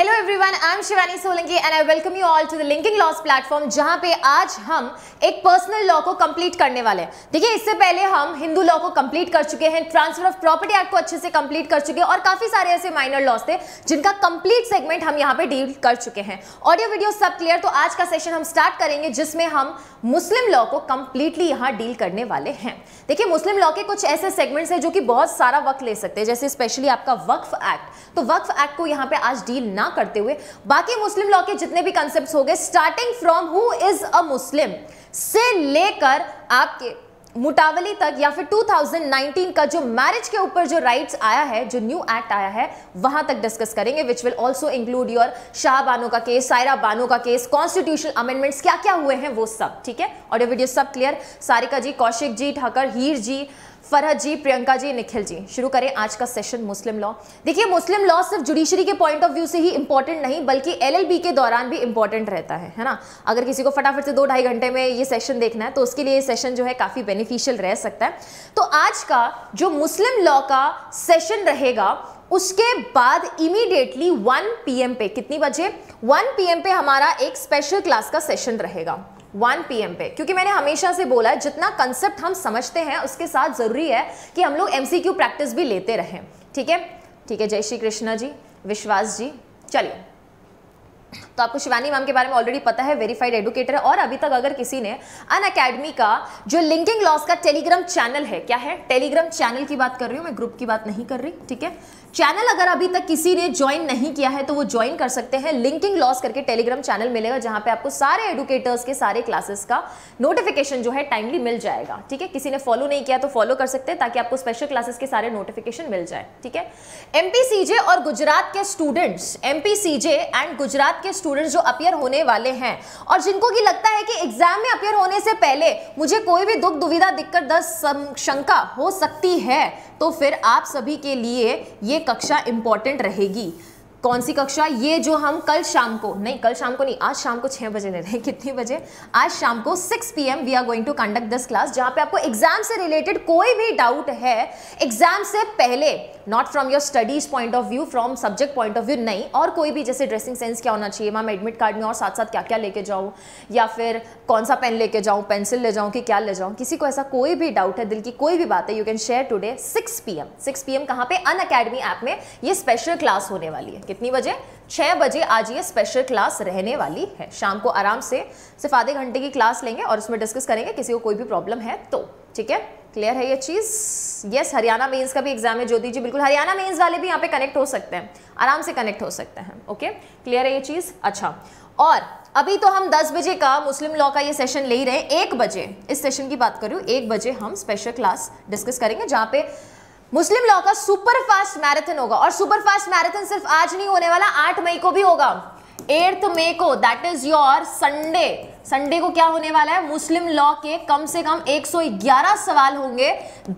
Hello everyone, I am Shivani Solanki and I welcome you all to the linking loss platform, जहां पे आज हम एक पर्सनल लॉ को कंप्लीट करने वाले हैं। देखिए, इससे पहले हम हिंदू लॉ को कंप्लीट कर चुके हैं, ट्रांसफर ऑफ प्रॉपर्टी एक्ट को अच्छे से कंप्लीट कर चुके हैं और काफी सारे ऐसे माइनर लॉस थे जिनका कंप्लीट सेगमेंट हम यहाँ पे डील कर चुके हैं। ऑडियो वीडियो सब क्लियर, तो आज का सेशन हम स्टार्ट करेंगे जिसमें हम मुस्लिम लॉ को कंप्लीटली यहाँ डील करने वाले हैं। देखिए, मुस्लिम लॉ के कुछ ऐसे सेगमेंट्स हैं जो कि बहुत सारा वक्त ले सकते हैं, जैसे स्पेशली आपका वक्फ एक्ट। तो वक्फ एक्ट को यहाँ पे आज डील ना करते हुए बाकी मुस्लिम लॉ के जितने भी कॉन्सेप्ट्स हो गए, starting from who is a Muslim से लेकर आपके मुतावली तक, या फिर 2019 का जो मैरिज के ऊपर जो राइट्स आया है, जो न्यू एक्ट आया है, वहां तक डिस्कस करेंगे, which will also include your Shah Bano का केस, शायरा बानो का केस, कॉन्स्टिट्यूशन अमेंडमेंट्स क्या क्या हुए हैं वो सब। ठीक है, ऑडियो वीडियो सब क्लियर। सारिका जी, कौशिक जी, ठाकर हीर जी, फरहत जी, प्रियंका जी, निखिल जी, शुरू करें आज का सेशन मुस्लिम लॉ। देखिए, मुस्लिम लॉ सिर्फ जुडिशरी के पॉइंट ऑफ व्यू से ही इंपॉर्टेंट नहीं बल्कि एलएलबी के दौरान भी इंपॉर्टेंट रहता है ना। अगर किसी को फटाफट से 2-2.5 घंटे में ये सेशन देखना है तो उसके लिए ये सेशन जो है काफ़ी बेनिफिशियल रह सकता है। तो आज का जो मुस्लिम लॉ का सेशन रहेगा, उसके बाद इमीडिएटली 1 PM पे, कितनी बजे, 1 PM पे हमारा एक स्पेशल क्लास का सेशन रहेगा 1 PM पे, क्योंकि मैंने हमेशा से बोला है जितना कंसेप्ट हम समझते हैं उसके साथ ज़रूरी है कि हम लोग MCQ प्रैक्टिस भी लेते रहें। ठीक है, ठीक है। जय श्री कृष्णा जी, विश्वास जी। चलिए, तो आपको शिवानी मैम के बारे में ऑलरेडी पता है, वेरीफाइड एडुकेटर है। और अभी तक अगर किसी ने अनअकैडमी का जो लिंकिंग लॉस का टेलीग्राम चैनल है, क्या है, टेलीग्राम चैनल की बात कर रही हूँ मैं, ग्रुप की बात नहीं कर रही। ठीक है, चैनल अगर अभी तक किसी ने ज्वाइन नहीं किया है तो वो ज्वाइन कर सकते हैं। लिंकिंग लॉस करके टेलीग्राम चैनल मिलेगा जहाँ पे आपको सारे एडुकेटर्स के सारे क्लासेस का नोटिफिकेशन जो है टाइमली मिल जाएगा। ठीक है, किसी ने फॉलो नहीं किया तो फॉलो कर सकते हैं ताकि आपको स्पेशल क्लासेस के सारे नोटिफिकेशन मिल जाए। ठीक है, MPCJ और गुजरात के स्टूडेंट्स, MPCJ एंड गुजरात के स्टूडेंट्स जो अपियर होने वाले हैं और जिनको कि लगता है कि एग्जाम में अपियर होने से पहले मुझे कोई भी दुख दुविधा दिक्कत दर्द शंका हो सकती है, तो फिर आप सभी के लिए ये कक्षा इंपॉर्टेंट रहेगी। कौन सी कक्षा, ये जो हम कल शाम को, नहीं कल शाम को नहीं, आज शाम को 6 बजे ले रहे हैं, कितनी बजे, आज शाम को 6 PM we are going to conduct this class, जहाँ पे आपको एग्जाम से रिलेटेड कोई भी डाउट है एग्जाम से पहले, not from your studies point of view, from subject point of view नहीं, और कोई भी जैसे ड्रेसिंग सेंस क्या होना चाहिए मैम एडमिट कार्ड में, और साथ साथ क्या क्या लेके जाऊँ, या फिर कौन सा पेन लेके जाऊँ, पेंसिल ले जाऊँ कि क्या ले जाऊँ, किसी को ऐसा कोई भी डाउट है, दिल की कोई भी बात है, you can share today 6 PM। 6 PM कहाँ पे, अनअकैडमी ऐप में ये स्पेशल क्लास होने वाली है। कितनी बजे, 6 बजे आज ये स्पेशल क्लास रहने वाली है। शाम को आराम से सिर्फ आधे घंटे की क्लास लेंगे और उसमें डिस्कस करेंगे, किसी को कोई भी प्रॉब्लम है तो। ठीक है, क्लियर है ये चीज़। यस, हरियाणा मेंस का भी एग्जाम है ज्योति जी, बिल्कुल, हरियाणा मेंस वाले भी यहाँ पे कनेक्ट हो सकते हैं, आराम से कनेक्ट हो सकते हैं। ओके, क्लियर है ये चीज़। अच्छा, और अभी तो हम 10 बजे का मुस्लिम लॉ का ये सेशन ले ही रहे हैं। 1 बजे इस सेशन की बात करूँ, 1 बजे हम स्पेशल क्लास डिस्कस करेंगे जहाँ पे मुस्लिम लॉ का सुपर फास्ट मैराथन होगा। और सुपर फास्ट मैराथन सिर्फ आज नहीं होने वाला, 8 मई को भी होगा, 8 मई को, that is your Sunday. Sunday को क्या होने वाला है, मुस्लिम लॉ के कम से कम 111 सवाल होंगे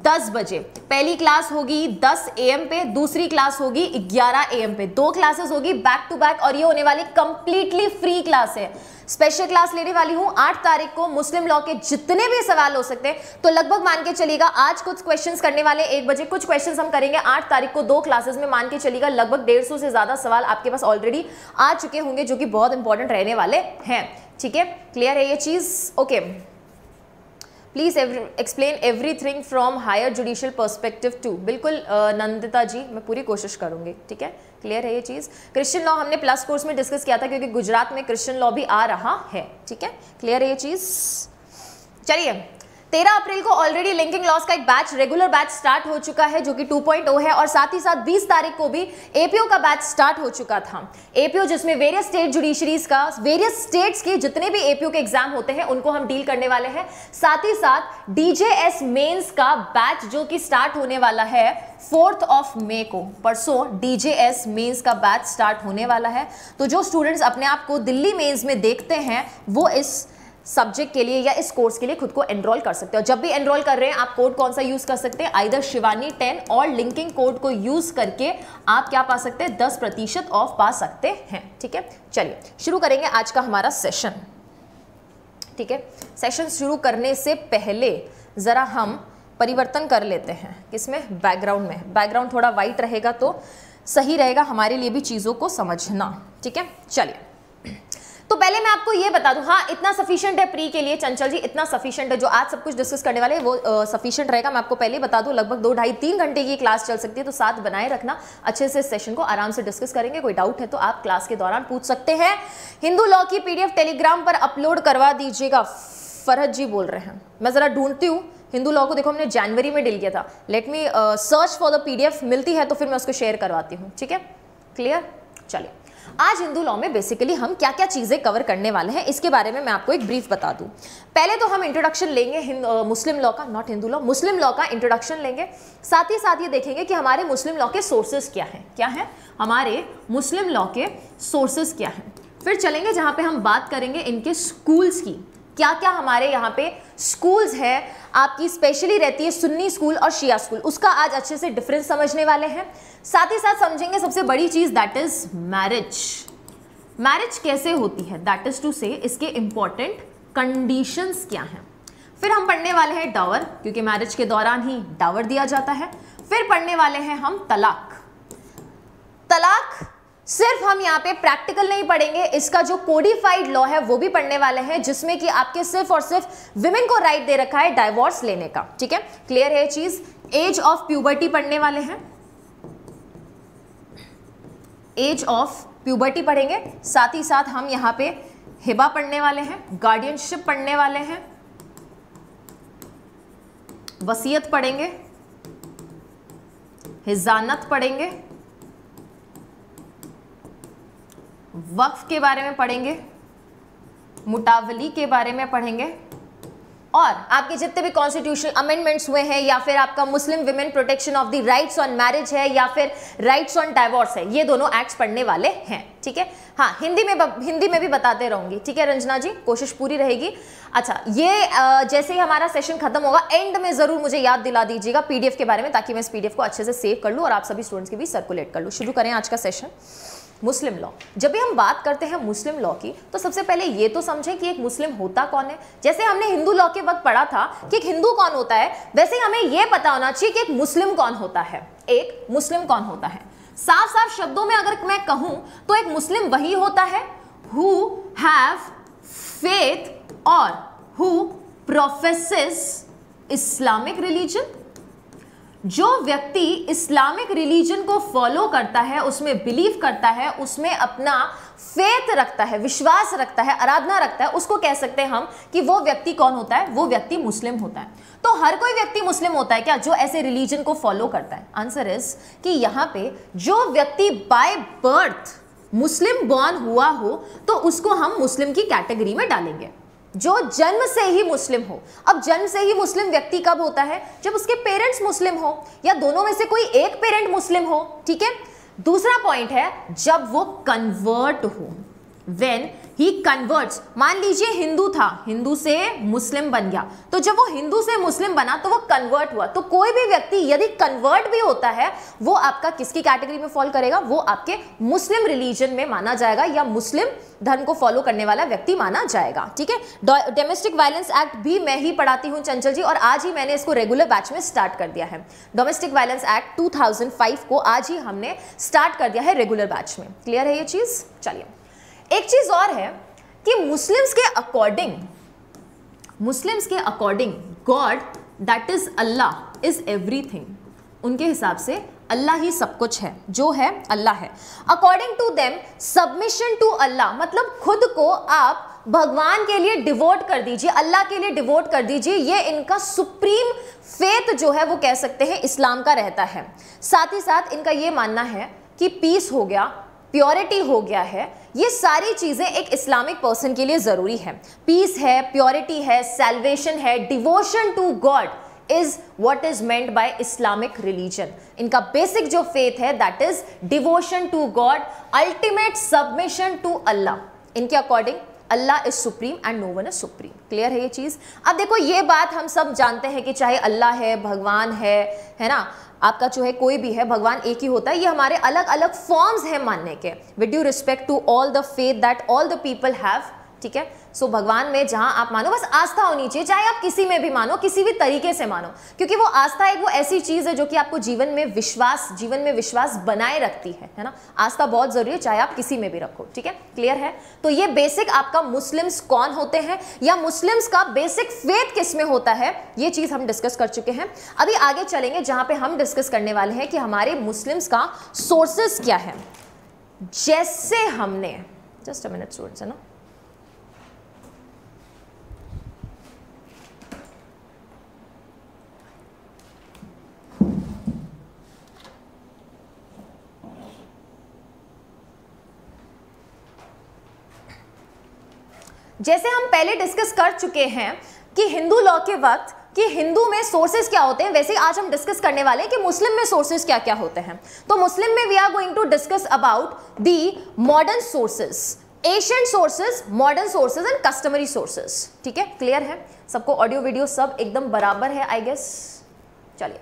10 बजे। पहली क्लास होगी 10 AM पे, दूसरी क्लास होगी 11 AM पे, 2 क्लासेस होगी बैक टू बैक और ये होने वाली कंप्लीटली फ्री क्लास है। स्पेशल क्लास लेने वाली हूँ 8 तारीख को, मुस्लिम लॉ के जितने भी सवाल हो सकते हैं, तो लगभग मान के चलिएगा आज कुछ क्वेश्चंस करने वाले 1 बजे, कुछ क्वेश्चंस हम करेंगे 8 तारीख को 2 क्लासेस में, मान के चलिएगा लगभग 150 से ज़्यादा सवाल आपके पास ऑलरेडी आ चुके होंगे जो कि बहुत इंपॉर्टेंट रहने वाले हैं। ठीक है, क्लियर है ये चीज़। Okay, please explain everything from higher judicial perspective too, बिल्कुल नंदिता जी, मैं पूरी कोशिश करूँगी। ठीक है, क्लियर है ये चीज़। क्रिश्चियन लॉ हमने प्लस कोर्स में डिस्कस किया था क्योंकि गुजरात में क्रिश्चियन लॉ भी आ रहा है। ठीक है, क्लियर है ये चीज़। चलिए, 13 अप्रैल को ऑलरेडी लिंकिंग लॉस का एक बैच, रेगुलर बैच स्टार्ट हो चुका है जो कि 2.0 है, और साथ ही साथ 20 तारीख को भी APO का बैच स्टार्ट हो चुका था। APO जिसमें वेरियस स्टेट जुडिशरीज का, वेरियस स्टेट्स के जितने भी APO के एग्जाम होते हैं उनको हम डील करने वाले हैं। साथ ही साथ DJS मेंस का बैच जो कि स्टार्ट होने वाला है 4 मई को, परसों DJS मेंस का बैच स्टार्ट होने वाला है। तो जो स्टूडेंट्स अपने आप को दिल्ली मेंस में देखते हैं वो इस सब्जेक्ट के लिए या इस कोर्स के लिए खुद को एनरोल कर सकते हो। जब भी एनरोल कर रहे हैं आप कोड कौन सा यूज़ कर सकते हैं, आइदर शिवानी 10 और लिंकिंग कोड को यूज़ करके आप क्या पा सकते हैं, 10% ऑफ पा सकते हैं। ठीक है, चलिए शुरू करेंगे आज का हमारा सेशन। ठीक है, सेशन शुरू करने से पहले ज़रा हम परिवर्तन कर लेते हैं, किसमें, बैकग्राउंड में। बैकग्राउंड थोड़ा वाइट रहेगा तो सही रहेगा हमारे लिए भी चीज़ों को समझना। ठीक है, चलिए तो पहले मैं आपको ये बता दूं, हाँ इतना सफिशिएंट है प्री के लिए चंचल जी, इतना सफिशिएंट है, जो आज सब कुछ डिस्कस करने वाले हैं वो सफिशिएंट रहेगा। मैं आपको पहले बता दूं लगभग 2-2.5-3 घंटे की क्लास चल सकती है, तो साथ बनाए रखना, अच्छे से सेशन को आराम से डिस्कस करेंगे। कोई डाउट है तो आप क्लास के दौरान पूछ सकते हैं। हिंदू लॉ की PDF टेलीग्राम पर अपलोड करवा दीजिएगा, फरहत जी बोल रहे हैं। मैं ज़रा ढूंढती हूँ हिंदू लॉ को, देखो हमने जनवरी में डील किया था, let me search for the PDF, मिलती है तो फिर मैं उसको शेयर करवाती हूँ। ठीक है, क्लियर। चलिए आज हिंदू लॉ में बेसिकली हम क्या क्या चीज़ें कवर करने वाले हैं इसके बारे में मैं आपको एक ब्रीफ बता दूं। पहले तो हम इंट्रोडक्शन लेंगे मुस्लिम लॉ का, not Hindu law, Muslim law का इंट्रोडक्शन लेंगे। साथ ही साथ ये देखेंगे कि हमारे मुस्लिम लॉ के सोर्सेज क्या हैं, हमारे मुस्लिम लॉ के सोर्सेज क्या हैं। फिर चलेंगे जहाँ पर हम बात करेंगे इनके स्कूल्स की, क्या क्या हमारे यहाँ पे स्कूल्स हैं, आपकी स्पेशली रहती है सुन्नी स्कूल और शिया स्कूल, उसका आज अच्छे से डिफरेंस समझने वाले हैं। साथ ही साथ समझेंगे सबसे बड़ी चीज़, दैट इज मैरिज, मैरिज कैसे होती है, दैट इज टू से इसके इम्पॉर्टेंट कंडीशंस क्या हैं। फिर हम पढ़ने वाले हैं डावर, क्योंकि मैरिज के दौरान ही डावर दिया जाता है। फिर पढ़ने वाले हैं हम तलाक, सिर्फ हम यहाँ पे प्रैक्टिकल नहीं पढ़ेंगे, इसका जो कोडिफाइड लॉ है वो भी पढ़ने वाले हैं, जिसमें कि आपके सिर्फ और सिर्फ विमेन को राइट दे रखा है डाइवोर्स लेने का। ठीक है, क्लियर है चीज। एज ऑफ प्यूबर्टी पढ़ने वाले हैं, एज ऑफ प्यूबर्टी पढ़ेंगे। साथ ही साथ हम यहाँ पे हिबा पढ़ने वाले हैं, गार्डियनशिप पढ़ने वाले हैं, वसीयत पढ़ेंगे, हिजानत पढ़ेंगे, वक्फ के बारे में पढ़ेंगे, मुतावली के बारे में पढ़ेंगे, और आपके जितने भी कॉन्स्टिट्यूशनल अमेंडमेंट्स हुए हैं, या फिर आपका Muslim women protection of the rights on marriage है, या फिर राइट्स ऑन डाइवोर्स है, ये दोनों एक्ट्स पढ़ने वाले हैं। ठीक है, हाँ हिंदी में भी बताते रहूंगी। ठीक है रंजना जी, कोशिश पूरी रहेगी। अच्छा, ये जैसे ही हमारा सेशन खत्म होगा एंड में ज़रूर मुझे याद दिला दीजिएगा PDF के बारे में, ताकि मैं इस PDF को अच्छे से सेव कर लूँ और आप सभी स्टूडेंट्स के बीच सर्कुलेट कर लूँ। शुरू करें आज का सेशन मुस्लिम लॉ। जब भी हम बात करते हैं मुस्लिम लॉ की, तो सबसे पहले ये तो समझें कि एक मुस्लिम होता कौन है। जैसे हमने हिंदू लॉ के वक्त पढ़ा था कि एक हिंदू कौन होता है, वैसे हमें ये पता होना चाहिए कि एक मुस्लिम कौन होता है, एक मुस्लिम कौन होता है। साफ साफ शब्दों में अगर मैं कहूँ तो एक मुस्लिम वही होता है हु हैव फेथ और हु प्रोफेसेस इस्लामिक रिलीजन, जो व्यक्ति इस्लामिक रिलीजन को फॉलो करता है, उसमें बिलीव करता है, उसमें अपना फेथ रखता है, विश्वास रखता है, आराधना रखता है, उसको कह सकते हैं हम कि वो व्यक्ति कौन होता है, वो व्यक्ति मुस्लिम होता है। तो हर कोई व्यक्ति मुस्लिम होता है क्या जो ऐसे रिलीजन को फॉलो करता है? आंसर इज कि यहाँ पे जो व्यक्ति बाय बर्थ मुस्लिम बॉर्न हुआ हो तो उसको हम मुस्लिम की कैटेगरी में डालेंगे, जो जन्म से ही मुस्लिम हो। अब जन्म से ही मुस्लिम व्यक्ति कब होता है? जब उसके पेरेंट्स मुस्लिम हो या दोनों में से कोई एक पेरेंट मुस्लिम हो। ठीक है, दूसरा पॉइंट है जब वो कन्वर्ट हो, व्हेन ही कन्वर्ट्स। मान लीजिए हिंदू था, हिंदू से मुस्लिम बन गया, तो जब वो हिंदू से मुस्लिम बना तो वो कन्वर्ट हुआ। तो कोई भी व्यक्ति यदि कन्वर्ट भी होता है वो आपका किसकी कैटेगरी में फॉल करेगा, वो आपके मुस्लिम रिलीजन में माना जाएगा या मुस्लिम धर्म को फॉलो करने वाला व्यक्ति माना जाएगा। ठीक है, डोमेस्टिक वायलेंस एक्ट भी मैं ही पढ़ाती हूँ चंचल जी, और आज ही मैंने इसको रेगुलर बैच में स्टार्ट कर दिया है। डोमेस्टिक वायलेंस एक्ट 2005 को आज ही हमने स्टार्ट कर दिया है रेगुलर बैच में। क्लियर है ये चीज़। चलिए एक चीज और है कि मुस्लिम्स के according God that is Allah is everything. उनके हिसाब से अल्लाह ही सब कुछ है, जो है अल्लाह है। According to them submission to अल्लाह, मतलब खुद को आप भगवान के लिए डिवोट कर दीजिए, अल्लाह के लिए डिवोट कर दीजिए, ये इनका सुप्रीम फेथ जो है वो कह सकते हैं इस्लाम का रहता है। साथ ही साथ इनका ये मानना है कि पीस हो गया, प्योरिटी हो गया है, ये सारी चीज़ें एक इस्लामिक पर्सन के लिए ज़रूरी है। पीस है, प्योरिटी है, सैल्वेशन है, devotion to God is what is meant by Islamic religion. इनका बेसिक जो फेथ है that is devotion to God, ultimate submission to अल्लाह। इनके according Allah is supreme and no one is supreme. Clear है ये चीज़। अब देखो ये बात हम सब जानते हैं कि चाहे अल्लाह है, भगवान है ना, आपका जो है कोई भी है, भगवान एक ही होता है। ये हमारे अलग अलग फॉर्म्स हैं मानने के, with due respect to all the faith that all the people have. ठीक है, सो भगवान में जहां आप मानो बस आस्था होनी चाहिए, चाहे आप किसी में भी मानो, किसी भी तरीके से मानो, क्योंकि वो आस्था एक वो ऐसी चीज है जो कि आपको जीवन में विश्वास बनाए रखती है ना। आस्था बहुत जरूरी है, चाहे आप किसी में भी रखो। ठीक है, क्लियर है? तो ये बेसिक आपका मुस्लिम्स कौन होते हैं या मुस्लिम्स का बेसिक फेथ किस में होता है, ये चीज हम डिस्कस कर चुके हैं। अभी आगे चलेंगे जहां पे हम डिस्कस करने वाले हैं कि हमारे मुस्लिम्स का सोर्सेस क्या है। जैसे हमने जस्ट अ मिनट स्टूडेंट्स, है ना, जैसे हम पहले डिस्कस कर चुके हैं कि हिंदू लॉ के वक्त कि हिंदू में सोर्सेज क्या होते हैं, वैसे आज हम डिस्कस करने वाले हैं कि मुस्लिम में सोर्सेज क्या क्या होते हैं। तो मुस्लिम में we are going to discuss about the modern sources, Asian sources, modern sources and customary sources. ठीक है, क्लियर है? सबको ऑडियो वीडियो सब एकदम बराबर है आई गेस? चलिए,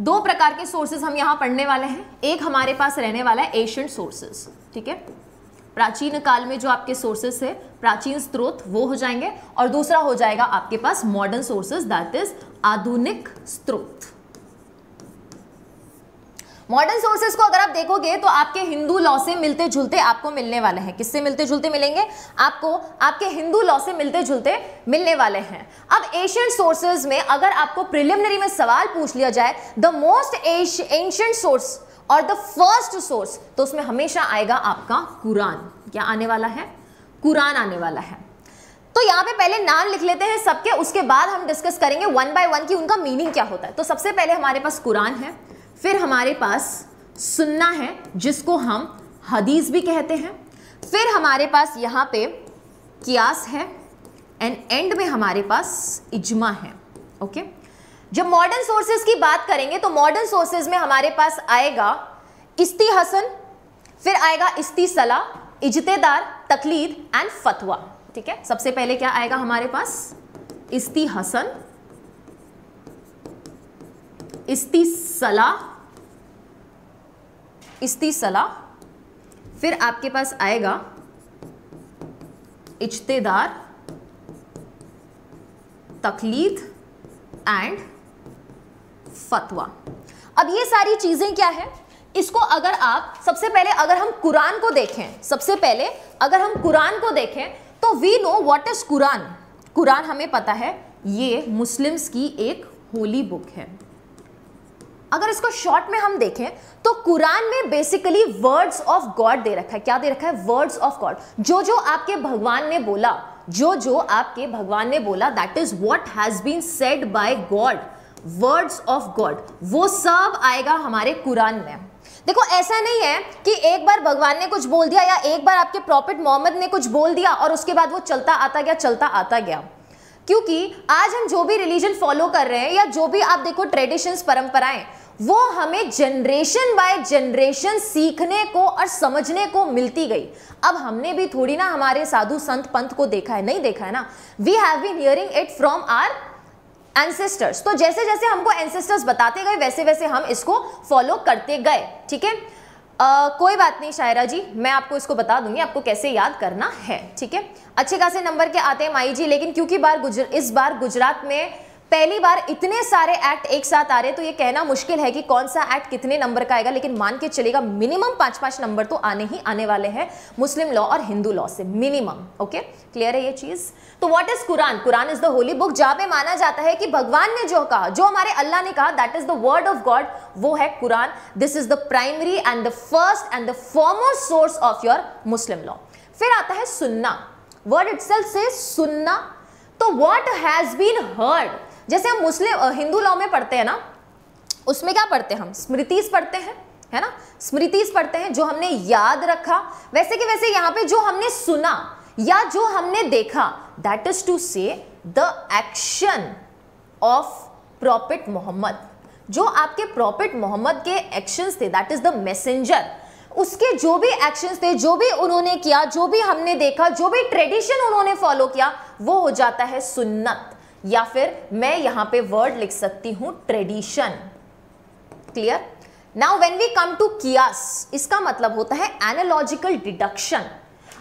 दो प्रकार के सोर्सेज हम यहाँ पढ़ने वाले हैं। एक हमारे पास रहने वाला है एशियंट सोर्सेज, ठीक है, प्राचीन काल में जो आपके सोर्सेज है, प्राचीन स्रोत, वो हो जाएंगे, और दूसरा हो जाएगा आपके पास मॉडर्न सोर्सेज, दैट इज आधुनिक स्रोत। मॉडर्न सोर्सेज को अगर आप देखोगे तो आपके हिंदू लॉ से मिलते जुलते आपको मिलने वाले हैं। किससे मिलते जुलते मिलेंगे? आपको आपके हिंदू लॉ से मिलते जुलते मिलने वाले हैं। अब एशियन सोर्सेज में अगर आपको प्रिलिमिनरी में सवाल पूछ लिया जाए द मोस्ट एंशिएंट सोर्स और द फर्स्ट सोर्स, तो उसमें हमेशा आएगा आपका कुरान। क्या आने वाला है? कुरान आने वाला है। तो यहाँ पे पहले नाम लिख लेते हैं सबके, उसके बाद हम डिस्कस करेंगे वन बाय वन की उनका मीनिंग क्या होता है। तो सबसे पहले हमारे पास कुरान है, फिर हमारे पास सुन्ना है जिसको हम हदीस भी कहते हैं, फिर हमारे पास यहाँ पे कियास है, एंड एंड में हमारे पास इजमा है। ओके, जब मॉडर्न सोर्सेज की बात करेंगे तो मॉडर्न सोर्सेज में हमारे पास आएगा इस्तिहसन, फिर आएगा इस्तिसला, इज्तेदार, तकलीद एंड फतवा। ठीक है, सबसे पहले क्या आएगा हमारे पास? इस्तिहसन, इस्तिसला, फिर आपके पास आएगा इज्तेदार, तकलीद एंड फतवा। अब ये सारी चीजें क्या है, इसको अगर आप सबसे पहले अगर हम कुरान को देखें, तो we know what is Quran. Quran हमें पता है ये मुस्लिम्स की एक होली बुक है। अगर इसको शॉर्ट में हम देखें तो कुरान में बेसिकली वर्ड्स ऑफ गॉड दे रखा है। क्या दे रखा है? Words of God. जो आपके भगवान ने बोला, that is what has been said by God, words of God, वो सब आएगा हमारे कुरान में। देखो, ऐसा नहीं है कि एक बार भगवान ने कुछ बोल दिया या एक बार आपके प्रॉफिट मोहम्मद ने कुछ बोल दिया और उसके बाद वो चलता आता गया। क्योंकि आज हम जो भी रिलीजन फॉलो कर रहे हैं या जो भी आप देखो ट्रेडिशंस, परंपराएं, वो हमें जनरेशन बाय जनरेशन सीखने को और समझने को मिलती गई। अब हमने भी थोड़ी ना हमारे साधु संत पंथ को देखा है, नहीं देखा है ना, we have been hearing it from our ancestors. तो जैसे जैसे हमको एंसेस्टर्स बताते गए वैसे वैसे हम इसको फॉलो करते गए। ठीक है, कोई बात नहीं शायरा जी, मैं आपको इसको बता दूंगी आपको कैसे याद करना है। ठीक है, अच्छे खासे नंबर के आते हैं माई जी, लेकिन क्योंकि इस बार गुजरात में पहली बार इतने सारे एक्ट एक साथ आ रहे हैं तो ये कहना मुश्किल है कि कौन सा एक्ट कितने नंबर का आएगा, लेकिन मान के चलेगा मिनिमम 5-5 नंबर तो आने ही आने वाले हैं मुस्लिम लॉ और हिंदू लॉ से, मिनिमम। ओके, क्लियर है ये चीज़? तो what is Quran? Quran is the holy book, जहाँ पे माना जाता है कि भगवान ने जो कहा, जो हमारे अल्लाह ने कहा, that is the word of God, वो है Quran. This is the primary and the first and the foremost source of your Muslim law. फिर आता है सुन्ना, वर्ड इटसेल्फ से सुन्ना, तो व्हाट हैज बीन हर्ड। जैसे हम हिंदू लॉ में पढ़ते हैं ना, उसमें क्या पढ़ते हैं हम? स्मृतिस पढ़ते हैं, है ना, स्मृतिस पढ़ते हैं, जो हमने याद रखा। वैसे कि वैसे यहाँ पे जो हमने सुना या जो हमने देखा, that is to say the action of prophet Mohammad, जो आपके प्रॉफिट मोहम्मद के एक्शंस थे, दैट इज द मैसेंजर, उसके जो भी एक्शंस थे, जो भी उन्होंने किया, जो भी हमने देखा, जो भी ट्रेडिशन उन्होंने फॉलो किया, वो हो जाता है सुन्नत। या फिर मैं यहां पे वर्ड लिख सकती हूं tradition. Clear. Now when we come to कियास, इसका मतलब होता है एनालॉजिकल डिडक्शन।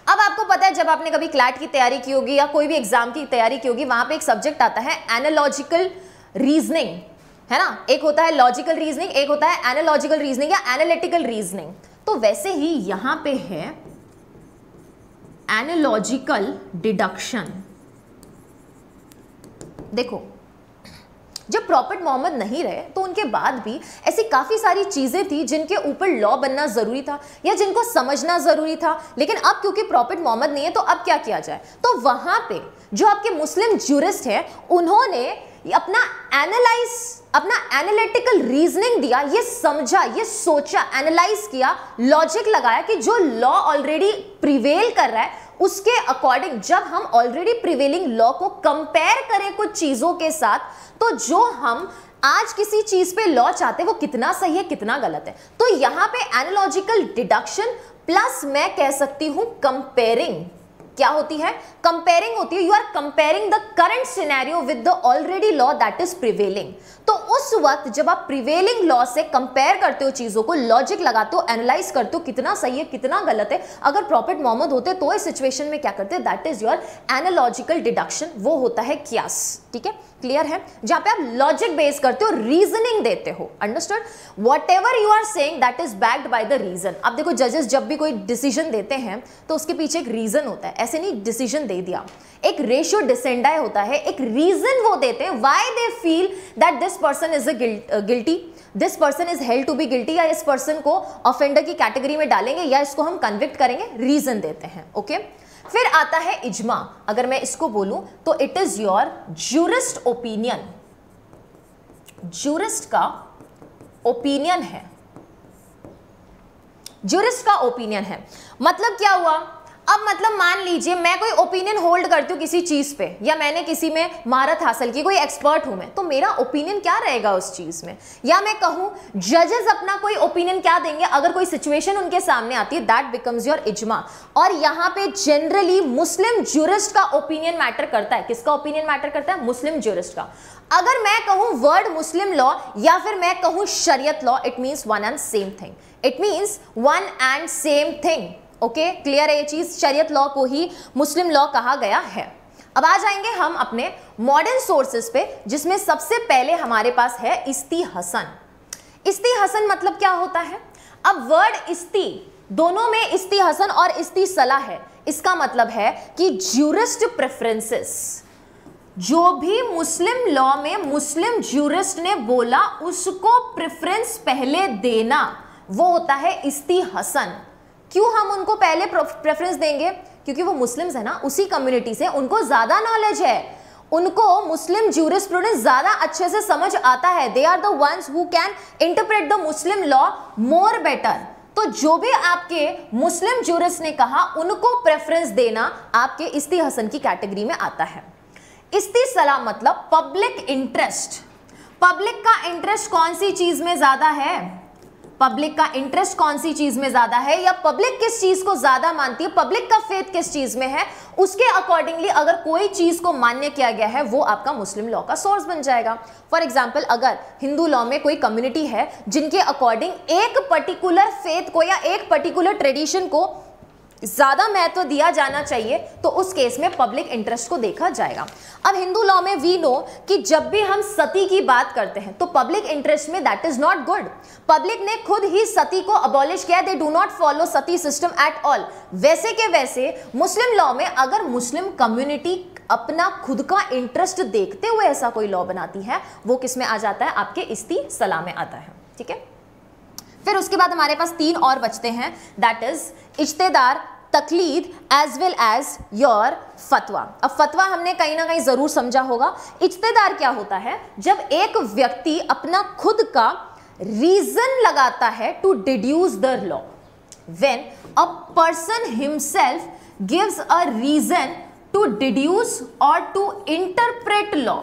अब आपको पता है जब आपने कभी क्लैट की तैयारी की होगी या कोई भी एग्जाम की तैयारी की होगी, वहां पे एक सब्जेक्ट आता है एनालॉजिकल रीजनिंग, है ना। एक होता है लॉजिकल रीजनिंग, एक होता है एनालॉजिकल रीजनिंग या एनालिटिकल रीजनिंग। तो वैसे ही यहां पे है एनालॉजिकल डिडक्शन। देखो जब प्रॉफेट मोहम्मद नहीं रहे तो उनके बाद भी ऐसी काफ़ी सारी चीज़ें थी जिनके ऊपर लॉ बनना ज़रूरी था या जिनको समझना ज़रूरी था, लेकिन अब क्योंकि प्रॉफेट मोहम्मद नहीं है तो अब क्या किया जाए। तो वहाँ पे जो आपके मुस्लिम ज्यूरिस्ट हैं उन्होंने अपना एनालिटिकल रीजनिंग दिया, ये समझा, ये सोचा, एनालाइज किया, लॉजिक लगाया कि जो लॉ ऑलरेडी प्रिवेल कर रहा है उसके अकॉर्डिंग जब हम ऑलरेडी प्रिवेलिंग लॉ को कंपेयर करें कुछ चीज़ों के साथ तो जो हम आज किसी चीज़ पे लॉ चाहते हैं वो कितना सही है कितना गलत है। तो यहाँ पे एनालॉजिकल डिडक्शन प्लस मैं कह सकती हूँ कंपेयरिंग। क्या होती है कंपेयरिंग? होती है you are comparing the current scenario with the already law that is prevailing. तो उस वक्त जब आप प्रिवेलिंग लॉ से कंपेयर करते हो, चीजों को लॉजिक लगाते हो, एनालाइज करते हो कितना सही है कितना गलत है। अगर प्रॉफेट मोहम्मद होते तो इस सिचुएशन में क्या करते? That is your analogical deduction, वो होता है कियास। ठीक है, क्लियर है? जहां पे आप लॉजिक बेस करते हो, रीजनिंग देते हो। Understood? Whatever you are saying that is backed by the reason. अब देखो जजेस जब भी कोई डिसीजन देते हैं तो उसके पीछे एक रीजन होता है, ऐसे नहीं डिसीजन दे दिया। एक रेशियो डिसेंडाई होता है, एक रीजन वो देते हैं why they feel that this person is guilty, this person is held to be guilty, या इस पर्सन को ऑफेंडर की कैटेगरी में डालेंगे या इसको हम कन्विक्ट करेंगे, रीजन देते हैं। ओके फिर आता है इजमा। अगर मैं इसको बोलूं तो it is your jurist opinion, jurist का ओपिनियन है, ज्यूरिस्ट का ओपिनियन है। मतलब क्या हुआ? अब मतलब मान लीजिए मैं कोई ओपिनियन होल्ड करती हूँ किसी चीज़ पे, या मैंने किसी में महारत हासिल की, कोई एक्सपर्ट हूँ मैं, तो मेरा ओपिनियन क्या रहेगा उस चीज़ में? या मैं कहूँ जजेस अपना कोई ओपिनियन क्या देंगे अगर कोई सिचुएशन उनके सामने आती है, दैट बिकम्स योर इजमा। और यहाँ पे जनरली मुस्लिम ज्यूरिस्ट का ओपिनियन मैटर करता है। किसका ओपिनियन मैटर करता है? मुस्लिम ज्यूरिस्ट का। अगर मैं कहूँ वर्ड मुस्लिम लॉ या फिर मैं कहूँ शरीयत law, it means one and same thing, it means one and same thing. Okay clear है ये चीज? शरीयत लॉ को ही मुस्लिम लॉ कहा गया है। अब आ जाएंगे हम अपने मॉडर्न सोर्सेस पे, जिसमें सबसे पहले हमारे पास है इस्ती हसन। इस्ती हसन मतलब क्या होता है? अब वर्ड इस्ती, दोनों में इस्ती हसन और इस्ती सलाह है। इसका मतलब है कि ज्यूरिस्ट प्रेफरेंसेस, जो भी मुस्लिम लॉ में मुस्लिम ज्यूरिस्ट ने बोला उसको प्रेफरेंस पहले देना, वो होता है इस्ती हसन। क्यों हम उनको पहले प्रेफरेंस देंगे? क्योंकि वो मुस्लिम्स हैं ना, उसी कम्युनिटी से, उनको ज़्यादा नॉलेज है, उनको मुस्लिम ज्यूरिस्प्रूडेंस ज़्यादा अच्छे से समझ आता है, they are the ones who can interpret the Muslim law more better. तो जो भी आपके मुस्लिम ज्यूरिस्ट ने कहा उनको प्रेफरेंस देना आपके इस्ती हसन की कैटेगरी में आता है। इस्ती सलाह मतलब पब्लिक इंटरेस्ट। पब्लिक का इंटरेस्ट कौन सी चीज़ में ज़्यादा है, पब्लिक का इंटरेस्ट कौन सी चीज में ज्यादा है, या पब्लिक किस चीज को ज्यादा मानती है, पब्लिक का फेथ किस चीज में है, उसके अकॉर्डिंगली अगर कोई चीज को मान्य किया गया है वो आपका मुस्लिम लॉ का सोर्स बन जाएगा। फॉर एग्जाम्पल अगर हिंदू लॉ में कोई कम्युनिटी है जिनके अकॉर्डिंग एक पर्टिकुलर फेथ को या एक पर्टिकुलर ट्रेडिशन को ज़्यादा महत्व दिया जाना चाहिए तो उस केस में पब्लिक इंटरेस्ट को देखा जाएगा। अब हिंदू लॉ में वी नो कि जब भी हम सती की बात करते हैं तो पब्लिक इंटरेस्ट में that is not good. Public ने खुद ही सती को अबॉलिश किया, they do not follow sati system at all. वैसे के वैसे मुस्लिम लॉ में अगर मुस्लिम कम्युनिटी अपना खुद का इंटरेस्ट देखते हुए ऐसा कोई लॉ बनाती है वो किस में आ जाता है? आपके इस्ती सलाह में आता है। ठीक है, फिर उसके बाद हमारे पास तीन और बचते हैं, दैट इज इज्तेदार, तकलीद एज वेल एज योर फतवा। अब फतवा हमने कहीं ना कहीं ज़रूर समझा होगा। इज्तेदार क्या होता है? जब एक व्यक्ति अपना खुद का रीज़न लगाता है to deduce the law, when a person himself gives a reason to deduce और टू इंटरप्रेट लॉ,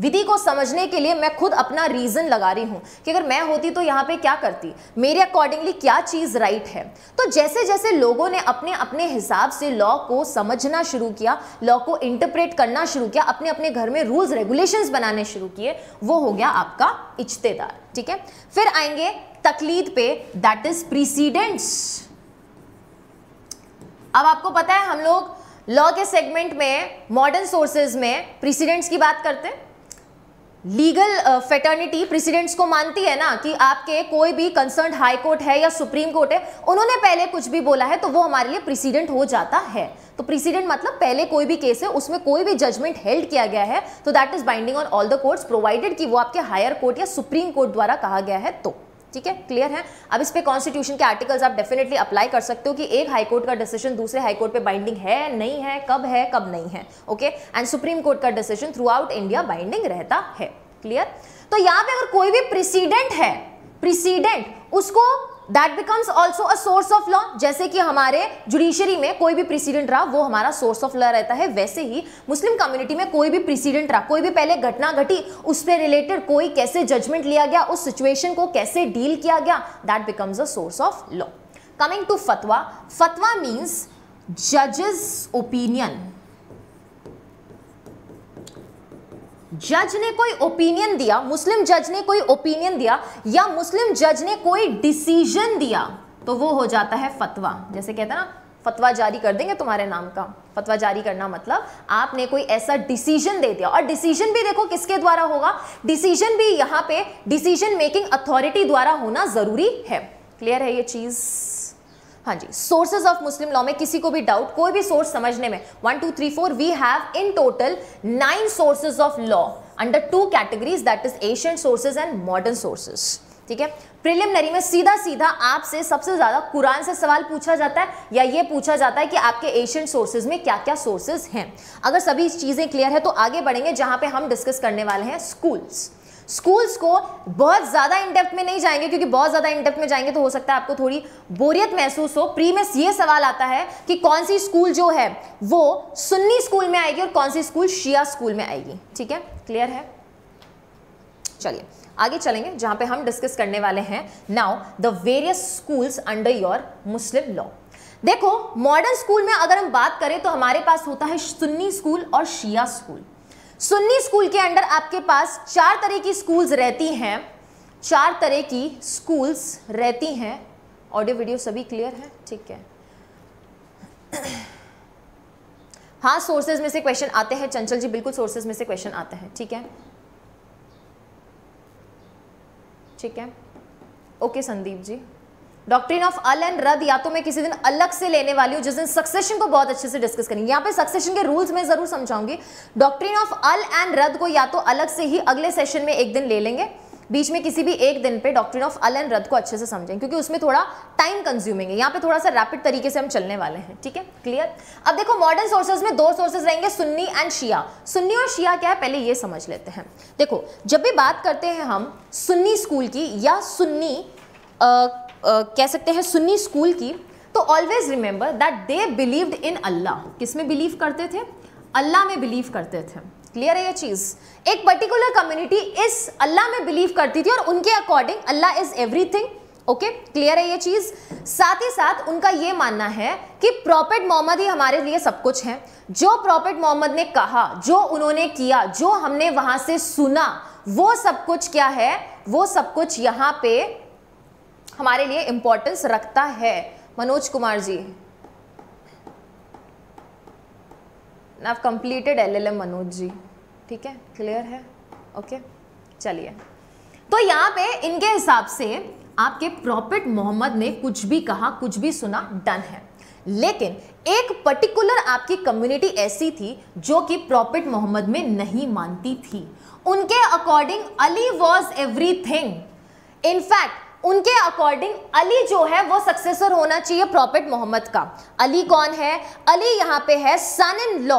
विधि को समझने के लिए मैं खुद अपना रीज़न लगा रही हूँ कि अगर मैं होती तो यहाँ पे क्या करती, मेरे अकॉर्डिंगली क्या चीज़ राइट है। तो जैसे जैसे लोगों ने अपने अपने हिसाब से लॉ को समझना शुरू किया, लॉ को इंटरप्रेट करना शुरू किया, अपने अपने घर में रूल्स रेगुलेशंस बनाने शुरू किए, वो हो गया आपका इज्तेदार। ठीक है, फिर आएंगे तकलीद पे, दैट इज प्रीसीडेंस। अब आपको पता है हम लोग लॉ के सेगमेंट में मॉडर्न सोर्सेज में प्रीसीडेंट्स की बात करते हैं। लीगल फेटर्निटी प्रेसिडेंट्स को मानती है ना कि आपके कोई भी कंसर्न हाई कोर्ट है या सुप्रीम कोर्ट है, उन्होंने पहले कुछ भी बोला है तो वो हमारे लिए प्रेसिडेंट हो जाता है। तो प्रेसिडेंट मतलब पहले कोई भी केस है उसमें कोई भी जजमेंट हेल्ड किया गया है तो that is binding on all the courts, provided कि वो आपके हायर कोर्ट या सुप्रीम कोर्ट द्वारा कहा गया है। तो ठीक है, क्लियर है। अब इस पे कॉन्स्टिट्यूशन के आर्टिकल्स आप डेफिनेटली अप्लाई कर सकते हो कि एक हाई कोर्ट का डिसीजन दूसरे हाई कोर्ट पे बाइंडिंग है नहीं है, कब है कब नहीं है। ओके, एंड सुप्रीम कोर्ट का decision throughout India binding रहता है। क्लियर। तो यहाँ पे अगर कोई भी प्रेसिडेंट है, प्रेसिडेंट उसको that becomes also a source of law. जैसे कि हमारे जुडिशरी में कोई भी प्रेसिडेंट रहा वो हमारा सोर्स ऑफ लॉ रहता है, वैसे ही मुस्लिम कम्युनिटी में कोई भी प्रेसिडेंट रहा, कोई भी पहले घटना घटी उस पर रिलेटेड कोई कैसे जजमेंट लिया गया, उस सिचुएशन को कैसे डील किया गया, that becomes a source of law. Coming to फतवा, फतवा मीन्स जजेस ओपिनियन। जज ने कोई ओपिनियन दिया, मुस्लिम जज ने कोई ओपिनियन दिया या मुस्लिम जज ने कोई डिसीजन दिया तो वो हो जाता है फतवा। जैसे कहते हैं ना, फतवा जारी कर देंगे तुम्हारे नाम का। फतवा जारी करना मतलब आपने कोई ऐसा डिसीजन दे दिया, और डिसीजन भी देखो किसके द्वारा होगा, डिसीजन भी यहाँ पे डिसीजन मेकिंग अथॉरिटी द्वारा होना जरूरी है। क्लियर है ये चीज़। हाँ जी, सोर्सेज ऑफ मुस्लिम लॉ में किसी को भी डाउट, कोई भी सोर्स समझने में, 1 2 3 4 we have in total 9 sources of law under 2 categories, that is ancient sources and modern sources. ठीक है, प्रिलिमिनरी में सीधा सीधा आपसे सबसे ज्यादा कुरान से सवाल पूछा जाता है या ये पूछा जाता है कि आपके एशियंट सोर्सेज में क्या क्या सोर्सेज हैं। अगर सभी चीजें क्लियर है तो आगे बढ़ेंगे जहां पे हम डिस्कस करने वाले हैं स्कूल्स। स्कूल्स को बहुत ज़्यादा इनडेप्थ में नहीं जाएंगे क्योंकि बहुत ज़्यादा इनडेप्थ में जाएंगे तो हो सकता है आपको थोड़ी बोरियत महसूस हो। प्री में ये सवाल आता है कि कौन सी स्कूल जो है वो सुन्नी स्कूल में आएगी और कौन सी स्कूल शिया स्कूल में आएगी। ठीक है, क्लियर है। चलिए आगे चलेंगे जहाँ पे हम डिस्कस करने वाले हैं now the various schools under your Muslim law. देखो, मॉडर्न स्कूल में अगर हम बात करें तो हमारे पास होता है सुन्नी स्कूल और शिया स्कूल। सुन्नी स्कूल के अंडर आपके पास 4 तरह की स्कूल्स रहती हैं, 4 तरह की स्कूल्स रहती हैं। ऑडियो वीडियो सभी क्लियर है, ठीक है। हाँ, सोर्सेज में से क्वेश्चन आते हैं चंचल जी, बिल्कुल सोर्सेज में से क्वेश्चन आते हैं। ठीक है, ठीक है, okay Sandeep ji. Doctrine of अल एंड रद या तो मैं किसी दिन अलग से लेने वाली हूँ, जिस दिन सक्सेशन को बहुत अच्छे से डिस्कस करेंगे। यहाँ पे सक्सेशन के रूल्स मैं जरूर समझाऊंगी। डॉक्ट्रिन ऑफ अल एंड रद को या तो अलग से ही अगले सेशन में एक दिन ले लेंगे, बीच में किसी भी एक दिन पे डॉक्ट्रिन ऑफ अल एंड रद को अच्छे से समझेंगे क्योंकि उसमें थोड़ा टाइम कंज्यूमिंग है। यहाँ पे थोड़ा सा रैपिड तरीके से हम चलने वाले हैं। ठीक है, क्लियर। अब देखो, मॉडर्न सोर्सेज में 2 सोर्सेज रहेंगे, सुन्नी एंड शिया। सुन्नी और शिया क्या है पहले ये समझ लेते हैं। देखो, जब भी बात करते हैं हम सुन्नी स्कूल की या सुन्नी कह सकते हैं सुन्नी स्कूल की, तो always remember that they believed in Allah. किस में बिलीव करते थे? अल्लाह में बिलीव करते थे। क्लियर है ये चीज़। एक पर्टिकुलर कम्युनिटी इस अल्लाह में बिलीव करती थी और उनके according Allah is everything. Okay, clear है ये चीज़। साथ ही साथ उनका ये मानना है कि प्रॉफेट मोहम्मद ही हमारे लिए सब कुछ है। जो प्रॉफेट मोहम्मद ने कहा, जो उन्होंने किया, जो हमने वहाँ से सुना, वो सब कुछ क्या है, वो सब कुछ यहाँ पे हमारे लिए इंपॉर्टेंस रखता है। Manoj Kumar ji, I have completed LLM Manoj ji. ठीक है, क्लियर है, ओके। चलिए, तो यहाँ पे इनके हिसाब से आपके प्रॉफेट मोहम्मद ने कुछ भी कहा, कुछ भी सुना, डन है। लेकिन एक पर्टिकुलर आपकी कम्युनिटी ऐसी थी जो कि प्रॉफेट मोहम्मद में नहीं मानती थी। उनके according Ali was everything. In fact उनके अकॉर्डिंग अली जो है वो सक्सेसर होना चाहिए प्रॉफेट मोहम्मद का। अली कौन है? अली यहाँ पे है son in law.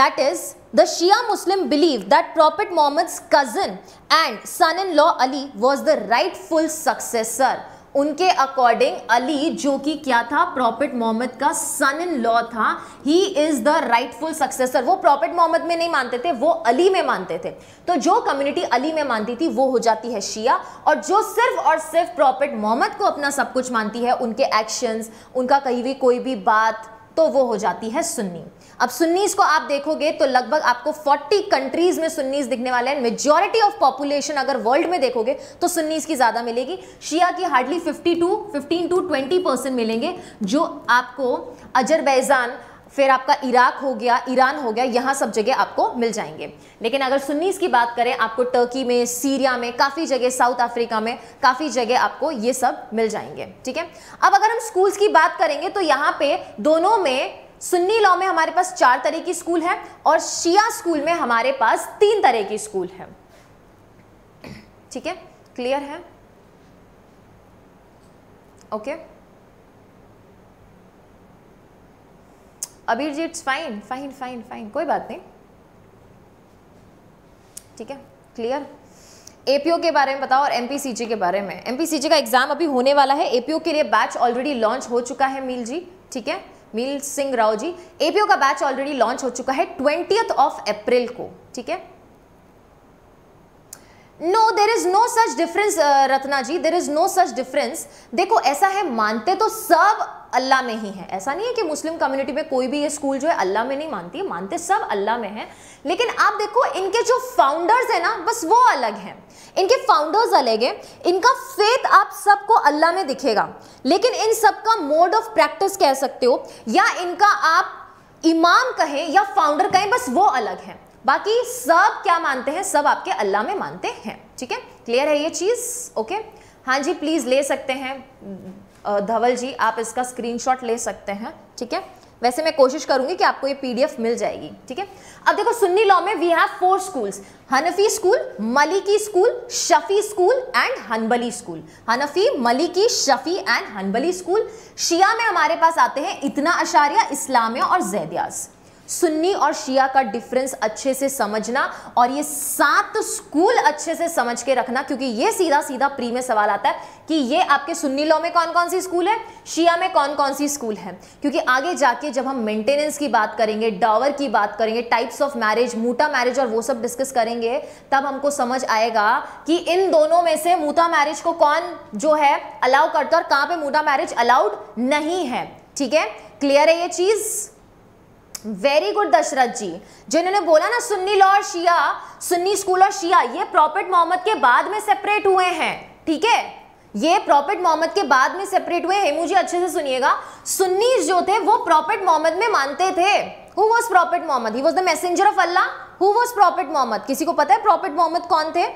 That is the Shia Muslim believe that prophet Mohammed's cousin and son in law Ali was the rightful successor उनके अकॉर्डिंग अली, जो कि क्या था, प्रॉफेट मोहम्मद का सन इन लॉ था, he is the rightful successor. वो prophet Mohammed में नहीं मानते थे, वो अली में मानते थे। तो जो कम्युनिटी अली में मानती थी वो हो जाती है शिया, और जो सिर्फ और सिर्फ प्रॉफेट मोहम्मद को अपना सब कुछ मानती है, उनके एक्शंस, उनका कहीं भी कोई भी बात, तो वो हो जाती है सुन्नी। अब सुन्नीस को आप देखोगे तो लगभग आपको 40 कंट्रीज में सुन्नीस दिखने वाले हैं। मेजॉरिटी ऑफ पॉपुलेशन अगर वर्ल्ड में देखोगे तो सुन्नीस की ज़्यादा मिलेगी, शिया की हार्डली 15 टू 20% मिलेंगे, जो आपको अजरबैजान, फिर आपका इराक हो गया, ईरान हो गया, यहाँ सब जगह आपको मिल जाएंगे। लेकिन अगर सुन्नीस की बात करें, आपको टर्की में, सीरिया में, काफ़ी जगह, साउथ अफ्रीका में काफ़ी जगह आपको ये सब मिल जाएंगे। ठीक है, अब अगर हम स्कूल्स की बात करेंगे तो यहाँ पे दोनों में, सुन्नी लॉ में हमारे पास 4 तरह की स्कूल है और शिया स्कूल में हमारे पास 3 तरह की स्कूल है। ठीक है, क्लियर है? Okay Abir ji, it's fine fine fine fine, कोई बात नहीं। ठीक है, क्लियर। एपीओ के बारे में बताओ और एमपीसीजी के बारे में। एमपीसीजी का एग्जाम अभी होने वाला है, एपीओ के लिए बैच ऑलरेडी लॉन्च हो चुका है मील जी। ठीक है, मील सिंह राव जी, एपीओ का बैच ऑलरेडी लॉन्च हो चुका है 20 अप्रैल को। ठीक है, no, there is no such difference Ratna ji, there is no such difference. देखो ऐसा है, मानते तो सब अल्लाह में ही है, ऐसा नहीं है कि मुस्लिम कम्युनिटी में कोई भी ये स्कूल जो है अल्लाह में नहीं मानती है, मानते सब अल्लाह में है। लेकिन आप देखो इनके जो फाउंडर्स है ना, बस वो अलग हैं, इनके फाउंडर्स अलग है, इनका फेथ आप सबको अल्लाह में दिखेगा, लेकिन इन सबका मोड ऑफ प्रैक्टिस कह सकते हो, या इनका आप इमाम कहें या फाउंडर कहें, बस वो अलग है। बाकी सब क्या मानते हैं, सब आपके अल्लाह में मानते हैं। ठीक है, क्लियर है ये चीज़? ओके, हाँ जी, प्लीज़ ले सकते हैं धवल जी, आप इसका स्क्रीनशॉट ले सकते हैं। ठीक है, वैसे मैं कोशिश करूंगी कि आपको ये पीडीएफ मिल जाएगी। ठीक है, अब देखो सुन्नी लॉ में we have 4 schools, Hanafi school, Maliki school, Shafi school and Hanbali school. Hanafi, Maliki, Shafi and Hanbali school. Shia में हमारे पास आते हैं इतना अशारिया, इस्लामिया और जैदियाज। सुन्नी और शिया का डिफरेंस अच्छे से समझना और ये 7 स्कूल अच्छे से समझ के रखना, क्योंकि ये सीधा सीधा प्री में सवाल आता है कि ये आपके सुन्नी लॉ में कौन कौन सी स्कूल है, शिया में कौन कौन सी स्कूल है। क्योंकि आगे जाके जब हम मेंटेनेंस की बात करेंगे, डावर की बात करेंगे, टाइप्स ऑफ मैरिज, मूता मैरिज और वो सब डिस्कस करेंगे, तब हमको समझ आएगा कि इन दोनों में से मूता मैरिज को कौन जो है अलाउ करता है और कहाँ पर मूता मैरिज अलाउड नहीं है। ठीक है, क्लियर है ये चीज़? वेरी गुड दशरथ जी, जिन्होंने बोला ना सुन्नी लॉ और शिया, सुन्नी स्कूल और शिया, ये प्रॉफेट मोहम्मद के बाद में सेपरेट हुए हैं। ठीक है, ये प्रॉफेट मोहम्मद के बाद में सेपरेट हुए हैं। मुझे अच्छे से सुनिएगा, सुन्नी जो थे वो प्रॉफेट मोहम्मद में मानते थे। Who was prophet Mohammed? He was the messenger of Allah. Who was prophet Mohammed? किसी को पता है प्रॉफेट मोहम्मद कौन थे?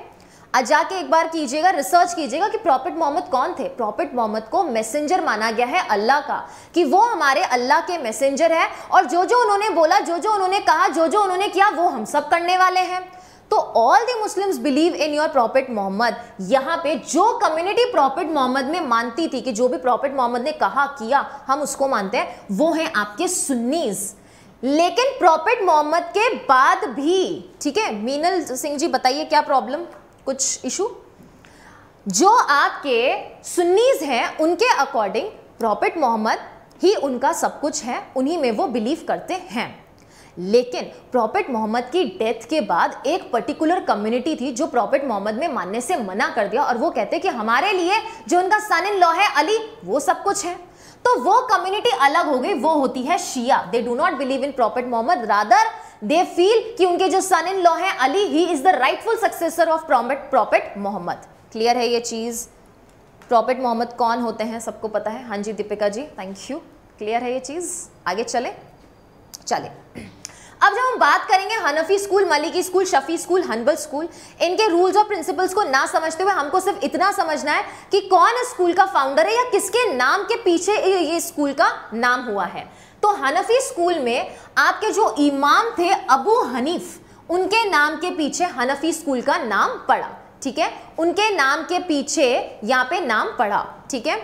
जाके एक बार कीजिएगा, रिसर्च कीजिएगा कि प्रॉफेट मोहम्मद कौन थे। प्रॉफेट मोहम्मद को मैसेंजर माना गया है अल्लाह का, कि वो हमारे अल्लाह के मैसेंजर है और जो जो उन्होंने बोला, जो जो उन्होंने कहा, जो जो उन्होंने किया, वो हम सब करने वाले हैं। तो all the Muslims believe in your prophet Mohammed. यहाँ पे जो कम्युनिटी प्रॉफेट मोहम्मद में मानती थी कि जो भी प्रॉफेट मोहम्मद ने कहा किया हम उसको मानते हैं, वो हैं आपके सुन्नीस। लेकिन प्रॉफेट मोहम्मद के बाद भी, ठीक है मीनल सिंह जी बताइए क्या प्रॉब्लम, कुछ इशू? जो आपके सुन्नीज हैं उनके अकॉर्डिंग प्रॉफेट मोहम्मद ही उनका सब कुछ है, उन्हीं में वो बिलीव करते हैं। लेकिन प्रॉफेट मोहम्मद की डेथ के बाद एक पर्टिकुलर कम्युनिटी थी जो प्रॉफेट मोहम्मद में मानने से मना कर दिया और वो कहते कि हमारे लिए जो उनका सन इन लॉ है अली वो सब कुछ है। तो वो कम्युनिटी अलग हो गई, वो होती है Shia. They do not believe in prophet Mohammed, rather they feel कि उनके जो सन इन लॉ है Ali, he is the rightful successor of prophet Mohammed. Clear है ये चीज? प्रॉफेट मोहम्मद कौन होते हैं सबको पता है। हाँ जी Deepika ji, thank you, clear है ये चीज। आगे चले चले, अब जब हम बात करेंगे Hanafi school, Maliki school, Shafi school, Hanbal school, इनके रूल्स और प्रिंसिपल्स को ना समझते हुए हमको सिर्फ इतना समझना है कि कौन स्कूल का फाउंडर है या किसके नाम के पीछे ये स्कूल का नाम हुआ है। तो हनफी स्कूल में आपके जो इमाम थे अबू हनीफ, उनके नाम के पीछे हनफी स्कूल का नाम पड़ा। ठीक है, उनके नाम के पीछे यहाँ पे नाम पड़ा। ठीक है,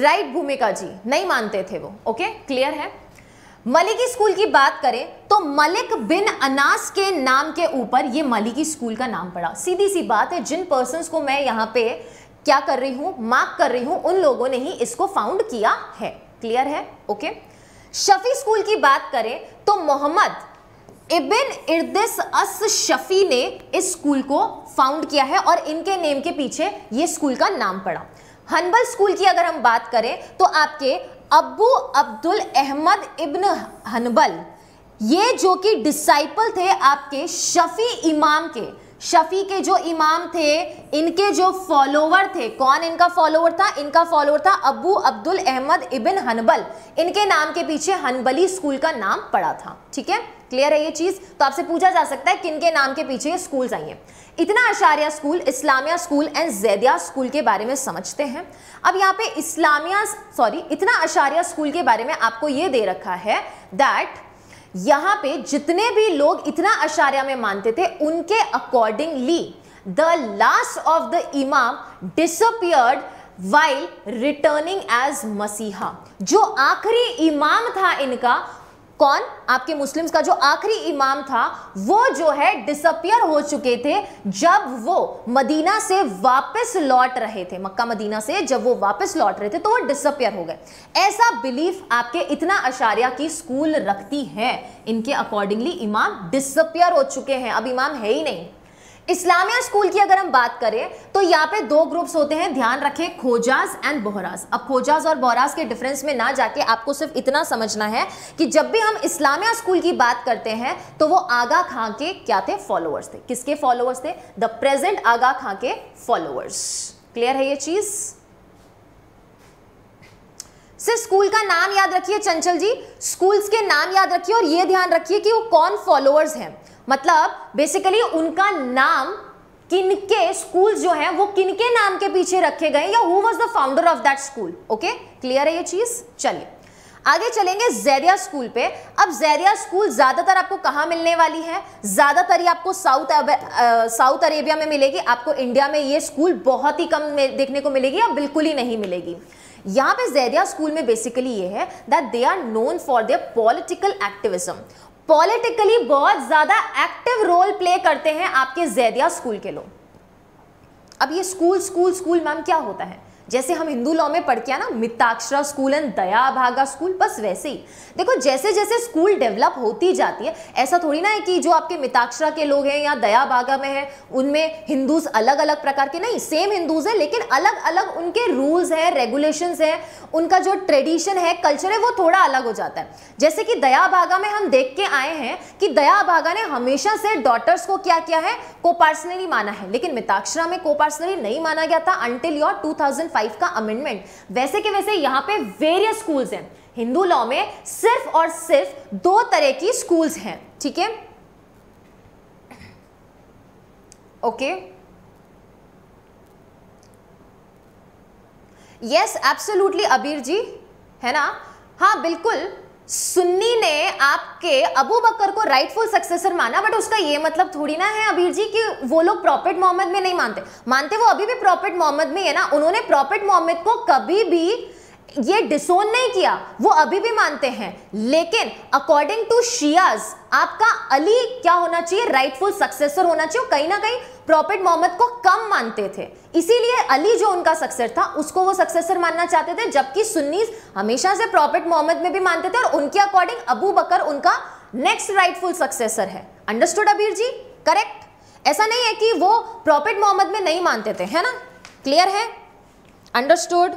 राइट भूमिका जी, नहीं मानते थे वो। ओके, क्लियर है। मलिकी स्कूल की बात करें तो मलिक बिन अनास के नाम के ऊपर ये मलिकी स्कूल का नाम पड़ा। सीधी सी बात है, जिन पर्सन्स को मैं यहाँ पे क्या कर रही हूं, मार्क कर रही हूं, उन लोगों ने ही इसको फाउंड किया है। क्लियर है? ओके। शफी स्कूल की बात करें तो मोहम्मद इबिन इर्दिस अस शफी ने इस स्कूल को फाउंड किया है और इनके नेम के पीछे ये स्कूल का नाम पड़ा। हनबल स्कूल की अगर हम बात करें तो आपके अबू अब्दुल अहमद इब्न हनबल, ये जो कि डिसाइपल थे आपके शफी इमाम के, शफी के जो इमाम थे इनके जो फॉलोवर थे, कौन इनका फॉलोवर था? इनका फॉलोवर था अबू अब्दुल अहमद इब्न हनबल, इनके नाम के पीछे हनबली स्कूल का नाम पड़ा था। ठीक है, क्लियर है ये चीज? तो आपसे पूछा जा सकता है किनके नाम के पीछे ये स्कूल्स आई हैं। इतना Ashariya school, Islamia school and Zaidiya school के बारे में समझते हैं। अब यहाँ पे इतना अशारिया स्कूल के बारे में आपको ये दे रखा है दैट यहाँ पे जितने भी लोग इतना अशारिया में मानते थे उनके accordingly the last of the imam disappeared while returning as मसीहा। जो आखिरी इमाम था इनका, कौन? आपके मुस्लिम्स का जो आखिरी इमाम था वो जो है डिसअपियर हो चुके थे जब वो मदीना से वापस लौट रहे थे, मक्का मदीना से जब वो वापस लौट रहे थे तो वो डिसअपियर हो गए। ऐसा बिलीफ आपके इतना अशारिया की स्कूल रखती है, इनके अकॉर्डिंगली इमाम डिसअपियर हो चुके हैं, अब इमाम है ही नहीं। इस्लामिया स्कूल की अगर हम बात करें तो यहाँ पे दो ग्रुप्स होते हैं, ध्यान रखें, खोजाज एंड बोहराज। अब खोजाज और बोहराज के डिफरेंस में ना जाके आपको सिर्फ इतना समझना है कि जब भी हम इस्लामिया स्कूल की बात करते हैं तो वो आगा खां के क्या थे? फॉलोअर्स थे। किसके फॉलोअर्स थे? द प्रेजेंट आगा खां के फॉलोअर्स। क्लियर है ये चीज? सिर्फ स्कूल का नाम याद रखिए चंचल जी, स्कूल्स के नाम याद रखिए और ये ध्यान रखिए कि वो कौन फॉलोअर्स हैं, मतलब बेसिकली उनका नाम किनके, स्कूल जो है वो किनके नाम के पीछे रखे गए या who was the founder of that school. Okay, clear है ये चीज? चलिए आगे चलेंगे जैदिया स्कूल पे। अब जैदिया स्कूल ज्यादातर आपको कहाँ मिलने वाली है? ज्यादातर ये आपको साउथ अरेबिया में मिलेगी। आपको इंडिया में ये स्कूल बहुत ही कम देखने को मिलेगी या बिल्कुल ही नहीं मिलेगी। यहाँ पे जैदिया स्कूल में बेसिकली ये है that they are known for their political activism. Politically बहुत ज्यादा एक्टिव रोल प्ले करते हैं आपके जैदिया स्कूल के लोग। अब ये स्कूल मैम क्या होता है? जैसे हम हिंदू लॉ में पढ़ के ना मिताक्षरा स्कूल एंड दया भागा स्कूल, बस वैसे ही देखो जैसे जैसे स्कूल डेवलप होती जाती है, ऐसा थोड़ी ना है कि जो आपके मिताक्षरा के लोग हैं या दया भागा में हैं उनमें हिंदूज अलग अलग प्रकार के, नहीं, सेम हिंदूज हैं लेकिन अलग अलग उनके रूल्स हैं, रेगुलेशंस हैं, उनका जो ट्रेडिशन है, कल्चर है, वो थोड़ा अलग हो जाता है। जैसे कि दया भागा में हम देख के आए हैं कि दया भागा ने हमेशा से डॉटर्स को क्या किया है? कोपार्सनरी माना है, लेकिन मिताक्षरा में कोपार्सनरी नहीं माना गया था अंटिल योर 2005 का अमेंडमेंट। वैसे के वैसे यहाँ पे वेरियस स्कूल्स हैं। हिंदू लॉ में सिर्फ और सिर्फ दो तरह की स्कूल्स हैं, ठीक है? Okay, yes, absolutely Abir ji, है ना? हाँ बिल्कुल, सुन्नी ने आपके अबू बकर को राइटफुल सक्सेसर माना, बट उसका ये मतलब थोड़ी ना है अबीर जी कि वो लोग प्रॉफेट मोहम्मद में नहीं मानते, वो अभी भी प्रॉफेट मोहम्मद में है ना। उन्होंने प्रॉफेट मोहम्मद को कभी भी ये डिसोन नहीं किया, वो अभी भी मानते हैं, लेकिन अकॉर्डिंग टू शियाज आपका अली क्या होना चाहिए? राइटफुल सक्सेसर होना चाहिए। कहीं ना कहीं प्रॉफेट मोहम्मद को कम मानते थे, इसीलिए अली जो उनका सक्सेसर था उसको वो सक्सेसर मानना चाहते थे, जबकि सुन्नीज हमेशा से प्रॉफेट मोहम्मद में भी मानते थे और उनके अकॉर्डिंग अबू बकर उनका नेक्स्ट राइटफुल सक्सेसर है। अंडरस्टूड अबीर जी? करेक्ट। ऐसा नहीं है कि वो प्रॉफेट मोहम्मद में नहीं मानते थे, है ना? क्लियर है? अंडरस्टूड।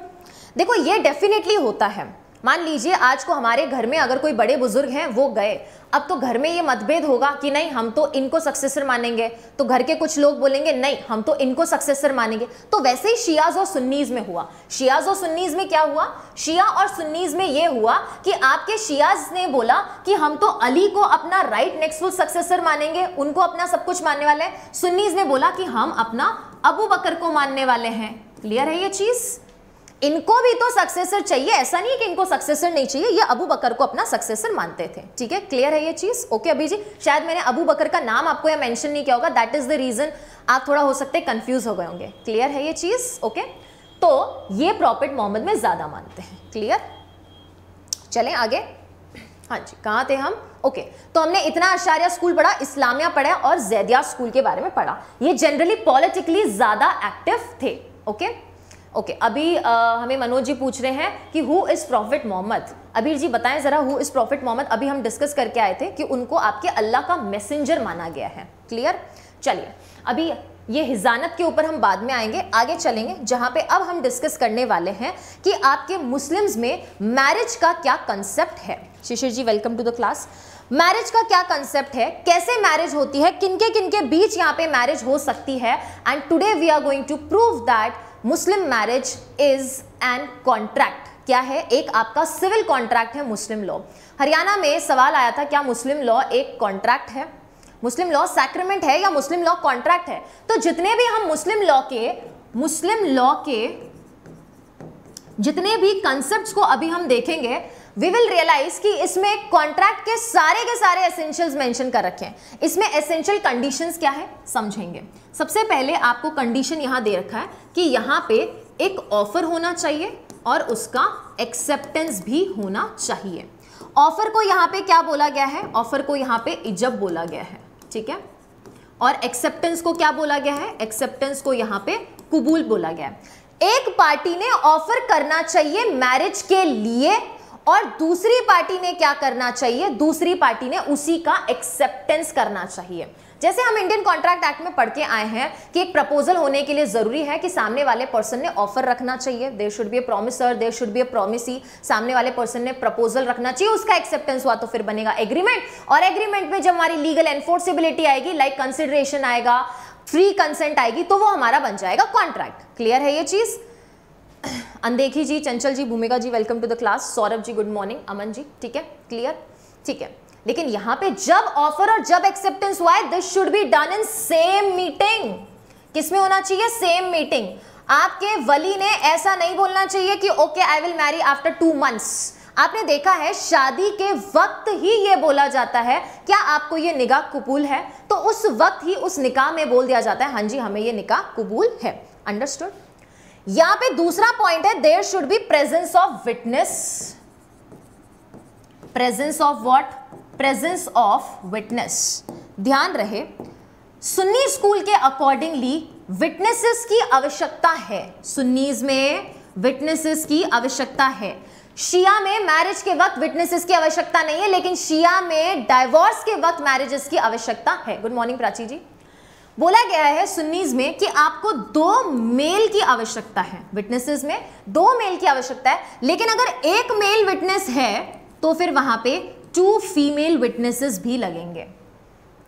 देखो ये डेफिनेटली होता है, मान लीजिए आज को हमारे घर में अगर कोई बड़े बुजुर्ग हैं वो गए, अब तो घर में ये मतभेद होगा कि नहीं हम तो इनको सक्सेसर मानेंगे, तो घर के कुछ लोग बोलेंगे नहीं हम तो इनको सक्सेसर मानेंगे। तो वैसे ही शियाज और सुन्नीज में हुआ। शियाज और सुन्नीज में क्या हुआ? शिया और सुन्नीज में ये हुआ कि आपके शियाज ने बोला कि हम तो अली को अपना राइट नेक्स्ट सक्सेसर मानेंगे, उनको अपना सब कुछ मानने वाले हैं। सुन्नीज ने बोला कि हम अपना अबू बकर को मानने वाले हैं। क्लियर है ये चीज़? इनको भी तो सक्सेसर चाहिए, ऐसा नहीं है कि इनको सक्सेसर नहीं चाहिए, ये अबू बकर को अपना सक्सेसर मानते थे। ठीक है, क्लियर है ये चीज? ओके अभी जी, शायद मैंने अबू बकर का नाम आपको या मेंशन नहीं किया होगा, दैट इज द रीजन आप थोड़ा हो सकते कंफ्यूज हो गए होंगे। क्लियर है ये चीज? ओके, तो ये प्रॉफेट मोहम्मद में ज्यादा मानते हैं। क्लियर? चलें आगे। हाँ जी, कहाँ थे हम? ओके, तो हमने इतना अशारिया स्कूल पढ़ा, इस्लामिया पढ़ा और जैदिया स्कूल के बारे में पढ़ा। ये जनरली पॉलिटिकली ज्यादा एक्टिव थे। ओके ओके अभी हमें मनोज जी पूछ रहे हैं कि who is prophet Mohammed. Abir ji बताएं ज़रा हु इज़ प्रॉफिट मोहम्मद। अभी हम डिस्कस करके आए थे कि उनको आपके अल्लाह का मैसेंजर माना गया है। क्लियर, चलिए अभी ये हिजानत के ऊपर हम बाद में आएंगे, आगे चलेंगे जहाँ पे अब हम डिस्कस करने वाले हैं कि आपके मुस्लिम्स में मैरिज का क्या कंसेप्ट है। Shishir ji welcome to the class. Marriage का क्या कंसेप्ट है, कैसे मैरिज होती है, किनके बीच यहाँ पे मैरिज हो सकती है, and today we are going to prove that Muslim marriage is an contract. क्या है, एक आपका सिविल कॉन्ट्रैक्ट है मुस्लिम लॉ। हरियाणा में सवाल आया था क्या मुस्लिम लॉ एक कॉन्ट्रैक्ट है, मुस्लिम लॉ सैक्रेमेंट है या मुस्लिम लॉ कॉन्ट्रैक्ट है। तो जितने भी हम मुस्लिम लॉ के जितने भी कंसेप्ट्स को अभी हम देखेंगे, वी विल रियलाइज कि इसमें कॉन्ट्रैक्ट के सारे एसेंशियल्स मेंशन कर रखे हैं। इसमें एसेंशियल कंडीशंस क्या है समझेंगे। सबसे पहले आपको कंडीशन यहाँ दे रखा है कि यहाँ पे एक ऑफर होना चाहिए और उसका एक्सेप्टेंस भी होना चाहिए। ऑफर को यहाँ पे क्या बोला गया है, ऑफर को यहाँ पे इजब बोला गया है, ठीक है। और एक्सेप्टेंस को क्या बोला गया है, एक्सेप्टेंस को यहाँ पे कबूल बोला गया है। एक पार्टी ने ऑफर करना चाहिए मैरिज के लिए और दूसरी पार्टी ने क्या करना चाहिए, दूसरी पार्टी ने उसी का एक्सेप्टेंस करना चाहिए। जैसे हम इंडियन कॉन्ट्रैक्ट एक्ट में पढ़ के आए हैं कि एक प्रपोजल होने के लिए जरूरी है कि सामने वाले पर्सन ने ऑफर रखना चाहिए, there should be a promisor, there should be a promisee. सामने वाले पर्सन ने प्रपोजल रखना चाहिए, उसका एक्सेप्टेंस हुआ तो फिर बनेगा एग्रीमेंट। और एग्रीमेंट में जब हमारी लीगल एनफोर्सेबिलिटी आएगी, लाइक कंसिडरेशन आएगा, फ्री कंसेंट आएगी, तो वो हमारा बन जाएगा कॉन्ट्रैक्ट। क्लियर है ये चीज। अनदेखी जी, Chanchal ji, Bhumika ji welcome to the class, Saurabh ji good morning, Aman ji, ठीक है क्लियर, ठीक है। लेकिन यहां पे जब ऑफर और जब एक्सेप्टेंस हुआ है, this should be done in same meeting. किसमें होना चाहिए, सेम मीटिंग। आपके वली ने ऐसा नहीं बोलना चाहिए कि okay I will marry after 2 months। आपने देखा है शादी के वक्त ही ये बोला जाता है क्या आपको ये निकाह कबूल है, तो उस वक्त ही उस निकाह में बोल दिया जाता है हाँ जी हमें ये निकाह कबूल है। अंडरस्टूड। यहां पे दूसरा पॉइंट है, there should be presence of witness. Presence of what, presence of witness. ध्यान रहे सुन्नी स्कूल के अकॉर्डिंगली विटनेसेस की आवश्यकता है, सुन्नीज में विटनेसेस की आवश्यकता है। शिया में मैरिज के वक्त विटनेसेस की आवश्यकता नहीं है, लेकिन शिया में डाइवोर्स के वक्त मैरिजेस की आवश्यकता है। Good morning Prachi ji. बोला गया है सुन्नीज में कि आपको 2 मेल की आवश्यकता है, विटनेसेस में 2 मेल की आवश्यकता है, लेकिन अगर 1 मेल विटनेस है तो फिर वहां पे 2 फीमेल विटनेसेस भी लगेंगे।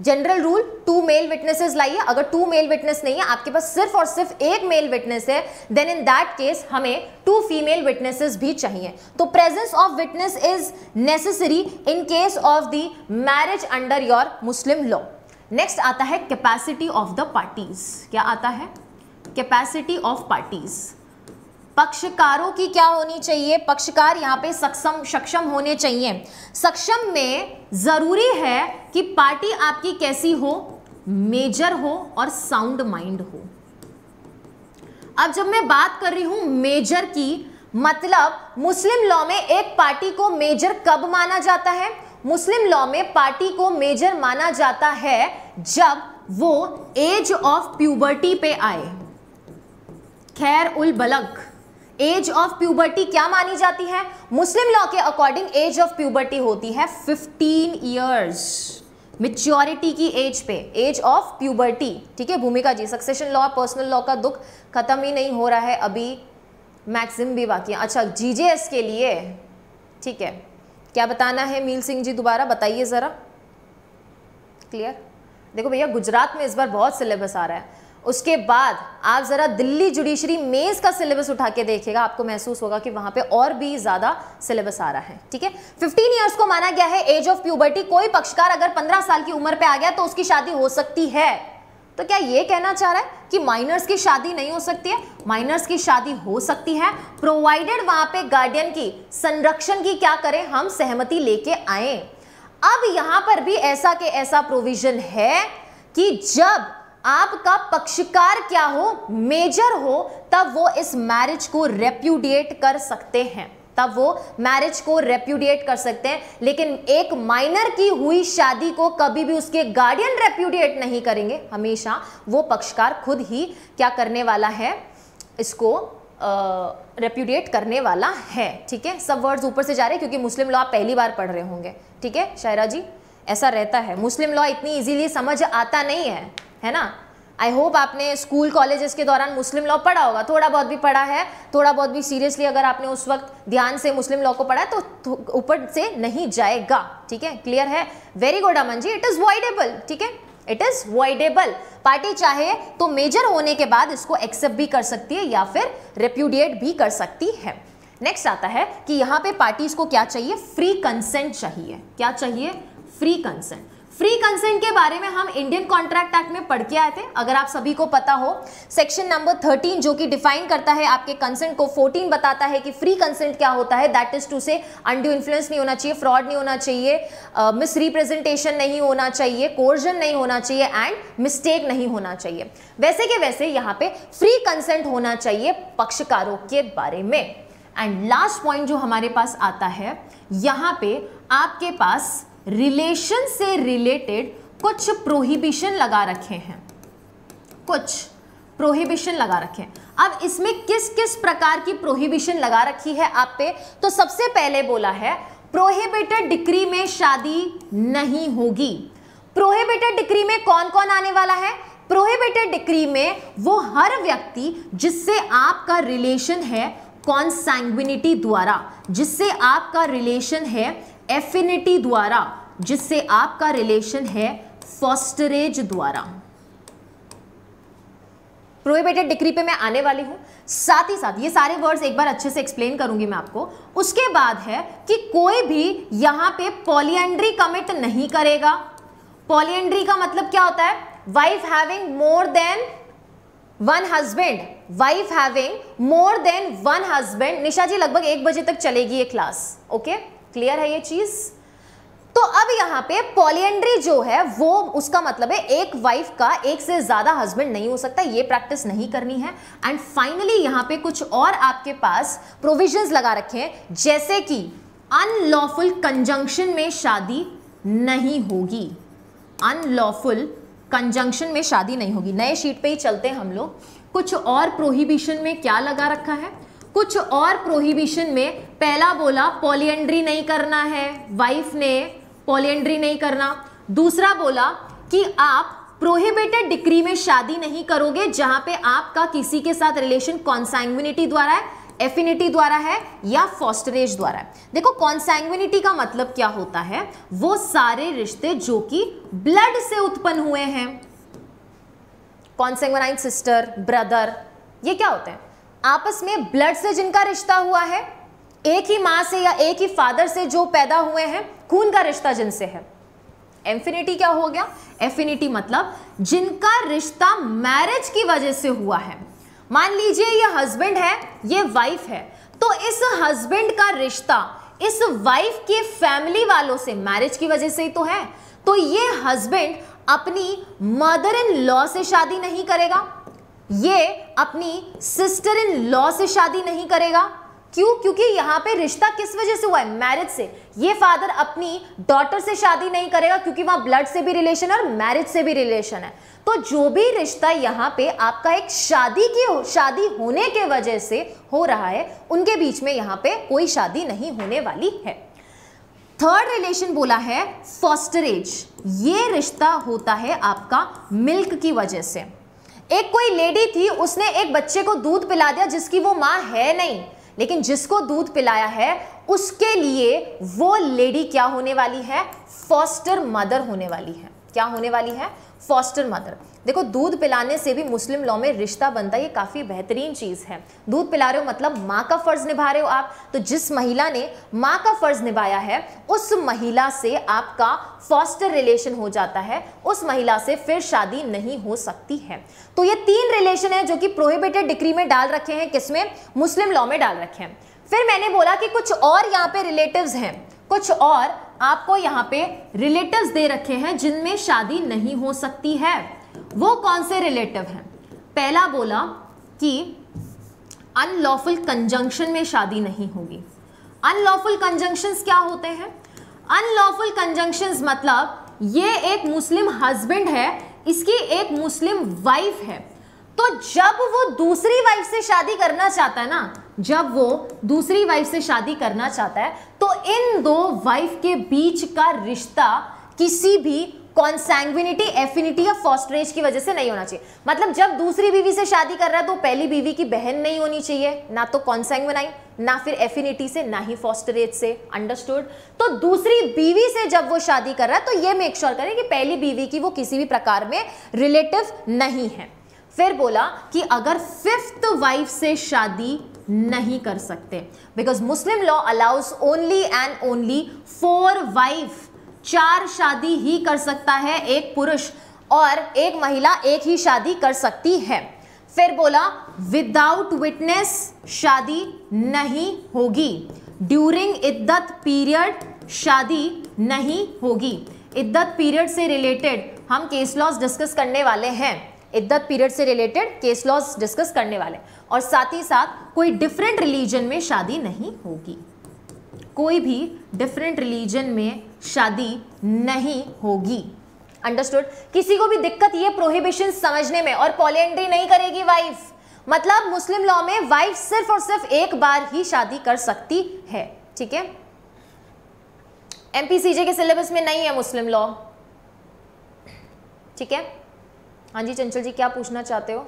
जनरल रूल 2 मेल विटनेसेस लाइए, अगर 2 मेल विटनेस नहीं है, आपके पास सिर्फ और सिर्फ 1 मेल विटनेस है, देन इन दैट केस हमें 2 फीमेल विटनेसेस भी चाहिए। तो presence of witness is necessary in case of the marriage under your Muslim law. Next आता है कैपेसिटी ऑफ द पार्टीज। क्या आता है, कैपेसिटी ऑफ पार्टीज। पक्षकारों की क्या होनी चाहिए, पक्षकार यहाँ पे सक्षम होने चाहिए। सक्षम में जरूरी है कि पार्टी आपकी कैसी हो, मेजर हो और साउंड माइंड हो। अब जब मैं बात कर रही हूं मेजर की, मतलब मुस्लिम लॉ में एक पार्टी को मेजर कब माना जाता है, मुस्लिम लॉ में पार्टी को मेजर माना जाता है जब वो एज ऑफ प्यूबर्टी पे आए। खैर उल बलग, एज ऑफ प्यूबर्टी क्या मानी जाती है, मुस्लिम लॉ के अकॉर्डिंग एज ऑफ प्यूबर्टी होती है 15 इयर्स, मेच्योरिटी की एज पे एज ऑफ प्यूबर्टी। ठीक है Bhumika ji, succession law personal law का दुख खत्म ही नहीं हो रहा है, अभी मैक्सिम भी बाकी है। अच्छा जीजेएस के लिए ठीक है, क्या बताना है मील सिंह जी, दोबारा बताइए ज़रा। क्लियर, देखो भैया गुजरात में इस बार बहुत सिलेबस आ रहा है, उसके बाद आप ज़रा दिल्ली जुडिशरी मेंस का सिलेबस उठा के देखिएगा, आपको महसूस होगा कि वहाँ पे और भी ज़्यादा सिलेबस आ रहा है। ठीक है 15 इयर्स को माना गया है एज ऑफ प्यूबर्टी। कोई पक्षकार अगर 15 साल की उम्र पे आ गया तो उसकी शादी हो सकती है। तो क्या ये कहना चाह रहा है कि माइनर्स की शादी नहीं हो सकती है, माइनर्स की शादी हो सकती है प्रोवाइडेड वहाँ पे गार्डियन की संरक्षण की क्या करें, हम सहमति लेके आए। अब यहाँ पर भी ऐसा के ऐसा प्रोविजन है कि जब आपका पक्षकार क्या हो, मेजर हो, तब वो इस मैरिज को रेप्यूडिएट कर सकते हैं, तब वो मैरिज को रेप्यूडिएट कर सकते हैं। लेकिन एक माइनर की हुई शादी को कभी भी उसके गार्डियन रेप्यूडिएट नहीं करेंगे, हमेशा वो पक्षकार खुद ही क्या करने वाला है, इसको रेप्यूडिएट करने वाला है। ठीक है, सब वर्ड्स ऊपर से जा रहे हैं क्योंकि मुस्लिम लॉ आप पहली बार पढ़ रहे होंगे। ठीक है शायरा जी, ऐसा रहता है, मुस्लिम लॉ इतनी इजीली समझ आता नहीं है, है ना। आई होप आपने स्कूल कॉलेजेस के दौरान मुस्लिम लॉ पढ़ा होगा, थोड़ा बहुत भी पढ़ा है, थोड़ा बहुत भी सीरियसली अगर आपने उस वक्त ध्यान से मुस्लिम लॉ को पढ़ा है तो ऊपर से नहीं जाएगा। ठीक है, क्लियर है, very good Aman ji, it is voidable. ठीक है, इट इज़ वॉइडेबल, पार्टी चाहे तो मेजर होने के बाद इसको एक्सेप्ट भी कर सकती है या फिर रेप्यूडिएट भी कर सकती है। नेक्स्ट आता है कि यहाँ पे पार्टीज़ को क्या चाहिए, फ्री कंसेंट चाहिए। क्या चाहिए, फ्री कंसेंट। फ्री कंसेंट के बारे में हम इंडियन कॉन्ट्रैक्ट एक्ट में पढ़ के आए थे, अगर आप सभी को पता हो। सेक्शन नंबर 13 जो कि डिफाइन करता है आपके कंसेंट को, 14 बताता है कि फ्री कंसेंट क्या होता है, that is to say undue influence नहीं होना चाहिए, फ्रॉड नहीं होना चाहिए, मिस रिप्रेजेंटेशन नहीं होना चाहिए, कोर्जन नहीं होना चाहिए एंड मिस्टेक नहीं होना चाहिए। वैसे के वैसे यहाँ पे फ्री कंसेंट होना चाहिए पक्षकारों के बारे में। एंड लास्ट पॉइंट जो हमारे पास आता है, यहाँ पे आपके पास रिलेशन से रिलेटेड कुछ प्रोहिबिशन लगा रखे हैं, कुछ प्रोहिबिशन लगा रखे हैं। अब इसमें किस किस प्रकार की प्रोहिबिशन लगा रखी है आप पे, तो सबसे पहले बोला है प्रोहिबिटेड डिक्री में शादी नहीं होगी। प्रोहिबिटेड डिक्री में कौन कौन आने वाला है? प्रोहिबिटेड डिक्री में वो हर व्यक्ति जिससे आपका रिलेशन है कॉन्सैंग्विनिटी द्वारा, जिससे आपका रिलेशन है एफिनिटी द्वारा, जिससे आपका रिलेशन है फॉस्टरेज द्वारा। प्रोहिबिटेड डिक्री पे मैं आने वाली हूं, साथ ही साथ ये सारे वर्ड्स एक बार अच्छे से एक्सप्लेन करूंगी मैं आपको। उसके बाद है कि कोई भी यहां पे पॉलिएंड्री कमिट नहीं करेगा। पॉलिएंड्री का मतलब क्या होता है? Wife having more than one husband, wife having more than one husband. Nisha ji लगभग 1 बजे तक चलेगी ये क्लास, ओके, क्लियर है ये चीज। तो अब यहां पे पॉलिएंड्री जो है वो, उसका मतलब है एक वाइफ का एक से ज्यादा हस्बैंड नहीं हो सकता, ये प्रैक्टिस नहीं करनी है। एंड फाइनली यहां पे कुछ और आपके पास प्रोविजंस लगा रखे हैं, जैसे कि अनलॉफुल कंजंक्शन में शादी नहीं होगी, अनलॉफुल कंजंक्शन में शादी नहीं होगी। नए शीट पे ही चलते हैं हम लोग। कुछ और प्रोहिबिशन में क्या लगा रखा है? कुछ और प्रोहिबिशन में पहला बोला पॉलिएंड्री नहीं करना है, वाइफ ने पॉलिएंड्री नहीं करना। दूसरा बोला कि आप प्रोहिबिटेड डिक्री में शादी नहीं करोगे जहां पे आपका किसी के साथ रिलेशन कॉन्सैंग्विनिटी द्वारा है, एफिनिटी द्वारा है या फॉस्टरेज द्वारा है। देखो कॉन्सैंग्विनिटी का मतलब क्या होता है, वो सारे रिश्ते जो कि ब्लड से उत्पन्न हुए हैं, कॉन्सैंग्विनाइन सिस्टर, ब्रदर, ये क्या होते हैं? आपस में ब्लड से जिनका रिश्ता हुआ है, एक ही माँ से या एक ही फादर से जो पैदा हुए हैं, खून का रिश्ता जिनसे है। एफिनिटी क्या हो गया? एफिनिटी मतलब जिनका रिश्ता मैरिज की वजह से हुआ है। मान लीजिए ये हस्बैंड है, ये वाइफ है, तो इस हस्बैंड का रिश्ता इस वाइफ के फैमिली वालों से मैरिज की वजह से ही तो है, तो ये हस्बैंड अपनी मदर इन लॉ से शादी नहीं करेगा, ये अपनी सिस्टर इन लॉ से शादी नहीं करेगा। क्यों? क्योंकि यहाँ पे रिश्ता किस वजह से हुआ है? मैरिज से। ये फादर अपनी डॉटर से शादी नहीं करेगा क्योंकि वहाँ ब्लड से भी रिलेशन है और मैरिज से भी रिलेशन है। तो जो भी रिश्ता यहाँ पे आपका एक शादी होने के वजह से हो रहा है, उनके बीच में यहाँ पे कोई शादी नहीं होने वाली है। थर्ड रिलेशन बोला है फॉस्टरेज, ये रिश्ता होता है आपका मिल्क की वजह से। एक कोई लेडी थी, उसने एक बच्चे को दूध पिला दिया जिसकी वो माँ है नहीं, लेकिन जिसको दूध पिलाया है उसके लिए वो लेडी क्या होने वाली है? फॉस्टर मदर होने वाली है। क्या होने वाली है? Foster mother. देखो दूध पिलाने से भी मुस्लिम लॉ में रिश्ता बनता है, ये काफ़ी बेहतरीन चीज़ है। दूध पिला रहे हो मतलब माँ का फ़र्ज़ निभा रहे हो आप, तो जिस महिला ने माँ का फ़र्ज़ निभाया है उस महिला से आपका फॉस्टर रिलेशन हो जाता है, उस महिला से फिर शादी नहीं हो सकती है। तो ये 3 रिलेशन है जो कि प्रोहिबिटेड डिक्री में डाल रखे हैं। किसमें? मुस्लिम लॉ में डाल रखे हैं। फिर मैंने बोला कि कुछ और यहाँ पे रिलेटिव्स हैं, कुछ और आपको यहाँ पे रिलेटिव्स दे रखे हैं जिनमें शादी नहीं हो सकती है। वो कौन से रिलेटिव हैं? पहला बोला कि अनलॉफुल कंजंक्शन में शादी नहीं होगी। अनलॉफुल कंजंक्शंस क्या होते हैं? अनलॉफुल कंजंक्शंस मतलब ये एक मुस्लिम हस्बैंड है, इसकी एक मुस्लिम वाइफ है, तो जब वो दूसरी वाइफ से शादी करना चाहता है ना, जब वो दूसरी वाइफ से शादी करना चाहता है तो इन दो वाइफ के बीच का रिश्ता किसी भी कॉन्सैंग्विनिटी, एफिनिटी या फॉस्टरेज की वजह से नहीं होना चाहिए। मतलब जब दूसरी बीवी से शादी कर रहा है तो पहली बीवी की बहन नहीं होनी चाहिए, ना तो कॉन्सैंग्विनाइन, ना फिर एफिनिटी से, ना ही फॉस्टरेज से। अंडरस्टूड? तो दूसरी बीवी से जब वो शादी कर रहा है तो ये मेक श्योर करें कि पहली बीवी की वो किसी भी प्रकार में रिलेटिव नहीं है। फिर बोला कि अगर फिफ्थ वाइफ से शादी नहीं कर सकते because Muslim law allows only and only 4 wife, 4 शादी ही कर सकता है एक पुरुष, और एक महिला एक ही शादी कर सकती है। फिर बोला विदाउट विटनेस शादी नहीं होगी, ड्यूरिंग इद्दत पीरियड शादी नहीं होगी। इद्दत पीरियड से रिलेटेड हम केस लॉज डिस्कस करने वाले हैं, इद्दत पीरियड से रिलेटेड केस लॉज डिस्कस करने वाले, और साथ ही साथ कोई डिफरेंट रिलीजन में शादी नहीं होगी, कोई भी डिफरेंट रिलीजन में शादी नहीं होगी। अंडरस्टूड? किसी को भी दिक्कत ये प्रोहिबिशन समझने में, और पॉलीएंड्री नहीं करेगी वाइफ। मतलब मुस्लिम लॉ में वाइफ सिर्फ और सिर्फ एक बार ही शादी कर सकती है। ठीक है, एमपीसीजे के सिलेबस में नहीं है मुस्लिम लॉ। ठीक है, हाँ जी चंचल जी, क्या पूछना चाहते हो?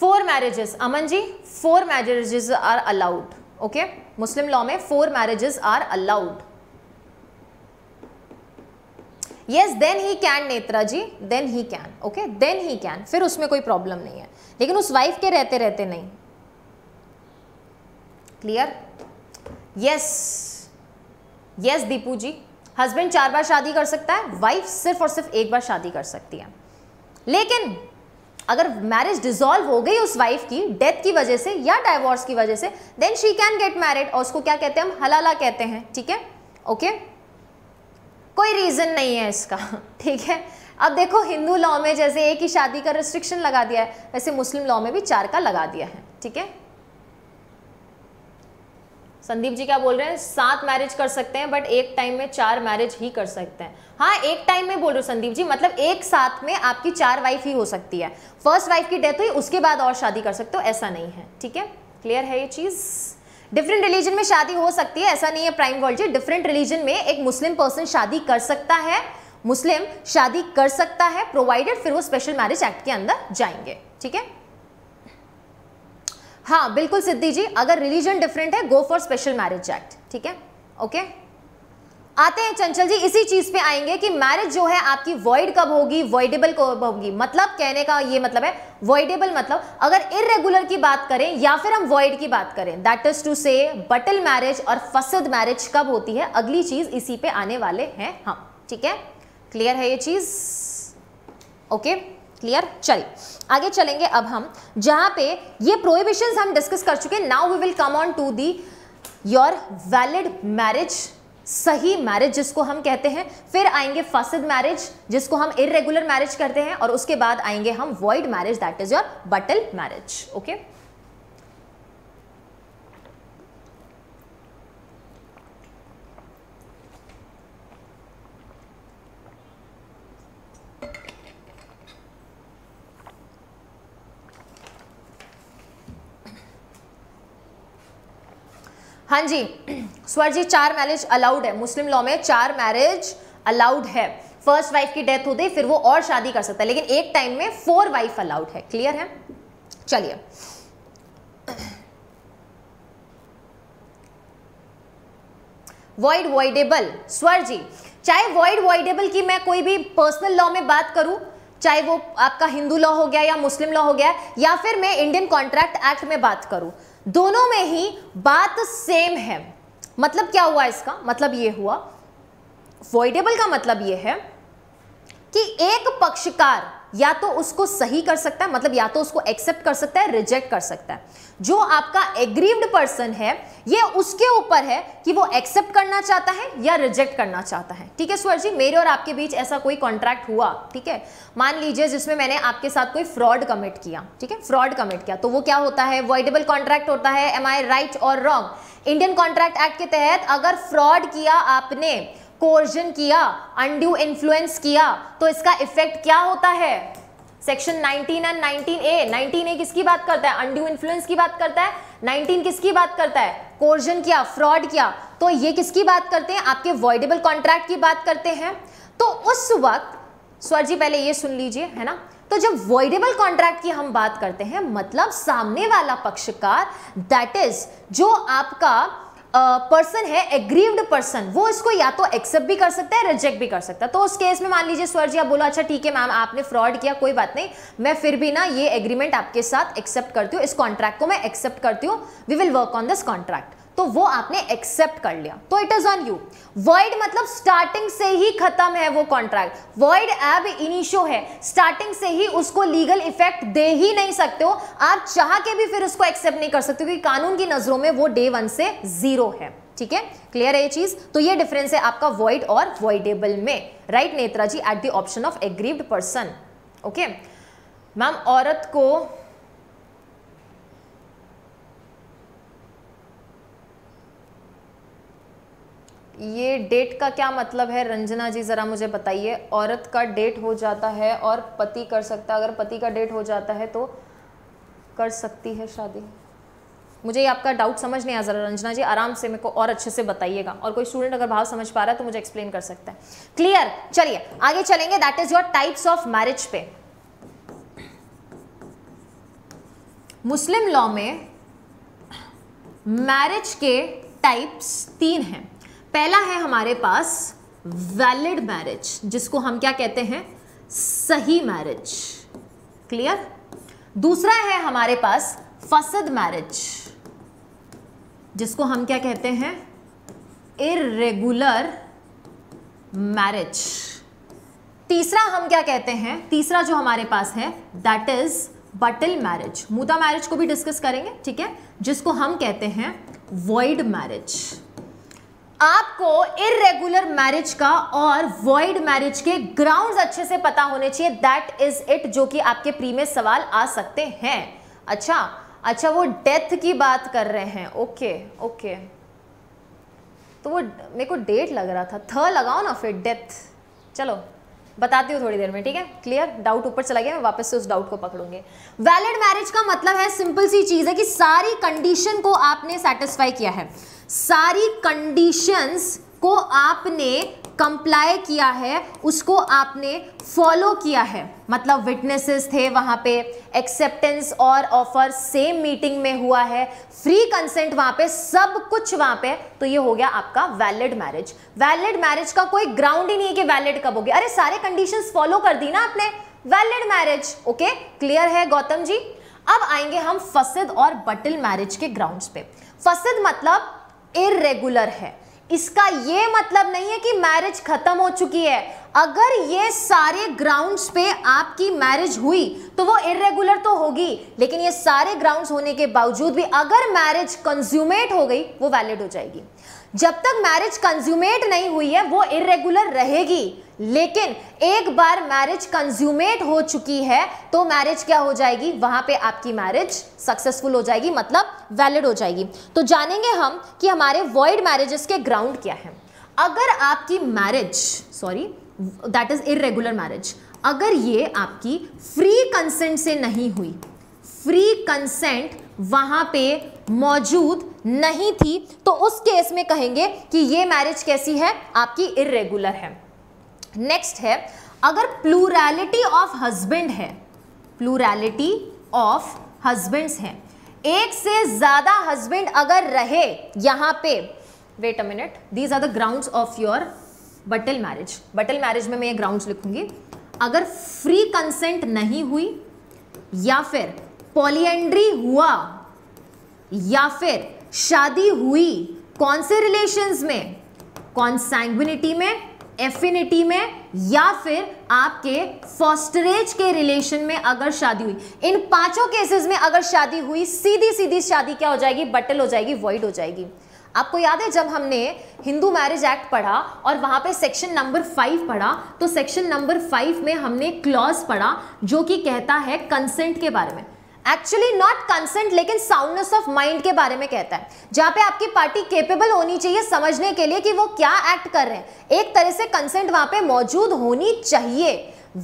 4 marriages, Aman ji 4 marriages are allowed. Okay, Muslim law में 4 marriages are allowed. Yes, then he can Netra ji, then he can. Okay, then he can, फिर उसमें कोई प्रॉब्लम नहीं है, लेकिन उस वाइफ के रहते रहते नहीं। Clear? Yes yes Deepu ji, husband 4 बार शादी कर सकता है, वाइफ सिर्फ और सिर्फ 1 बार शादी कर सकती है। लेकिन अगर मैरिज डिसॉल्व हो गई उस वाइफ की डेथ की वजह से या डाइवोर्स की वजह से, then she can get married, और उसको क्या कहते हैं हम? हलाला कहते हैं। ठीक है, ओके, कोई रीज़न नहीं है इसका। ठीक है, अब देखो हिंदू लॉ में जैसे 1 ही शादी का रिस्ट्रिक्शन लगा दिया है, वैसे मुस्लिम लॉ में भी 4 का लगा दिया है। ठीक है, संदीप जी क्या बोल रहे हैं? 7 मैरिज कर सकते हैं बट एक टाइम में 4 मैरिज ही कर सकते हैं। हाँ, एक टाइम में बोल रहे हो संदीप जी, मतलब एक साथ में आपकी 4 वाइफ ही हो सकती है। फर्स्ट वाइफ की डेथ हुई उसके बाद और शादी कर सकते हो, ऐसा नहीं है। ठीक है, क्लियर है ये चीज़? डिफरेंट रिलीजन में शादी हो सकती है, ऐसा नहीं है prime world ji. Different religion में एक मुस्लिम पर्सन शादी कर सकता है, मुस्लिम शादी कर सकता है, प्रोवाइडेड फिर वो स्पेशल मैरिज एक्ट के अंदर जाएंगे। ठीक है, हाँ बिल्कुल सिद्धि जी, अगर रिलीजन डिफरेंट है go for special marriage act. ठीक है, ओके, आते हैं चंचल जी इसी चीज पे आएंगे कि मैरिज जो है आपकी वॉइड कब होगी, वॉइडेबल कब होगी। मतलब कहने का ये मतलब है वॉइडेबल मतलब अगर इरेगुलर की बात करें या फिर हम वॉइड की बात करें, दैट इज टू से बटल मैरिज और फसद मैरिज कब होती है, अगली चीज इसी पे आने वाले हैं हम। ठीक है, क्लियर है ये चीज? ओके क्लियर, चलिए आगे चलेंगे। अब हम जहां पे ये प्रोहिबिशंस हम डिस्कस कर चुके हैं, now we will come on to the your valid marriage, सही मैरिज जिसको हम कहते हैं। फिर आएंगे फासिद मैरिज जिसको हम इरेगुलर मैरिज करते हैं, और उसके बाद आएंगे हम void marriage, that is your बटल मैरिज। ओके, हाँ जी स्वर जी, 4 मैरिज अलाउड है मुस्लिम लॉ में, 4 मैरिज अलाउड है। फर्स्ट वाइफ की डेथ होती फिर वो और शादी कर सकता है, लेकिन एक टाइम में 4 वाइफ अलाउड है। क्लियर है? चलिए वॉइड वॉइडेबल, स्वर जी चाहे वॉइड वॉइडेबल की मैं कोई भी पर्सनल लॉ में बात करूं, चाहे वो आपका हिंदू लॉ हो गया या मुस्लिम लॉ हो गया या फिर मैं इंडियन कॉन्ट्रैक्ट एक्ट में बात करूं, दोनों में ही बात सेम है। मतलब क्या हुआ इसका? मतलब ये हुआ वॉइडेबल का मतलब ये है कि एक पक्षकार या तो उसको सही कर सकता है, मतलब या तो उसको एक्सेप्ट कर सकता है, रिजेक्ट कर सकता है। जो आपका एग्रीव्ड पर्सन है ये उसके ऊपर है कि वो एक्सेप्ट करना चाहता है या रिजेक्ट करना चाहता है। ठीक है सुवर जी, मेरे और आपके बीच ऐसा कोई कॉन्ट्रैक्ट हुआ, ठीक है, मान लीजिए जिसमें मैंने आपके साथ कोई फ्रॉड कमिट किया, ठीक है, फ्रॉड कमिट किया, तो वो क्या होता है? वॉइडेबल कॉन्ट्रैक्ट होता है। एम आई राइट और रॉन्ग? इंडियन कॉन्ट्रैक्ट एक्ट के तहत अगर फ्रॉड किया आपने, कोर्जन किया, अनड्यू इन्फ्लुएंस किया, तो इसका इफेक्ट क्या होता है? सेक्शन 19 एंड 19A, 19A किसकी बात करता है? अनड्यू इन्फ्लुएंस की बात करता है। 19 किसकी बात करता है? कोर्जन किया, फ्रॉड किया। तो ये किसकी बात करते हैं? आपके वॉइडेबल कॉन्ट्रैक्ट की बात करते हैं। तो उस वक्त सर जी पहले ये सुन लीजिए, है ना। तो जब वॉइडेबल कॉन्ट्रैक्ट की हम बात करते हैं, मतलब सामने वाला पक्षकार, दैट इज जो आपका पर्सन है, एग्रीव्ड पर्सन, वो इसको या तो एक्सेप्ट भी कर सकता है, रिजेक्ट भी कर सकता है। तो उस केस में मान लीजिए स्वर जी आप बोलो, अच्छा ठीक है मैम आपने फ्रॉड किया, कोई बात नहीं, मैं फिर भी ना ये एग्रीमेंट आपके साथ एक्सेप्ट करती हूँ, इस कॉन्ट्रैक्ट को मैं एक्सेप्ट करती हूँ, we will work on this contract. तो वो आपने एक्सेप्ट कर लिया, तो it is on you. Void मतलब स्टार्टिंग से ही खत्म है वो कॉन्ट्रैक्ट, वॉइड एब इनिशियो है, स्टार्टिंग से ही उसको लीगल इफेक्ट दे ही नहीं सकते हो आप, चाह के भी फिर उसको एक्सेप्ट नहीं कर सकते, क्योंकि कानून की नजरों में वो डे वन से जीरो है। ठीक है, क्लियर है ये चीज। तो ये डिफरेंस है आपका वॉइड और वॉइडेबल में, right Netra ji, at the option of aggrieved person. Okay ma'am, औरत को ये डेट का क्या मतलब है रंजना जी, जरा मुझे बताइए। औरत का डेट हो जाता है और पति कर सकता है, अगर पति का डेट हो जाता है तो कर सकती है शादी। मुझे ये आपका डाउट समझ नहीं आया, जरा रंजना जी आराम से मेरे को और अच्छे से बताइएगा, और कोई स्टूडेंट अगर भाव समझ पा रहा है तो मुझे एक्सप्लेन कर सकता है। क्लियर, चलिए आगे चलेंगे। That is your types of marriage पे। मुस्लिम लॉ में मैरिज के टाइप्स 3 हैं। पहला है हमारे पास वैलिड मैरिज, जिसको हम क्या कहते हैं, सही मैरिज। क्लियर। दूसरा है हमारे पास फसद मैरिज, जिसको हम क्या कहते हैं, इर्रेगुलर मैरिज। तीसरा हम क्या कहते हैं, तीसरा जो हमारे पास है दैट इज बटल मैरिज, मुद्दा मैरिज को भी डिस्कस करेंगे, ठीक है, जिसको हम कहते हैं वॉइड मैरिज। आपको इरेगुलर मैरिज का और वॉइड मैरिज के ग्राउंड्स अच्छे से पता होने चाहिए, दैट इज इट, जो कि आपके प्रीवियस सवाल आ सकते हैं। अच्छा, वो डेथ की बात कर रहे हैं, ओके। तो वो मेरे को डेट लग रहा था, थ लगाओ ना फिर, डेथ। चलो बताती हूँ थोड़ी देर में, ठीक है। क्लियर, डाउट ऊपर चला गया, मैं वापस से उस डाउट को पकड़ूंगी। वैलिड मैरिज का मतलब है, सिंपल सी चीज है कि सारी कंडीशन को आपने सेटिस्फाई किया है, सारी कंडीशंस को आपने कंप्लाई किया है, उसको आपने फॉलो किया है। मतलब विटनेसेस थे वहाँ पे, एक्सेप्टेंस और ऑफर सेम मीटिंग में हुआ है, फ्री कंसेंट वहाँ पे, सब कुछ वहाँ पे। तो ये हो गया आपका वैलिड मैरिज। वैलिड मैरिज का कोई ग्राउंड ही नहीं है कि वैलिड कब होगी, अरे सारे कंडीशंस फॉलो कर दी ना आपने, वैलिड मैरिज। ओके, क्लियर है गौतम जी। अब आएंगे हम फसद और बटल मैरिज के ग्राउंड्स पे। फसद मतलब इर्रेगुलर है, इसका ये मतलब नहीं है कि मैरिज खत्म हो चुकी है। अगर ये सारे ग्राउंड्स पे आपकी मैरिज हुई तो वो इर्रेगुलर तो होगी, लेकिन ये सारे ग्राउंड्स होने के बावजूद भी अगर मैरिज कंज्यूमेट हो गई वो वैलिड हो जाएगी। जब तक मैरिज कंज्यूमेट नहीं हुई है वो इर्रेगुलर रहेगी, लेकिन एक बार मैरिज कंज्यूमेट हो चुकी है तो मैरिज क्या हो जाएगी, वहां पे आपकी मैरिज सक्सेसफुल हो जाएगी, मतलब वैलिड हो जाएगी। तो जानेंगे हम कि हमारे वॉइड मैरिजेस के ग्राउंड क्या है। अगर आपकी marriage, sorry that is irregular marriage, अगर ये आपकी फ्री कंसेंट से नहीं हुई, फ्री कंसेंट वहां पे मौजूद नहीं थी, तो उस केस में कहेंगे कि ये मैरिज कैसी है, आपकी इर्रेगुलर है। नेक्स्ट है, अगर प्लूरैलिटी ऑफ हस्बैंड है, प्लूरैलिटी ऑफ हस्बैंड्स है, एक से ज्यादा हस्बैंड अगर रहे यहाँ पे, wait a minute, these are the grounds of your बटल मैरिज। बटल मैरिज में मैं ये ग्राउंड्स लिखूंगी। अगर फ्री कंसेंट नहीं हुई, या फिर पॉलीएंड्री हुआ, या फिर शादी हुई, कौन से रिलेशंस में, कॉन्सैंग्विनिटी में, एफिनिटी में, या फिर आपके फॉस्टरेज के रिलेशन में अगर शादी हुई, इन पांचों केसेस में अगर शादी हुई, सीधी सीधी शादी क्या हो जाएगी, बटल हो जाएगी, वॉइड हो जाएगी। आपको याद है जब हमने हिंदू मैरिज एक्ट पढ़ा और वहां पे सेक्शन नंबर 5 पढ़ा, तो सेक्शन नंबर 5 में हमने क्लॉज पढ़ा जो कि कहता है कंसेंट के बारे में। एक्चुअली नॉट कंसेंट लेकिन साउंडनेस ऑफ माइंड के बारे में कहता है, जहां पे आपकी पार्टी केपेबल होनी चाहिए समझने के लिए कि वो क्या एक्ट कर रहे हैं, एक तरह से कंसेंट वहां पे मौजूद होनी चाहिए।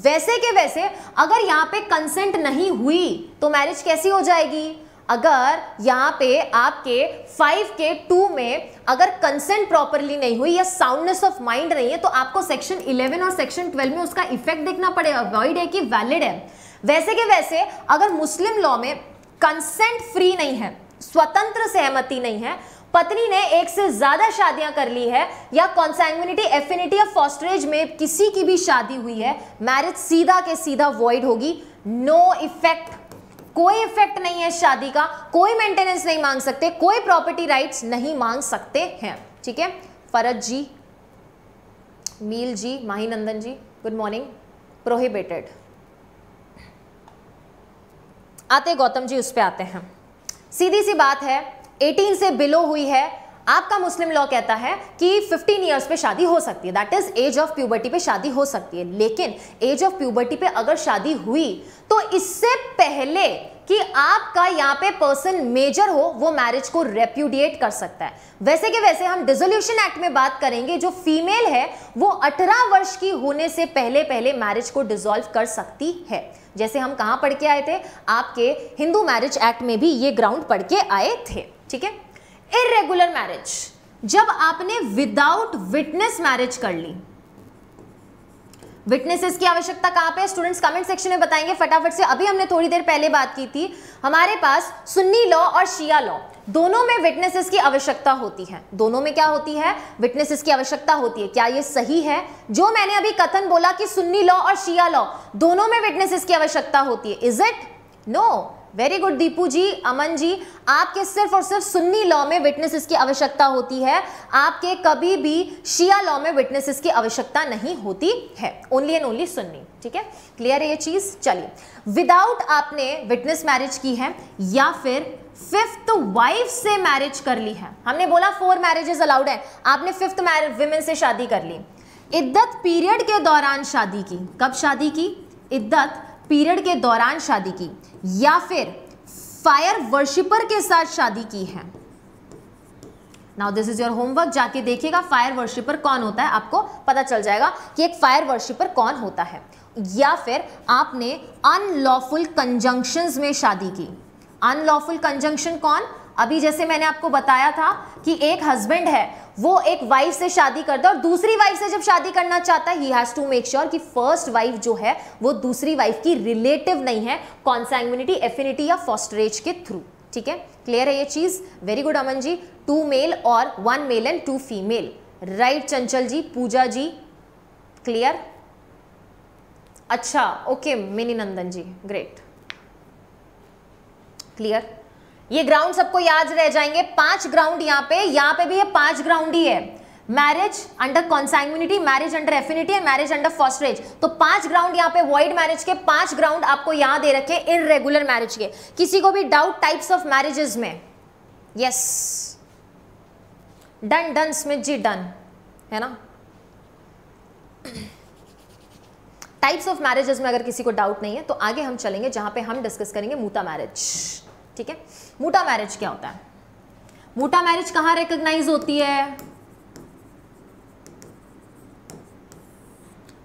वैसे के वैसे अगर यहाँ पे कंसेंट नहीं हुई तो मैरिज कैसी हो जाएगी? अगर यहाँ पे आपके 5K2 में अगर कंसेंट प्रॉपरली नहीं हुई या साउंडनेस ऑफ माइंड नहीं है तो आपको सेक्शन 11 और सेक्शन 12 में उसका इफेक्ट देखना पड़ेगा, वॉइड है कि वैलिड है। वैसे के वैसे अगर मुस्लिम लॉ में कंसेंट फ्री नहीं है, स्वतंत्र सहमति नहीं है, पत्नी ने एक से ज्यादा शादियां कर ली है या कॉन्सैंग्विनिटी, एफिनिटी या फॉस्टरेज में किसी की भी शादी हुई है, मैरिज सीधा के सीधा वॉइड होगी। नो इफेक्ट, कोई इफेक्ट नहीं है शादी का, कोई मेंटेनेंस नहीं मांग सकते, कोई प्रॉपर्टी राइट्स नहीं मांग सकते हैं। ठीक है, फरज जी, मील ji, Mahinandan ji, good morning. Prohibited, आते गौतम जी उस पर आते हैं। सीधी सी बात है, 18 से बिलो हुई है, आपका मुस्लिम लॉ कहता है कि 15 ईयर्स पे शादी हो सकती है, that is age of puberty पे शादी हो सकती है। लेकिन एज ऑफ प्यूबर्टी पे अगर शादी हुई तो इससे पहले कि आपका यहाँ पे पर्सन मेजर हो वो मैरिज को रेप्यूडिएट कर सकता है। वैसे के वैसे हम डिसोल्यूशन एक्ट में बात करेंगे, जो फीमेल है वो 18 वर्ष की होने से पहले पहले मैरिज को डिसॉल्व कर सकती है। जैसे हम कहाँ पढ़ के आए थे, आपके हिंदू मैरिज एक्ट में भी ये ग्राउंड पढ़ के आए थे। ठीक है, इरेगुलर मैरिज, जब आपने विदाउट विटनेस मैरिज कर ली, विटनेसेस की आवश्यकता कहाँ पे? स्टूडेंट्स कमेंट सेक्शन में बताएंगे फटाफट से। अभी हमने थोड़ी देर पहले बात की थी, हमारे पास सुन्नी लॉ और शिया लॉ दोनों में विटनेसेस की आवश्यकता होती है। दोनों में क्या होती है? विटनेसेस की आवश्यकता होती है। क्या ये सही है जो मैंने अभी कथन बोला कि सुन्नी लॉ और शिया लॉ दोनों में विटनेसेस की आवश्यकता होती है? Is it? No, very good Deepu ji, Aman ji, आपके सिर्फ और सिर्फ सुन्नी लॉ में विटनेसेस की आवश्यकता होती है, आपके कभी भी शिया लॉ में विटनेसेस की आवश्यकता नहीं होती है, ओनली एंड ओनली सुन्नी। ठीक है, क्लियर है ये चीज? चलिए, विदाउट आपने विटनेस मैरिज की है या फिर फिफ्थ वाइफ से मैरिज कर ली है, हमने बोला 4 मैरिजेस अलाउड है, आपने फिफ्थ विमेन से शादी कर ली, इद्दत पीरियड के दौरान शादी की, कब शादी की? इद्दत पीरियड के दौरान शादी की, या फिर फायर वर्शिपर के साथ शादी की है। Now this is your homework, जाके देखिएगा फायर वर्शिपर कौन होता है, आपको पता चल जाएगा कि एक फायर वर्शिपर कौन होता है। या फिर आपने अनलॉफुल कंजंक्शंस में शादी की। अनलॉफुल कंजंक्शन कौन? अभी जैसे मैंने आपको बताया था कि एक हस्बैंड है वो एक वाइफ से शादी करता है और दूसरी वाइफ से जब शादी करना चाहता है, he has to make sure कि फर्स्ट वाइफ जो है वो दूसरी वाइफ की रिलेटिव नहीं है, कॉन्सैंग्विनिटी, एफिनिटी या फॉस्टरेज के थ्रू। ठीक है, क्लियर है ये चीज? Very good Aman ji. 2 male और 1 male and 2 female, right Chanchal ji, Pooja ji, clear? अच्छा, okay Mini Nandan ji, great, clear. ये ग्राउंड सबको याद रह जाएंगे, 5 ग्राउंड यहाँ पे भी ये 5 ग्राउंड ही है, marriage under consanguinity, marriage under affinity and marriage under fosterage. तो 5 ग्राउंड यहाँ पे वॉइड मैरिज के, 5 ग्राउंड आपको यहाँ दे रखे इरेगुलर मैरिज के। किसी को भी डाउट टाइप्स ऑफ मैरिजेस में? Yes, done done Smith ji, done, है ना? टाइप्स ऑफ मैरिजेस में अगर किसी को डाउट नहीं है तो आगे हम चलेंगे जहां पे हम डिस्कस करेंगे मूता मैरिज। ठीक है, मूटा मैरिज क्या होता है? मूटा मैरिज कहां रिकॉग्नाइज होती है?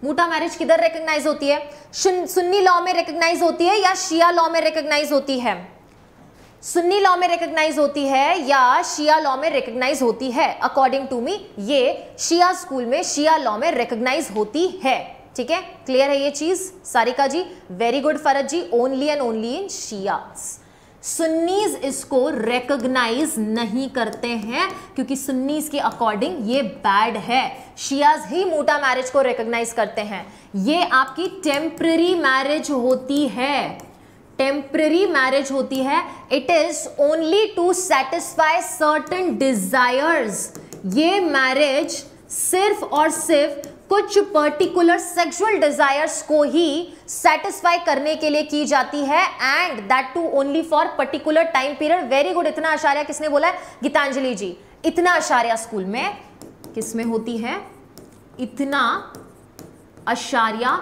मूटा मैरिज किधर रिकॉग्नाइज होती है? सुन्नी लॉ में रिकॉग्नाइज होती है या शिया लॉ में रिकॉग्नाइज होती है? सुन्नी लॉ में रिकॉग्नाइज होती है या शिया लॉ में रिकॉग्नाइज होती है? अकॉर्डिंग टू मी ये शिया स्कूल में शिया लॉ में रिकॉग्नाइज होती है। ठीक है, क्लियर है ये चीज? Sarika ji, very good. Faraz ji, only and only in Shia. Sunnis इसको रिकॉग्नाइज नहीं करते हैं क्योंकि सुन्नीज के अकॉर्डिंग ये बैड है। शियाज ही मूटा मैरिज को रिकॉग्नाइज करते हैं। ये आपकी टेम्पररी मैरिज होती है, टेम्पररी मैरिज होती है। It is only to satisfy certain desires. ये मैरिज सिर्फ और सिर्फ कुछ पर्टिकुलर सेक्सुअल डिजायर्स को ही सेटिस्फाई करने के लिए की जाती है, and that too only for particular time period. Very good, इतना आशार्य किसने बोला है? गीतांजलि जी। इतना आशार्य स्कूल में किस में होती है? इतना आशार्य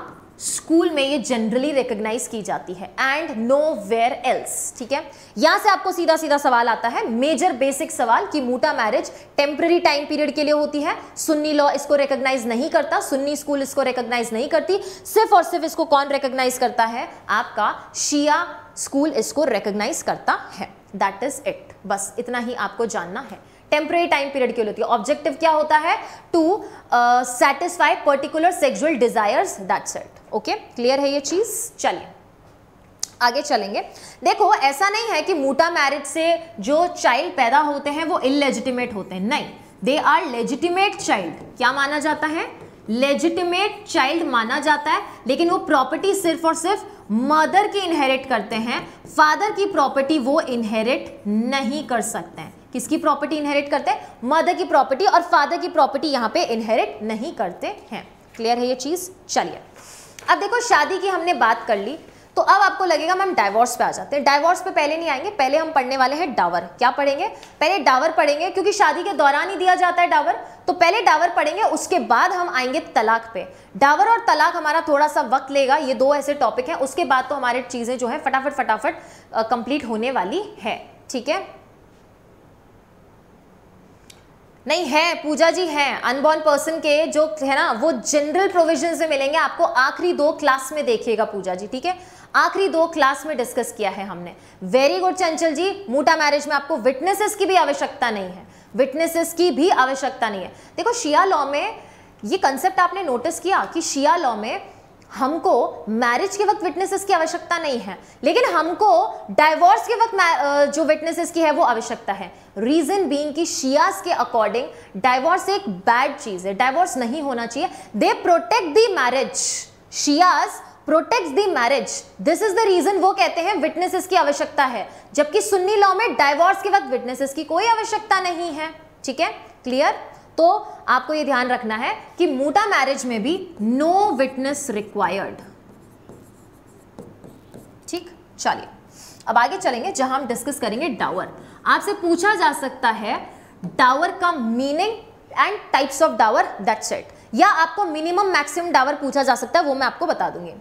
स्कूल में ये जनरली रिकॉग्नाइज की जाती है एंड नो वेयर एल्स। ठीक है, यहां से आपको सीधा सीधा सवाल आता है, मेजर बेसिक सवाल कि मूटा मैरिज टेम्पररी टाइम पीरियड के लिए होती है, सुन्नी लॉ इसको रिकॉग्नाइज नहीं करता, सुन्नी स्कूल इसको रिकॉग्नाइज नहीं करती, सिर्फ और सिर्फ इसको कौन रिकॉग्नाइज करता है, आपका शिया स्कूल इसको रिकॉग्नाइज करता है। दैट इज इट, बस इतना ही आपको जानना है। टेम्परेरी टाइम पीरियड के लिए होती है, ऑब्जेक्टिव क्या होता है, to satisfy particular sexual desires, that's it. Okay, clear है ये चीज। चलिए आगे चलेंगे। देखो ऐसा नहीं है कि मूटा मैरिज से जो चाइल्ड पैदा होते हैं वो इलेजिटिमेट होते हैं, नहीं, दे आर लेजिटिमेट चाइल्ड। क्या माना जाता है, लेजिटिमेट चाइल्ड माना जाता है, लेकिन वो प्रॉपर्टी सिर्फ और सिर्फ मदर की इनहेरिट करते हैं, फादर की प्रॉपर्टी वो इनहेरिट नहीं कर सकते हैं। किसकी प्रॉपर्टी इनहेरिट करते हैं, मदर की प्रॉपर्टी, और फादर की प्रॉपर्टी यहाँ पे इनहेरिट नहीं करते हैं। क्लियर है ये चीज़। चलिए अब देखो, शादी की हमने बात कर ली, तो अब आपको लगेगा मैम डाइवोर्स पे आ जाते हैं। डाइवोर्स पे पहले नहीं आएंगे, पहले हम पढ़ने वाले हैं डावर। क्या पढ़ेंगे, पहले डावर पढ़ेंगे, क्योंकि शादी के दौरान ही दिया जाता है डावर, तो पहले डावर पढ़ेंगे, उसके बाद हम आएंगे तलाक पे। डावर और तलाक हमारा थोड़ा सा वक्त लेगा, ये दो ऐसे टॉपिक हैं, उसके बाद तो हमारे चीज़ें जो है फटाफट फटाफट कंप्लीट होने वाली है। ठीक है, नहीं है पूजा जी, है अनबॉर्न पर्सन के जो है ना वो जनरल प्रोविजन से मिलेंगे आपको, आखिरी दो क्लास में देखिएगा पूजा जी। ठीक है, आखिरी दो क्लास में डिस्कस किया है हमने। वेरी गुड चंचल जी, मूटा मैरिज में आपको विटनेसेस की भी आवश्यकता नहीं है, विटनेसेस की भी आवश्यकता नहीं है। देखो शिया लॉ में ये कंसेप्ट आपने नोटिस किया कि शिया लॉ में हमको मैरिज के वक्त विटनेसेस की आवश्यकता नहीं है, लेकिन हमको डाइवोर्स के वक्त जो विटनेसेस की है वो आवश्यकता है। रीजन बीइंग कि शियास के अकॉर्डिंग डाइवोर्स एक बैड चीज है, डाइवोर्स नहीं होना चाहिए। They protect the marriage, Shias protects the marriage, this is the reason वो कहते हैं विटनेसेस की आवश्यकता है, जबकि सुन्नी लॉ में डाइवोर्स के वक्त विटनेसेस की कोई आवश्यकता नहीं है। ठीक है, क्लियर। तो आपको ये ध्यान रखना है कि मूटा मैरिज में भी नो विटनेस रिक्वायर्ड। ठीक, चलिए अब आगे चलेंगे जहां हम डिस्कस करेंगे डावर। आपसे पूछा जा सकता है डावर का meaning and types of dower, that's it, या आपको मिनिमम मैक्सिमम डावर पूछा जा सकता है, वो मैं आपको बता दूंगी।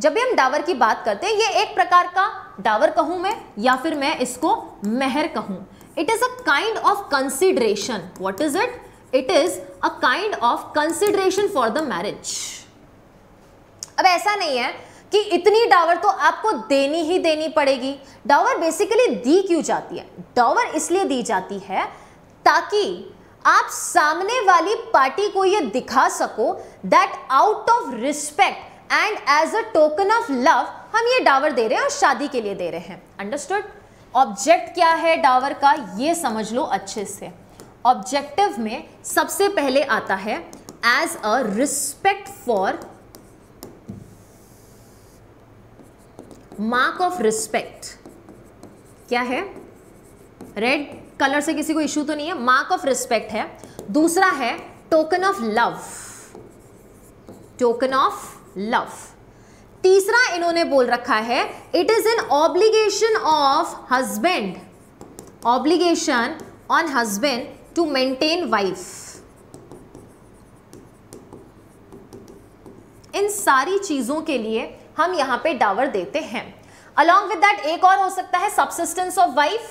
जब भी हम डावर की बात करते हैं, ये एक प्रकार का डावर कहूं मैं, या फिर मैं इसको मेहर कहूं। It is a kind of consideration. What is it, it is a kind of consideration for the marriage. अब ऐसा नहीं है कि इतनी डावर तो आपको देनी ही देनी पड़ेगी। डावर बेसिकली दी क्यों जाती है, डावर इसलिए दी जाती है ताकि आप सामने वाली पार्टी को यह दिखा सको that out of respect and as a token of love हम ये डावर दे रहे हैं और शादी के लिए दे रहे हैं। अंडरस्टूड। ऑब्जेक्ट क्या है डावर का, ये समझ लो अच्छे से। ऑब्जेक्टिव में सबसे पहले आता है as a respect for, mark of respect. क्या है, रेड कलर से किसी को इश्यू तो नहीं है, मार्क ऑफ रिस्पेक्ट है। दूसरा है token of love, token of love. तीसरा इन्होंने बोल रखा है it is an obligation of husband, obligation on husband to maintain wife। इन सारी चीजों के लिए हम यहां पे डावर देते हैं। अलॉन्ग विद दैट एक और हो सकता है subsistence of wife,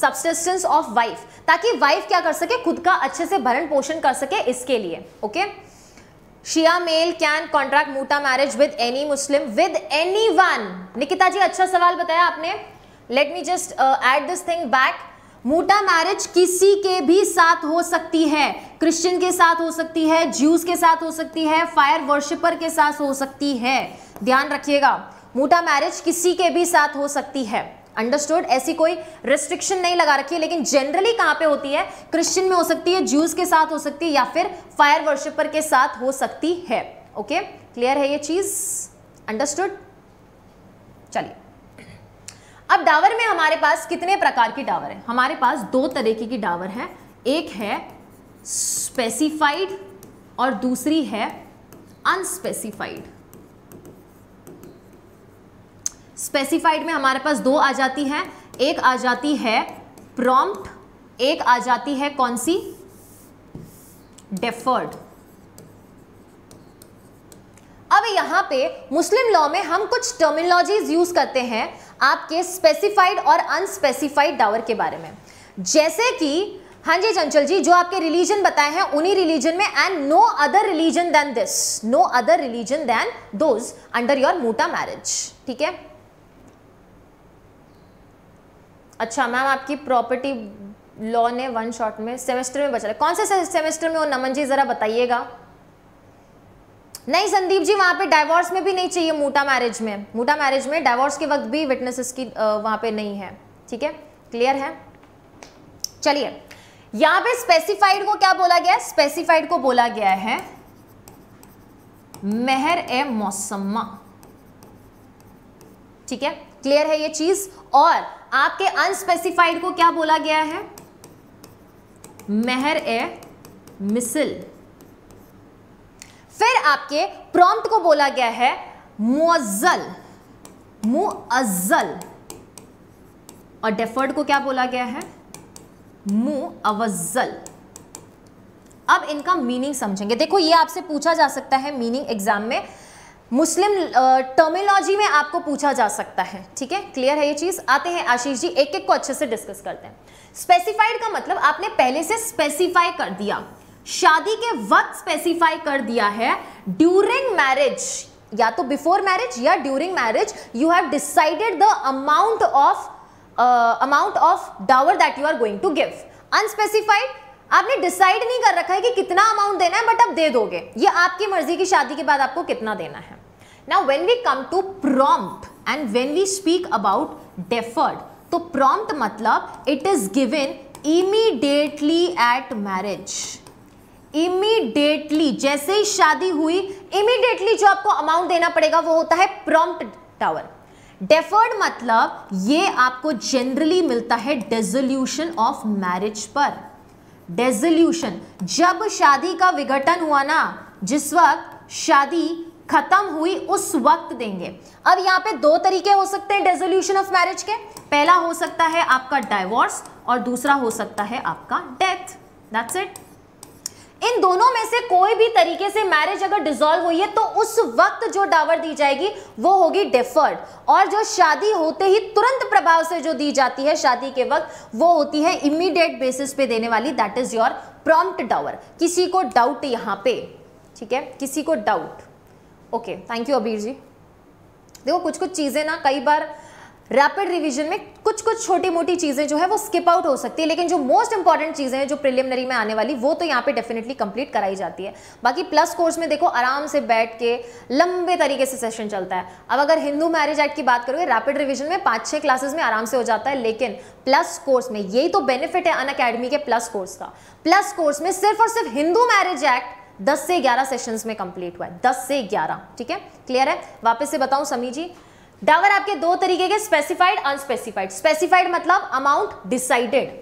subsistence of wife, ताकि वाइफ क्या कर सके, खुद का अच्छे से भरण पोषण कर सके, इसके लिए। Okay, Shia male can contract मूटा marriage with any Muslim, with any one. Nikita ji अच्छा सवाल बताया आपने, let me just add this thing back. मूटा marriage किसी के भी साथ हो सकती है, क्रिश्चियन के साथ हो सकती है, ज्यूज के साथ हो सकती है, फायर वर्शिपर के साथ हो सकती है। ध्यान रखिएगा, मूटा मैरिज किसी के भी साथ हो सकती है। अंडरस्टूड, ऐसी कोई रिस्ट्रिक्शन नहीं लगा रखी है, लेकिन जनरली कहाँ पे होती है, क्रिश्चियन में हो सकती है, ज्यूज के साथ हो सकती है, या फिर फायर वर्शिपर के साथ हो सकती है। ओके, क्लियर है ये चीज, अंडरस्टूड। चलिए अब डावर में हमारे पास कितने प्रकार की डावर है, हमारे पास दो तरीके की डावर है, एक है स्पेसिफाइड और दूसरी है अनस्पेसिफाइड। स्पेसिफाइड में हमारे पास दो आ जाती हैं, एक आ जाती है प्रॉम्प्ट, एक आ जाती है कौन सी, डेफर्ड। अब यहां पे मुस्लिम लॉ में हम कुछ टर्मिनोलॉजीज यूज करते हैं आपके स्पेसिफाइड और अनस्पेसिफाइड डावर के बारे में, जैसे कि हाँ जी चंचल जी जो आपके रिलीजन बताए हैं उन्हीं रिलीजन में, and no other religion than this, no other religion than those under your मोटा मैरिज। ठीक है, अच्छा मैम आपकी प्रॉपर्टी लॉ ने वन शॉट में सेमेस्टर में बचा है, कौन से सेमेस्टर में हो नमन जी जरा बताइएगा। नहीं संदीप जी वहाँ पे डाइवोर्स में भी नहीं चाहिए, मोटा मैरिज में, मोटा मैरिज में डाइवोर्स के वक्त भी विटनेसेस की वहाँ पे नहीं है। ठीक है, क्लियर है। चलिए यहाँ पे स्पेसिफाइड को क्या बोला गया है, स्पेसिफाइड को बोला गया है मेहर ए मौसम्मा। ठीक है, क्लियर है ये चीज। और आपके अनस्पेसिफाइड को क्या बोला गया है, मेहर ए मिसल। फिर आपके प्रॉम्प्ट को बोला गया है मुअज्जल, मुअज्जल। और डेफर्ड को क्या बोला गया है, मुअवज्जल। अब इनका मीनिंग समझेंगे। देखो ये आपसे पूछा जा सकता है मीनिंग एग्जाम में, मुस्लिम टर्मिनोलॉजी में आपको पूछा जा सकता है। ठीक है, क्लियर है ये चीज। आते हैं आशीष जी, एक एक को अच्छे से डिस्कस करते हैं। स्पेसिफाइड का मतलब आपने पहले से स्पेसिफाई कर दिया, शादी के वक्त स्पेसिफाई कर दिया है, ड्यूरिंग मैरिज या तो बिफोर मैरिज या during marriage you have decided the amount of dower that you are going to give. Unspecified आपने डिसाइड नहीं कर रखा है कि कितना अमाउंट देना है, बट आप दे दोगे, ये आपकी मर्जी की, शादी के बाद आपको कितना देना है। Now when we come to prompt and when we speak about deferred, तो प्रॉम्प्ट मतलब it is given immediately at marriage. Immediately, जैसे ही शादी हुई इमीडिएटली जो आपको अमाउंट देना पड़ेगा वो होता है प्रॉम्प्ट डावर। डेफर्ड मतलब ये आपको जनरली मिलता है डिसोल्यूशन ऑफ मैरिज पर। डिसोल्यूशन, जब शादी का विघटन हुआ ना, जिस वक्त शादी खत्म हुई उस वक्त देंगे। अब यहाँ पे दो तरीके हो सकते हैं डिसोल्यूशन ऑफ मैरिज के, पहला हो सकता है आपका डाइवोर्स और दूसरा हो सकता है आपका डेथ, दैट्स इट। इन दोनों में से कोई भी तरीके से मैरिज अगर डिसॉल्व हुई है तो उस वक्त जो डावर दी जाएगी वो होगी डेफर्ड, और जो शादी होते ही तुरंत प्रभाव से जो दी जाती है शादी के वक्त वो होती है इमीडिएट बेसिस पे देने वाली, that is your prompt dower. किसी को डाउट यहाँ पे, ठीक है, किसी को doubt, okay thank you Abir ji. देखो कुछ कुछ चीज़ें ना कई बार रैपिड रिवीजन में कुछ कुछ छोटी मोटी चीज़ें जो है वो स्किप आउट हो सकती है, लेकिन जो मोस्ट इंपॉर्टेंट चीज़ें हैं जो प्रिलिमिनरी में आने वाली वो तो यहाँ पे डेफिनेटली कंप्लीट कराई जाती है। बाकी प्लस कोर्स में देखो आराम से बैठ के लंबे तरीके से सेशन चलता है। अब अगर हिंदू मैरिज एक्ट की बात करोगे रैपिड रिवीजन में 5-6 क्लासेज में आराम से हो जाता है, लेकिन प्लस कोर्स में यही तो बेनिफिट है अन अकेडमी के प्लस कोर्स का, प्लस कोर्स में सिर्फ और सिर्फ हिंदू मैरिज एक्ट 10 से 11 सेशंस में कंप्लीट हुआ है, 10 से 11। ठीक है, क्लियर है। वापस से बताऊँ समी जी, डावर आपके दो तरीके के, स्पेसिफाइड अनस्पेसिफाइड। स्पेसिफाइड मतलब अमाउंट डिसाइडेड,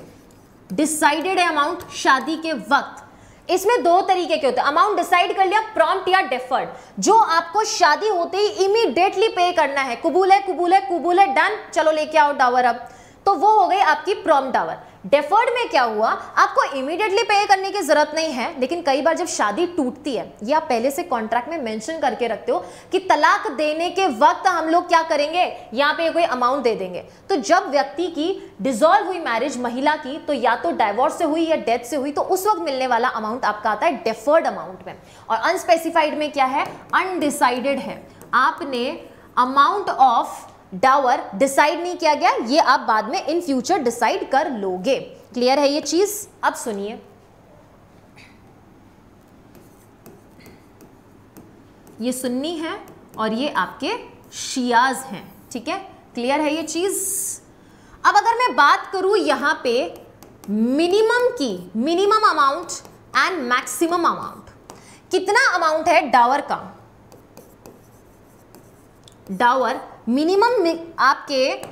डिसाइडेड है अमाउंट शादी के वक्त। इसमें दो तरीके के होते हैं, अमाउंट डिसाइड कर लिया, प्रॉम्प्ट या डेफर्ड, जो आपको शादी होते ही इमीडिएटली पे करना है, कबूल है कबूल है कबूल है डन, चलो लेके आओ डावर, अब तो वो हो गई आपकी प्रॉम्प्ट डावर। डेफर्ड में क्या हुआ, आपको इमीडिएटली पे करने की जरूरत नहीं है, लेकिन कई बार जब शादी टूटती है, ये आप पहले से कॉन्ट्रैक्ट में मेंशन करके रखते हो कि तलाक देने के वक्त हम लोग क्या करेंगे, यहाँ पे कोई अमाउंट दे देंगे। तो जब व्यक्ति की डिसॉल्व हुई मैरिज, महिला की, तो या तो डाइवोर्स से हुई या डेथ से हुई, तो उस वक्त मिलने वाला अमाउंट आपका आता है डेफर्ड अमाउंट में। और अनस्पेसिफाइड में क्या है, अनडिसाइडेड है, आपने अमाउंट ऑफ डावर डिसाइड नहीं किया गया, ये आप बाद में इन फ्यूचर डिसाइड कर लोगे। क्लियर है ये चीज। अब सुनिए, ये सुन्नी है और ये आपके शियाज हैं। ठीक है, क्लियर है ये चीज। अब अगर मैं बात करूं यहां पे मिनिमम की, minimum amount and maximum amount, कितना अमाउंट है डावर का। डावर मिनिमम आपके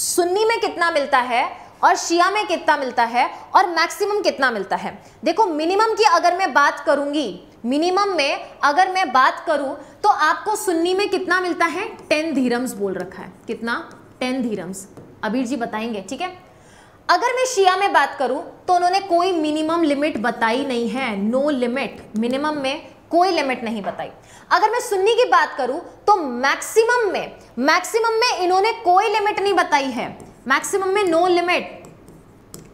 सुन्नी में कितना मिलता है और शिया में कितना मिलता है और मैक्सिमम कितना मिलता है। देखो मिनिमम की अगर मैं बात करूंगी, मिनिमम में अगर मैं बात करूं तो आपको सुन्नी में कितना मिलता है, 10 दिरहम्स बोल रखा है, कितना, 10 दिरहम्स। अबीर जी बताएंगे। ठीक है, अगर मैं शिया में बात करूं तो उन्होंने कोई मिनिमम लिमिट बताई नहीं है, नो लिमिट, मिनिमम में कोई लिमिट नहीं बताई। अगर मैं सुन्नी की बात करूं तो मैक्सिमम में इन्होंने कोई लिमिट नहीं बताई है, मैक्सिमम में नो लिमिट।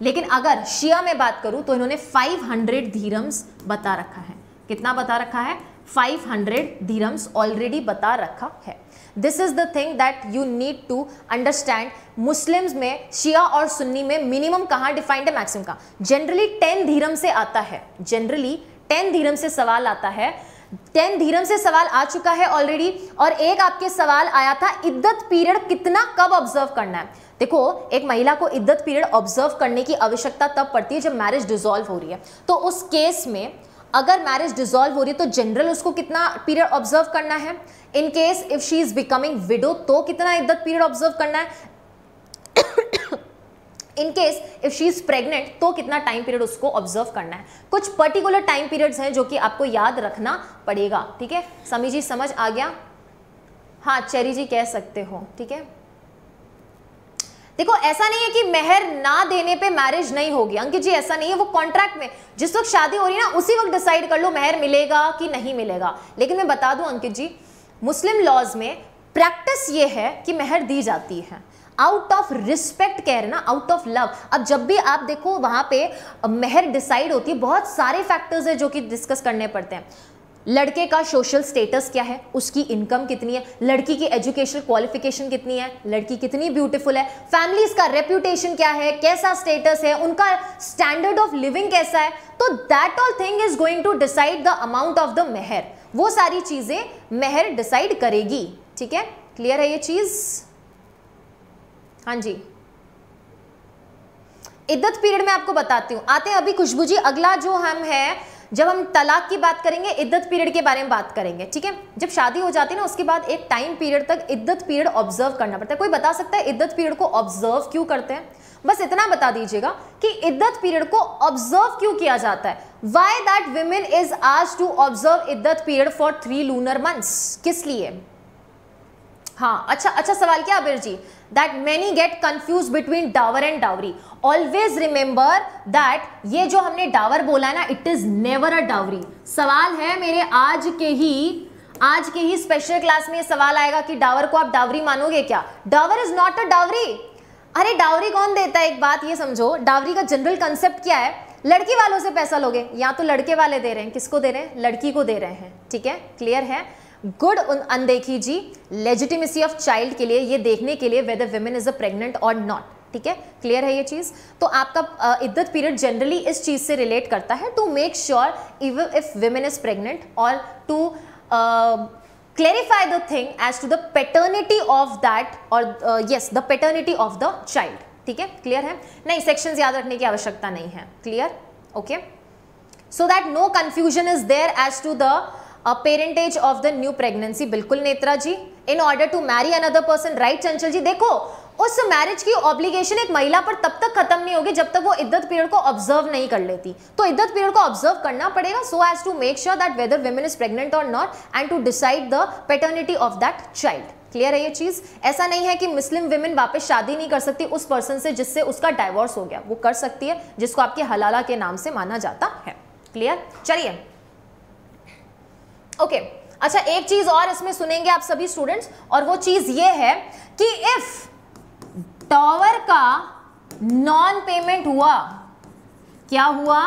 लेकिन अगर शिया में बात करूं तो इन्होंने 500 दिरहम्स बता रखा है। कितना बता रखा है? 500 दिरहम्स ऑलरेडी बता रखा है। This is the thing that you need to understand. Muslims में, शिया और सुन्नी में मिनिमम कहाँ डिफाइंड है, मैक्सिमम का। जनरली 10 दिरहम से आता है, जनरली 10 दिरहम से सवाल आता है, 10 दिरहम से सवाल आ चुका है ऑलरेडी। और एक आपके सवाल आया था, इद्दत पीरियड कितना कब ऑब्जर्व करना है। देखो, एक महिला को इद्दत पीरियड ऑब्जर्व करने की आवश्यकता तब पड़ती है जब मैरिज डिसॉल्व हो रही है। तो उस केस में अगर मैरिज डिसॉल्व हो रही है तो जनरल उसको कितना पीरियड ऑब्जर्व करना है, in case if she is becoming widow तो कितना इद्दत पीरियड ऑब्जर्व करना है, in case if she is pregnant तो कितना टाइम पीरियड उसको ऑब्जर्व करना है। कुछ पर्टिकुलर टाइम पीरियड्स हैं जो कि आपको याद रखना पड़ेगा। ठीक है, समी जी समझ आ गया? हाँ, चेरी जी कह सकते हो। ठीक है, देखो ऐसा नहीं है कि मेहर ना देने पे मैरिज नहीं होगी। अंकित जी ऐसा नहीं है, वो कॉन्ट्रैक्ट में जिस वक्त शादी हो रही है ना उसी वक्त डिसाइड कर लो मेहर मिलेगा कि नहीं मिलेगा। लेकिन मैं बता दूं अंकित जी, मुस्लिम लॉज में प्रैक्टिस ये है कि मेहर दी जाती है आउट ऑफ रिस्पेक्ट, कह रहे ना, आउट ऑफ लव। अब जब भी आप देखो वहाँ पे मेहर डिसाइड होती है, बहुत सारे फैक्टर्स है जो कि डिस्कस करने पड़ते हैं। लड़के का सोशल स्टेटस क्या है, उसकी इनकम कितनी है, लड़की की एजुकेशनल क्वालिफिकेशन कितनी है, लड़की कितनी ब्यूटीफुल है, फैमिलीज का रेप्यूटेशन क्या है, कैसा स्टेटस है, उनका स्टैंडर्ड ऑफ लिविंग कैसा है। तो that all thing is going to decide the amount of the मेहर। वो सारी चीज़ें मेहर डिसाइड करेगी। ठीक है, क्लियर है ये चीज़? हाँ जी, इद्दत पीरियड में आपको बताती हूँ। आते हैं अभी खुशबू जी, अगला जो हम है, जब हम तलाक की बात करेंगे इद्दत पीरियड के बारे में बात करेंगे। ठीक है, जब शादी हो जाती है ना उसके बाद एक टाइम पीरियड तक इद्दत पीरियड ऑब्जर्व करना पड़ता है। कोई बता सकता है इद्दत पीरियड को ऑब्जर्व क्यों करते हैं? बस इतना बता दीजिएगा कि इद्दत पीरियड को ऑब्जर्व क्यों किया जाता है। Why that women is asked to observe इद्दत period for 3 lunar months, किस लिए? हाँ, अच्छा सवाल किया Abir ji. That many get confuse between dower and dowry. Always remember that ये जो हमने डावर बोला है ना, it is never a dowry. सवाल है मेरे आज के ही स्पेशल क्लास में सवाल आएगा कि डावर को आप डावरी मानोगे क्या? Dower is not a dowry. अरे डावरी कौन देता है, एक बात ये समझो। डावरी का जनरल कंसेप्ट क्या है? लड़की वालों से पैसा लोगे, या तो लड़के वाले दे रहे हैं। किसको दे रहे हैं? लड़की को दे रहे हैं। ठीक है, क्लियर है? गुड अनदेखी जी। लेजिटिमेसी ऑफ चाइल्ड के लिए, ये देखने के लिए whether women is a pregnant और नॉट। ठीक है, क्लियर है ये चीज़? तो आपका इद्दत पीरियड जनरली इस चीज़ से रिलेट करता है, to make sure even if women is pregnant और to clarify the thing as to the paternity of that और yes the paternity of the child. ठीक है, क्लियर है? नहीं, सेक्शंस याद रखने की आवश्यकता नहीं है। Clear, okay, so that no confusion is there as to the parentage of the new pregnancy. बिल्कुल Netra ji. In order to marry another person, right Chanchal ji. देखो, उस मैरिज की ऑब्लिगेशन एक महिला पर तब तक खत्म नहीं होगी जब तक वो इद्दत पीरियड को ऑब्जर्व नहीं कर लेती। तो इद्दत पीरियड को ऑब्जर्व करना पड़ेगा so as to make sure that whether women is pregnant और not and to decide the paternity of that child. Clear है ये चीज़? ऐसा नहीं है कि मुस्लिम विमेन वापस शादी नहीं कर सकती उस पर्सन से जिससे उसका डाइवोर्स हो गया। वो कर सकती है, जिसको आपके हलाला के नाम से माना जाता है। क्लियर? चलिए, ओके अच्छा, एक चीज और इसमें सुनेंगे आप सभी स्टूडेंट्स, और वो चीज ये है कि इफ डावर का नॉन पेमेंट हुआ, क्या हुआ?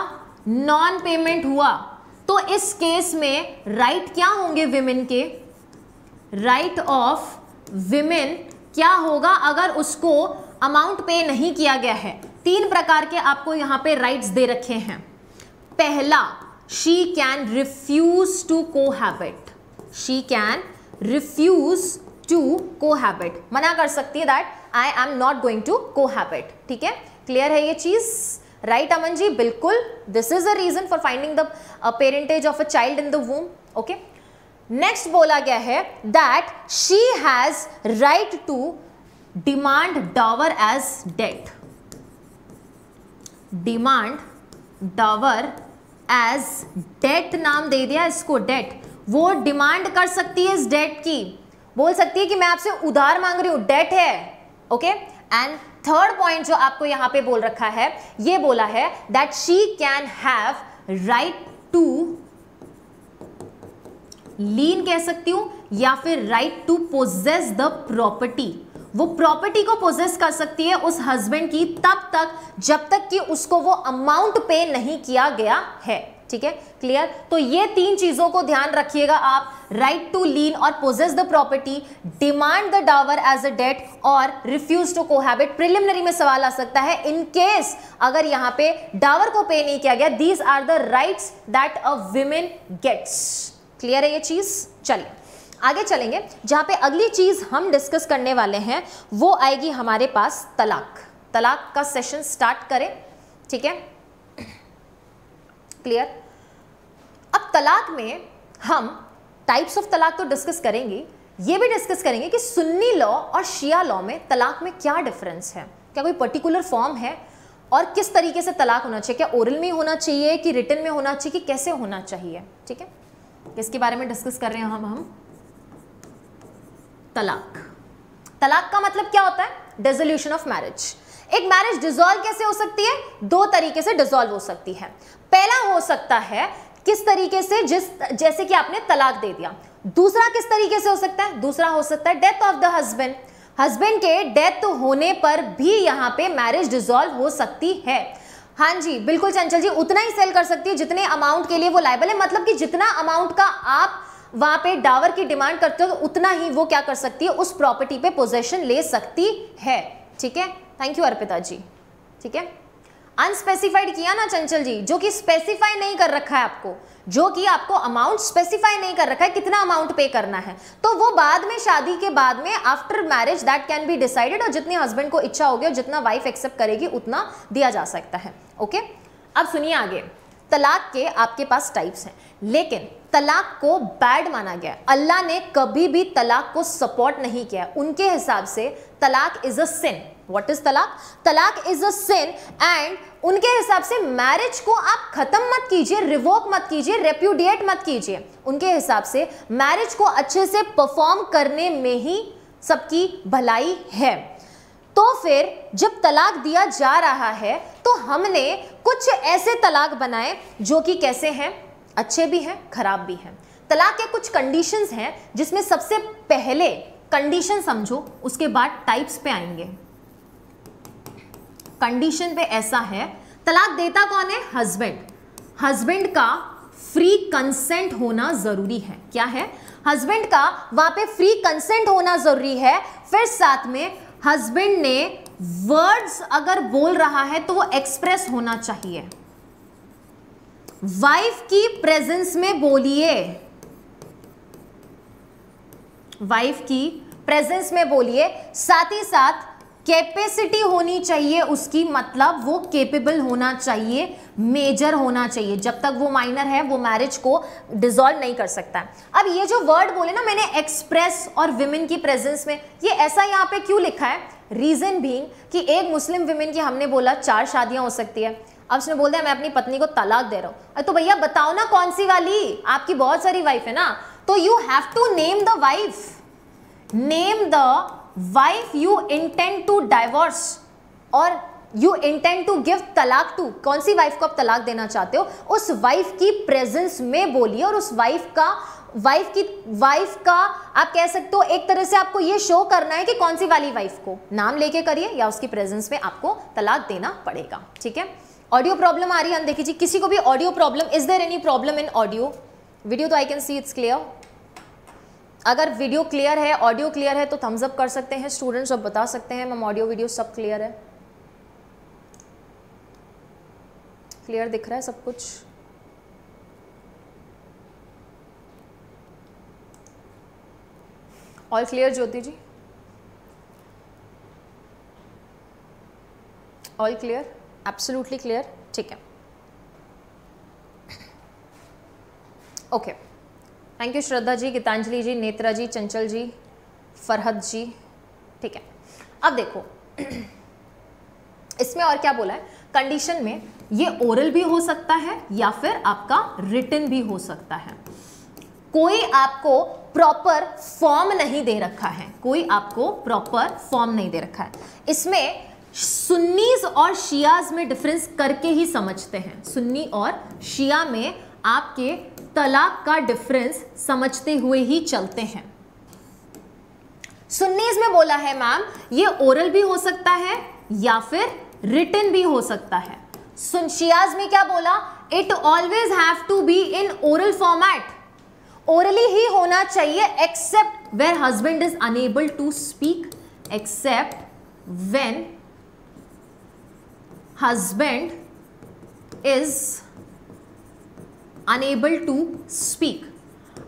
नॉन पेमेंट हुआ, तो इस केस में राइट क्या होंगे विमेन के? राइट ऑफ विमेन क्या होगा अगर उसको अमाउंट पे नहीं किया गया है? 3 प्रकार के आपको यहाँ पे राइट्स दे रखे हैं। पहला, she can refuse to cohabit. She can refuse to cohabit. मना कर सकती है that I am not going to cohabit. ठीक है, क्लियर है ये चीज़? राइट अमन जी, बिल्कुल। This is a reason for finding the parentage of a child in the womb. Okay, next बोला गया है that she has right to demand dower as debt. Demand dower as debt नाम दे दिया इसको, डेट। वो demand कर सकती है इस डेट की, बोल सकती है कि मैं आपसे उधार मांग रही हूँ, डेट है। ओके, एंड थर्ड पॉइंट जो आपको यहाँ पे बोल रखा है, ये बोला है that she can have right to lien कह सकती हूँ या फिर right to possess the property, वो प्रॉपर्टी को पोजेस कर सकती है उस हस्बैंड की तब तक जब तक कि उसको वो अमाउंट पे नहीं किया गया है। ठीक है, क्लियर। तो ये तीन चीजों को ध्यान रखिएगा आप, राइट टू लीन और possess the property, demand the dower as a debt और रिफ्यूज टू कोहैबिट। प्रिलिमिनरी में सवाल आ सकता है इन केस अगर यहां पे डावर को पे नहीं किया गया। These are the rights that a women gets. Clear है ये चीज। चलिए आगे चलेंगे, जहां पे अगली चीज हम डिस्कस करने वाले हैं वो आएगी हमारे पास तलाक। तलाक का सेशन स्टार्ट करें, ठीक है, क्लियर। अब तलाक में हम टाइप्स ऑफ तलाक तो डिस्कस करेंगे, ये भी डिस्कस करेंगे कि सुन्नी लॉ और शिया लॉ में तलाक में क्या डिफरेंस है, क्या कोई पर्टिकुलर फॉर्म है और किस तरीके से तलाक होना चाहिए, क्या ओरल में होना चाहिए कि रिटन में होना चाहिए कि कैसे होना चाहिए। ठीक है, इसके बारे में डिस्कस कर रहे हैं हम तलाक। तलाक का मतलब क्या होता है? Dissolution of marriage. एक मैरिज डिसॉल्व कैसे हो सकती है? दो तरीके से डिसॉल्व हो सकती है। पहला हो सकता है किस तरीके से, जैसे कि आपने तलाक दे दिया। दूसरा किस तरीके से हो सकता है? दूसरा हो सकता है death of the husband. Husband के डेथ होने पर भी यहाँ पे मैरिज डिसॉल्व हो सकती है। हाँ जी बिल्कुल चंचल जी, उतना ही सेल कर सकती है जितने अमाउंट के लिए वो लायबल है, मतलब कि जितना अमाउंट का आप वहां पे डावर की डिमांड करते हो उतना ही वो क्या कर सकती है, उस प्रॉपर्टी पे पोजेशन ले सकती है। ठीक है, थैंक यू अर्पिता जी। ठीक है, अनस्पेसिफाइड किया ना चंचल जी, जो कि स्पेसिफाई नहीं कर रखा है आपको, जो कि आपको अमाउंट स्पेसिफाई नहीं कर रखा है कितना अमाउंट पे करना है, तो वो बाद में शादी के बाद में after marriage that can be decided, और जितने हस्बैंड को इच्छा होगी और जितना वाइफ एक्सेप्ट करेगी उतना दिया जा सकता है। ओके, अब सुनिए आगे, तलाक के आपके पास टाइप्स हैं, लेकिन तलाक को बैड माना गया, अल्लाह ने कभी भी तलाक को सपोर्ट नहीं किया। उनके हिसाब से तलाक is a sin. What is तलाक? तलाक इज अ सिन एंड उनके हिसाब से मैरिज को आप खत्म मत कीजिए, रिवोक मत कीजिए, रेप्यूडिएट मत कीजिए। उनके हिसाब से मैरिज को अच्छे से परफॉर्म करने में ही सबकी भलाई है। तो फिर जब तलाक दिया जा रहा है तो हमने कुछ ऐसे तलाक बनाए जो कि कैसे हैं, अच्छे भी हैं खराब भी हैं। तलाक के कुछ कंडीशंस हैं जिसमें सबसे पहले कंडीशन समझो, उसके बाद टाइप्स पे आएंगे। कंडीशन पे ऐसा है, तलाक देता कौन है? हस्बैंड। हस्बैंड का फ्री कंसेंट होना जरूरी है। क्या है? हस्बैंड का वहां पे फ्री कंसेंट होना जरूरी है। फिर साथ में हस्बैंड ने वर्ड्स अगर बोल रहा है तो वो एक्सप्रेस होना चाहिए, वाइफ की प्रेजेंस में बोलिए, वाइफ की प्रेजेंस में बोलिए। साथ ही साथ कैपेसिटी होनी चाहिए उसकी, मतलब वो केपेबल होना चाहिए, मेजर होना चाहिए। जब तक वो माइनर है वो मैरिज को डिसॉल्व नहीं कर सकता। अब ये जो वर्ड बोले ना मैंने, एक्सप्रेस और विमेन की प्रेजेंस में, ये ऐसा यहाँ पे क्यों लिखा है? रीजन बीइंग कि एक मुस्लिम विमेन की हमने बोला 4 शादियां हो सकती है। अब उसने बोल दिया मैं अपनी पत्नी को तलाक दे रहा हूँ, तो भैया बताओ ना कौन सी वाली, आपकी बहुत सारी वाइफ है ना, तो you have to name the wife, name the wife you intend to divorce और यू इंटेंड टू गिव तलाक टू। कौन सी वाइफ को आप तलाक देना चाहते हो उस वाइफ की प्रेजेंस में बोलिए, और उस वाइफ का आप कह सकते हो एक तरह से आपको ये शो करना है कि कौन सी वाली वाइफ को नाम लेके करिए या उसकी प्रेजेंस में आपको तलाक देना पड़ेगा। ठीक है, ऑडियो प्रॉब्लम आ रही है अनदेखी जी, किसी को भी audio problem? Is there any problem in audio? Video तो I can see it's clear. अगर वीडियो क्लियर है, ऑडियो क्लियर है तो थम्स अप कर सकते हैं स्टूडेंट्स, सब बता सकते हैं मैम ऑडियो वीडियो सब क्लियर है। क्लियर दिख रहा है सब कुछ? All clear Jyoti ji, all clear, absolutely clear. ठीक है, okay thank you Shraddha ji, Geetanjali ji, Netra ji, Chanchal ji, Farhat जी। ठीक है, अब देखो इसमें और क्या बोला है कंडीशन में, ये ओरल भी हो सकता है या फिर आपका रिटन भी हो सकता है। कोई आपको प्रॉपर फॉर्म नहीं दे रखा है, कोई आपको प्रॉपर फॉर्म नहीं दे रखा है। इसमें सुन्नीज और शियाज में डिफरेंस करके ही समझते हैं। सुन्नी और शिया में आपके तलाक का डिफरेंस समझते हुए ही चलते हैं। सुन्नीज में बोला है मैम ये ओरल भी हो सकता है या फिर रिटन भी हो सकता है। शियाज में क्या बोला, it always have to be in oral format, orally ही होना चाहिए except where husband is unable to speak, except when husband is unable to speak.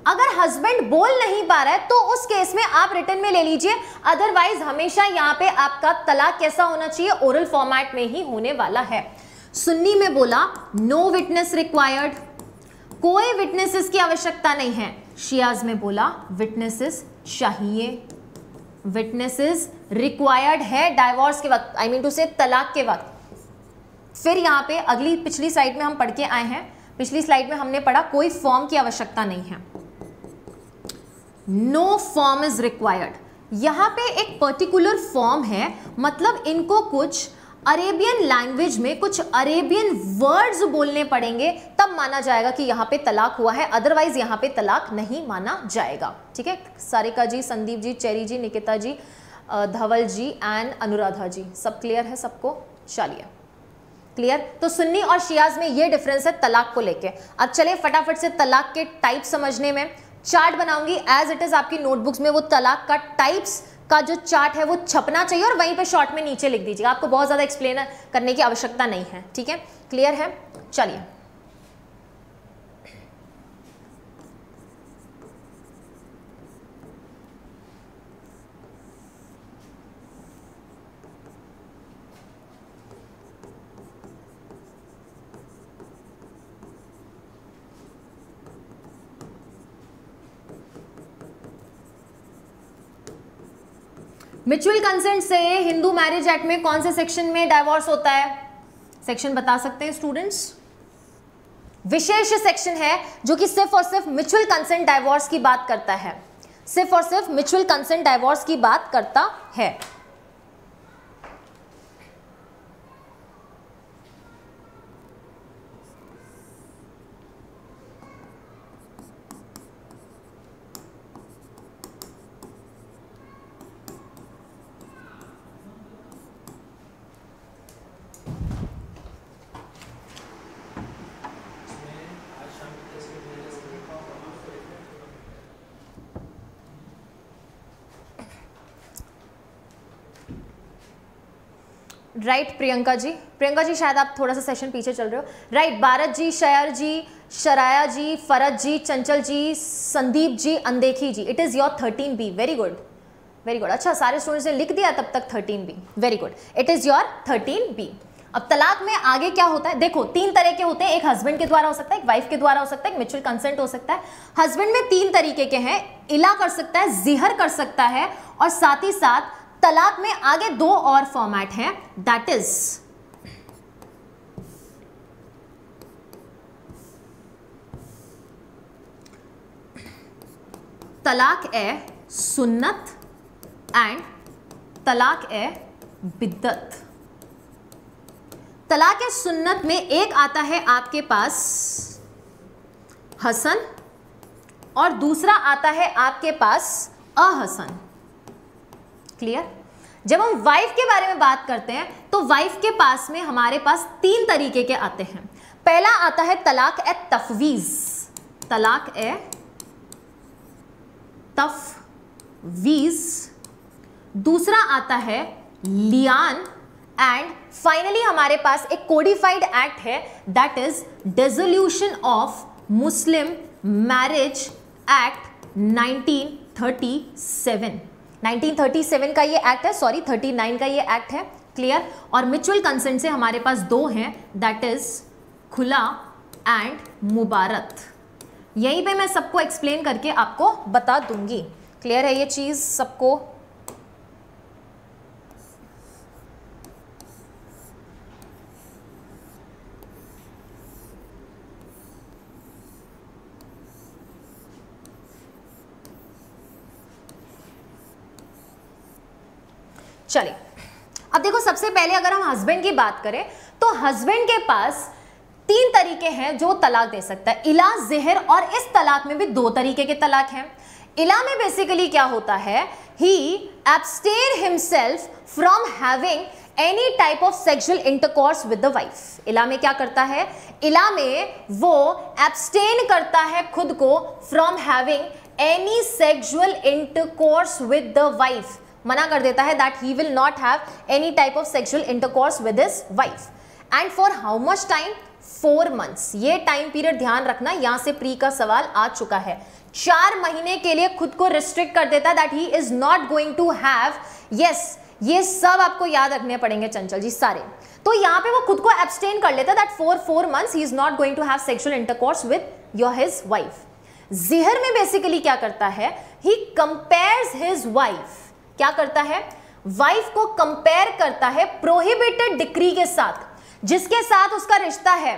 अगर हस्बैंड बोल नहीं पा रहा है तो उस केस में आप रिटन में ले लीजिए, अदरवाइज हमेशा यहाँ पे आपका तलाक कैसा होना चाहिए, ओरल फॉर्मेट में ही होने वाला है। सुन्नी में बोला नो विटनेस रिक्वायर्ड, कोई विटनेसेस की आवश्यकता नहीं है। शियाज में बोला विटनेसेस चाहिए, विटनेसेस रिक्वायर्ड है डाइवोर्स के वक्त, आई मीन टू से तलाक के वक्त। फिर यहाँ पे अगली पिछली स्लाइड में हम पढ़ के आए हैं, पिछली स्लाइड में हमने पढ़ा कोई फॉर्म की आवश्यकता नहीं है, नो फॉर्म इज रिक्वायर्ड। यहाँ पे एक पर्टिकुलर फॉर्म है, मतलब इनको कुछ अरेबियन लैंग्वेज में कुछ अरेबियन वर्ड्स बोलने पड़ेंगे तब माना जाएगा कि यहाँ पे तलाक हुआ है, अदरवाइज यहाँ पे तलाक नहीं माना जाएगा। ठीक है, सारिका जी, संदीप जी, चेरी जी, निकिता जी, धवल जी एंड अनुराधा जी, सब क्लियर है सबको? चलिए क्लियर। तो सुन्नी और शियाज में ये डिफरेंस है तलाक को लेके। अब चलिए फटाफट से तलाक के टाइप समझने में, चार्ट बनाऊंगी एज इट इज आपकी नोटबुक्स में, वो तलाक का टाइप्स का जो चार्ट है वो छपना चाहिए और वहीं पे शॉर्ट में नीचे लिख दीजिएगा, आपको बहुत ज़्यादा एक्सप्लेन करने की आवश्यकता नहीं है। ठीक है, क्लियर है? चलिए म्यूचुअल कंसेंट से हिंदू मैरिज एक्ट में कौन से सेक्शन में डाइवोर्स होता है? सेक्शन बता सकते हैं स्टूडेंट्स? विशेष सेक्शन है जो कि सिर्फ और सिर्फ म्यूचुअल कंसेंट डाइवोर्स की बात करता है, सिर्फ और सिर्फ म्यूचुअल कंसेंट डाइवोर्स की बात करता है। राइट, प्रियंका जी, प्रियंका जी शायद आप थोड़ा सा सेशन पीछे चल रहे हो। राइट, भारत जी, शयर जी, शराया जी, फरत जी, चंचल जी, संदीप जी, अनदेखी ji, it is your 13B। Very good, very good. अच्छा, सारे स्टूडेंट्स ने लिख दिया तब तक 13B। Very good, it is your 13B। अब तलाक में आगे क्या होता है? देखो, तीन तरह के होते हैं, एक हस्बैंड के द्वारा हो सकता है, एक वाइफ के द्वारा हो सकता है, एक म्यूचुअल कंसेंट हो सकता है। हस्बैंड में तीन तरीके के हैं, इला कर सकता है, जिहर कर सकता है, और साथ ही साथ तलाक में आगे दो और फॉर्मेट हैं, दैट इज तलाक ए सुन्नत एंड तलाक ए बिद्दत। तलाक ए सुन्नत में एक आता है आपके पास हसन और दूसरा आता है आपके पास अहसन। क्लियर? जब हम वाइफ के बारे में बात करते हैं तो वाइफ के पास में हमारे पास तीन तरीके के आते हैं। पहला आता है तलाक ए तफवीज, तलाक ए तफवीज, दूसरा आता है लियान एंड फाइनली हमारे पास एक कोडिफाइड एक्ट है, that is dissolution of Muslim marriage act 1937। 1937 का ये एक्ट है, सॉरी 39 का ये एक्ट है। क्लियर? और म्यूचुअल कंसेंट से हमारे पास दो हैं, दैट इज खुला एंड मुबारक। यहीं पे मैं सबको एक्सप्लेन करके आपको बता दूंगी। क्लियर है ये चीज़ सबको? चलिए, अब देखो, सबसे पहले अगर हम हस्बैंड की बात करें तो हस्बैंड के पास 3 तरीके हैं जो तलाक दे सकता है, इला, जहर, और इस तलाक में भी 2 तरीके के तलाक हैं। इला में बेसिकली क्या होता है, he abstain himself from having any type of sexual intercourse with the wife. Ila में क्या करता है, इला में वो एब्स्टेन करता है खुद को from having any sexual intercourse with the wife, मना कर देता है that he will not have any type of sexual intercourse with his wife. And for how much time, 4 months, ये टाइम पीरियड ध्यान रखना, यहां से प्री का सवाल आ चुका है। 4 महीने के लिए खुद को रिस्ट्रिक्ट कर देता है that he is not going to have, yes ये सब आपको याद रखने पड़ेंगे चंचल जी सारे। तो यहाँ पे वो खुद को एब्सटेन कर लेता है that for 4 months he is not going to have sexual intercourse with your his wife. Zihar में बेसिकली क्या करता है, ही कंपेयर्स हिज वाइफ, क्या करता है, वाइफ को कंपेयर करता है प्रोहिबिटेड डिक्री के साथ जिसके साथ उसका रिश्ता है।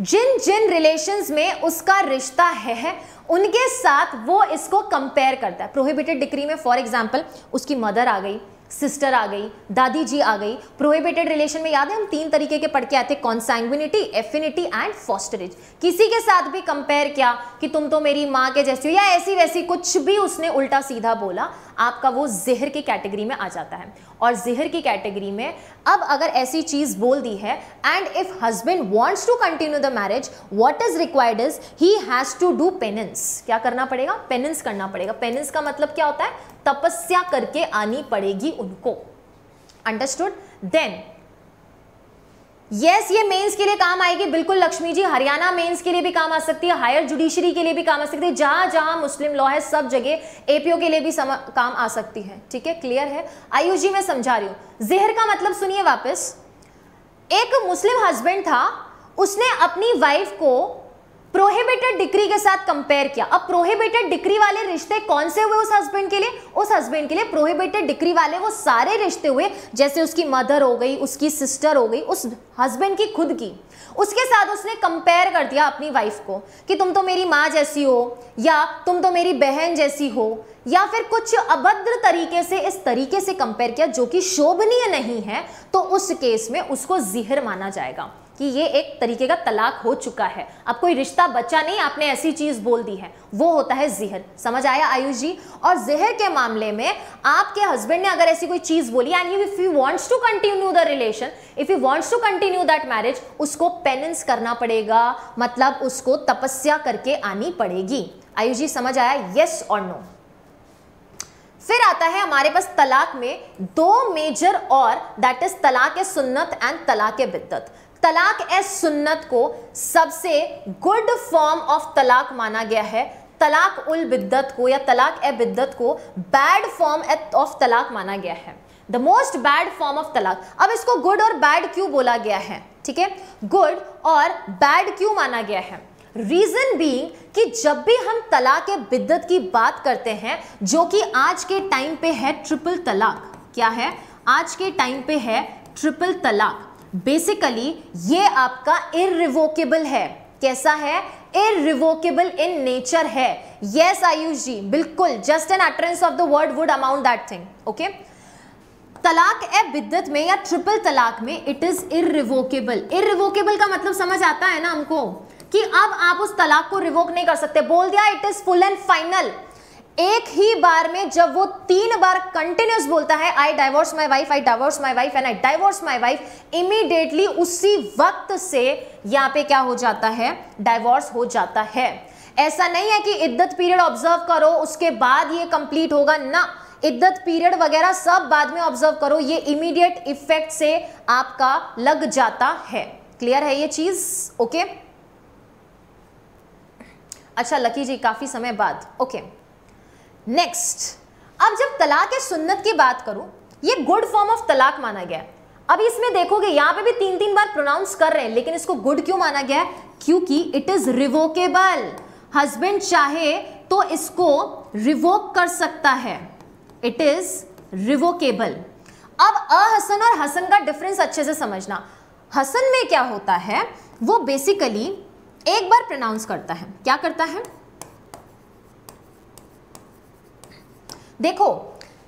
जिन जिन रिलेशंस में उसका रिश्ता है उनके साथ वो इसको कंपेयर करता है। प्रोहिबिटेड डिक्री में फॉर एग्जांपल उसकी मदर आ गई, सिस्टर आ गई, दादी जी आ गई। प्रोहिबिटेड रिलेशन में याद है हम 3 तरीके के पढ़ के आए थे, कॉन्सैंग्विनिटी, एफिनिटी एंड फॉस्टरेज। किसी के साथ भी कंपेयर किया कि तुम तो मेरी माँ के जैसी हो या ऐसी वैसी, कुछ भी उसने उल्टा सीधा बोला, आपका वो जहर की कैटेगरी में आ जाता है। और जहर की कैटेगरी में अब अगर ऐसी चीज बोल दी है and if husband wants to continue the marriage what is required is he has to do penance. क्या करना पड़ेगा, पेनेंस करना पड़ेगा। पेनेंस का मतलब क्या होता है, तपस्या करके आनी पड़ेगी उनको, अंडरस्टूड। देन यस, ये मेंस के लिए काम आएगी, बिल्कुल लक्ष्मी जी, हरियाणा मेंस के लिए भी काम आ सकती है, हायर जुडिशरी के लिए भी काम आ सकती है, जहां जहां मुस्लिम लॉ है सब जगह एपीओ के लिए भी काम आ सकती है, ठीक है, क्लियर है। आयुष जी मैं समझा रही हूँ, जहर का मतलब सुनिए वापस, एक मुस्लिम हस्बैंड था, उसने अपनी वाइफ को प्रोहिबिटेड डिक्री के साथ कंपेयर किया। अब प्रोहिबिटेड डिक्री वाले रिश्ते कौन से हुए उस हस्बैंड के लिए, उस हस्बैंड के लिए प्रोहिबिटेड डिक्री वाले वो सारे रिश्ते हुए जैसे उसकी मदर हो गई, उसकी सिस्टर हो गई, उस हस्बैंड की खुद की। उसके साथ उसने कंपेयर कर दिया अपनी वाइफ को कि तुम तो मेरी माँ जैसी हो या तुम तो मेरी बहन जैसी हो, या फिर कुछ अभद्र तरीके से इस तरीके से कंपेयर किया जो कि शोभनीय नहीं है, तो उस केस में उसको ज़हर माना जाएगा कि ये एक तरीके का तलाक हो चुका है, अब कोई रिश्ता बचा नहीं, आपने ऐसी चीज बोल दी है, वो होता है जहर। समझ आया आयुष जी। और जहर के मामले में आपके हस्बैंड ने अगर ऐसी कोई चीज बोली and if you wants to continue the relation, if you wants to continue that marriage, उसको पेनेंस करना पड़ेगा, मतलब उसको तपस्या करके आनी पड़ेगी। आयुष जी समझ आया, यस और नो। फिर आता है हमारे पास तलाक में 2 मेजर और दैट इज तलाक ए सुन्नत एंड तलाक ए बिद्दत। तलाक ए सुन्नत को सबसे गुड फॉर्म ऑफ तलाक माना गया है, तलाक उल बिद्दत को या तलाक ए बिद्दत को बैड फॉर्म ऑफ तलाक माना गया है, the most bad form of talaq. अब इसको गुड और बैड क्यों बोला गया है, ठीक है, गुड और बैड क्यों माना गया है, रीजन बीइंग कि जब भी हम तलाक ए बिद्दत की बात करते हैं जो कि आज के टाइम पे है ट्रिपल तलाक, क्या है, आज के टाइम पे है ट्रिपल तलाक। बेसिकली ये आपका इररिवोकेबल है, कैसा है, इररिवोकेबल इन नेचर है। यस आयुष जी बिल्कुल, just an utterance of the word would amount that thing, okay. Talaq e बिद्दत में या ट्रिपल तलाक में इट इज इररिवोकेबल। इररिवोकेबल का मतलब समझ आता है ना हमको कि अब आप उस तलाक को रिवोक नहीं कर सकते, बोल दिया it is full and final. एक ही बार में जब वो 3 बार कंटिन्यूस बोलता है I divorce my wife, I divorce my wife and I divorce my wife, immediately उसी वक्त से यहाँ पे क्या हो जाता है, डाइवोर्स हो जाता है। ऐसा नहीं है कि इद्दत पीरियड ऑब्जर्व करो उसके बाद ये कंप्लीट होगा ना, इद्दत पीरियड वगैरह सब बाद में ऑब्जर्व करो, ये इमीडिएट इफेक्ट से आपका लग जाता है, क्लियर है ये चीज, ओके। अच्छा लकी जी काफी समय बाद, ओके नेक्स्ट। अब जब तलाक ए सुन्नत की बात करूं, ये गुड फॉर्म ऑफ तलाक माना गया है। अब इसमें देखोगे यहाँ पे भी 3 बार प्रोनाउंस कर रहे हैं, लेकिन इसको गुड क्यों माना गया है, क्योंकि इट इज रिवोकेबल, हस्बैंड चाहे तो इसको रिवोक कर सकता है, इट इज रिवोकेबल। अब अ हसन और हसन का डिफरेंस अच्छे से समझना। हसन में क्या होता है, वो बेसिकली एक बार प्रोनाउंस करता है, क्या करता है, देखो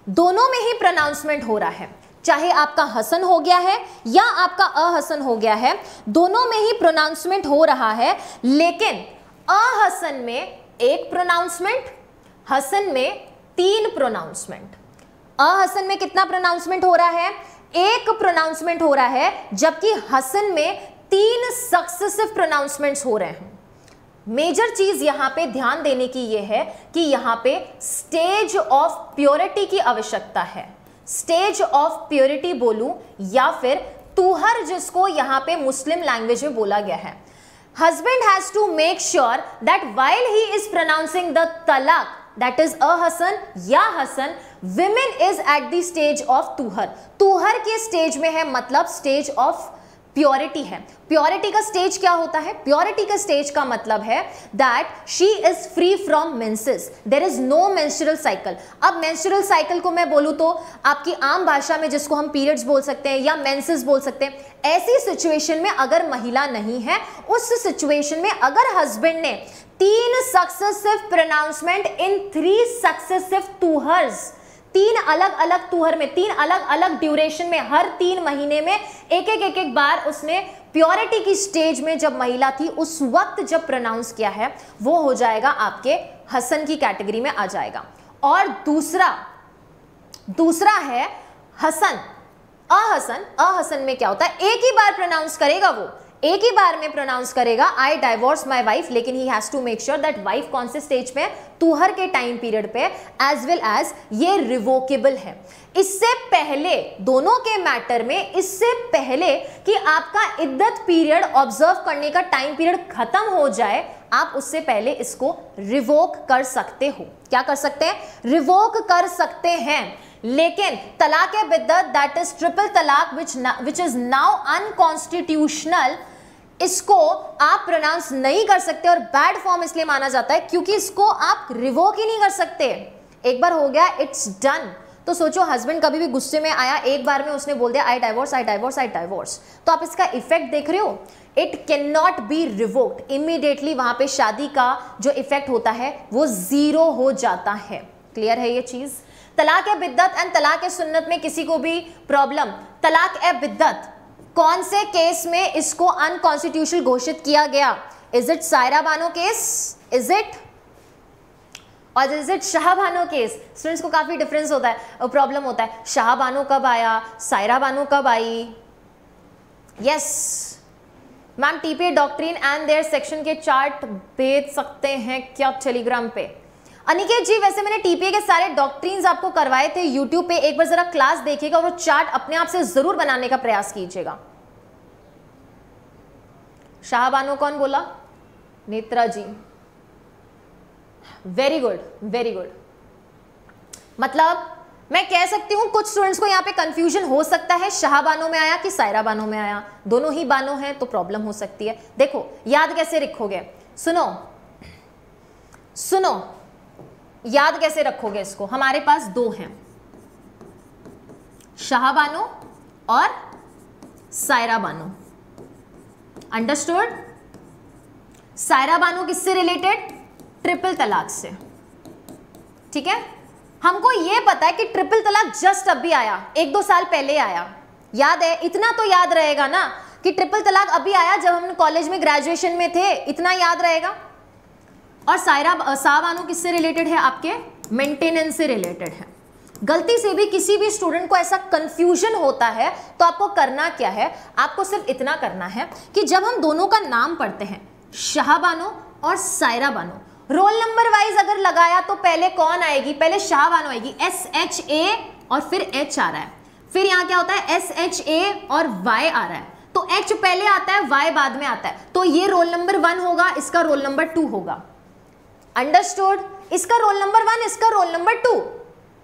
दोनों में ही प्रोनाउंसमेंट हो रहा है, चाहे आपका हसन हो गया है या आपका अहसन हो गया है, दोनों में ही प्रोनाउंसमेंट हो रहा है, लेकिन अहसन में एक प्रोनाउंसमेंट, हसन में तीन प्रोनाउंसमेंट। अहसन में कितना प्रोनाउंसमेंट हो रहा है? एक प्रोनाउंसमेंट हो रहा है, जबकि हसन में तीन सक्सेसिव प्रोनाउंसमेंट्स हो रहे हैं। मेजर चीज यहां पे ध्यान देने की यह है कि यहां पे स्टेज ऑफ प्योरिटी की आवश्यकता है। स्टेज ऑफ प्योरिटी बोलूं या फिर तुहर, जिसको यहां पे मुस्लिम लैंग्वेज में बोला गया है। Husband has to make sure that while he is pronouncing the talaq, That is a hasan या hasan, women is at the stage of तुहर। तुहर के stage में है, मतलब stage of purity है। Purity का stage क्या होता है? Purity का stage का मतलब है that she is free from menses, there is no menstrual cycle। अब menstrual cycle को मैं बोलूँ तो आपकी आम भाषा में जिसको हम periods बोल सकते हैं या menses बोल सकते हैं, ऐसी situation में अगर महिला नहीं है, उस situation में अगर husband ने तीन successive pronouncement in three successive tuhrs, तीन अलग अलग तुहर में, तीन अलग अलग ड्यूरेशन में, हर 3 महीने में एक बार उसने प्योरिटी की स्टेज में जब महिला थी उस वक्त जब प्रोनाउंस किया है, वो हो जाएगा आपके हसन की कैटेगरी में आ जाएगा। और दूसरा है हसन, अहसन। अहसन में क्या होता है? एक ही बार प्रोनाउंस करेगा, वो एक ही बार में प्रोनाउंस करेगा आई डाइवोर्स माई वाइफ, लेकिन he has to make sure that wife कौन से स्टेज पे? तुहर के टाइम पीरियड पे, एज वेल एज ये रिवोकेबल है। इससे पहले दोनों के मैटर में, इससे पहले कि आपका इद्दत पीरियड ऑब्जर्व करने का टाइम पीरियड खत्म हो जाए, आप उससे पहले इसको रिवोक कर सकते हो। क्या कर सकते हैं? रिवोक कर सकते हैं। लेकिन talaq e biddat, that is triple talaq, which is now unconstitutional, इसको आप प्रोनाउंस नहीं कर सकते और बैड फॉर्म इसलिए माना जाता है क्योंकि इसको आप रिवोक ही नहीं कर सकते। एक बार हो गया, इट्स डन। तो सोचो हस्बैंड कभी भी गुस्से में आया, एक बार में उसने बोल दिया I divorce I divorce I divorce, तो आप इसका इफेक्ट देख रहे हो, it can not be revoked. Immediately वहां पे शादी का जो इफेक्ट होता है वो जीरो हो जाता है। क्लियर है ये चीज? तलाक ए बिद्दत एंड तलाक ए सुन्नत में किसी को भी प्रॉब्लम, तलाक ए बिद्दत कौन से केस में इसको अनकॉन्स्टिट्यूशनल घोषित किया गया? Is it Shayara Bano case, is it और is it Shah Bano case? Students को काफी डिफरेंस होता है, प्रॉब्लम होता है। शाह बानो कब आया, शायरा बानो कब आई? Yes ma'am, TPA doctrine and there section के चार्ट भेज सकते हैं क्या आप टेलीग्राम पे? अनिकेत जी, वैसे मैंने टीपीए के सारे डॉक्ट्रीन्स आपको करवाए थे यूट्यूब पे, एक बार जरा क्लास देखिएगा और वो चार्ट अपने आप से जरूर बनाने का प्रयास कीजिएगा। शाह बानो कौन बोला? Netra ji, very good very good. मतलब मैं कह सकती हूँ कुछ स्टूडेंट्स को यहाँ पे कंफ्यूजन हो सकता है, शाह बानो में आया कि शायरा बानो में आया, दोनों ही बानो हैं तो प्रॉब्लम हो सकती है। देखो याद कैसे रखोगे, सुनो सुनो, याद कैसे रखोगे इसको? हमारे पास दो हैं, शाह बानो और शायरा बानो। अंडरस्टूड? शायरा बानो किससे रिलेटेड? ट्रिपल तलाक से। ठीक है, हमको ये पता है कि ट्रिपल तलाक जस्ट अभी आया, 1-2 साल पहले आया, याद है? इतना तो याद रहेगा ना कि ट्रिपल तलाक अभी आया जब हम कॉलेज में ग्रेजुएशन में थे, इतना याद रहेगा। और शाह बानो किससे रिलेटेड है? आपके मेंटेनेंस से रिलेटेड है। गलती से भी किसी भी स्टूडेंट को ऐसा कंफ्यूजन होता है तो आपको करना क्या है, आपको सिर्फ इतना करना है कि जब हम दोनों का नाम पढ़ते हैं, शाह बानो और Shayara Bano, roll number wise अगर लगाया तो पहले कौन आएगी? पहले शाह बानो आएगी, SHA और फिर H आ रहा है। फिर यहाँ क्या होता है? SHA और Y आ रहा है, तो H पहले आता है, Y बाद में आता है, तो ये रोल नंबर 1 होगा, इसका रोल नंबर 2 होगा। अंडरस्टूड? इसका रोल नंबर 1, इसका रोल नंबर 2,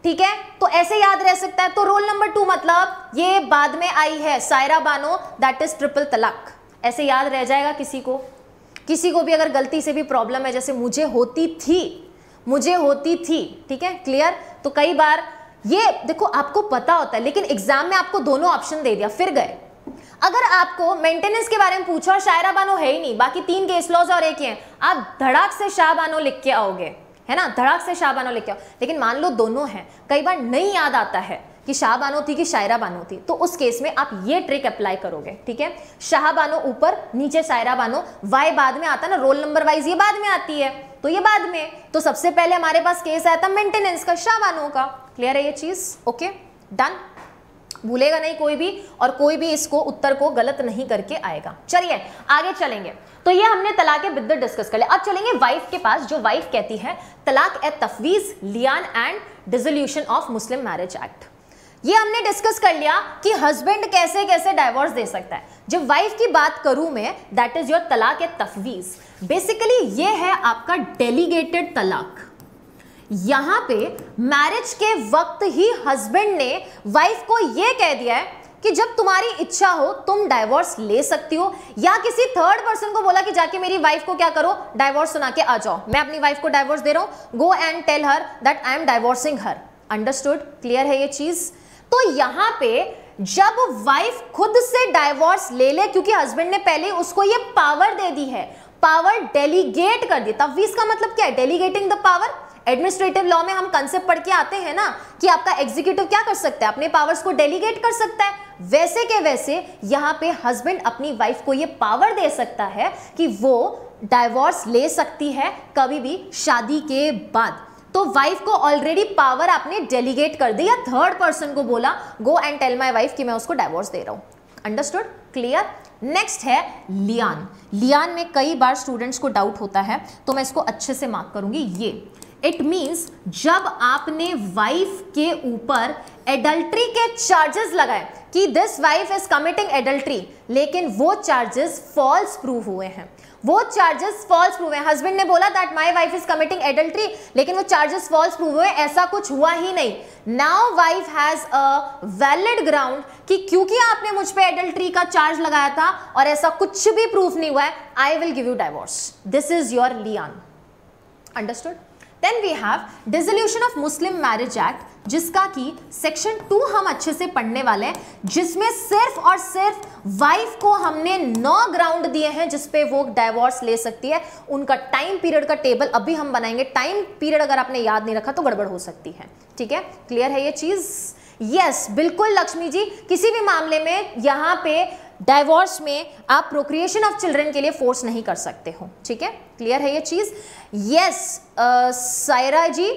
ठीक है? तो ऐसे याद रह सकता है। तो रोल नंबर 2 मतलब ये बाद में आई है, Shayara Bano, that is triple तलाक। ऐसे याद रह जाएगा किसी को। किसी को भी अगर गलती से भी प्रॉब्लम है, जैसे मुझे होती थी, ठीक है, क्लियर? तो कई बार ये देखो आपको पता होता है, लेकिन एग्जाम में आपको दोनों ऑप्शन दे दिया, फिर गए। अगर आपको मेंटेनेंस के बारे में पूछा और शायरा बानो है ही नहीं, बाकी 3 केस लॉज और एक ही है, आप धड़ाक से शाह बानो लिख के आओगे, है ना? धड़ाक से शाह बानो लिख के आओ। लेकिन मान लो दोनों हैं, कई बार नहीं याद आता है कि शाह बानो थी कि शायरा बानो थी, तो उस केस में आप ये ट्रिक अप्लाई करोगे। ठीक है, शाह बानो ऊपर, नीचे शायरा बानो, वाई बाद में आता ना, रोल नंबर वाइज ये बाद में आती है, तो ये बाद में। तो सबसे पहले हमारे पास केस आया था मेंटेनेंस का, शाह बानो का। क्लियर है ये चीज? ओके, डन, भूलेगा नहीं कोई भी, और कोई भी इसको उत्तर को गलत नहीं करके आएगा। चलिए आगे चलेंगे। तो ये हमने तलाक ए बिद्दत डिस्कस कर लिया। अब चलेंगे वाइफ के पास, जो वाइफ कहती है talaq e tafweez, lian and dissolution of Muslim marriage act. ये हमने डिस्कस कर लिया कि हस्बैंड कैसे कैसे डाइवोर्स दे सकता है। जब वाइफ की बात करूं मैं, दैट इज योर तलाक ए तफवीज। बेसिकली ये है आपका डेलीगेटेड तलाक। यहां पे मैरिज के वक्त ही हस्बैंड ने वाइफ को यह कह दिया है कि जब तुम्हारी इच्छा हो तुम डाइवोर्स ले सकती हो, या किसी थर्ड पर्सन को बोला कि जाके मेरी वाइफ को क्या करो, डाइवोर्स सुना के आ जाओ, मैं अपनी वाइफ को डाइवोर्स दे रहा हूं, go and tell her that I am divorcing her. Understood? Clear है ये चीज? तो यहां पे जब वाइफ खुद से डाइवोर्स ले ले, क्योंकि हस्बैंड ने पहले उसको ये पावर दे दी है, पावर डेलीगेट कर दी। तफवीज का मतलब क्या है? Delegating the power. Administrative law में हम कंसेप्ट पढ़ के आते हैं ना कि आपका एग्जीक्यूटिव क्या कर सकता है, अपने पावर्स को डेलीगेट कर सकता है। वैसे के वैसे यहाँ पे हस्बैंड अपनी वाइफ को ये पावर दे सकता है कि वो डाइवोर्स ले सकती है कभी भी शादी के बाद। तो वाइफ को ऑलरेडी पावर आपने डेलीगेट कर दी, या थर्ड पर्सन को बोला go and tell my wife कि मैं उसको डाइवोर्स दे रहा हूँ। अंडरस्टूड? क्लियर? नेक्स्ट है लियान। लियान में कई बार स्टूडेंट्स को डाउट होता है, तो मैं इसको अच्छे से मार्क करूंगी। ये इट मीन्स जब आपने वाइफ के ऊपर एडल्ट्री के चार्जेस लगाए कि this wife is committing adultery, लेकिन वो चार्जेस फॉल्स प्रूव हुए हैं। वो चार्जेस फॉल्स प्रूव हैं। हस्बैंड ने बोला that my wife is committing adultery, लेकिन वो चार्जेस फॉल्स प्रूव हुए, ऐसा कुछ हुआ ही नहीं। Now wife has a valid ground कि क्योंकि आपने मुझ पे एडल्ट्री का चार्ज लगाया था और ऐसा कुछ भी प्रूफ नहीं हुआ है, I will give you divorce. This is your lian. Understood? Then we have Dissolution of Muslim Marriage Act, जिसका कि सेक्शन 2 हम अच्छे से पढ़ने वाले हैं, जिसमें सिर्फ और सिर्फ वाइफ को हमने 9 ग्राउंड दिए हैं जिसपे वो डाइवोर्स ले सकती है। उनका टाइम पीरियड का टेबल अभी हम बनाएंगे। टाइम पीरियड अगर आपने याद नहीं रखा तो गड़बड़ हो सकती है। ठीक है, क्लियर है ये चीज? यस, बिल्कुल लक्ष्मी जी, किसी भी मामले में यहाँ पे डाइवोर्स में आप प्रोक्रिएशन ऑफ चिल्ड्रन के लिए फोर्स नहीं कर सकते हो। ठीक है, क्लियर है ये चीज? यस, सायरा जी,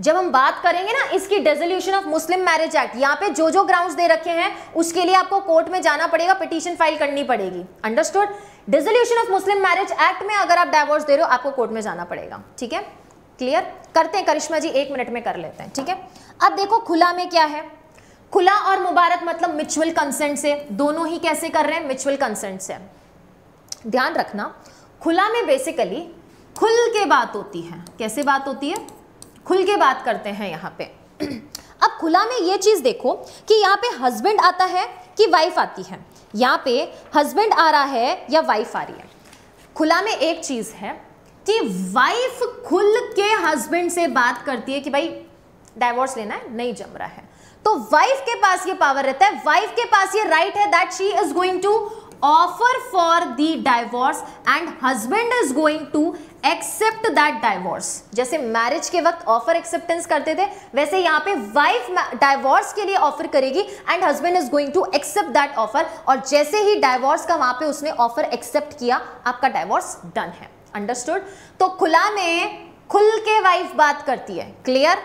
जब हम बात करेंगे ना इसकी dissolution of Muslim marriage act, यहाँ पे जो जो ग्राउंड्स दे रखे हैं उसके लिए आपको कोर्ट में जाना पड़ेगा, पिटीशन फाइल करनी पड़ेगी। Understood? Dissolution of Muslim marriage act में अगर आप डाइवोर्स दे रहे हो आपको कोर्ट में जाना पड़ेगा। ठीक है, क्लियर? करते हैं करिश्मा जी, 1 मिनट में कर लेते हैं। ठीक है, अब देखो खुला में क्या है। खुला और मुबारक मतलब म्यूचुअल कंसेंट से, दोनों ही कैसे कर रहे हैं? म्यूचुअल कंसेंट से। ध्यान रखना, खुला में बेसिकली खुल के बात होती है। कैसे बात होती है? खुल के बात करते हैं यहाँ पे। अब खुला में ये चीज देखो कि यहाँ पे हस्बैंड आता है कि वाइफ आती है, यहाँ पे हस्बैंड आ रहा है या वाइफ आ रही है। खुला में एक चीज है कि वाइफ खुल के हस्बैंड से बात करती है कि भाई डाइवोर्स लेना है, नहीं जम रहा है, तो वाइफ के पास ये पावर रहता है, वाइफ के पास ये राइट है that she is going to offer for the divorce and husband is going to accept that divorce. जैसे मैरिज के वक्त ऑफर एक्सेप्टेंस करते थे, वैसे यहाँ पे वाइफ डाइवोर्स के लिए ऑफर करेगी and husband is going to accept that offer, और जैसे ही डाइवोर्स का वहां पे उसने ऑफर एक्सेप्ट किया, आपका डाइवोर्स डन है। अंडरस्टूड? तो खुला में खुल के वाइफ बात करती है। क्लियर?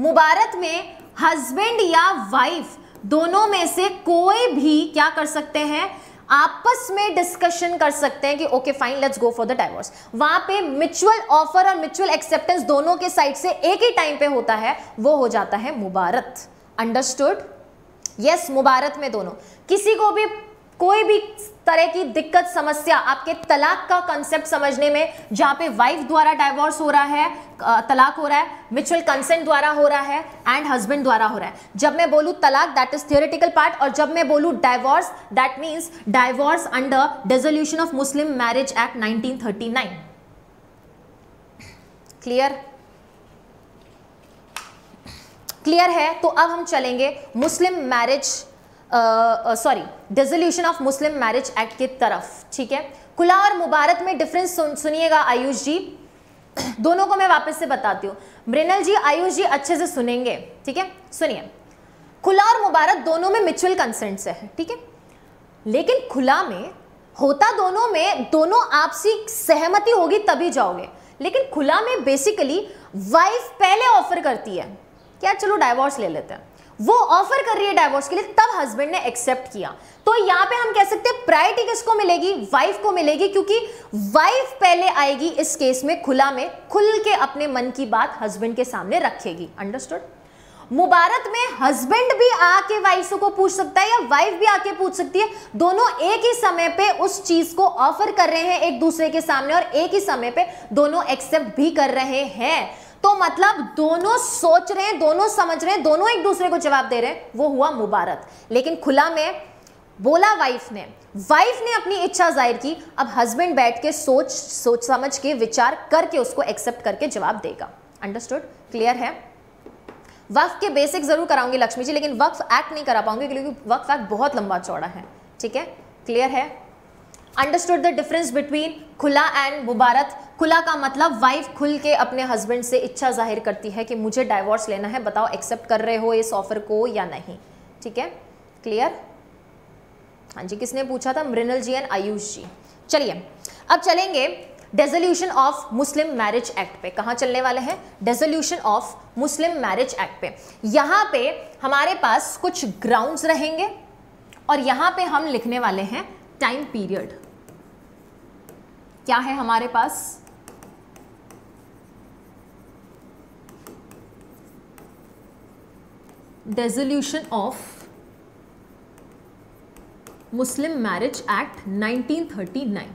मुबारक में हस्बैंड या वाइफ दोनों में से कोई भी क्या कर सकते हैं? आपस में डिस्कशन कर सकते हैं कि okay fine, let's go for the divorce. वहां पे म्यूचुअल ऑफर और म्यूचुअल एक्सेप्टेंस दोनों के साइड से एक ही टाइम पे होता है, वो हो जाता है मुबारक। अंडरस्टूड? यस, मुबारक में दोनों, किसी को भी कोई भी तरह की दिक्कत समस्या, आपके तलाक का कंसेप्ट समझने में, जहाँ पे वाइफ द्वारा डाइवोर्स हो रहा है, तलाक हो रहा है, म्यूचुअल कंसेंट द्वारा हो रहा है एंड हस्बैंड द्वारा हो रहा है। जब मैं बोलूँ तलाक दैट इज थियोरेटिकल पार्ट, और जब मैं बोलूँ divorce that means divorce under dissolution of Muslim marriage act 1939। Clear? Clear है? तो अब हम चलेंगे Muslim marriage dissolution of Muslim marriage act की तरफ। ठीक है, खुला और मुबारक में डिफरेंस सुनिएगा आयुष जी, दोनों को मैं वापस से बताती हूँ। मृणाल जी, आयुष जी अच्छे से सुनेंगे। ठीक है, सुनिए। खुला और मुबारक दोनों में म्यूचुअल कंसेंट से है, ठीक है। लेकिन खुला में होता दोनों में, दोनों आपसी सहमति होगी तभी जाओगे, लेकिन खुला में बेसिकली वाइफ पहले ऑफर करती है क्या चलो डाइवोर्स ले लेते हैं, वो ऑफर कर रही है डाइवोर्स के लिए, तब हस्बैंड ने एक्सेप्ट किया। तो यहाँ पे हम कह सकते हैं प्रायोरिटी किसको मिलेगी, वाइफ को मिलेगी, क्योंकि वाइफ पहले आएगी इस केस में, खुला में खुल के अपने मन की बात हस्बैंड के सामने रखेगी। अंडरस्टूड। मुबारक में हस्बैंड भी आके वाइफ को पूछ सकता है या वाइफ भी आके पूछ सकती है, दोनों एक ही समय पे उस चीज को ऑफर कर रहे हैं एक दूसरे के सामने और एक ही समय पे दोनों एक्सेप्ट भी कर रहे हैं। तो मतलब दोनों सोच रहे हैं, दोनों समझ रहे हैं, दोनों एक दूसरे को जवाब दे रहे हैं, वो हुआ मुबारक। लेकिन खुला में बोला वाइफ ने अपनी इच्छा जाहिर की, अब हस्बैंड बैठ के सोच समझ के विचार करके उसको एक्सेप्ट करके जवाब देगा। अंडरस्टूड, क्लियर है। वक्फ के बेसिक जरूर कराऊंगी लक्ष्मी जी, लेकिन वक्फ एक्ट नहीं करा पाऊंगी क्योंकि वक्फ एक्ट बहुत लंबा चौड़ा है, ठीक है। क्लियर है। Understood the difference between khula and mubarak. खुला का मतलब वाइफ खुल के अपने हस्बैंड से इच्छा जाहिर करती है कि मुझे डाइवोर्स लेना है, बताओ एक्सेप्ट कर रहे हो इस ऑफर को या नहीं, ठीक है। क्लियर। हाँ जी, किसने पूछा था, मृणाल जी एंड आयुष जी। चलिए अब चलेंगे dissolution of Muslim marriage act पे। कहाँ चलने वाले हैं, dissolution of Muslim marriage act पे। यहाँ पे हमारे पास कुछ ग्राउंड्स रहेंगे और यहाँ पे हम लिखने वाले हैं टाइम पीरियड। क्या है हमारे पास, dissolution of Muslim marriage act 1939।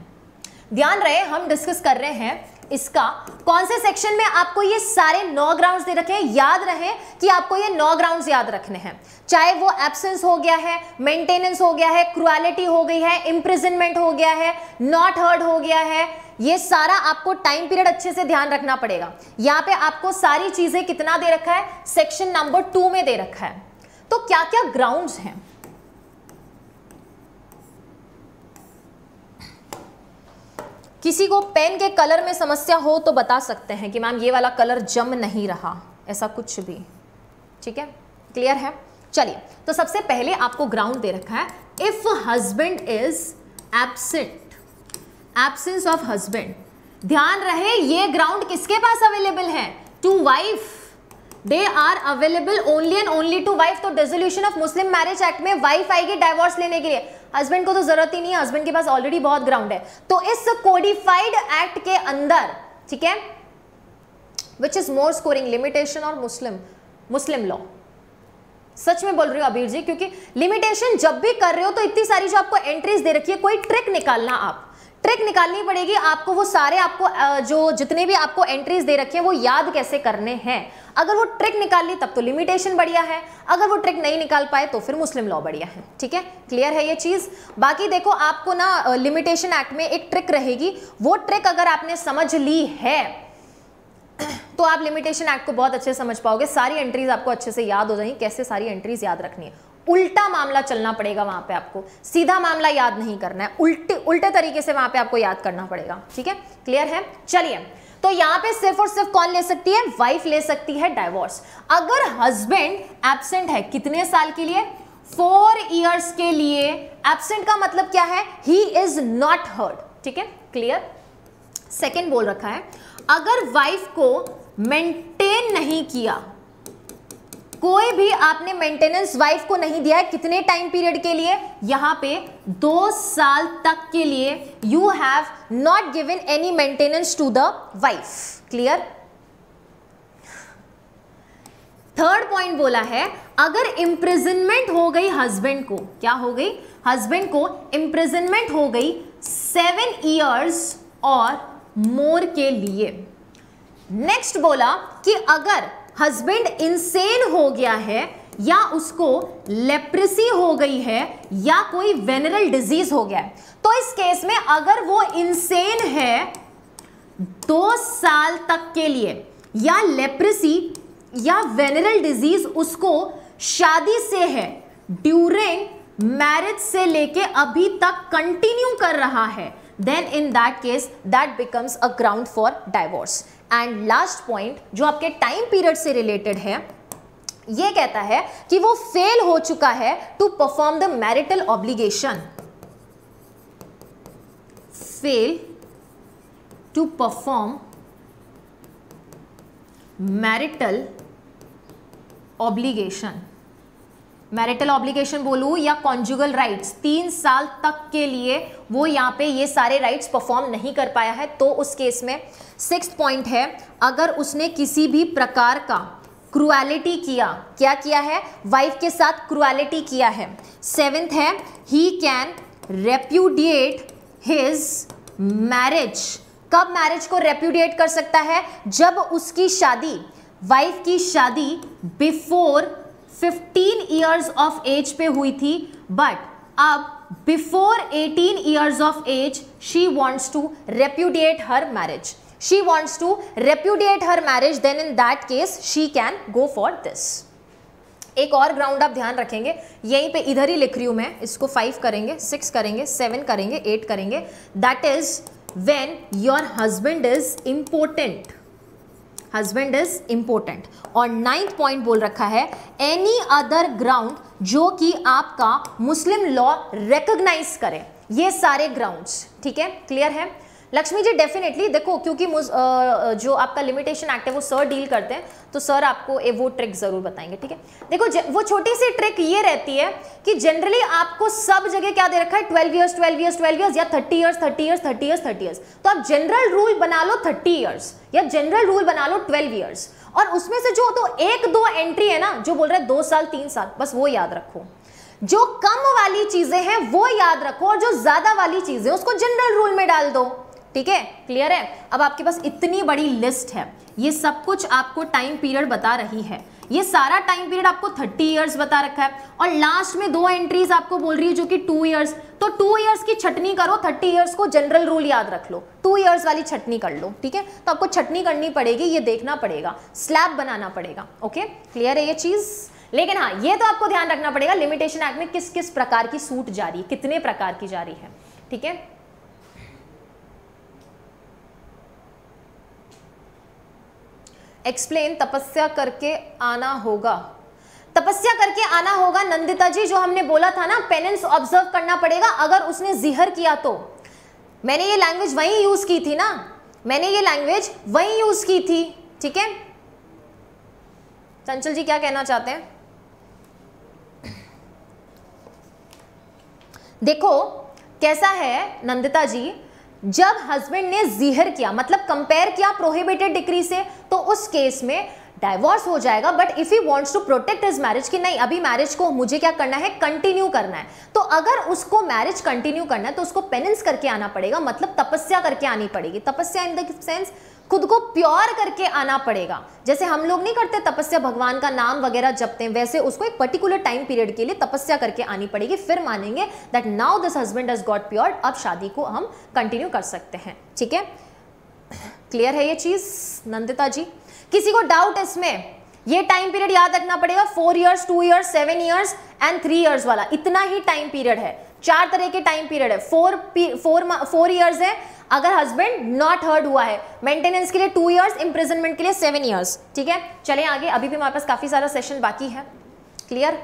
ध्यान रहे हम डिस्कस कर रहे हैं इसका कौन से सेक्शन में, आपको ये सारे 9 ग्राउंड्स दे रखे हैं। याद रहे कि आपको ये 9 ग्राउंड्स याद रखने हैं, चाहे वो एब्सेंस हो गया है, मेंटेनेंस हो गया है, क्रुएलिटी हो गई है, इम्प्रिजनमेंट हो गया है, नॉट हर्ड हो गया है, ये सारा आपको टाइम पीरियड अच्छे से ध्यान रखना पड़ेगा। यहाँ पे आपको सारी चीजें कितना दे रखा है, सेक्शन नंबर 2 में दे रखा है। तो क्या क्या ग्राउंड्स हैं, किसी को पेन के कलर में समस्या हो तो बता सकते हैं कि मैम ये वाला कलर जम नहीं रहा, ऐसा कुछ भी, ठीक है। क्लियर है। चलिए तो सबसे पहले आपको ग्राउंड दे रखा है, if husband is absent, absence of husband. ध्यान रहे ये ग्राउंड किसके पास अवेलेबल है, to wife, they are available only and only to wife. तो dissolution of Muslim marriage act में वाइफ आएगी डाइवोर्स लेने के लिए, हस्बैंड को तो जरूरत ही नहीं है, हस्बैंड के पास ऑलरेडी बहुत ग्राउंड है। तो इस कोडिफाइड एक्ट के अंदर, ठीक है, which is more scoring limitation और मुस्लिम लॉ। सच में बोल रही हूँ अबीर जी, क्योंकि लिमिटेशन जब भी कर रहे हो तो इतनी सारी जो आपको एंट्रीज दे रखी है, कोई ट्रिक निकालना, आप ट्रिक निकालनी पड़ेगी आपको, वो सारे आपको जो जितने भी आपको एंट्रीज दे रखे हैं वो याद कैसे करने हैं। अगर वो ट्रिक निकाल ली तब तो लिमिटेशन बढ़िया है, अगर वो ट्रिक नहीं निकाल पाए तो फिर मुस्लिम लॉ बढ़िया है, ठीक है। क्लियर है ये चीज़। बाकी देखो आपको ना लिमिटेशन एक्ट में एक ट्रिक रहेगी, वो ट्रिक अगर आपने समझ ली है तो आप लिमिटेशन एक्ट को बहुत अच्छे समझ पाओगे, सारी एंट्रीज आपको अच्छे से याद हो जाएंगी, कैसे सारी एंट्रीज याद रखनी है। उल्टा मामला चलना पड़ेगा वहां पे, आपको सीधा मामला याद नहीं करना है, उल्टे तरीके से वहां पे आपको याद करना पड़ेगा, ठीक है। क्लियर है। चलिए तो यहाँ पे सिर्फ और सिर्फ कौन ले सकती है, वाइफ ले सकती है डाइवोर्स, अगर हस्बैंड एब्सेंट है। कितने साल के लिए, 4 इयर्स के लिए। एब्सेंट का मतलब क्या है, ही इज नॉट हर्ड, ठीक है। क्लियर। सेकेंड बोल रखा है, अगर वाइफ को मेंटेन नहीं किया, कोई भी आपने मेंटेनेंस वाइफ को नहीं दिया है, कितने टाइम पीरियड के लिए, यहाँ पे 2 साल तक के लिए, you have not given any maintenance to the wife. Clear. Third point बोला है, अगर इम्प्रिजनमेंट हो गई हस्बैंड को, क्या हो गई, हस्बैंड को इम्प्रिजनमेंट हो गई 7 इयर्स और मोर के लिए। नेक्स्ट बोला कि अगर हस्बैंड इंसेन हो गया है या उसको लेप्रेसी हो गई है या कोई वेनरल डिजीज हो गया है, तो इस केस में अगर वो इंसेन है 2 साल तक के लिए, या लेप्रेसी या वेनरल डिजीज उसको शादी से है, ड्यूरिंग मैरिज से लेके अभी तक कंटिन्यू कर रहा है, then in that case that becomes a ground for divorce. And last point जो आपके टाइम पीरियड से रिलेटेड है, ये कहता है कि वो फेल हो चुका है to perform the marital obligation, fail to perform marital obligation. Marital obligation बोलूँ या कॉन्जुगल राइट्स, 3 साल तक के लिए वो यहाँ पे ये सारे राइट्स परफॉर्म नहीं कर पाया है। तो उस केस में 6th पॉइंट है, अगर उसने किसी भी प्रकार का क्रुएलिटी किया, क्या किया है, वाइफ के साथ क्रुएलिटी किया है। 7th है, he can repudiate his marriage. कब मैरिज को रेप्यूडिएट कर सकता है, जब उसकी शादी, वाइफ की शादी बिफोर 15 ईयर्स ऑफ एज पे हुई थी, बट अब before 18 years of age she wants to repudiate her marriage, she wants to repudiate her marriage, then in that case she can go for this. एक और ground आप ध्यान रखेंगे, यहीं पे इधर ही लिख रही हूँ मैं, इसको 5 करेंगे, 6 करेंगे, 7 करेंगे, 8 करेंगे। That is when your husband is important, husband is important. और 9th पॉइंट बोल रखा है, एनी अदर ग्राउंड जो कि आपका मुस्लिम लॉ रिकॉग्नाइज करे, ये सारे ग्राउंड्स। ठीक है, क्लियर है लक्ष्मी जी? डेफिनेटली देखो, क्योंकि जो आपका लिमिटेशन एक्ट है वो सर डील करते हैं, तो सर आपको वो ट्रिक ज़रूर बताएंगे। ठीक है, देखो वो छोटी सी ट्रिक ये रहती है कि जनरली आपको सब जगह क्या दे रखा है, 12 इयर्स या 30 इयर्स। तो आप जनरल रूल बना लो 30 इयर्स या जनरल रूल बना लो 12 इयर्स, और उसमें से जो तो 1-2 एंट्री है ना, जो बोल रहा है 2 साल 3 साल, बस वो याद रखो। जो कम वाली चीज़ें हैं वो याद रखो, और जो ज़्यादा वाली चीज़ें उसको जनरल रूल में डाल दो। ठीक है, क्लियर है? अब आपके पास इतनी बड़ी लिस्ट है, ये सब कुछ आपको टाइम पीरियड बता रही है, ये सारा टाइम पीरियड आपको 30 इयर्स बता रखा है, और लास्ट में 2 एंट्रीज आपको बोल रही है जो कि 2 इयर्स। तो 2 इयर्स की छटनी करो, 30 इयर्स को जनरल रूल याद रख लो, 2 इयर्स वाली छटनी कर लो। ठीक है, तो आपको छटनी करनी पड़ेगी, ये देखना पड़ेगा, स्लैब बनाना पड़ेगा। ओके, क्लियर है ये चीज़? लेकिन हाँ, ये तो आपको ध्यान रखना पड़ेगा लिमिटेशन एक्ट में किस किस प्रकार की सूट जारी है, कितने प्रकार की जारी है। ठीक है, एक्सप्लेन, तपस्या करके आना होगा, तपस्या करके आना होगा। नंदिता जी, जो हमने बोला था ना, पेनेंस ऑब्जर्व करना पड़ेगा अगर उसने जिहर किया तो। मैंने ये लैंग्वेज वहीं यूज की थी ना, मैंने ये लैंग्वेज वहीं यूज की थी। ठीक है, चंचल जी क्या कहना चाहते हैं? देखो कैसा है नंदिता जी, जब हस्बैंड ने जिहर किया, मतलब कंपेयर किया प्रोहिबिटेड डिक्री से, तो उस केस में डाइवोर्स हो जाएगा। But if he wants to protect his marriage, कि नहीं अभी मैरिज को मुझे क्या करना है, कंटिन्यू करना है, तो अगर उसको मैरिज कंटिन्यू करना है तो उसको पेनेंस करके आना पड़ेगा, मतलब तपस्या करके आनी पड़ेगी। तपस्या इन द सेंस खुद को प्योर करके आना पड़ेगा, जैसे हम लोग नहीं करते तपस्या, भगवान का नाम वगैरह जपते हैं, वैसे उसको एक पर्टिकुलर टाइम पीरियड के लिए तपस्या करके आनी पड़ेगी, फिर मानेंगे that now this husband has got pure, अब शादी को हम कंटिन्यू कर सकते हैं। ठीक है, क्लियर है ये चीज़ नंदिता जी? किसी को डाउट इसमें, ये टाइम पीरियड याद रखना पड़ेगा, 4 years 2 years 7 years and 3 years वाला, इतना ही टाइम पीरियड है। 4 तरह के टाइम पीरियड है, 4 इयर्स है अगर हस्बैंड नॉट हर्ड हुआ है, मेंटेनेंस के लिए 2 इयर्स, इम्प्रिजनमेंट के लिए 7 इयर्स। ठीक है, चलें आगे, अभी भी हमारे पास काफ़ी सारा सेशन बाकी है। क्लियर?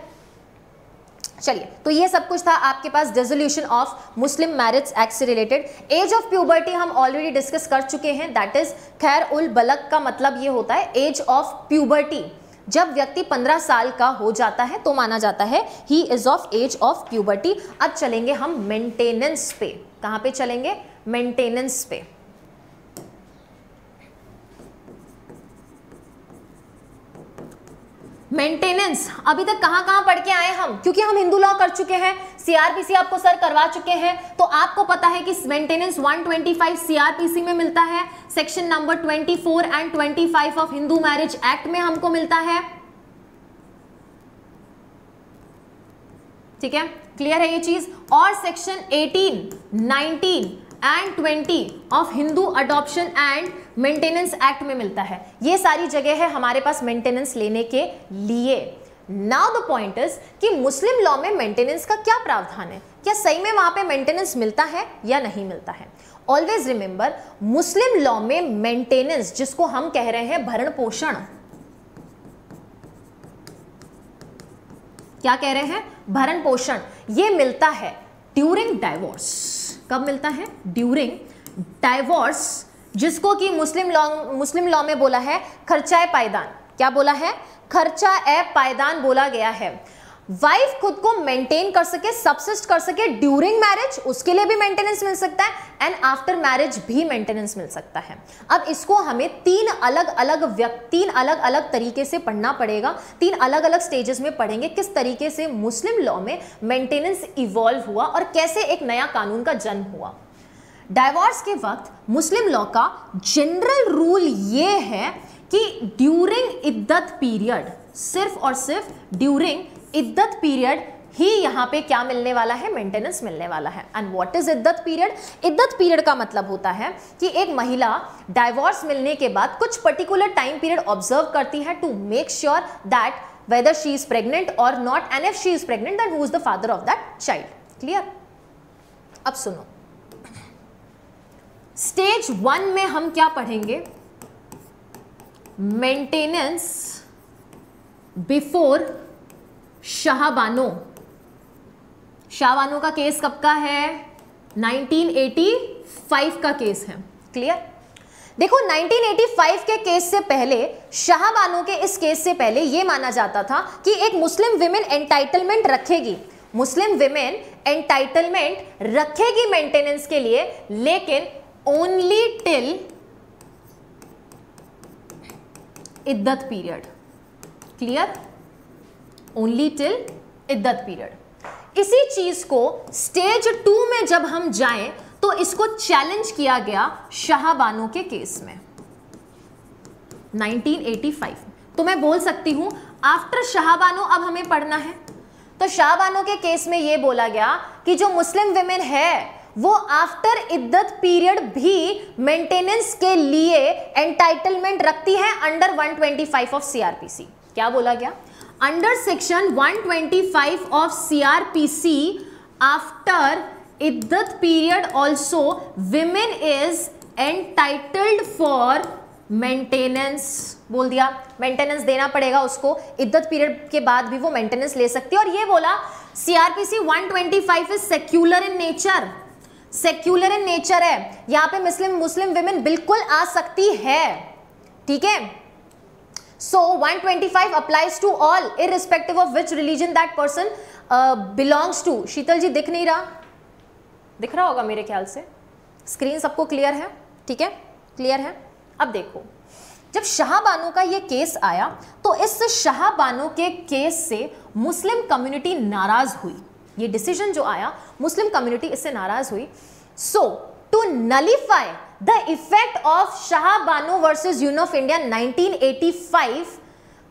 चलिए, तो ये सब कुछ था आपके पास dissolution of Muslim marriage act से रिलेटेड। एज ऑफ प्यूबर्टी हम ऑलरेडी डिस्कस कर चुके हैं, दैट इज खैर उल बलग, का मतलब ये होता है एज ऑफ प्यूबर्टी, जब व्यक्ति 15 साल का हो जाता है तो माना जाता है he is of age of puberty. अब चलेंगे हम मेंटेनेंस पे, कहाँ पे चलेंगे? मेंटेनेंस पे। मेंटेनेंस अभी तक कहाँ पढ़ के आए हम, क्योंकि हम हिंदू लॉ कर चुके हैं, सीआरपीसी आपको सर करवा चुके हैं, तो आपको पता है कि मेंटेनेंस 125 सीआरपीसी में मिलता है, section number 24 and 25 of Hindu marriage act में हमको मिलता है। ठीक है, क्लियर है ये चीज? और section 18, 19 and 20 of Hindu adoption and maintenance act में मिलता है। ये सारी जगह है हमारे पास मेंटेनेंस लेने के लिए। नाउ द पॉइंट इज कि मुस्लिम लॉ में मेंटेनेंस का क्या प्रावधान है, क्या सही में वहाँ पे मेंटेनेंस मिलता है या नहीं मिलता है? ऑलवेज रिमेंबर, मुस्लिम लॉ में मेंटेनेंस, जिसको हम कह रहे हैं भरण पोषण, क्या कह रहे हैं, भरण पोषण ये मिलता है ड्यूरिंग डाइवोर्स। कब मिलता है? ड्यूरिंग डाइवोर्स, जिसको कि मुस्लिम लॉ में बोला है खर्चा ए पायदान। क्या बोला है? खर्चा ए पायदान बोला गया है। वाइफ खुद को मेंटेन कर सके, सब्सिस्ट कर सके ड्यूरिंग मैरिज, उसके लिए भी मेंटेनेंस मिल सकता है एंड आफ्टर मैरिज भी मेंटेनेंस मिल सकता है। अब इसको हमें तीन अलग अलग तरीके से पढ़ना पड़ेगा, तीन अलग अलग स्टेजेस में पढ़ेंगे किस तरीके से मुस्लिम लॉ में मेंटेनेंस इवॉल्व हुआ और कैसे एक नया कानून का जन्म हुआ। डाइवोर्स के वक्त मुस्लिम लॉ का जनरल रूल ये है कि ड्यूरिंग इद्दत पीरियड, सिर्फ और सिर्फ ड्यूरिंग इद्दत पीरियड ही यहाँ पे क्या मिलने वाला है, मेंटेनेंस मिलने वाला है। And what is इद्दत period? इद्दत period का मतलब होता है कि एक महिला डाइवोर्स मिलने के बाद कुछ पर्टिकुलर टाइम पीरियड ऑब्जर्व करती है to make sure that whether she is pregnant और not, and if she is pregnant then who is the father of that child. Clear? अब सुनो, स्टेज वन में हम क्या पढ़ेंगे? Maintenance before Shah Bano. शाह बानो का केस कब का है? 1985 का केस है। क्लियर? देखो 1985 के केस से पहले, शाह बानो के इस केस से पहले ये माना जाता था कि एक मुस्लिम विमेन एंटाइटलमेंट रखेगी, मुस्लिम विमेन एंटाइटलमेंट रखेगी मेंटेनेंस के लिए, लेकिन only till इद्दत period. Clear? Only till इद्दत period. इसी चीज को स्टेज टू में जब हम जाएं तो इसको चैलेंज किया गया शाह बानो के केस में 1985। तो मैं बोल सकती हूं आफ्टर शाह बानो अब हमें पढ़ना है, तो शाह बानो के केस में यह बोला गया कि जो मुस्लिम विमेन है वो आफ्टर इद्दत पीरियड भी मेंटेनेंस के लिए एंटाइटलमेंट रखती है अंडर 125 ऑफ सीआरपीसी। क्या बोला गया? Under section 125 of CrPC, after इद्दत period also women is entitled for maintenance. बोल दिया मेंटेनेंस देना पड़ेगा उसको, इद्दत पीरियड के बाद भी वो मेंटेनेंस ले सकती है। और ये बोला CrPC 125 is secular in nature, secular in nature है, यहाँ पे मुस्लिम विमेन बिल्कुल आ सकती है। ठीक है? So 125 applies to all, irrespective of which religion that person belongs to. Sheetal ji दिख नहीं रहा, दिख रहा होगा मेरे ख्याल से, स्क्रीन सबको क्लियर है? ठीक है, क्लियर है। अब देखो, जब शाह बानो का ये केस आया तो इस शाह बानो के केस से मुस्लिम कम्युनिटी नाराज हुई। ये डिसीजन जो आया, मुस्लिम कम्युनिटी इससे नाराज हुई। So to nullify The effect of Shah Bano versus Union of India 1985,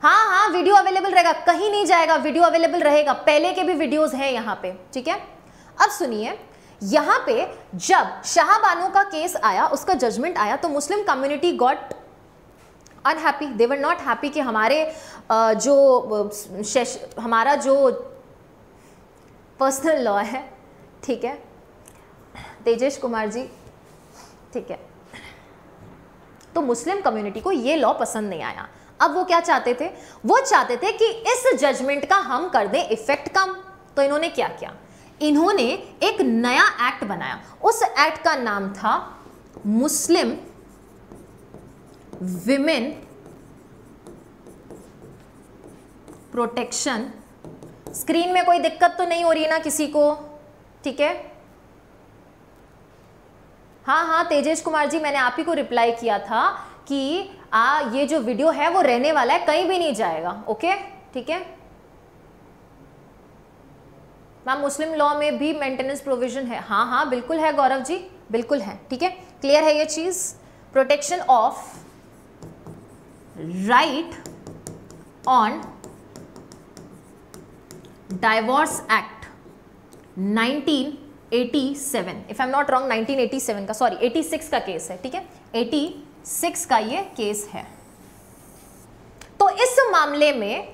हाँ, वीडियो अवेलेबल रहेगा, कहीं नहीं जाएगा, वीडियो अवेलेबल रहेगा, पहले के भी वीडियोस हैं यहाँ पे। ठीक है? अब सुनिए, यहाँ पे जब शाह बानो का केस आया, उसका जजमेंट आया, तो Muslim community got unhappy, they were not happy कि हमारा जो पर्सनल लॉ है, ठीक है तेजेश कुमार जी, ठीक है, तो मुस्लिम कम्युनिटी को ये लॉ पसंद नहीं आया। अब वो क्या चाहते थे? वो चाहते थे कि इस जजमेंट का हम कर दें इफेक्ट कम। तो इन्होंने क्या किया? इन्होंने एक नया एक्ट बनाया, उस एक्ट का नाम था मुस्लिम विमेन प्रोटेक्शन। स्क्रीन में कोई दिक्कत तो नहीं हो रही है ना किसी को? ठीक है, हाँ, तेजेश कुमार जी, मैंने आप ही को रिप्लाई किया था कि ये जो वीडियो है वो रहने वाला है, कहीं भी नहीं जाएगा। ओके, ठीक है मैम, मुस्लिम लॉ में भी मेंटेनेंस प्रोविजन है? हाँ, बिल्कुल है गौरव जी, बिल्कुल है। ठीक है, क्लियर है ये चीज, protection of right on divorce act 1987, if I am not wrong 1987 का, सॉरी 86 का केस है। ठीक है, 86 का ये केस है। तो इस मामले में,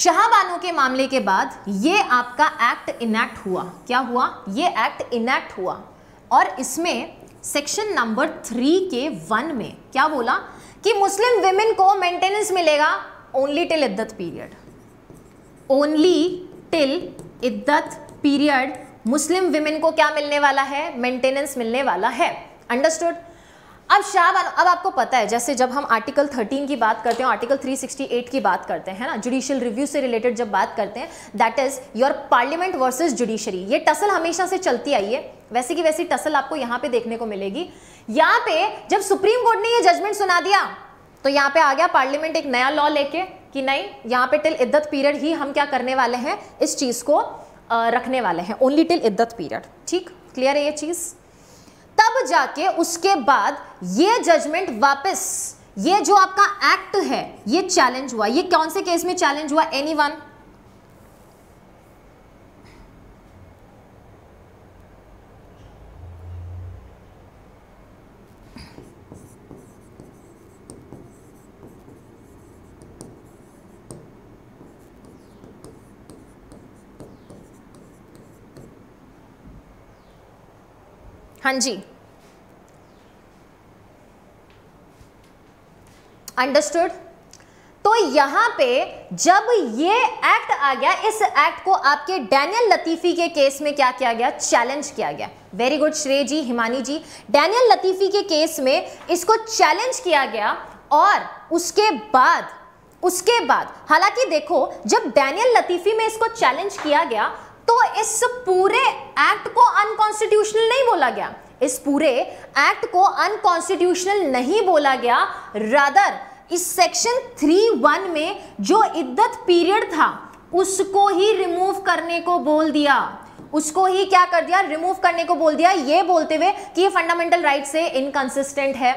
शाह बानो के मामले के बाद ये आपका एक्ट इनैक्ट हुआ। क्या हुआ? ये एक्ट इनैक्ट हुआ और इसमें सेक्शन नंबर 3(1) में क्या बोला कि मुस्लिम विमेन को मेंटेनेंस मिलेगा only till इद्दत period, only till इद्दत period Muslim women को क्या मिलने वाला है, मेंटेनेंस मिलने वाला है। अंडरस्टूड। अब शाह बानो, अब आपको पता है जैसे जब हम आर्टिकल 13 की बात करते हैं, आर्टिकल 368 की बात करते हैं ना, जुडिशियल रिव्यू से रिलेटेड जब बात करते हैं, that is your parliament versus judiciary, ये टसल हमेशा से चलती आई है, वैसे की वैसी टसल आपको यहाँ पे देखने को मिलेगी। यहाँ पे जब सुप्रीम कोर्ट ने ये जजमेंट सुना दिया तो यहाँ पे आ गया पार्लियामेंट एक नया लॉ लेके कि नहीं, यहाँ पे टिल इद्दत पीरियड ही हम क्या करने वाले हैं, इस चीज को रखने वाले हैं, ओनली टिल इद्दत पीरियड। ठीक, क्लियर है ये चीज। तब जाके उसके बाद ये जजमेंट वापस, ये जो आपका एक्ट है ये चैलेंज हुआ। ये कौन से केस में चैलेंज हुआ? एनीवन? हाँ जी, अंडरस्टूड। तो यहां पे जब ये एक्ट आ गया, इस एक्ट को आपके डैनियल लतीफी के केस में क्या किया गया, चैलेंज किया गया। वेरी गुड श्रेय जी, हिमानी जी। डैनियल लतीफी के केस में इसको चैलेंज किया गया और उसके बाद हालांकि देखो जब डैनियल लतीफी में इसको चैलेंज किया गया तो इस पूरे एक्ट को अनकॉन्स्टिट्यूशनल नहीं बोला गया, इस पूरे एक्ट को अनकॉन्स्टिट्यूशनल नहीं बोला गया, रादर इस सेक्शन 3(1) में जो इद्दत पीरियड था उसको ही रिमूव करने को बोल दिया, उसको ही क्या कर दिया, रिमूव करने को बोल दिया, ये बोलते हुए कि ये फंडामेंटल राइट से इनकंसिस्टेंट है।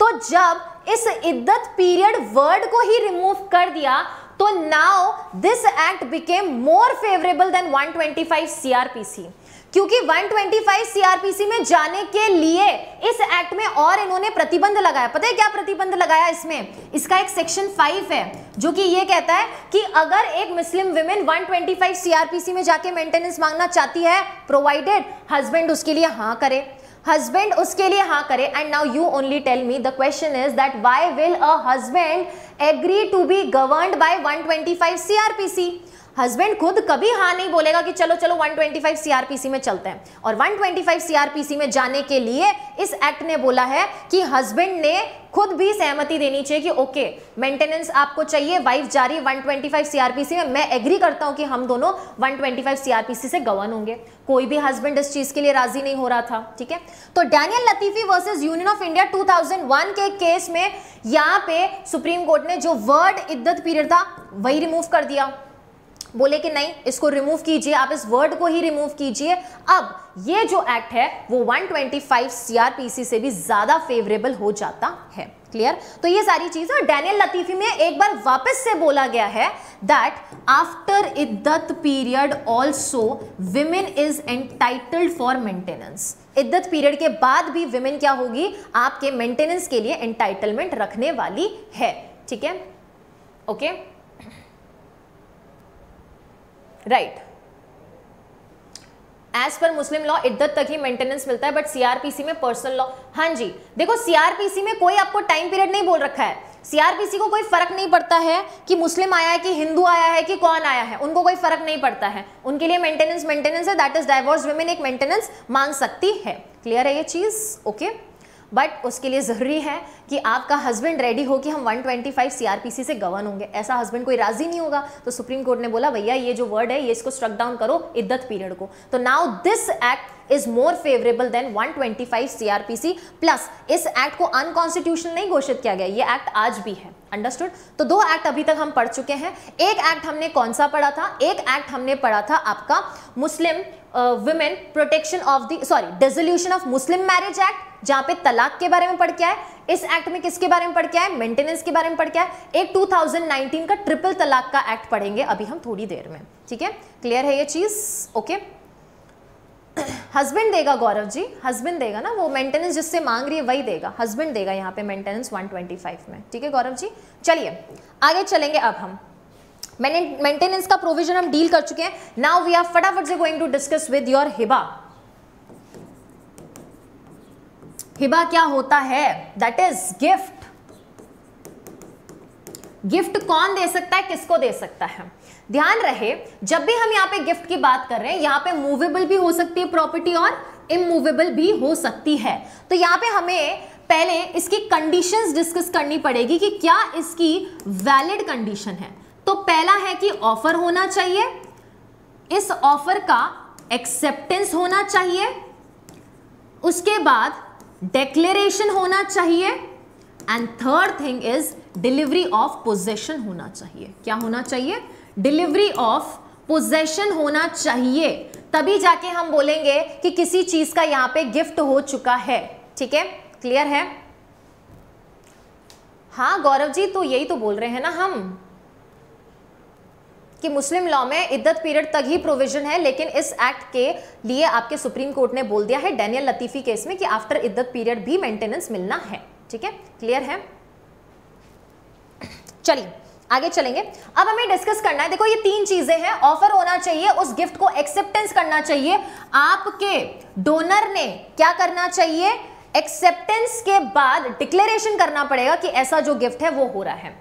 तो जब इस इद्दत पीरियड वर्ड को ही रिमूव कर दिया तो now this act became more favourable than 125 CRPC, क्योंकि 125 CRPC में जाने के लिए इस एक्ट में और इन्होंने प्रतिबंध लगाया। पता है क्या प्रतिबंध लगाया इसमें? इसका एक सेक्शन 5 है जो कि ये कहता है कि अगर एक मुस्लिम विमेन 125 CRPC में जाके मेंटेनेंस मांगना चाहती है, प्रोवाइडेड हस्बैंड उसके लिए हाँ करे, हस्बैंड उसके लिए हाँ करे। And now you only tell me the question is that why will a husband agree to be governed by 125 CRPC? Husband खुद कभी हाँ नहीं बोलेगा कि चलो चलो 125 CRPC में चलते हैं। और 125 CRPC में जाने के लिए इस एक्ट ने बोला है कि हस्बैंड ने खुद भी सहमति देनी चाहिए कि ओके मेंटेनेंस आपको चाहिए, वाइफ जा रही है 125 CRPC में, मैं एग्री करता हूं कि हम दोनों 125 CRPC से गवर्न होंगे। कोई भी हस्बैंड इस चीज के लिए राजी नहीं हो रहा था। ठीक है, तो Daniel Latifi versus Union of India 2001 के केस में यहाँ पे सुप्रीम कोर्ट ने जो वर्ड इद्दत पीरियड था वही रिमूव कर दिया, बोले कि नहीं इसको रिमूव कीजिए, आप इस वर्ड को ही रिमूव कीजिए। अब ये जो एक्ट है वो 125 CRPC से भी ज्यादा फेवरेबल हो जाता है। क्लियर? तो ये सारी चीजें। और डैनियल लतीफी में एक बार वापस से बोला गया है that after इद्दत period also women is entitled for maintenance, इद्दत period के बाद भी विमेन क्या होगी, आपके मेंटेनेंस के लिए एंटाइटलमेंट रखने वाली है। ठीक है, ओके, राइट। एज पर मुस्लिम लॉ इद्दत तक ही मेंटेनेंस मिलता है, बट CRPC में पर्सनल लॉ। हाँ जी, देखो CRPC में कोई आपको टाइम पीरियड नहीं बोल रखा है, CRPC को कोई फर्क नहीं पड़ता है कि मुस्लिम आया है कि हिंदू आया है कि कौन आया है, उनको कोई फर्क नहीं पड़ता है, उनके लिए मेंटेनेंस मेंटेनेंस है। दैट इज डाइवोर्स विमेन एक मेंटेनेंस मांग सकती है। क्लियर है ये चीज, ओके। बट उसके लिए जरूरी है कि आपका हस्बैंड रेडी हो कि हम 125 CRPC से गवर्न होंगे, ऐसा हस्बैंड कोई राजी नहीं होगा। तो सुप्रीम कोर्ट ने बोला भैया ये जो वर्ड है ये इसको स्ट्रक डाउन करो, इद्दत पीरियड को। तो now this act is more favourable than 125 CRPC plus इस एक्ट को अनकॉन्स्टिट्यूशनल नहीं घोषित किया गया, ये एक्ट आज भी है। अंडरस्टूड। तो 2 एक्ट अभी तक हम पढ़ चुके हैं। एक एक्ट हमने कौन सा पढ़ा था? एक एक्ट हमने पढ़ा था आपका Muslim women protection of the dissolution of Muslim marriage act, जहां पे तलाक के बारे में पढ़ के आए। इस एक्ट में किसके बारे में पढ़ के आए? मेंटेनेंस के बारे में पढ़ के आए। एक 2019 का ट्रिपल तलाक का एक्ट पढ़ेंगे अभी हम थोड़ी देर में। ठीक है, क्लियर है ये चीज, ओके। हस्बैंड देगा गौरव जी, हस्बैंड देगा ना, वो मेंटेनेंस जिससे मांग रही है वही देगा, हस्बैंड देगा यहाँ पे मेंटेनेंस 125 में। ठीक है गौरव जी, चलिए आगे चलेंगे। अब हम मेंटेनेंस का प्रोविजन हम डील कर चुके हैं। नाउ वी आर फटाफट से going to discuss with your Hiba. हिबा क्या होता है? That is gift. गिफ्ट कौन दे सकता है, किसको दे सकता है? ध्यान रहे जब भी हम यहाँ पे गिफ्ट की बात कर रहे हैं, यहाँ पे मूवेबल भी हो सकती है प्रॉपर्टी और इमूवेबल भी हो सकती है। तो यहाँ पे हमें पहले इसकी कंडीशंस डिस्कस करनी पड़ेगी कि क्या इसकी वैलिड कंडीशन है। तो पहला है कि ऑफर होना चाहिए, इस ऑफर का एक्सेप्टेंस होना चाहिए, उसके बाद डिक्लेरेशन होना चाहिए and third thing is delivery of possession होना चाहिए। क्या होना चाहिए? डिलीवरी ऑफ पोजेशन होना चाहिए, तभी जाके हम बोलेंगे कि किसी चीज का यहाँ पे गिफ्ट हो चुका है। ठीक है, क्लियर है? हाँ गौरव जी, तो यही तो बोल रहे हैं ना हम कि मुस्लिम लॉ में इद्दत पीरियड तक ही प्रोविजन है, लेकिन इस एक्ट के लिए आपके सुप्रीम कोर्ट ने बोल दिया है डैनियल लतीफी केस में कि आफ्टर इद्दत पीरियड भी मेंटेनेंस मिलना है। ठीक है, क्लियर है? चलिए आगे चलेंगे। अब हमें डिस्कस करना है, देखो ये तीन चीजें हैं, ऑफर होना चाहिए, उस गिफ्ट को एक्सेप्टेंस करना चाहिए, आपके डोनर ने क्या करना चाहिए, एक्सेप्टेंस के बाद डिक्लेरेशन करना पड़ेगा कि ऐसा जो गिफ्ट है वो हो रहा है।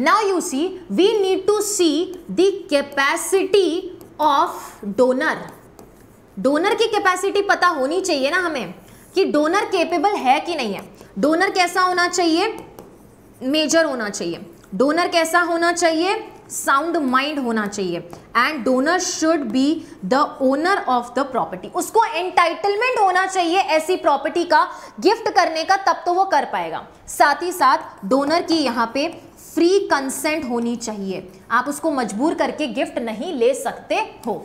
Now you see, we need to see the capacity of donor. Donor की कैपेसिटी पता होनी चाहिए ना हमें कि डोनर केपेबल है कि नहीं है। डोनर कैसा होना चाहिए? मेजर होना चाहिए। डोनर कैसा होना चाहिए? साउंड माइंड होना चाहिए and donor should be the owner of the property. उसको एंटाइटलमेंट होना चाहिए ऐसी प्रॉपर्टी का गिफ्ट करने का, तब तो वो कर पाएगा। साथ ही साथ डोनर की यहाँ पे फ्री कंसेंट होनी चाहिए, आप उसको मजबूर करके गिफ्ट नहीं ले सकते हो।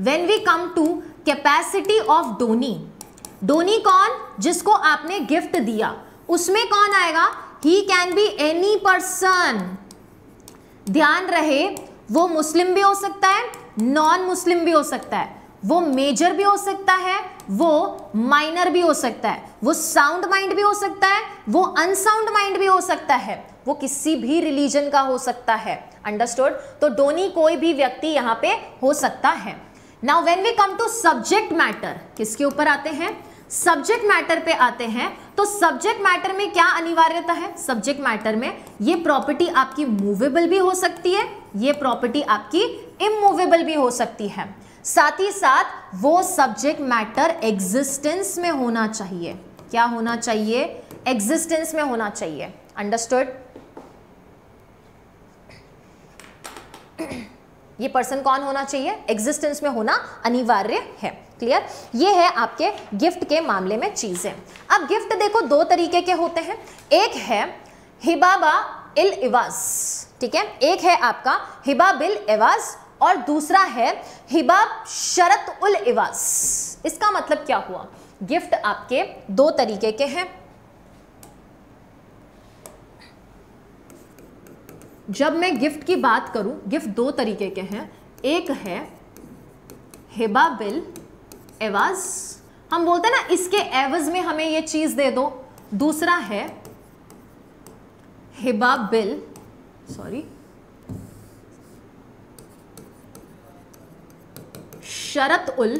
When we come to capacity of donee, donee कौन? जिसको आपने गिफ्ट दिया, उसमें कौन आएगा? He can be any person. ध्यान रहे वो मुस्लिम भी हो सकता है, नॉन मुस्लिम भी हो सकता है, वो मेजर भी हो सकता है, वो माइनर भी हो सकता है, वो साउंड माइंड भी हो सकता है, वो अनसाउंड माइंड भी हो सकता है, वो किसी भी रिलीजन का हो सकता है। अंडरस्टूड? तो डोनी कोई भी व्यक्ति यहाँ पे हो सकता है। Now when we come to subject matter, किसके ऊपर आते हैं? सब्जेक्ट मैटर पे आते हैं। तो सब्जेक्ट मैटर में क्या अनिवार्यता है? सब्जेक्ट मैटर में ये प्रॉपर्टी आपकी मूवेबल भी हो सकती है, ये प्रॉपर्टी आपकी इमूवेबल भी हो सकती है, साथ ही साथ वो सब्जेक्ट मैटर एग्जिस्टेंस में होना चाहिए। क्या होना चाहिए? एग्जिस्टेंस में होना चाहिए। अंडरस्टूड? ये पर्सन कौन होना चाहिए? एग्जिस्टेंस में होना अनिवार्य है। क्लियर? ये है आपके गिफ्ट के मामले में चीजें। अब गिफ्ट देखो दो तरीके के होते हैं, एक है हिबाबा इल इवाज, ठीक है, एक है आपका हिबा बिल इवाज और दूसरा है हिबाब शरत उल इवाज। इसका मतलब क्या हुआ? गिफ्ट आपके दो तरीके के हैं। जब मैं गिफ्ट की बात करूं, गिफ्ट दो तरीके के हैं, एक है हिबा बिल एवज, हम बोलते हैं ना इसके एवज में हमें ये चीज दे दो, दूसरा है हिबा बिल शरत उल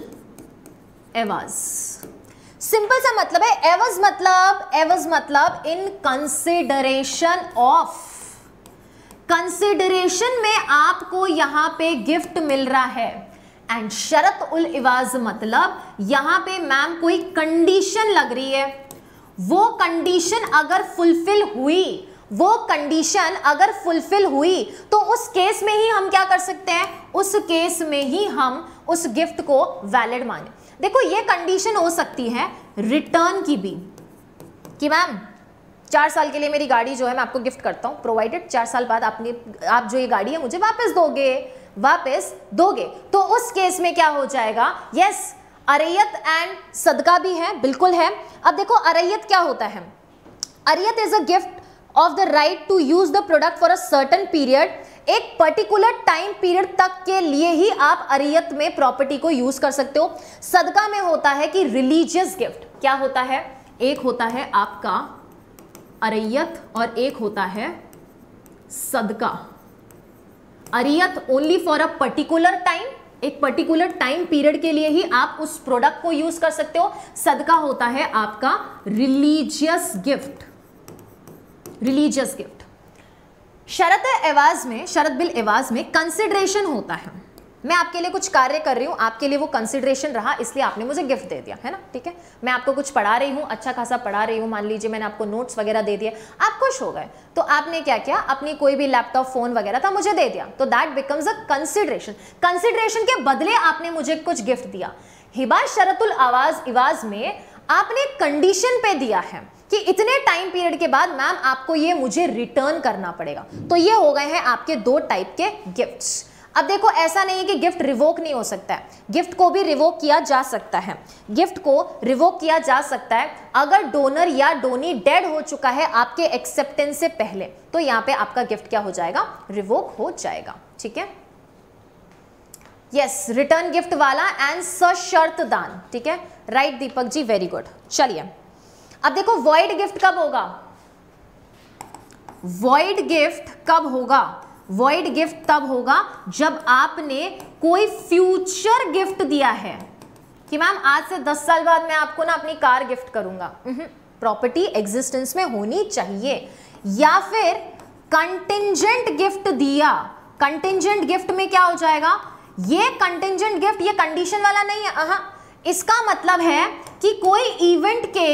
एवज। सिंपल सा मतलब है एवज मतलब, एवज मतलब इन कंसिडरेशन ऑफ, कंसिडरेशन में आपको यहाँ पे गिफ्ट मिल रहा है। एंड शरत उल इवाज मतलब यहाँ पे मैम कोई कंडीशन लग रही है, वो कंडीशन अगर फुलफिल हुई, वो कंडीशन अगर फुलफिल हुई तो उस केस में ही हम क्या कर सकते हैं, उस केस में ही हम उस गिफ्ट को वैलिड माने। देखो ये कंडीशन हो सकती है रिटर्न की भी कि मैम 4 साल के लिए मेरी गाड़ी जो है मैं आपको गिफ्ट करता हूँ, प्रोवाइडेड 4 साल बाद आपने आप जो ये गाड़ी है मुझे वापस दोगे, वापस दोगे। तो उस केस में क्या हो जाएगा? यस, अरैयत एंड सदका भी है, बिल्कुल है। अब देखो अरैयत क्या होता है? अरैयत is a gift of the right to use the product for a certain period, एक पर्टिकुलर टाइम पीरियड तक के लिए ही आप अरैयत में प्रॉपर्टी को यूज कर सकते हो। सदका में होता है कि रिलीजियस गिफ्ट, क्या होता है? एक होता है आपका अरैयत और एक होता है सदका। अरैयत only for a particular time, एक पर्टिकुलर टाइम पीरियड के लिए ही आप उस प्रोडक्ट को यूज कर सकते हो। सदका होता है आपका रिलीजियस गिफ्ट, रिलीजियस गिफ्ट। शरत बिल एवाज में कंसिडरेशन होता है, मैं आपके लिए कुछ कार्य कर रही हूँ, आपके लिए वो कंसिडरेशन रहा, इसलिए आपने मुझे गिफ्ट दे दिया, है ना, ठीक है। मैं आपको कुछ पढ़ा रही हूँ, अच्छा खासा पढ़ा रही हूँ, मान लीजिए मैंने आपको नोट्स वगैरह दे दिए, आप खुश हो गए, तो आपने क्या किया, अपनी कोई भी लैपटॉप फोन वगैरह था मुझे दे दिया, तो that becomes a consideration. Consideration के बदले आपने मुझे कुछ गिफ्ट दिया। हिबा शरतुल इवाज में आपने कंडीशन पे दिया है कि इतने टाइम पीरियड के बाद मैम आपको ये मुझे रिटर्न करना पड़ेगा। तो ये हो गए हैं आपके दो टाइप के गिफ्ट्स। अब देखो, ऐसा नहीं है कि गिफ्ट रिवोक नहीं हो सकता है, गिफ्ट को भी रिवोक किया जा सकता है, गिफ्ट को रिवोक किया जा सकता है अगर डोनर या डोनी डेड हो चुका है आपके एक्सेप्टेंस से पहले, तो यहाँ पे आपका गिफ्ट क्या हो जाएगा, रिवोक हो जाएगा, ठीक है। यस, रिटर्न गिफ्ट वाला एंड सशर्त दान, ठीक है, right Deepak ji, very good. चलिए अब देखो, वॉइड गिफ्ट कब होगा, वॉइड गिफ्ट कब होगा, वॉइड गिफ्ट तब होगा जब आपने कोई फ्यूचर गिफ्ट दिया है कि मैम आज से 10 साल बाद मैं आपको ना अपनी कार गिफ्ट करूंगा, प्रॉपर्टी एग्जिस्टेंस में होनी चाहिए। या फिर कंटिंजेंट गिफ्ट दिया, कंटिंजेंट गिफ्ट में क्या हो जाएगा, ये कंटिंजेंट गिफ्ट ये कंडीशन वाला नहीं है, इसका मतलब है कि कोई इवेंट के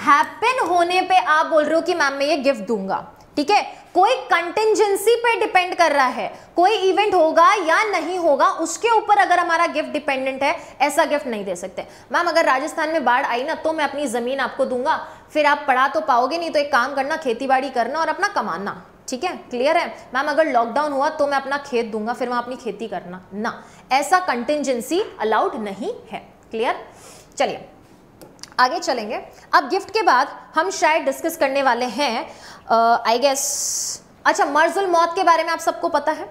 हैपन होने पे आप बोल रहे हो कि मैम मैं ये गिफ्ट दूंगा, ठीक है, कोई कंटिंजेंसी पे डिपेंड कर रहा है, कोई इवेंट होगा या नहीं होगा उसके ऊपर अगर हमारा गिफ्ट डिपेंडेंट है, ऐसा गिफ्ट नहीं दे सकते। मैम अगर राजस्थान में बाढ़ आई ना तो मैं अपनी ज़मीन आपको दूंगा, फिर आप पढ़ा तो पाओगे नहीं, तो एक काम करना, खेतीबाड़ी करना और अपना कमाना, ठीक है, क्लियर है। मैम अगर लॉकडाउन हुआ तो मैं अपना खेत दूंगा, फिर मैं अपनी खेती करना, ना, ऐसा कंटिंजेंसी अलाउड नहीं है, क्लियर। चलिए आगे चलेंगे। अब गिफ्ट के बाद हम शायद डिस्कस करने वाले हैं आई गेस, अच्छा, मर्ज उल मौत के बारे में आप सबको पता है।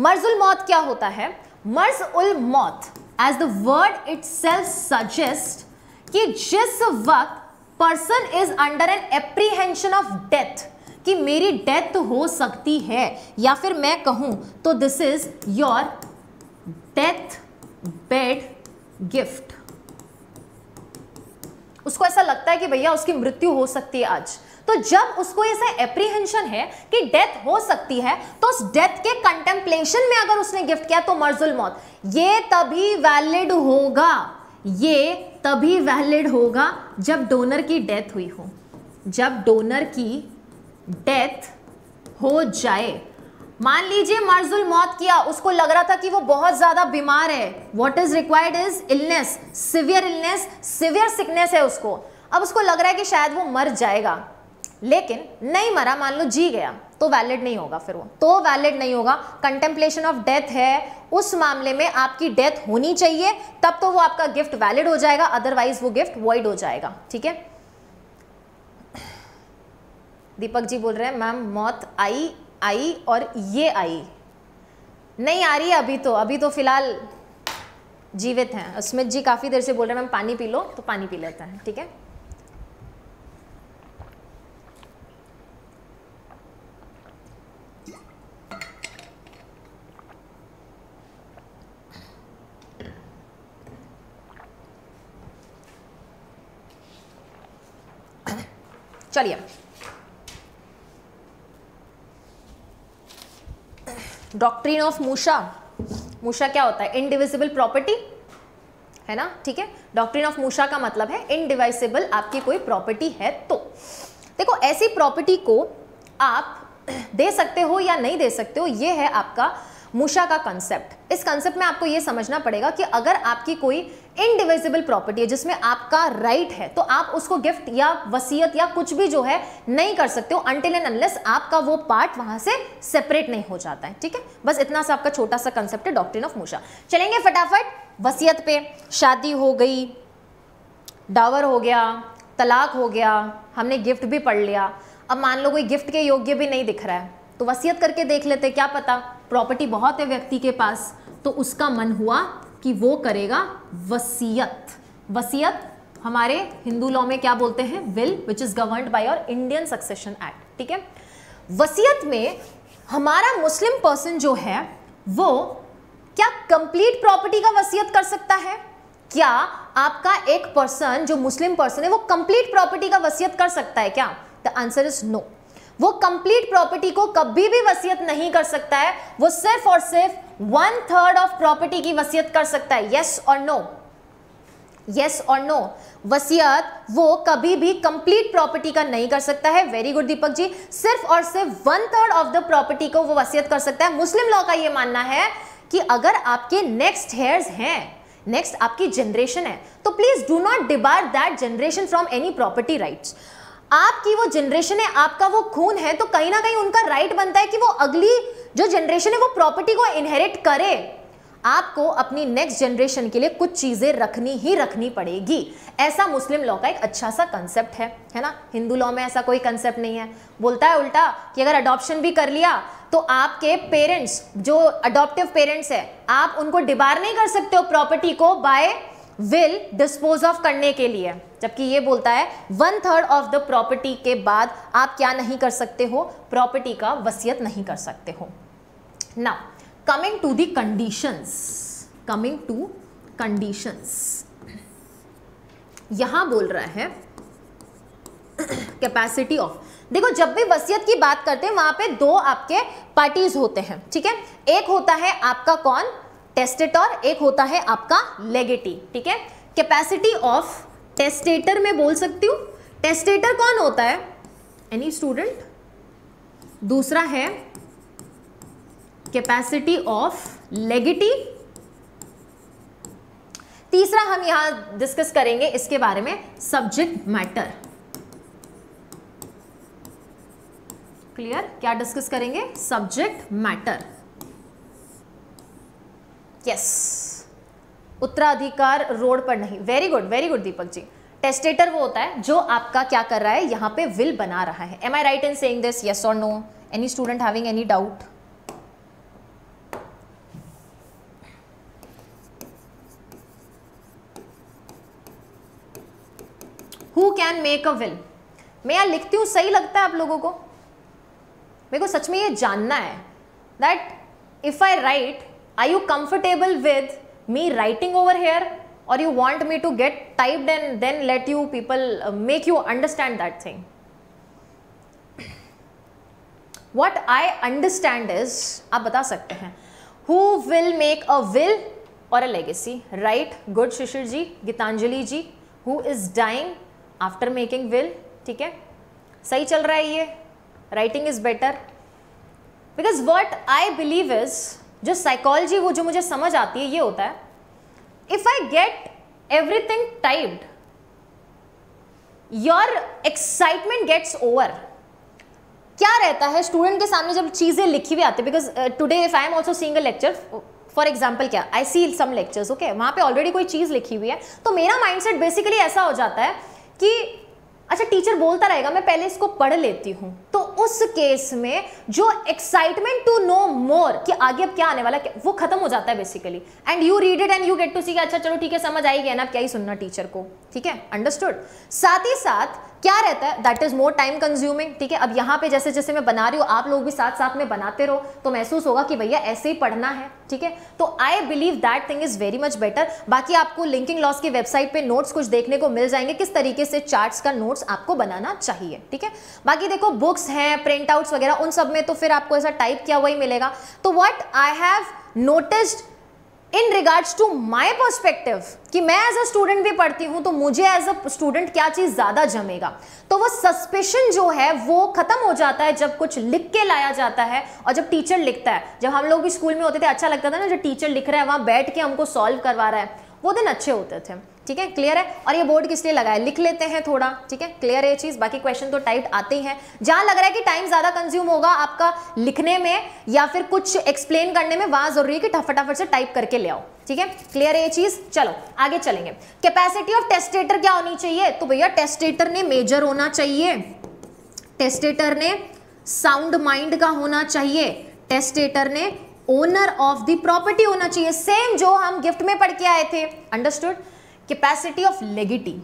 मर्ज उल मौत क्या होता है, मर्ज उल मौत as the word itself suggest कि जिस वक्त person is under an apprehension of death कि मेरी डेथ हो सकती है, या फिर मैं कहूं तो this is your death bed gift. उसको ऐसा लगता है कि भैया उसकी मृत्यु हो सकती है आज, तो जब उसको ऐसा एप्रीहेंशन है कि डेथ हो सकती है, तो उस डेथ के कंटेम्पलेशन में अगर उसने गिफ्ट किया तो मर्जुल मौत ये तभी वैलिड होगा, ये तभी वैलिड होगा जब डोनर की डेथ हुई हो, जब डोनर की डेथ हो जाए। मान लीजिए मर्जुल मौत किया, उसको लग रहा था कि वो बहुत ज्यादा बीमार है, what is required is illness, severe sickness है उसको, अब उसको लग रहा है कि शायद वो मर जाएगा, लेकिन नहीं मरा, मान लो जी गया, तो वैलिड नहीं होगा, फिर वो तो वैलिड नहीं होगा, कंटेम्पलेशन ऑफ डेथ है, उस मामले में आपकी डेथ होनी चाहिए, तब तो वो आपका गिफ्ट वैलिड हो जाएगा, अदरवाइज वो गिफ्ट वॉइड हो जाएगा, ठीक है। दीपक जी बोल रहे हैं मैम मौत आई और ये आई नहीं आ रही है अभी तो फिलहाल जीवित हैं। स्मित जी काफ़ी देर से बोल रहे हैं मैम पानी पी लो, तो पानी पी लेते हैं, ठीक है। चलिए डॉक्ट्रिन ऑफ मूसा, मूसा क्या होता है, इनडिविजिबल प्रॉपर्टी, है ना, ठीक है। डॉक्ट्रिन ऑफ मूसा का मतलब है इनडिविजिबल, आपकी कोई प्रॉपर्टी है तो देखो ऐसी प्रॉपर्टी को आप दे सकते हो या नहीं दे सकते हो, ये है आपका मूसा का कंसेप्ट। इस कंसेप्ट में आपको ये समझना पड़ेगा कि अगर आपकी कोई इनडिविजिबल प्रॉपर्टी है जिसमें आपका राइट है, तो आप उसको गिफ्ट या वसीयत या कुछ भी जो है नहीं कर सकते हो अनटिल एंड अनलेस आपका वो पार्ट वहां से सेपरेट नहीं हो जाता है, ठीक है। बस इतना सा आपका छोटा सा कंसेप्ट है डॉक्ट्रिन ऑफ मूसा। चलेंगे फटाफट वसीयत पे। शादी हो गई, डावर हो गया, तलाक हो गया, हमने गिफ्ट भी पढ़ लिया, अब मान लो कोई गिफ्ट के योग्य भी नहीं दिख रहा है तो वसीयत करके देख लेते, क्या पता प्रॉपर्टी बहुत है व्यक्ति के पास, तो उसका मन हुआ कि वो करेगा वसीयत। वसीयत हमारे हिंदू लॉ में क्या बोलते हैं, will, which is governed by your Indian succession act, ठीक है। वसीयत में हमारा मुस्लिम पर्सन जो है वो क्या कंप्लीट प्रॉपर्टी का वसीयत कर सकता है? क्या आपका एक पर्सन जो मुस्लिम पर्सन है वो कंप्लीट प्रॉपर्टी का वसीयत कर सकता है क्या? The answer is no. वो कंप्लीट प्रॉपर्टी को कभी भी वसीयत नहीं कर सकता है, वो सिर्फ और सिर्फ 1/3 ऑफ प्रॉपर्टी की वसीयत कर सकता है। यस और नो, यस और नो। वसीयत वो कभी भी कंप्लीट प्रॉपर्टी का नहीं कर सकता है। वेरी गुड दीपक जी, सिर्फ और सिर्फ 1/3 ऑफ द प्रॉपर्टी को वो वसीयत कर सकता है। मुस्लिम लॉ का ये मानना है कि अगर आपके नेक्स्ट हेयर्स हैं, नेक्स्ट आपकी जनरेशन है, तो please do not debar that generation from any property rights. आपकी वो जनरेशन है, आपका वो खून है, तो कहीं ना कहीं उनका राइट बनता है कि वो अगली जो जनरेशन है वो प्रॉपर्टी को इनहेरिट करे। आपको अपनी नेक्स्ट जनरेशन के लिए कुछ चीजें रखनी ही रखनी पड़ेगी। ऐसा मुस्लिम लॉ का एक अच्छा सा कंसेप्ट है ना। हिंदू लॉ में ऐसा कोई कंसेप्ट नहीं है, बोलता है उल्टा कि अगर अडॉप्शन भी कर लिया तो आपके पेरेंट्स जो अडॉप्टिव पेरेंट्स है आप उनको डिबार नहीं कर सकते हो प्रॉपर्टी को बाय विल डिस्पोज ऑफ करने के लिए, जबकि ये बोलता है 1/3 ऑफ द प्रॉपर्टी के बाद आप क्या नहीं कर सकते हो, प्रॉपर्टी का वसीयत नहीं कर सकते हो। Now coming to the conditions, coming to conditions, यहां बोल रहा है कैपेसिटी ऑफ। देखो जब भी वसीयत की बात करते हैं वहां पे दो आपके पार्टीज होते हैं, ठीक है। एक होता है आपका कौन, टेस्टेटर, एक होता है आपका लेगेटी, ठीक है। कैपेसिटी ऑफ टेस्टेटर में बोल सकती हूँ, टेस्टेटर कौन होता है, एनी स्टूडेंट। दूसरा है कैपेसिटी ऑफ लेगेटी। तीसरा हम यहां डिस्कस करेंगे इसके बारे में, सब्जेक्ट मैटर। क्लियर, क्या डिस्कस करेंगे, सब्जेक्ट मैटर। यस, उत्तराधिकार रोड पर नहीं। Very good Deepak ji. Testator वो होता है जो आपका क्या कर रहा है, यहाँ पे विल बना रहा है। Am I right in saying this, yes और no, any student having any doubt. Who can make a will. मैं यहाँ लिखती हूँ, सही लगता है आप लोगों को? मेरे को सच में ये जानना है that if I write, Are you comfortable with me writing over here, or you want me to get typed and then let you people make you understand that thing? What I understand is, आप बता सकते हैं, who will make a will or a legacy, right? Good Shishir ji, Gitanjali ji, who is dying after making will, ठीक है, सही चल रहा है ये, writing is better, because what I believe is जो साइकोलॉजी वो जो मुझे समझ आती है ये होता है, if I get everything typed your excitement gets over. क्या रहता है स्टूडेंट के सामने जब चीजें लिखी हुई आती है, because today if I am also seeing a lecture, for example क्या I C some lectures, okay, वहां पे ऑलरेडी कोई चीज लिखी हुई है, तो मेरा माइंडसेट बेसिकली ऐसा हो जाता है कि अच्छा टीचर बोलता रहेगा, मैं पहले इसको पढ़ लेती हूँ। तो उस केस में जो एक्साइटमेंट टू नो मोर कि आगे अब क्या आने वाला है वो खत्म हो जाता है basically, and you read it and you get to see, अच्छा चलो ठीक है समझ आई गया ना, अब क्या ही सुनना टीचर को, ठीक है, अंडरस्टूड। साथ ही साथ क्या रहता है, that is more time consuming, ठीक है। अब यहाँ पे जैसे जैसे मैं बना रही हूँ आप लोग भी साथ साथ में बनाते रहो तो महसूस होगा कि भैया ऐसे ही पढ़ना है, ठीक है। तो I believe that thing is very much better. बाकी आपको लिंकिंग लॉस की वेबसाइट पे नोट्स कुछ देखने को मिल जाएंगे किस तरीके से चार्ट्स का नोट्स आपको बनाना चाहिए, ठीक है। बाकी देखो बुक्स हैं, प्रिंट आउट्स वगैरह, उन सब में तो फिर आपको ऐसा टाइप किया हुआ ही मिलेगा। तो what I have noticed in regards to my perspective कि मैं एज अ स्टूडेंट भी पढ़ती हूँ, तो मुझे एज अ स्टूडेंट क्या चीज़ ज़्यादा जमेगा, तो वो सस्पेशन जो है वो खत्म हो जाता है जब कुछ लिख के लाया जाता है और जब टीचर लिखता है। जब हम लोग भी स्कूल में होते थे अच्छा लगता था ना, जो टीचर लिख रहा है वहाँ बैठ के हमको सॉल्व करवा रहा है, वो दिन अच्छे होते थे, ठीक है, क्लियर है। और ये बोर्ड किस लिए लगाया, लिख लेते हैं थोड़ा, ठीक है, क्लियर है ये चीज़। बाकी क्वेश्चन तो टाइप आते ही हैं। जहाँ लग रहा है कि टाइम ज़्यादा कंज्यूम होगा आपका लिखने में या फिर कुछ एक्सप्लेन करने में, वहाँ ज़रूरी है कि फटाफट से टाइप करके ले आओ, ठीक है, क्लियर है ये चीज़। चलो आगे चलेंगे। कैपेसिटी ऑफ टेस्टेटर क्या होनी चाहिए, तो भैया टेस्टेटर ने मेजर होना चाहिए, टेस्टेटर ने साउंड माइंड का होना चाहिए, टेस्टेटर ने ओनर ऑफ द प्रॉपर्टी होना चाहिए, सेम जो हम गिफ्ट में पढ़ के आए थे, understood. Capacity of legatee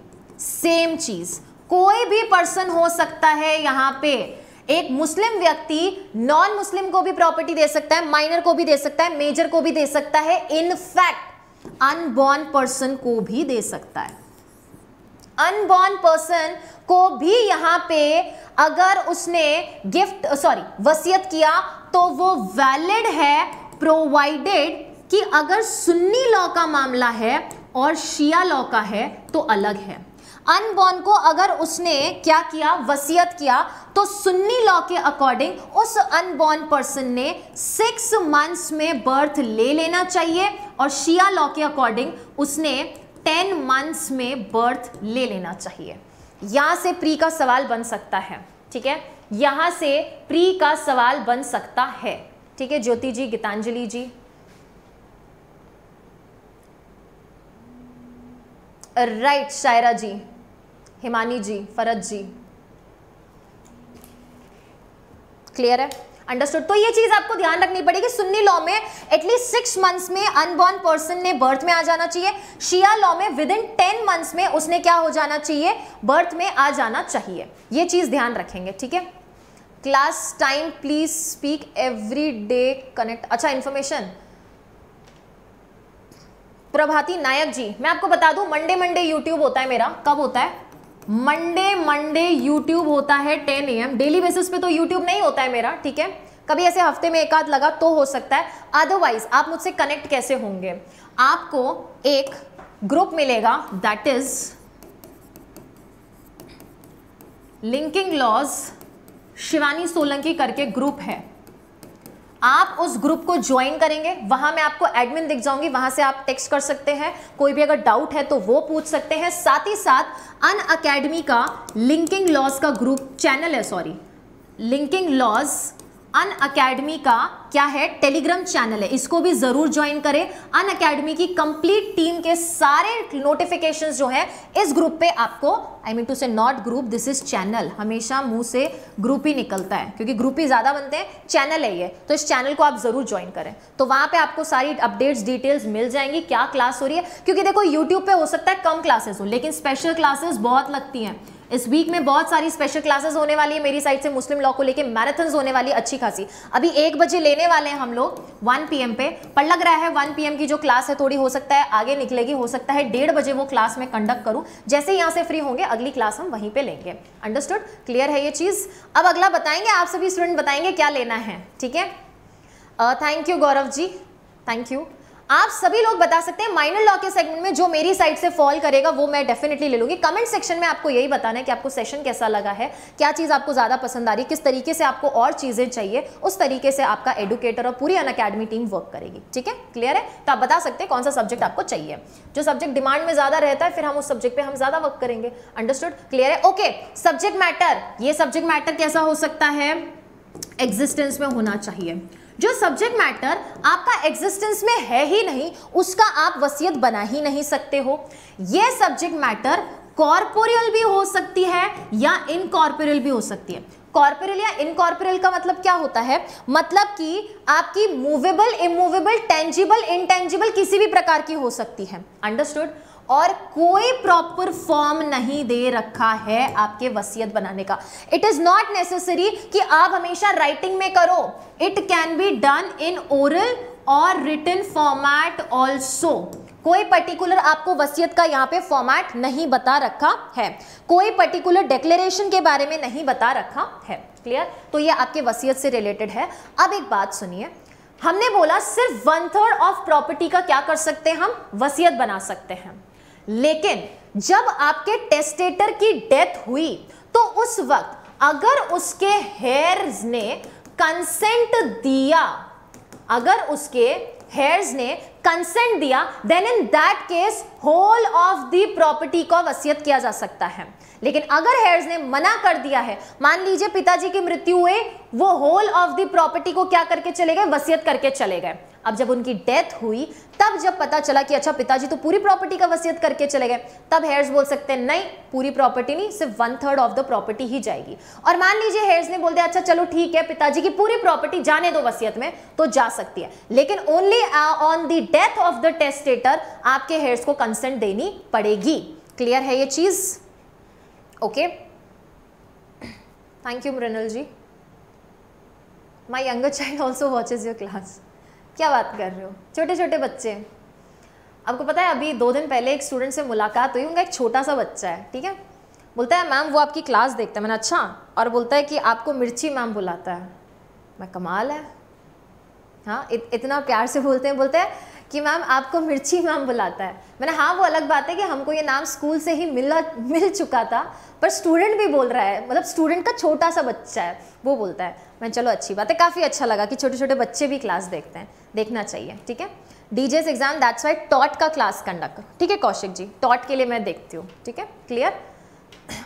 same चीज, कोई भी पर्सन हो सकता है, यहाँ पे एक मुस्लिम व्यक्ति नॉन मुस्लिम को भी प्रॉपर्टी दे सकता है, माइनर को भी दे सकता है, मेजर को भी दे सकता है, इनफैक्ट अनबॉर्न पर्सन को भी दे सकता है, अनबॉर्न पर्सन को भी यहाँ पे अगर उसने वसीयत किया तो वो वैलिड है, प्रोवाइडेड कि अगर सुन्नी लॉ का मामला है और शिया लॉ का है तो अलग है। अनबॉर्न को अगर उसने क्या किया, वसीयत किया, तो सुन्नी लॉ के अकॉर्डिंग उस अनबॉर्न पर्सन ने 6 मंथ्स में बर्थ ले लेना चाहिए और शिया लॉ के अकॉर्डिंग उसने 10 मंथ्स में बर्थ ले लेना चाहिए। यहाँ से प्री का सवाल बन सकता है, ठीक है, यहाँ से प्री का सवाल बन सकता है, ठीक है। ज्योति जी, गीतांजलि जी, राइट, शायरा जी, हिमानी जी, फरद जी, क्लियर है, अंडरस्टूड। तो ये चीज आपको ध्यान रखनी पड़ेगी, सुन्नी लॉ में एटलीस्ट 6 मंथ्स में अनबॉर्न पर्सन ने बर्थ में आ जाना चाहिए, शिया लॉ में विद इन 10 मंथ्स में उसने क्या हो जाना चाहिए, बर्थ में आ जाना चाहिए। ये चीज ध्यान रखेंगे, ठीक है। Class time please speak every day connect. अच्छा, इंफॉर्मेशन प्रभाती नायक जी, मैं आपको बता दूं, मंडे यूट्यूब होता है मेरा। कब होता है? मंडे यूट्यूब होता है 10 AM। डेली बेसिस पे तो यूट्यूब नहीं होता है मेरा, ठीक है, कभी ऐसे हफ्ते में एक आध लगा तो हो सकता है, अदरवाइज आप मुझसे कनेक्ट कैसे होंगे? आपको एक ग्रुप मिलेगा, that is Linking laws Shivani Solanki करके ग्रुप है। आप उस ग्रुप को ज्वाइन करेंगे, वहां मैं आपको एडमिन दिख जाऊंगी, वहां से आप टेक्स्ट कर सकते हैं, कोई भी अगर डाउट है तो वो पूछ सकते हैं। साथ ही साथ अनअकैडमी का लिंकिंग लॉज का ग्रुप चैनल है, सॉरी, लिंकिंग लॉज अनअकैडमी का क्या है, टेलीग्राम चैनल है, इसको भी जरूर ज्वाइन करें। अनअकैडमी की कंप्लीट टीम के सारे नोटिफिकेशंस जो है इस ग्रुप पे आपको, I mean to say not group, this is channel, हमेशा मुंह से ग्रुप ही निकलता है क्योंकि ग्रुप ही ज्यादा बनते हैं, चैनल है ये, तो इस चैनल को आप जरूर ज्वाइन करें। तो वहां पे आपको सारी अपडेट्स, डिटेल्स मिल जाएंगी, क्या क्लास हो रही है, क्योंकि देखो यूट्यूब पे हो सकता है कम क्लासेस हो, लेकिन स्पेशल क्लासेस बहुत लगती हैं। इस वीक में बहुत सारी स्पेशल क्लासेस होने वाली है मेरी साइड से, मुस्लिम लॉ को लेके मैराथन्स होने वाली है अच्छी खासी। अभी 1 बजे लेने वाले हैं हम लोग 1 PM पे, पर लग रहा है 1 PM की जो क्लास है थोड़ी हो सकता है आगे निकलेगी, हो सकता है 1:30 बजे वो क्लास मैं कंडक्ट करूं। जैसे ही यहाँ से फ्री होंगे अगली क्लास हम वहीं पर लेंगे, अंडरस्टूड, क्लियर है ये चीज़। अब अगला बताएंगे, आप सभी स्टूडेंट बताएंगे क्या लेना है, ठीक है। Thank you Gaurav ji, thank you. आप सभी लोग बता सकते हैं, माइनर लॉ के सेगमेंट में जो मेरी साइड से फॉल करेगा वो मैं डेफिनेटली ले लूंगी। कमेंट सेक्शन में आपको यही बताना है कि आपको सेशन कैसा लगा है, क्या चीज़ आपको ज़्यादा पसंद आ रही, किस तरीके से आपको और चीज़ें चाहिए, उस तरीके से आपका एडुकेटर और पूरी अनअकैडमी टीम वर्क करेगी, ठीक है, क्लियर है। तो आप बता सकते हैं कौन सा सब्जेक्ट आपको चाहिए, जो सब्जेक्ट डिमांड में ज़्यादा रहता है फिर हम उस सब्जेक्ट पर हम ज़्यादा वर्क करेंगे, अंडरस्टूड, क्लियर है। ओके, सब्जेक्ट मैटर, ये सब्जेक्ट मैटर कैसा हो सकता है? एग्जिस्टेंस में होना चाहिए। जो सब्जेक्ट मैटर आपका एग्जिस्टेंस में है ही नहीं उसका आप वसीयत बना ही नहीं सकते हो। ये सब्जेक्ट मैटर कॉर्पोरियल भी हो सकती है या इनकॉर्पोरियल भी हो सकती है। कॉर्पोरियल या इनकॉर्पोरियल का मतलब क्या होता है? मतलब कि आपकी मूवेबल, इमूवेबल, टेंजिबल, इनटेंजिबल किसी भी प्रकार की हो सकती है, अंडरस्टूड, और कोई प्रॉपर फॉर्म नहीं दे रखा है आपके वसीयत बनाने का। इट इज नॉट नेसेसरी कि आप हमेशा राइटिंग में करो, it can be done in oral और रिटन फॉर्मेट ऑल्सो। कोई पर्टिकुलर आपको वसीयत का यहाँ पे फॉर्मेट नहीं बता रखा है, कोई पर्टिकुलर डिक्लेरेशन के बारे में नहीं बता रखा है, क्लियर। तो ये आपके वसीयत से रिलेटेड है। अब एक बात सुनिए, हमने बोला सिर्फ 1/3 ऑफ प्रॉपर्टी का क्या कर सकते हैं हम, वसीयत बना सकते हैं, लेकिन जब आपके टेस्टेटर की डेथ हुई तो उस वक्त अगर उसके हेयर्स ने कंसेंट दिया, अगर उसके हेयर्स ने कंसेंट दिया, then in that case whole of the property को वसीयत किया जा सकता है। लेकिन अगर हेयर्स ने मना कर दिया है, मान लीजिए पिताजी की मृत्यु हुई, वो होल ऑफ द प्रॉपर्टी को क्या करके चले गए, वसीयत करके चले गए। अब जब उनकी डेथ हुई तब जब पता चला कि अच्छा पिताजी तो पूरी प्रॉपर्टी का वसीयत करके चले गए, तब हेयर्स बोल सकते हैं नहीं पूरी प्रॉपर्टी नहीं, सिर्फ 1/3 ऑफ द प्रॉपर्टी ही जाएगी। और मान लीजिए हेयर्स ने बोल दिया अच्छा चलो ठीक है पिताजी की पूरी प्रॉपर्टी जाने दो वसीयत में, तो जा सकती है, लेकिन only on the death of the testator आपके हेयर्स को कंसेंट देनी पड़ेगी, क्लियर है ये चीज। Okay, thank you Mrinal ji. My younger child also watches your class, क्या बात कर रहे हो, छोटे छोटे बच्चे। आपको पता है अभी 2 दिन पहले एक स्टूडेंट से मुलाकात हुई, उनका एक छोटा सा बच्चा है, ठीक है। बोलता है मैम वो आपकी क्लास देखता है। मैंने अच्छा, और बोलता है कि आपको मिर्ची मैम बुलाता है। मैं कमाल है, हाँ इतना प्यार से बोलते हैं। बोलते हैं कि मैम आपको मिर्ची मैम बुलाता है। मैंने हाँ वो अलग बात है कि हमको ये नाम स्कूल से ही मिल चुका था, पर स्टूडेंट भी बोल रहा है, मतलब स्टूडेंट का छोटा सा बच्चा है वो बोलता है। मैं चलो अच्छी बात है, काफ़ी अच्छा लगा कि छोटे छोटे बच्चे भी क्लास देखते हैं, देखना चाहिए, ठीक है। DJS exam that's why taught का क्लास कंडक्ट, ठीक है कौशिक जी, टॉट के लिए मैं देखती हूँ, ठीक है क्लियर।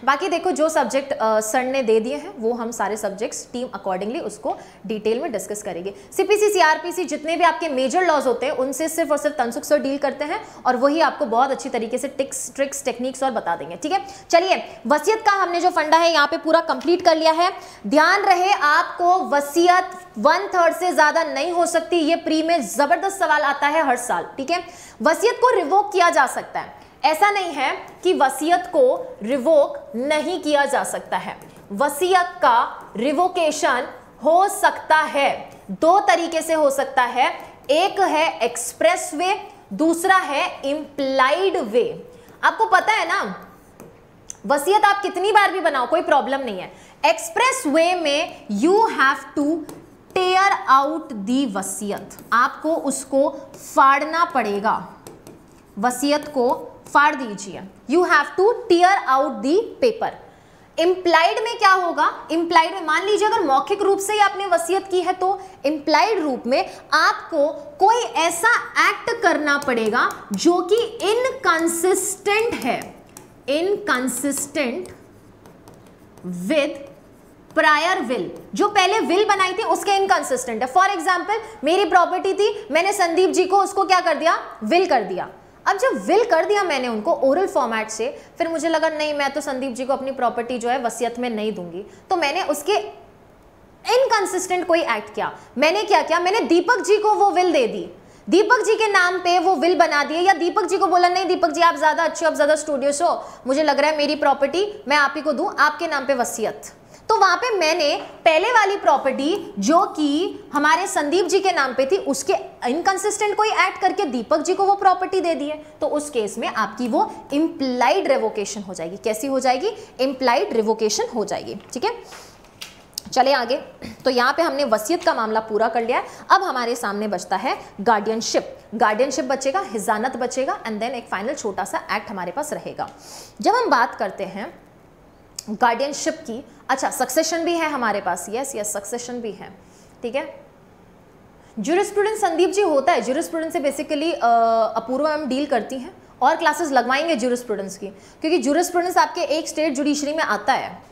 बाकी देखो जो सब्जेक्ट सर ने दे दिए हैं वो हम सारे सब्जेक्ट्स टीम अकॉर्डिंगली उसको डिटेल में डिस्कस करेंगे। सीपीसी सीआरपीसी जितने भी आपके मेजर लॉज होते हैं उनसे सिर्फ और सिर्फ तनसुख सर डील करते हैं और वही आपको बहुत अच्छी तरीके से टिक्स ट्रिक्स टेक्निक्स और बता देंगे, ठीक है। चलिए वसीयत का हमने जो फंडा है यहाँ पे पूरा कंप्लीट कर लिया है। ध्यान रहे आपको वसीयत 1/3 से ज्यादा नहीं हो सकती, ये प्री में जबरदस्त सवाल आता है हर साल, ठीक है। वसीयत को रिवोक किया जा सकता है, ऐसा नहीं है कि वसीयत को रिवोक नहीं किया जा सकता है, वसीयत का रिवोकेशन हो सकता है। 2 तरीके से हो सकता है, एक है एक्सप्रेस वे, दूसरा है इम्प्लाइड वे। आपको पता है ना वसीयत आप कितनी बार भी बनाओ कोई प्रॉब्लम नहीं है। एक्सप्रेस वे में you have to tear out the वसीयत, आपको उसको फाड़ना पड़ेगा, वसीयत को फाड़ दीजिए, you have to tear out the paper. Implied में क्या होगा, इम्प्लाइड में मान लीजिए अगर मौखिक रूप से ही आपने वसीयत की है तो इम्प्लाइड रूप में आपको कोई ऐसा एक्ट करना पड़ेगा जो कि इनकंसिस्टेंट है, इनकंसिस्टेंट विद प्रायर विल। जो पहले विल बनाई थी उसके इनकंसिस्टेंट है। फॉर एग्जाम्पल मेरी प्रॉपर्टी थी, मैंने संदीप जी को उसको क्या कर दिया, विल कर दिया। अब जब विल कर दिया मैंने उनको ओरल फॉर्मेट से, फिर मुझे लगा नहीं मैं तो संदीप जी को अपनी प्रॉपर्टी जो है वसीयत में नहीं दूंगी, तो मैंने उसके इनकंसिस्टेंट कोई एक्ट किया। मैंने क्या किया, मैंने दीपक जी को वो विल दे दी, दीपक जी के नाम पे वो विल बना दिए, या दीपक जी को बोला नहीं दीपक जी आप ज़्यादा अच्छे हो, आप ज़्यादा स्टूडियस हो, मुझे लग रहा है मेरी प्रॉपर्टी मैं आप ही को दूँ, आपके नाम पर वसीयत। तो वहां पे मैंने पहले वाली प्रॉपर्टी जो कि हमारे संदीप जी के नाम पे थी उसके इनकंसिस्टेंट कोई ऐड करके दीपक जी को वो प्रॉपर्टी दे दी है, तो उस केस में आपकी वो इम्प्लाइड रिवोकेशन हो जाएगी। कैसी हो जाएगी, इम्प्लाइड रिवोकेशन हो जाएगी, ठीक है। चले आगे, तो यहाँ पे हमने वसीयत का मामला पूरा कर लिया है। अब हमारे सामने बचता है गार्डियनशिप, गार्डियनशिप बचेगा, हिजानत बचेगा, एंड देन एक फाइनल छोटा सा एक्ट हमारे पास रहेगा। जब हम बात करते हैं गार्डियनशिप की, अच्छा सक्सेशन भी है हमारे पास, यस यस सक्सेशन भी है, ठीक है। ज्यूरिस्प्रूडेंस संदीप जी होता है, ज्यूरिस्प्रूडेंस से बेसिकली अपूर्व मैम डील करती हैं, और क्लासेस लगवाएंगे ज्यूरिस्प्रूडेंस की, क्योंकि ज्यूरिस्प्रूडेंस आपके एक स्टेट जुडिशरी में आता है,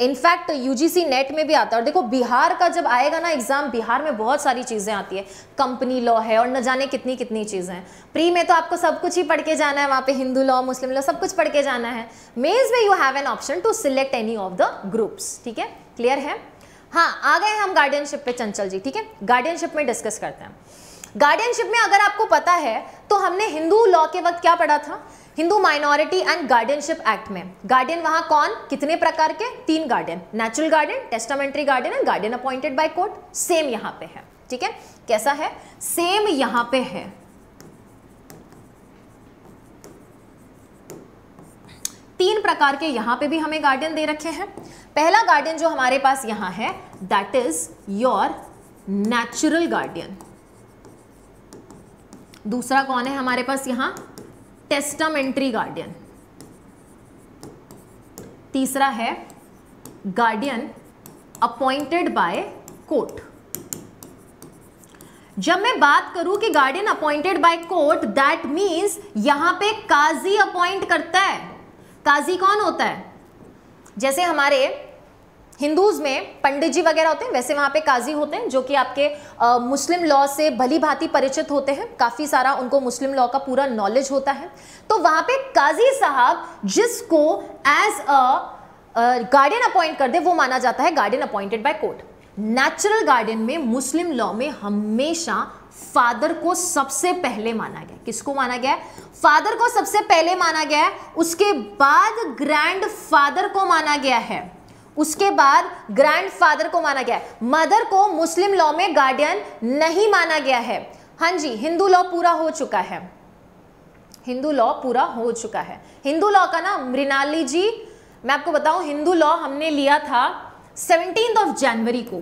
इनफैक्ट यूजीसी नेट में भी आता है। और देखो बिहार का जब आएगा ना एग्जाम, बिहार में बहुत सारी चीज़ें आती है, कंपनी लॉ है और न जाने कितनी कितनी चीज़ें हैं। प्री में तो आपको सब कुछ ही पढ़ के जाना है, वहाँ पे हिंदू लॉ मुस्लिम लॉ सब कुछ पढ़ के जाना है। मेंस में you have an option to select any of the groups, ठीक है क्लियर है। हाँ आ गए हम गार्डियनशिप पे चंचल जी, ठीक है गार्डियनशिप में डिस्कस करते हैं। गार्डियनशिप में अगर आपको पता है तो हमने हिंदू लॉ के वक्त क्या पढ़ा था, Hindu minority and guardianship act में गार्डियन वहाँ कौन, कितने प्रकार के, 3 guardian, natural guardian, testamentary guardian and guardian appointed by court. Same यहाँ पे है, ठीक है कैसा है, सेम यहाँ पे है। तीन प्रकार के यहाँ पे भी हमें गार्डियन दे रखे हैं। पहला गार्डियन जो हमारे पास यहाँ है that is your natural guardian, दूसरा कौन है हमारे पास यहाँ, टेस्टामेंट्री गार्डियन, तीसरा है गार्डियन अपॉइंटेड बाय कोर्ट। जब मैं बात करूं कि guardian appointed by court that means यहां पे काजी अपॉइंट करता है। काजी कौन होता है, जैसे हमारे हिंदूज में पंडित जी वगैरह होते हैं वैसे वहाँ पे काजी होते हैं, जो कि आपके मुस्लिम लॉ से भली भांति परिचित होते हैं, काफ़ी सारा उनको मुस्लिम लॉ का पूरा नॉलेज होता है। तो वहाँ पे काजी साहब जिसको एज अ गार्डियन अपॉइंट कर दे वो माना जाता है guardian appointed by court. Natural guardian में मुस्लिम लॉ में हमेशा फादर को सबसे पहले माना गया, किसको माना गया है, फादर को सबसे पहले माना गया है, उसके बाद ग्रैंड फादर को माना गया है, उसके बाद ग्रैंडफादर को माना गया है। मदर को मुस्लिम लॉ में गार्डियन नहीं माना गया है। हाँ जी हिंदू लॉ पूरा हो चुका है, हिंदू लॉ पूरा हो चुका है। हिंदू लॉ का ना मृणाली जी, मैं आपको बताऊं, हिंदू लॉ हमने लिया था 17 जनवरी को।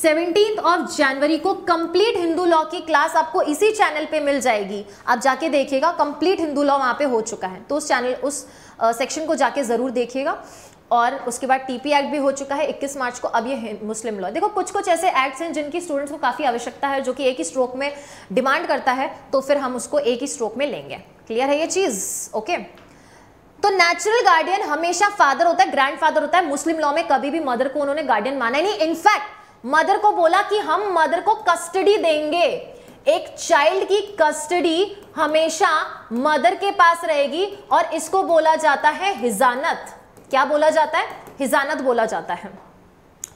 17 जनवरी को कंप्लीट हिंदू लॉ की क्लास आपको इसी चैनल पे मिल जाएगी, आप जाके देखिएगा, कंप्लीट हिंदू लॉ वहाँ पे हो चुका है। तो उस चैनल, उस सेक्शन को जाके ज़रूर देखिएगा। और उसके बाद टीपी एक्ट भी हो चुका है 21 मार्च को। अब ये मुस्लिम लॉ, देखो कुछ कुछ ऐसे एक्ट्स हैं जिनकी स्टूडेंट्स को काफ़ी आवश्यकता है, जो कि एक ही स्ट्रोक में डिमांड करता है, तो फिर हम उसको एक ही स्ट्रोक में लेंगे। क्लियर है ये चीज़? ओके, तो नेचुरल गार्डियन हमेशा फादर होता है, ग्रैंडफादर होता है। मुस्लिम लॉ में कभी भी मदर को उन्होंने गार्डियन माना ही नहीं। इनफैक्ट मदर को बोला कि हम मदर को कस्टडी देंगे, एक चाइल्ड की कस्टडी हमेशा मदर के पास रहेगी, और इसको बोला जाता है हिजानत। क्या बोला जाता है? हिजानत बोला जाता है।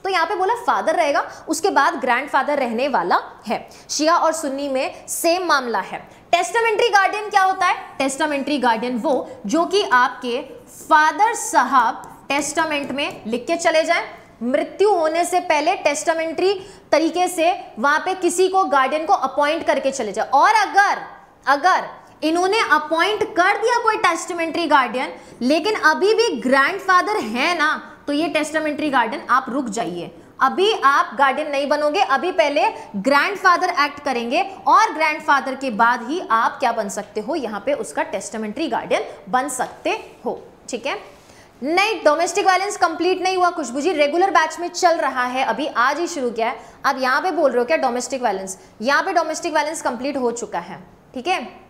तो यहाँ पे बोला फादर रहेगा, उसके बाद ग्रैंडफादर रहने वाला है। शिया और सुन्नी में सेम मामला है। टेस्टामेंट्री गार्डियन क्या होता है? टेस्टामेंट्री गार्डियन वो जो कि आपके फादर साहब टेस्टामेंट में लिख के चले जाएं, मृत्यु होने से पहले टेस्टामेंट्री तरीके से वहां पे किसी को गार्डियन को अपॉइंट करके चले जाए। और अगर इन्होंने अपॉइंट कर दिया कोई टेस्टामेंट्री गार्डियन, लेकिन अभी भी ग्रैंडफादर है ना, तो ये टेस्टामेंट्री गार्डियन, आप रुक जाइए, अभी आप गार्डियन नहीं बनोगे, अभी पहले ग्रैंडफादर एक्ट करेंगे, और ग्रैंडफादर के बाद ही आप क्या बन सकते हो, यहाँ पे उसका टेस्टामेंट्री गार्डियन बन सकते हो। ठीक है? नहीं, डोमेस्टिक वायलेंस कंप्लीट नहीं हुआ खुशबू जी, रेगुलर बैच में चल रहा है, अभी आज ही शुरू किया है। आप यहाँ पे बोल रहे हो क्या डोमेस्टिक वायलेंस? यहाँ पे डोमेस्टिक वायलेंस कंप्लीट हो चुका है, ठीक है,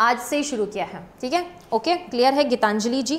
आज से ही शुरू किया है। ठीक है? ओके, क्लियर है गीतांजलि जी।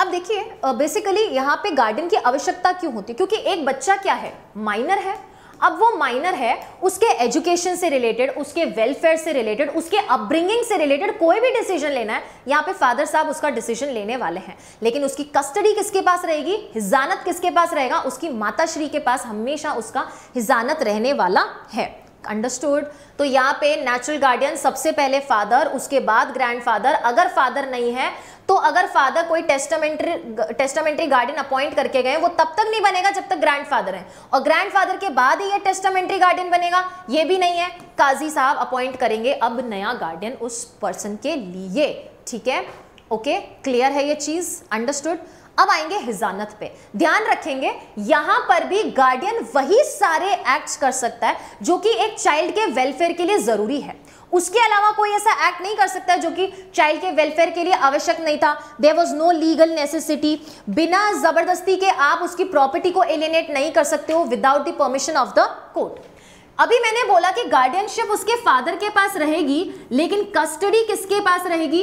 अब देखिए, बेसिकली यहाँ पे गार्डियन की आवश्यकता क्यों होती है? क्योंकि एक बच्चा क्या है, माइनर है। अब वो माइनर है, उसके एजुकेशन से रिलेटेड, उसके वेलफेयर से रिलेटेड, उसके अपब्रिंगिंग से रिलेटेड कोई भी डिसीजन लेना है, यहाँ पे फादर साहब उसका डिसीजन लेने वाले हैं। लेकिन उसकी कस्टडी किसके पास रहेगी, हिजानत किसके पास रहेगा, उसकी माताश्री के पास हमेशा उसका हिजानत रहने वाला है। अंडरस्टूड? तो यहाँ पे नेचुरल गार्डियन सबसे पहले फादर, उसके बाद ग्रैंडफादर। अगर फादर नहीं है तो अगर फादर कोई टेस्टामेंट्री गार्डियन अपॉइंट करके गए, वो तब तक नहीं बनेगा जब तक ग्रैंडफादर है, और ग्रैंडफादर के बाद ही ये टेस्टामेंट्री गार्डियन बनेगा, ये भी नहीं है। काजी साहब अपॉइंट करेंगे अब नया गार्डियन उस पर्सन के लिए। ठीक है? ओके, क्लियर है ये चीज? अंडरस्टूड? अब आएंगे हिजानत पे। ध्यान रखेंगे, यहां पर भी गार्डियन वही सारे एक्ट्स कर सकता है जो कि एक चाइल्ड के वेलफेयर के लिए जरूरी है। उसके अलावा कोई ऐसा एक्ट नहीं कर सकता है जो कि चाइल्ड के वेलफेयर के लिए आवश्यक नहीं था। There was no legal necessity. बिना जबरदस्ती के आप उसकी प्रॉपर्टी को एलिनेट नहीं कर सकते हो without the permission of the court. अभी मैंने बोला कि गार्डियनशिप उसके फादर के पास रहेगी, लेकिन कस्टडी किसके पास रहेगी,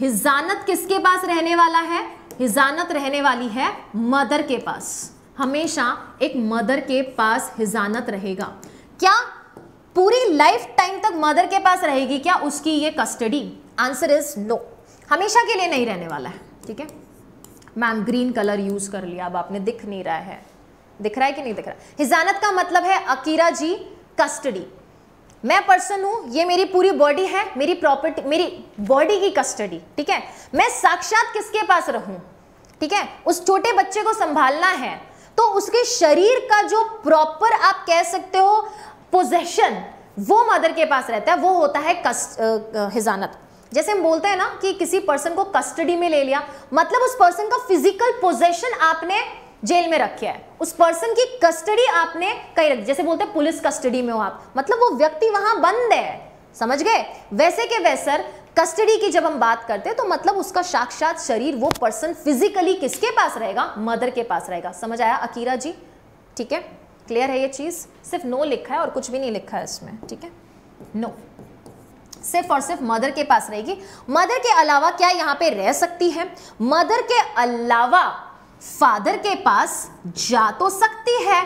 हिजानत किसके पास रहने वाला है, हिजानत रहने वाली है मदर के पास। हमेशा एक मदर के पास हिजानत रहेगा। क्या पूरी लाइफ टाइम तक मदर के पास रहेगी क्या उसकी ये कस्टडी? आंसर इज नो, हमेशा के लिए नहीं रहने वाला है। ठीक है? मैम ग्रीन कलर यूज कर लिया, अब आपने दिख नहीं रहा है, दिख रहा है कि नहीं दिख रहा? हिजानत का मतलब है अकीरा जी कस्टडी। मैं पर्सन हूं, ये मेरी पूरी बॉडी है, मेरी प्रॉपर्टी, मेरी बॉडी की कस्टडी। ठीक है? मैं साक्षात किसके पास रहूं? ठीक है? उस छोटे बच्चे को संभालना है, तो उसके शरीर का जो प्रॉपर आप कह सकते हो पोजेशन, वो मदर के पास रहता है, वो होता है हिजानत। जैसे हम बोलते हैं ना कि किसी पर्सन को कस्टडी में ले लिया, मतलब उस पर्सन का फिजिकल पोजेशन आपने जेल में रखे है, उस पर्सन की कस्टडी आपने कहीं रखी, जैसे बोलते हैं पुलिस कस्टडी में हो आप, मतलब वो व्यक्ति वहां बंद है, समझ गए? वैसे के वैसे कस्टडी की जब हम बात करते हैं तो मतलब उसका साक्षात शरीर, वो पर्सन फिजिकली किसके पास रहेगा, मदर के पास रहेगा। समझ आया अकीरा जी? ठीक है? क्लियर है ये चीज? सिर्फ नो लिखा है और कुछ भी नहीं लिखा है इसमें। ठीक है? नो, सिर्फ और सिर्फ मदर के पास रहेगी। मदर के अलावा क्या यहाँ पे रह सकती है? मदर के अलावा फादर के पास जा तो सकती है,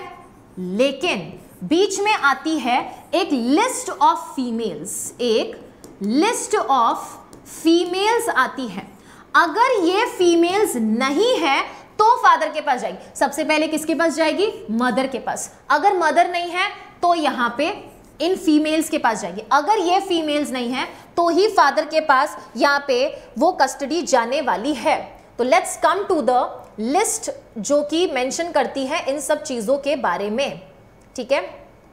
लेकिन बीच में आती है एक लिस्ट ऑफ फीमेल्स, एक लिस्ट ऑफ फीमेल्स आती है। अगर ये फीमेल्स नहीं है तो फादर के पास जाएगी। सबसे पहले किसके पास जाएगी? मदर के पास। अगर मदर नहीं है तो यहाँ पे इन फीमेल्स के पास जाएगी। अगर ये फीमेल्स नहीं है तो ही फादर के पास यहाँ पे वो कस्टडी जाने वाली है। तो let's come to the list जो कि मेंशन करती है इन सब चीजों के बारे में। ठीक है?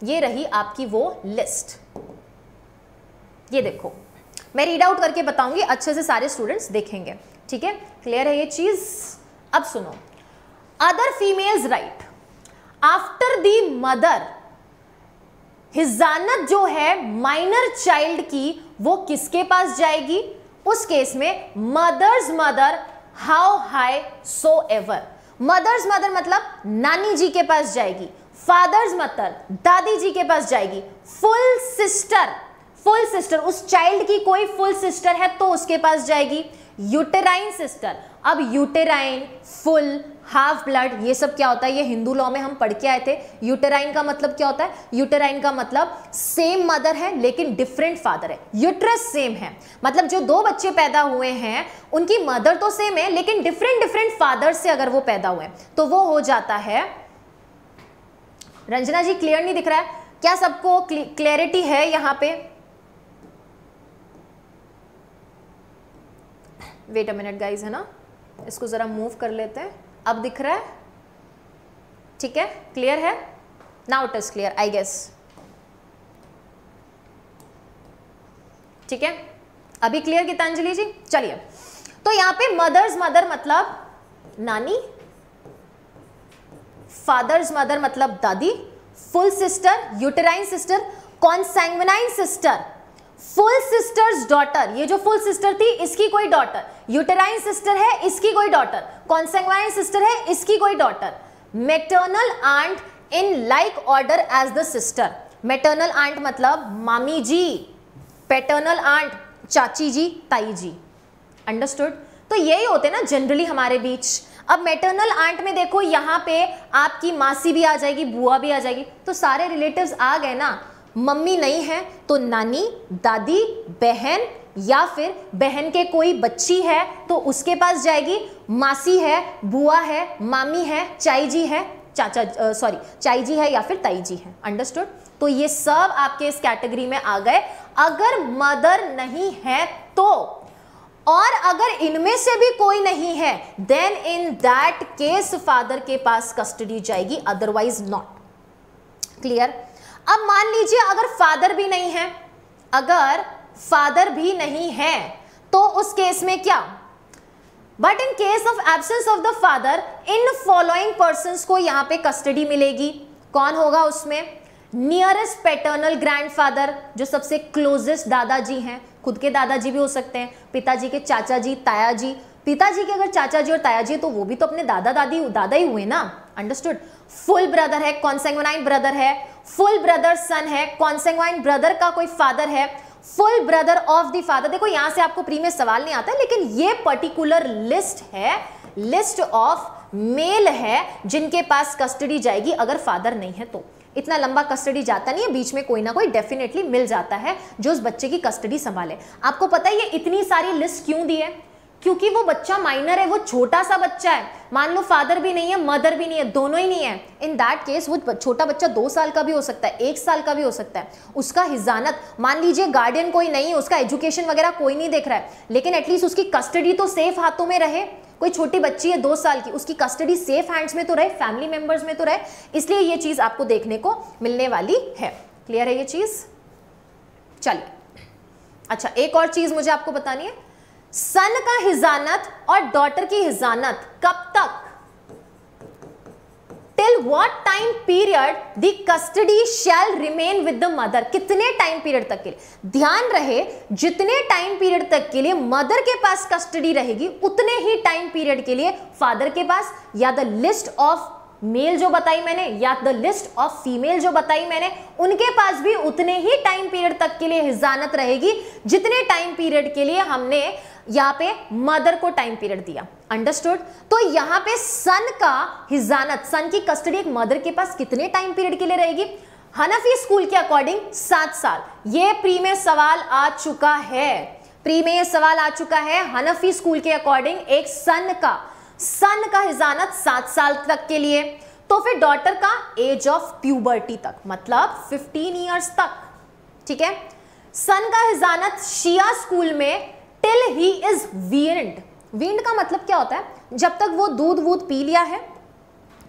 ये रही आपकी वो लिस्ट। ये देखो मैं रीड आउट करके बताऊंगी, अच्छे से सारे स्टूडेंट्स देखेंगे, ठीक है, क्लियर है ये चीज। अब सुनो, other females right after the mother, हिजानत जो है माइनर चाइल्ड की वो किसके पास जाएगी? उस केस में mother's mother how high so ever, mother's mother मतलब नानी जी के पास जाएगी, फादर्स मदर दादी जी के पास जाएगी। फुल सिस्टर, फुल सिस्टर उस चाइल्ड की कोई फुल सिस्टर है तो उसके पास जाएगी। यूटेराइन सिस्टर, अब यूटेराइन, फुल, हाफ ब्लड ये सब क्या होता है, ये हिंदू लॉ में हम पढ़ के आए थे। यूटेराइन का मतलब क्या होता है? यूटेराइन का मतलब सेम मदर है लेकिन डिफरेंट फादर है। यूट्रस सेम है मतलब जो दो बच्चे पैदा हुए हैं उनकी मदर तो सेम है लेकिन डिफरेंट डिफरेंट फादर से अगर वो पैदा हुए तो वो हो जाता है। रंजना जी क्लियर नहीं दिख रहा है क्या? सबको क्लैरिटी है यहाँ पे? वेट अ मिनट गाइज, है ना, इसको ज़रा मूव कर लेते हैं। अब दिख रहा है? ठीक है, क्लियर है now, it is clear I guess. ठीक है, अभी क्लियर गीतांजलि जी? चलिए, तो यहाँ पे मदर्स मदर मतलब नानी, फादर्स मदर मतलब दादी, full sister, uterine sister, consanguine sister, full sister's daughter, ये जो फुल सिस्टर थी इसकी कोई डॉटर, यूटेराइन सिस्टर है इसकी कोई डॉटर, कॉन्सैंग्वाइन सिस्टर है इसकी कोई daughter, maternal aunt in like order as the sister. Maternal aunt मतलब मामी जी, पैटर्नल आंट चाची जी, ताई जी, अंडरस्टूड। तो यही होते ना जनरली हमारे बीच। अब मैटर्नल आंट में देखो यहाँ पे आपकी मासी भी आ जाएगी, बुआ भी आ जाएगी, तो सारे रिलेटिव्स आ गए ना। मम्मी नहीं है तो नानी, दादी, बहन, या फिर बहन के कोई बच्ची है तो उसके पास जाएगी। मासी है, बुआ है, मामी है, चाई जी है, चाचा सॉरी चाई जी है या फिर ताई जी है, अंडरस्टूड। तो ये सब आपके इस कैटेगरी में आ गए अगर मदर नहीं है तो। और अगर इनमें से भी कोई नहीं है then in that case father के पास कस्टडी जाएगी, अदरवाइज नॉट। क्लियर? अब मान लीजिए अगर फादर भी नहीं है, अगर फादर भी नहीं है तो उस केस में क्या? But in case of absence of the father in following persons को यहाँ पे कस्टडी मिलेगी। कौन होगा उसमें? नियरेस्ट पैटर्नल ग्रैंडफादर, जो सबसे क्लोजेस्ट दादाजी हैं, खुद के दादाजी भी हो सकते हैं, पिताजी के चाचा जी, ताया जी, पिताजी के अगर चाचा जी और ताया जी तो वो भी तो अपने दादा दादी दादा ही हुए ना, अंडरस्टूड। फुल ब्रदर है, कॉन्सैंग्विनाइन ब्रदर है, फुल ब्रदर सन है, कॉन्सैंग्वाइन ब्रदर का कोई फादर है, full brother of the father. देखो यहाँ से आपको प्री में सवाल नहीं आता लेकिन ये पर्टिकुलर लिस्ट है, लिस्ट ऑफ मेल है जिनके पास कस्टडी जाएगी अगर फादर नहीं है तो। इतना लंबा कस्टडी जाता नहीं है, बीच में कोई ना कोई डेफिनेटली मिल जाता है जो उस बच्चे की कस्टडी संभाले। आपको पता है ये इतनी सारी लिस्ट क्यों दी है? क्योंकि वो बच्चा माइनर है, वो छोटा सा बच्चा है। मान लो फादर भी नहीं है, मदर भी नहीं है, दोनों ही नहीं है, इन दैट केस वो छोटा बच्चा 2 साल का भी हो सकता है, 1 साल का भी हो सकता है। उसका हिजानत, मान लीजिए गार्डियन कोई नहीं है, उसका एजुकेशन वगैरह कोई नहीं देख रहा है, लेकिन एटलीस्ट उसकी कस्टडी तो सेफ हाथों में रहे। कोई छोटी बच्ची है 2 साल की, उसकी कस्टडी सेफ हैंड्स में तो रहे, फैमिली मेंबर्स में तो रहे, इसलिए ये चीज़ आपको देखने को मिलने वाली है। क्लियर है ये चीज़? चलिए, अच्छा एक और चीज़ मुझे आपको बतानी है, सन का हिजानत और डॉटर की हिजानत कब तक, till what time period the custody shall remain with the mother, कितने टाइम पीरियड तक के लिए? ध्यान रहे जितने टाइम पीरियड तक के लिए मदर के पास कस्टडी रहेगी उतने ही टाइम पीरियड के लिए फादर के पास, या द लिस्ट ऑफ मेल जो बताई मैंने या द लिस्ट ऑफ फीमेल जो बताई मैंने उनके पास भी उतने ही टाइम पीरियड तक के लिए हिजानत रहेगी जितने टाइम पीरियड के लिए हमने यहाँ पे मदर को टाइम पीरियड दिया, अंडरस्टूड। तो यहाँ पे सन का हिजानत, सन की कस्टडी एक मदर के पास कितने टाइम पीरियड के लिए रहेगी? हनफी स्कूल के अकॉर्डिंग 7 साल। ये प्री में सवाल आ चुका है, प्री में ये सवाल आ चुका है। हनफी स्कूल के अकॉर्डिंग एक सन का हिजानत 7 साल तक के लिए, तो फिर डॉटर का एज ऑफ प्यूबर्टी तक मतलब 15 ईयर्स तक। ठीक है, सन का हिजानत शिया स्कूल में till he is weaned. Weaned का मतलब क्या होता है? जब तक वो दूध वूध पी लिया है,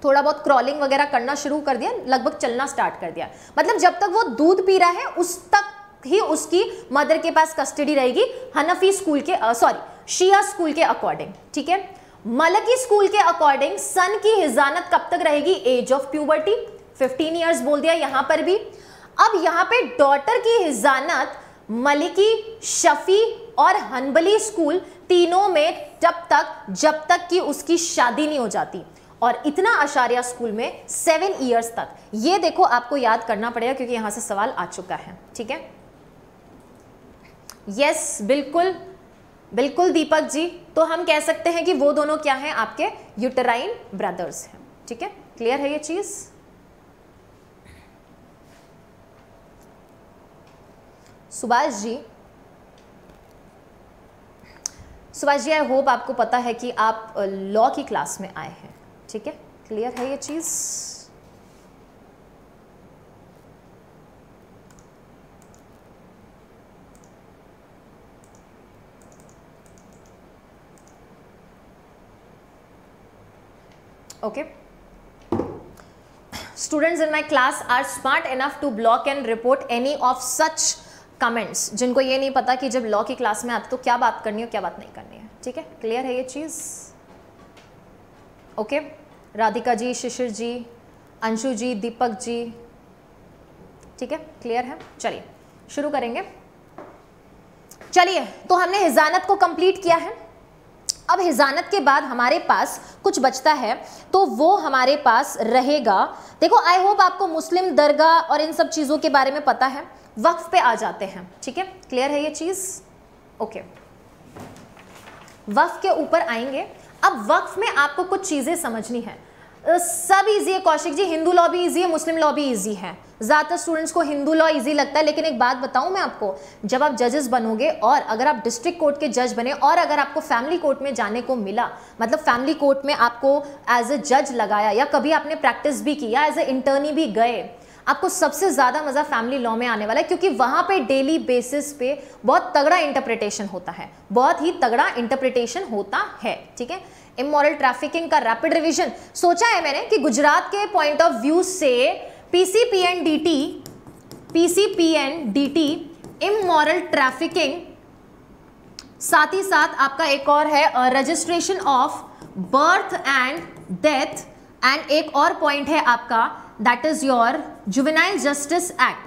थोड़ा बहुत क्रॉलिंग वगैरह करना शुरू कर दिया, लगभग चलना स्टार्ट कर दिया, मतलब जब तक वो दूध पी रहा है उस तक ही उसकी मदर के पास कस्टडी रहेगी हनफी स्कूल के शिया स्कूल के अकॉर्डिंग, ठीक है। मलकी स्कूल के अकॉर्डिंग सन की हिजानत कब तक रहेगी? एज ऑफ प्यूबर्टी 15 इयर्स बोल दिया यहां पर भी। अब यहां पे डॉटर की हिजानत मलिकी, शफी और हनबली स्कूल तीनों में जब तक कि उसकी शादी नहीं हो जाती, और इतना अशारिया स्कूल में 7 इयर्स तक। ये देखो आपको याद करना पड़ेगा क्योंकि यहाँ से सवाल आ चुका है, ठीक है। यस, बिल्कुल बिल्कुल दीपक जी, तो हम कह सकते हैं कि वो दोनों क्या हैं, आपके यूटराइन ब्रदर्स हैं, ठीक है। क्लियर है ये चीज? सुभाष जी, सुभाष जी आई होप आपको पता है कि आप लॉ की क्लास में आए हैं, ठीक है। क्लियर है ये चीज? Okay. Students in my class are smart enough to block and report any of such comments. जिनको ये नहीं पता कि जब लॉ की क्लास में आते तो क्या बात करनी है क्या बात नहीं करनी है, ठीक है। क्लियर है ये चीज? ओके, राधिका जी, शिशिर जी, अंशु जी, दीपक जी, ठीक है, क्लियर है। चलिए शुरू करेंगे। चलिए, तो हमने हिजानत को कंप्लीट किया है। अब हिजानत के बाद हमारे पास कुछ बचता है, तो वो हमारे पास रहेगा। देखो आई होप आपको मुस्लिम दरगाह और इन सब चीज़ों के बारे में पता है, वक्फ पे आ जाते हैं, ठीक है। क्लियर है ये चीज़? ओके, वक्फ के ऊपर आएंगे। अब वक्फ में आपको कुछ चीज़ें समझनी है। सब इजी है कौशिक जी, हिंदू लॉ भी इजी है, मुस्लिम लॉ भी इजी है। ज़्यादातर स्टूडेंट्स को हिंदू लॉ इजी लगता है, लेकिन एक बात बताऊं मैं आपको, जब आप जजेस बनोगे और अगर आप डिस्ट्रिक्ट कोर्ट के जज बने और अगर आपको फैमिली कोर्ट में जाने को मिला, मतलब फैमिली कोर्ट में आपको एज ए जज लगाया या कभी आपने प्रैक्टिस भी की या एज ए इंटर्नी भी गए, आपको सबसे ज़्यादा मज़ा फैमिली लॉ में आने वाला है, क्योंकि वहाँ पे डेली बेसिस पे बहुत तगड़ा इंटरप्रिटेशन होता है, बहुत ही तगड़ा इंटरप्रिटेशन होता है, ठीक है। इमोरल ट्रैफिकिंग का रैपिड रिवीजन सोचा है मैंने कि गुजरात के पॉइंट ऑफ व्यू से पीसीपीएनडीटी इमोरल ट्रैफिकिंग, साथ ही साथ आपका एक और है registration of birth and death, and एक और पॉइंट है आपका that is your juvenile justice act.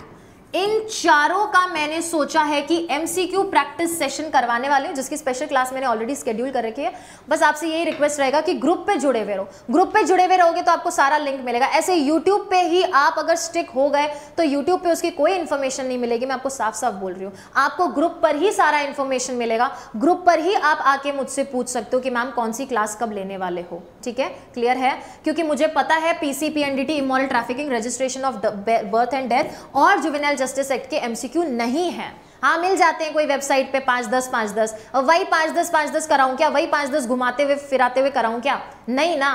इन चारों का मैंने सोचा है कि MCQ प्रैक्टिस सेशन करवाने वाले हैं, जिसकी स्पेशल क्लास मैंने ऑलरेडी शेड्यूल कर रखी है। बस आपसे यही रिक्वेस्ट रहेगा कि ग्रुप पे जुड़े हुए रहो, ग्रुप पे जुड़े हुए रहोगे तो आपको सारा लिंक मिलेगा। ऐसे YouTube पे ही आप अगर स्टिक हो गए तो YouTube पे उसकी कोई इन्फॉर्मेशन नहीं मिलेगी, मैं आपको साफ साफ बोल रही हूँ। आपको ग्रुप पर ही सारा इन्फॉर्मेशन मिलेगा, ग्रुप पर ही आप आके मुझसे पूछ सकते हो कि मैम कौन सी क्लास कब लेने वाले हो, ठीक है। क्लियर है? क्योंकि मुझे पता है PCPNDT immoral trafficking, registration of birth and death और जुवेनाइल जस्टिस एक्ट के MCQ नहीं है। हाँ, मिल जाते हैं कोई वेबसाइट पे 5-10 5-10, वही 5-10 5-10 कराऊं क्या, वही 5-10 घुमाते हुए फिराते हुए कराऊं क्या? नहीं ना,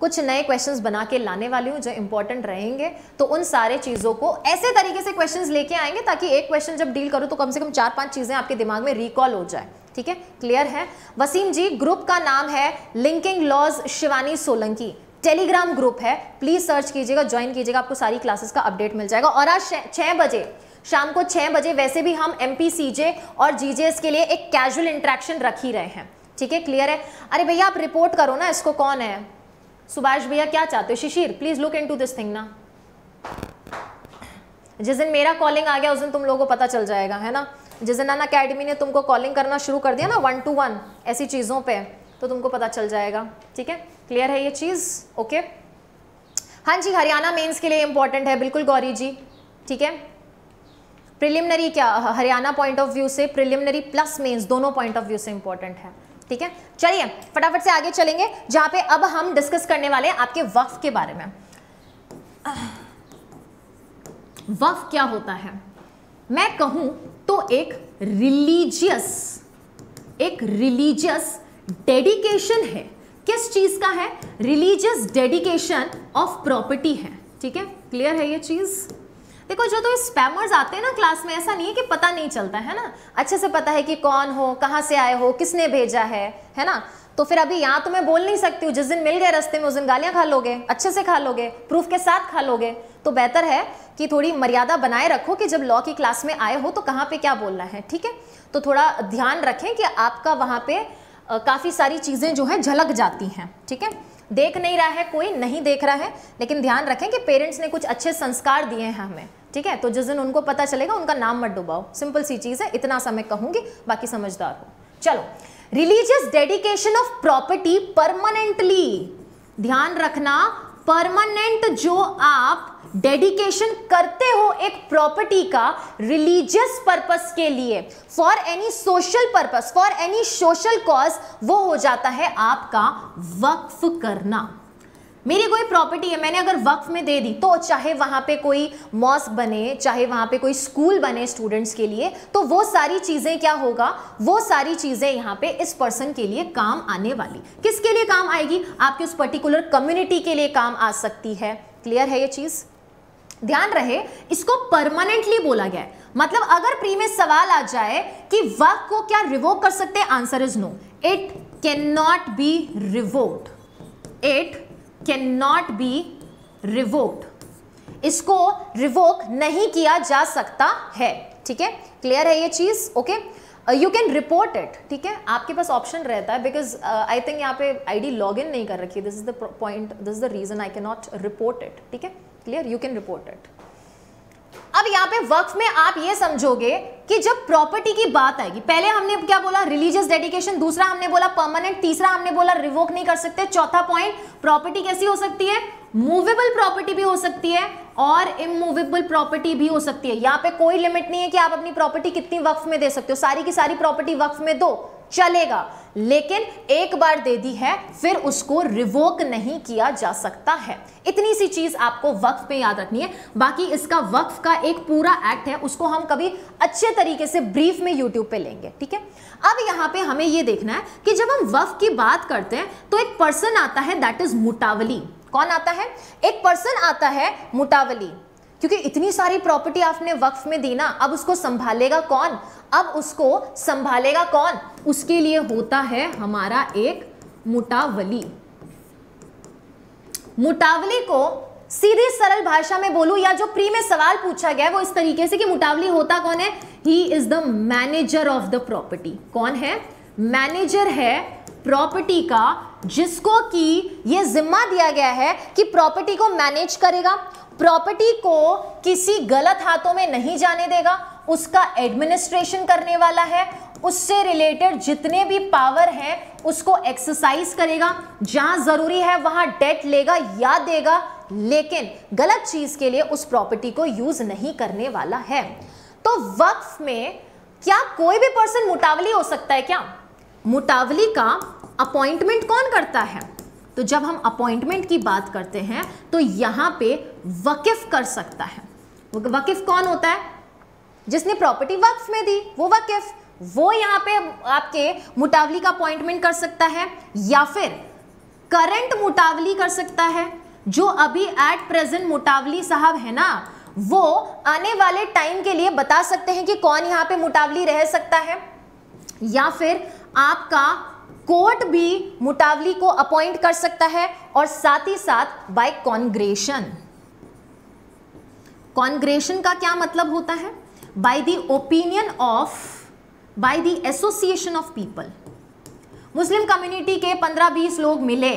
कुछ नए क्वेश्चंस बना के लाने वाली हूँ जो इंपॉर्टेंट रहेंगे, तो उन सारे चीज़ों को ऐसे तरीके से क्वेश्चंस लेके आएंगे ताकि एक क्वेश्चन जब डील करूँ तो कम से कम 4-5 चीज़ें आपके दिमाग में रिकॉल हो जाए, ठीक है। क्लियर है? वसीम जी, ग्रुप का नाम है linking laws Shivani Solanki, Telegram group है, प्लीज सर्च कीजिएगा, ज्वाइन कीजिएगा, आपको सारी क्लासेस का अपडेट मिल जाएगा। और आज 6 बजे शाम को 6 बजे वैसे भी हम MPCJ और GJS के लिए एक कैजुअल इंटरेक्शन रख ही रहे हैं, ठीक है। क्लियर है? अरे भैया आप रिपोर्ट करो ना इसको, कौन है सुभाष भैया, क्या चाहते हो? Shishir please look into this thing ना, जिस दिन मेरा कॉलिंग आ गया उस दिन तुम लोगों को पता चल जाएगा, है ना। जिस दिन अनअकैडमी ने तुमको कॉलिंग करना शुरू कर दिया ना 1-to-1 ऐसी चीज़ों पर, तो तुमको पता चल जाएगा, ठीक है। क्लियर है ये चीज़? ओके, हाँ जी, हरियाणा मेंस के लिए इम्पॉर्टेंट है, बिल्कुल गौरी जी, ठीक है। प्रिलिमिनरी क्या हरियाणा पॉइंट ऑफ व्यू से, प्रिलिमिनरी प्लस मेंस दोनों पॉइंट ऑफ व्यू से इम्पॉर्टेंट है, ठीक है। चलिए फटाफट से आगे चलेंगे, जहाँ पे अब हम डिस्कस करने वाले हैं आपके वक्फ के बारे में। वक्फ क्या होता है? मैं कहूँ तो एक रिलीजियस डेडिकेशन है। किस चीज का है? रिलीजियस डेडिकेशन ऑफ प्रॉपर्टी है, ठीक है। क्लियर है ये चीज? देखो जो तो स्पैमर्स आते हैं ना क्लास में, ऐसा नहीं है कि पता नहीं चलता है ना, अच्छे से पता है कि कौन हो, कहाँ से आए हो, किसने भेजा है ना। तो फिर अभी यहाँ तो मैं बोल नहीं सकती हूँ, जिस दिन मिल गए रास्ते में उस दिन गालियाँ खा लोगे, अच्छे से खा लोगे, प्रूफ के साथ खा लोगे। तो बेहतर है कि थोड़ी मर्यादा बनाए रखो कि जब लॉ की क्लास में आए हो तो कहाँ पे क्या बोलना है, ठीक है। तो थोड़ा ध्यान रखें कि आपका वहाँ पे काफ़ी सारी चीज़ें जो हैं झलक जाती हैं, ठीक है। देख नहीं रहा है कोई, नहीं देख रहा है, लेकिन ध्यान रखें कि पेरेंट्स ने कुछ अच्छे संस्कार दिए हैं हमें, ठीक है। तो जिस दिन उनको पता चलेगा उनका नाम मत डुबाओ, सिंपल सी चीज़ है, इतना समय कहूँगी, बाकी समझदार हो। चलो, religious dedication of property permanently, ध्यान रखना, परमानेंट जो आप डेडिकेशन करते हो एक प्रॉपर्टी का रिलीजियस पर्पस के लिए, for any social purpose, for any social cause, वो हो जाता है आपका वक्फ करना। मेरी कोई प्रॉपर्टी है, मैंने अगर वक्फ में दे दी, तो चाहे वहाँ पे कोई मॉस्क बने, चाहे वहाँ पे कोई स्कूल बने स्टूडेंट्स के लिए, तो वो सारी चीज़ें क्या होगा, वो सारी चीज़ें यहाँ पे इस पर्सन के लिए काम आने वाली। किसके लिए काम आएगी? आपके उस पर्टिकुलर कम्युनिटी के लिए काम आ सकती है। क्लियर है ये चीज़? ध्यान रहे, इसको परमानेंटली बोला गया है, मतलब अगर प्री में सवाल आ जाए कि वक्फ को क्या रिवोक कर सकते हैं, answer is no, it can not be revoked, it can not be revoked, इसको रिवोक नहीं किया जा सकता है, ठीक है। क्लियर है ये चीज? Okay, you can report it, ठीक है। आपके पास ऑप्शन रहता है, बिकॉज आई थिंक यहाँ पे आईडी लॉगिन नहीं कर रखी, this is the point, this is the reason I can not report it, ठीक है। Clear, you can report it. अब यहाँ पे वक्फ में आप ये समझोगे कि जब प्रॉपर्टी की बात आएगी, पहले हमने क्या बोला, रिलीजियस डेडिकेशन, दूसरा हमने बोला परमानेंट, तीसरा हमने बोला रिवोक नहीं कर सकते, चौथा पॉइंट प्रॉपर्टी कैसी हो सकती है, मूवेबल प्रॉपर्टी भी हो सकती है और इमूवेबल प्रॉपर्टी भी हो सकती है। यहाँ पे कोई लिमिट नहीं है कि आप अपनी प्रॉपर्टी कितनी वक्फ में दे सकते हो, सारी की सारी प्रॉपर्टी वक्फ में दो, चलेगा, लेकिन एक बार दे दी है फिर उसको रिवोक नहीं किया जा सकता है। इतनी सी चीज आपको वक्फ पे याद रखनी है। बाकी इसका वक्फ का एक पूरा एक्ट है, उसको हम कभी अच्छे तरीके से ब्रीफ में यूट्यूब पे लेंगे, ठीक है। अब यहाँ पे हमें ये देखना है कि जब हम वक्फ की बात करते हैं तो एक पर्सन आता है, दैट इज मुतावली। कौन आता है? एक पर्सन आता है मुतावली, क्योंकि इतनी सारी प्रॉपर्टी आपने वक्फ में दी ना, अब उसको संभालेगा कौन, अब उसको संभालेगा कौन, उसके लिए होता है हमारा एक मुतावली। मुतावली को सीधी सरल भाषा में बोलूं या जो प्री में सवाल पूछा गया है वो इस तरीके से कि मुतावली होता कौन है, he is the manager of the property. कौन है? मैनेजर है प्रॉपर्टी का, जिसको कि ये जिम्मा दिया गया है कि प्रॉपर्टी को मैनेज करेगा, प्रॉपर्टी को किसी गलत हाथों में नहीं जाने देगा, उसका एडमिनिस्ट्रेशन करने वाला है, उससे रिलेटेड जितने भी पावर हैं उसको एक्सरसाइज करेगा, जहां जरूरी है वहां डेट लेगा या देगा, लेकिन गलत चीज के लिए उस प्रॉपर्टी को यूज नहीं करने वाला है। तो वक्फ में क्या कोई भी पर्सन मुतावली हो सकता है क्या? मुतावली का अपॉइंटमेंट कौन करता है? तो जब हम अपॉइंटमेंट की बात करते हैं तो यहाँ पे वक़िफ़ कर सकता है। वक़िफ़ कौन होता है? जिसने प्रॉपर्टी वक्फ में दी वो वक़िफ़, वो यहाँ पे आपके मुतावली का अपॉइंटमेंट कर सकता है, या फिर करंट मुतावली कर सकता है, जो अभी एट प्रेजेंट मुतावली साहब है ना, वो आने वाले टाइम के लिए बता सकते हैं कि कौन यहाँ पे मुतावली रह सकता है, या फिर आपका कोर्ट भी मुतावली को अपॉइंट कर सकता है, और साथ ही साथ बाय कॉन्ग्रेशन। कॉन्ग्रेशन का क्या मतलब होता है? By the opinion of, by the association of people. Muslim community के 15-20 लोग मिले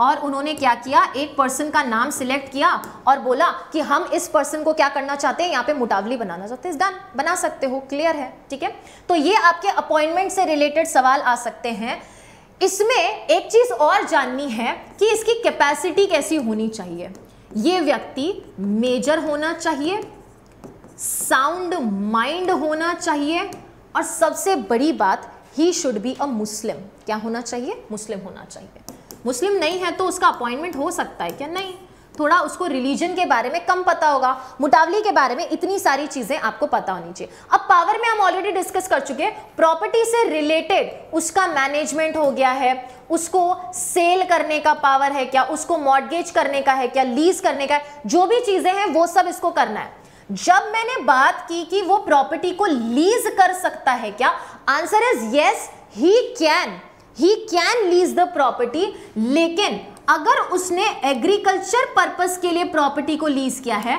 और उन्होंने क्या किया, एक पर्सन का नाम सिलेक्ट किया और बोला कि हम इस पर्सन को क्या करना चाहते हैं, यहाँ पे मुतावली बनाना चाहते हैं, इस डन बना सकते हो। क्लियर है? ठीक है, तो ये आपके अपॉइंटमेंट से रिलेटेड सवाल आ सकते हैं। इसमें एक चीज़ और जाननी है कि इसकी कैपेसिटी कैसी होनी चाहिए। ये व्यक्ति मेजर होना चाहिए, साउंड माइंड होना चाहिए, और सबसे बड़ी बात, ही शुड बी अ मुस्लिम। क्या होना चाहिए? मुस्लिम होना चाहिए। मुस्लिम नहीं है तो उसका अपॉइंटमेंट हो सकता है क्या? नहीं। थोड़ा उसको रिलीजन के बारे में कम पता होगा, मुतावली के बारे में, इतनी सारी चीज़ें आपको पता होनी चाहिए। अब पावर में हम ऑलरेडी डिस्कस कर चुके हैं, प्रॉपर्टी से रिलेटेड उसका मैनेजमेंट हो गया है, उसको सेल करने का पावर है क्या, उसको मॉर्गेज करने का है क्या, लीज करने का है, जो भी चीज़ें हैं वो सब इसको करना है। जब मैंने बात की कि वो प्रॉपर्टी को लीज कर सकता है क्या, answer is yes, he can lease the property. लेकिन अगर उसने एग्रीकल्चर पर्पस के लिए प्रॉपर्टी को लीज किया है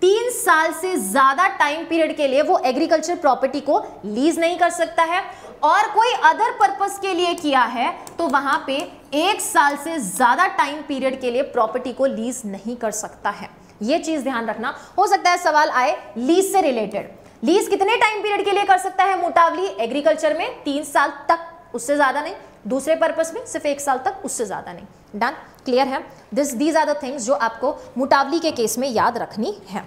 3 साल से ज़्यादा टाइम पीरियड के लिए, वो एग्रीकल्चर प्रॉपर्टी को लीज नहीं कर सकता है। और कोई अदर पर्पस के लिए किया है तो वहाँ पे 1 साल से ज़्यादा टाइम पीरियड के लिए प्रॉपर्टी को लीज नहीं कर सकता है। ये चीज़ ध्यान रखना। हो सकता है सवाल आए लीज से रिलेटेड, लीज कितने टाइम पीरियड के लिए कर सकता है मोटावली एग्रीकल्चर में? 3 साल तक, उससे ज़्यादा नहीं। दूसरे पर्पस में सिर्फ 1 साल तक, उससे ज़्यादा नहीं। डन, क्लियर है? दीज आर द थिंग्स जो आपको मुटावली के केस में याद रखनी है।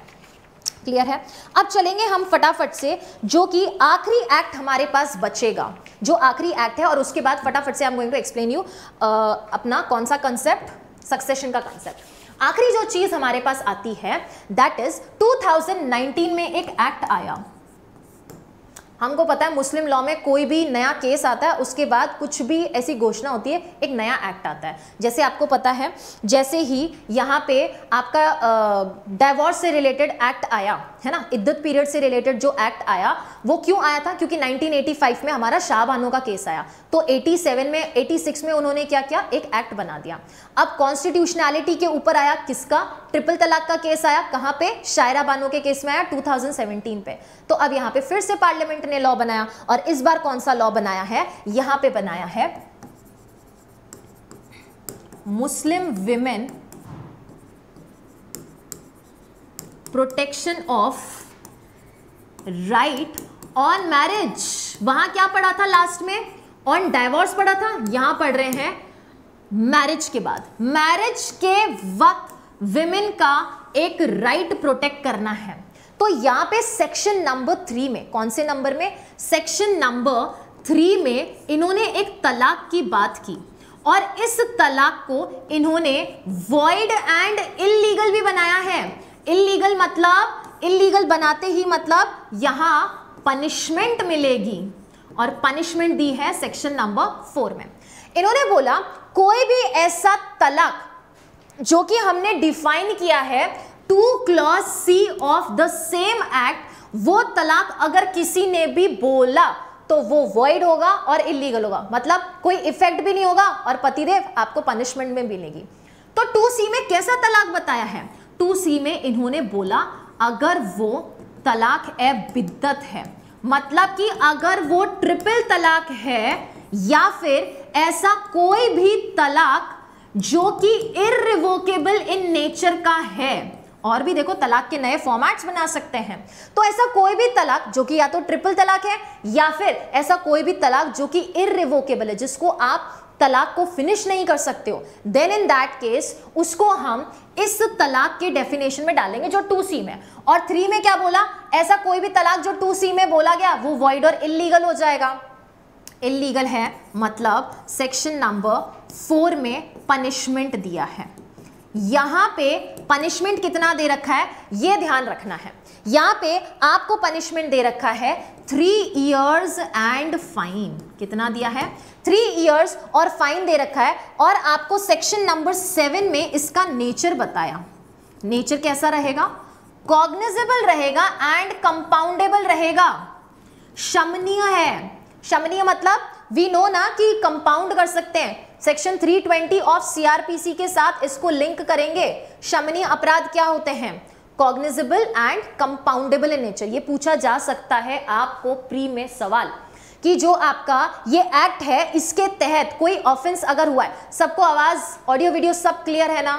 क्लियर है? अब चलेंगे हम फटाफट से, जो कि आखिरी एक्ट हमारे पास बचेगा, जो आखिरी एक्ट है, और उसके बाद फटाफट से I am going to explain you अपना कौन सा कंसेप्ट, सक्सेशन का कंसेप्ट। आखिरी जो चीज़ हमारे पास आती है दैट इज 2019 में एक एक्ट आया। हमको पता है मुस्लिम लॉ में कोई भी नया केस आता है उसके बाद कुछ भी ऐसी घोषणा होती है, एक नया एक्ट आता है। जैसे आपको पता है, जैसे ही यहाँ पे आपका डिवोर्स से रिलेटेड एक्ट आया है ना, इद्दत पीरियड से रिलेटेड जो एक्ट आया, वो क्यों आया था? क्योंकि 1985 में हमारा शाह बानो का केस आया, तो 86 में उन्होंने क्या किया, एक एक्ट बना दिया। अब कॉन्स्टिट्यूशनैलिटी के ऊपर आया किसका, ट्रिपल तलाक का केस आया। कहाँ पे? शायरा बानो के केस में आया 2017 पे। तो अब यहाँ पे फिर से पार्लियामेंट ने लॉ बनाया, और इस बार कौन सा लॉ बनाया है, यहाँ पे बनाया है Muslim women protection of right on marriage. वहां क्या पढ़ा था लास्ट में, ऑन डाइवोर्स पढ़ा था, यहां पढ़ रहे हैं मैरिज के बाद, मैरिज के वक्त विमेन का एक राइट प्रोटेक्ट करना है। तो यहाँ पे सेक्शन नंबर 3 में, कौन से नंबर में, सेक्शन नंबर 3 में इन्होंने एक तलाक की बात की, और इस तलाक को इन्होंने वॉइड एंड इल्लीगल भी बनाया है। इल्लीगल मतलब, इल्लीगल बनाते ही मतलब यहाँ पनिशमेंट मिलेगी, और पनिशमेंट दी है सेक्शन नंबर 4 में। इन्होंने बोला कोई भी ऐसा तलाक जो कि हमने डिफाइन किया है 2 clause C of the same act, वो तलाक अगर किसी ने भी बोला तो वो वॉइड होगा और इलीगल होगा, मतलब कोई इफेक्ट भी नहीं होगा, और पतिदेव आपको पनिशमेंट में मिलेगी। तो 2C में कैसा तलाक बताया है, 2C में इन्होंने बोला अगर वो तलाक ए बिद्दत है, मतलब कि अगर वो ट्रिपल तलाक है, या फिर ऐसा कोई भी तलाक जो कि इररिवोकेबल इन नेचर का है, और भी देखो तलाक के नए फॉर्मेट्स बना सकते हैं, तो ऐसा कोई भी तलाक जो कि या तो ट्रिपल तलाक है, या फिर ऐसा कोई भी तलाक जो कि इररिवोकेबल है, जिसको आप तलाक को फिनिश नहीं कर सकते हो, देन इन दैट केस उसको हम इस तलाक के डेफिनेशन में डालेंगे जो 2C में। और 3 में क्या बोला, ऐसा कोई भी तलाक जो 2C में बोला गया वो वॉइड और इलीगल हो जाएगा। इलीगल है मतलब सेक्शन नंबर 4 में पनिशमेंट दिया है। यहाँ पे पनिशमेंट कितना दे रखा है ये ध्यान रखना है, यहाँ पे आपको पनिशमेंट दे रखा है 3 years एंड फाइन। कितना दिया है, 3 years और फाइन दे रखा है, और आपको सेक्शन नंबर 7 में इसका नेचर बताया, नेचर कैसा रहेगा, कॉग्निजेबल रहेगा एंड कंपाउंडेबल रहेगा, शमनीय है। शमनीय मतलब वी नो ना कि कंपाउंड कर सकते हैं, सेक्शन 320 ऑफ CRPC के साथ इसको लिंक करेंगे। शमनीय अपराध क्या होते हैं, cognizable and compoundable in nature. ये पूछा जा सकता है आपको प्री में सवाल, कि जो आपका ये एक्ट है इसके तहत कोई ऑफेंस अगर हुआ है। सबको आवाज, ऑडियो वीडियो सब क्लियर है ना,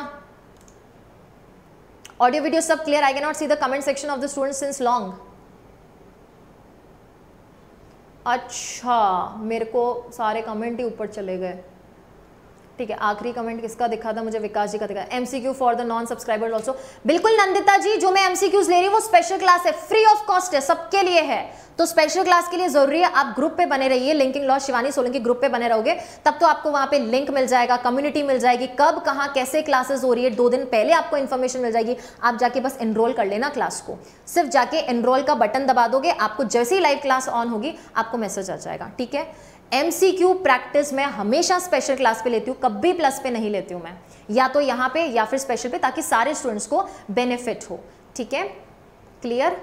ऑडियो वीडियो सब clear? I can not see the comment section of the student since long. अच्छा, मेरे को सारे कमेंट ही ऊपर चले गए, ठीक है। आखिरी कमेंट किसका दिखा था मुझे, विकास जी का दिखा। MCQ for the non subscribers also, बिल्कुल नंदिता जी, जो मैं MCQs ले रही हूँ वो स्पेशल क्लास है, फ्री ऑफ कॉस्ट है, सबके लिए है, तो स्पेशल क्लास के लिए जरूरी है आप ग्रुप पे बने रहिए, linking law Shivani Solanki group पे बने रहोगे तब तो आपको वहाँ पे लिंक मिल जाएगा, कम्युनिटी मिल जाएगी, कब कहाँ कैसे क्लासेस हो रही है 2 दिन पहले आपको इन्फॉर्मेशन मिल जाएगी। आप जाके बस एनरोल कर लेना क्लास को, सिर्फ जाके एनरोल का बटन दबा दोगे, आपको जैसे ही लाइव क्लास ऑन होगी आपको मैसेज आ जाएगा, ठीक है। MCQ प्रैक्टिस मैं हमेशा स्पेशल क्लास पे लेती हूँ, कभी प्लस पे नहीं लेती हूँ मैं, या तो यहाँ पे या फिर स्पेशल पे, ताकि सारे स्टूडेंट्स को बेनिफिट हो। ठीक है, क्लियर?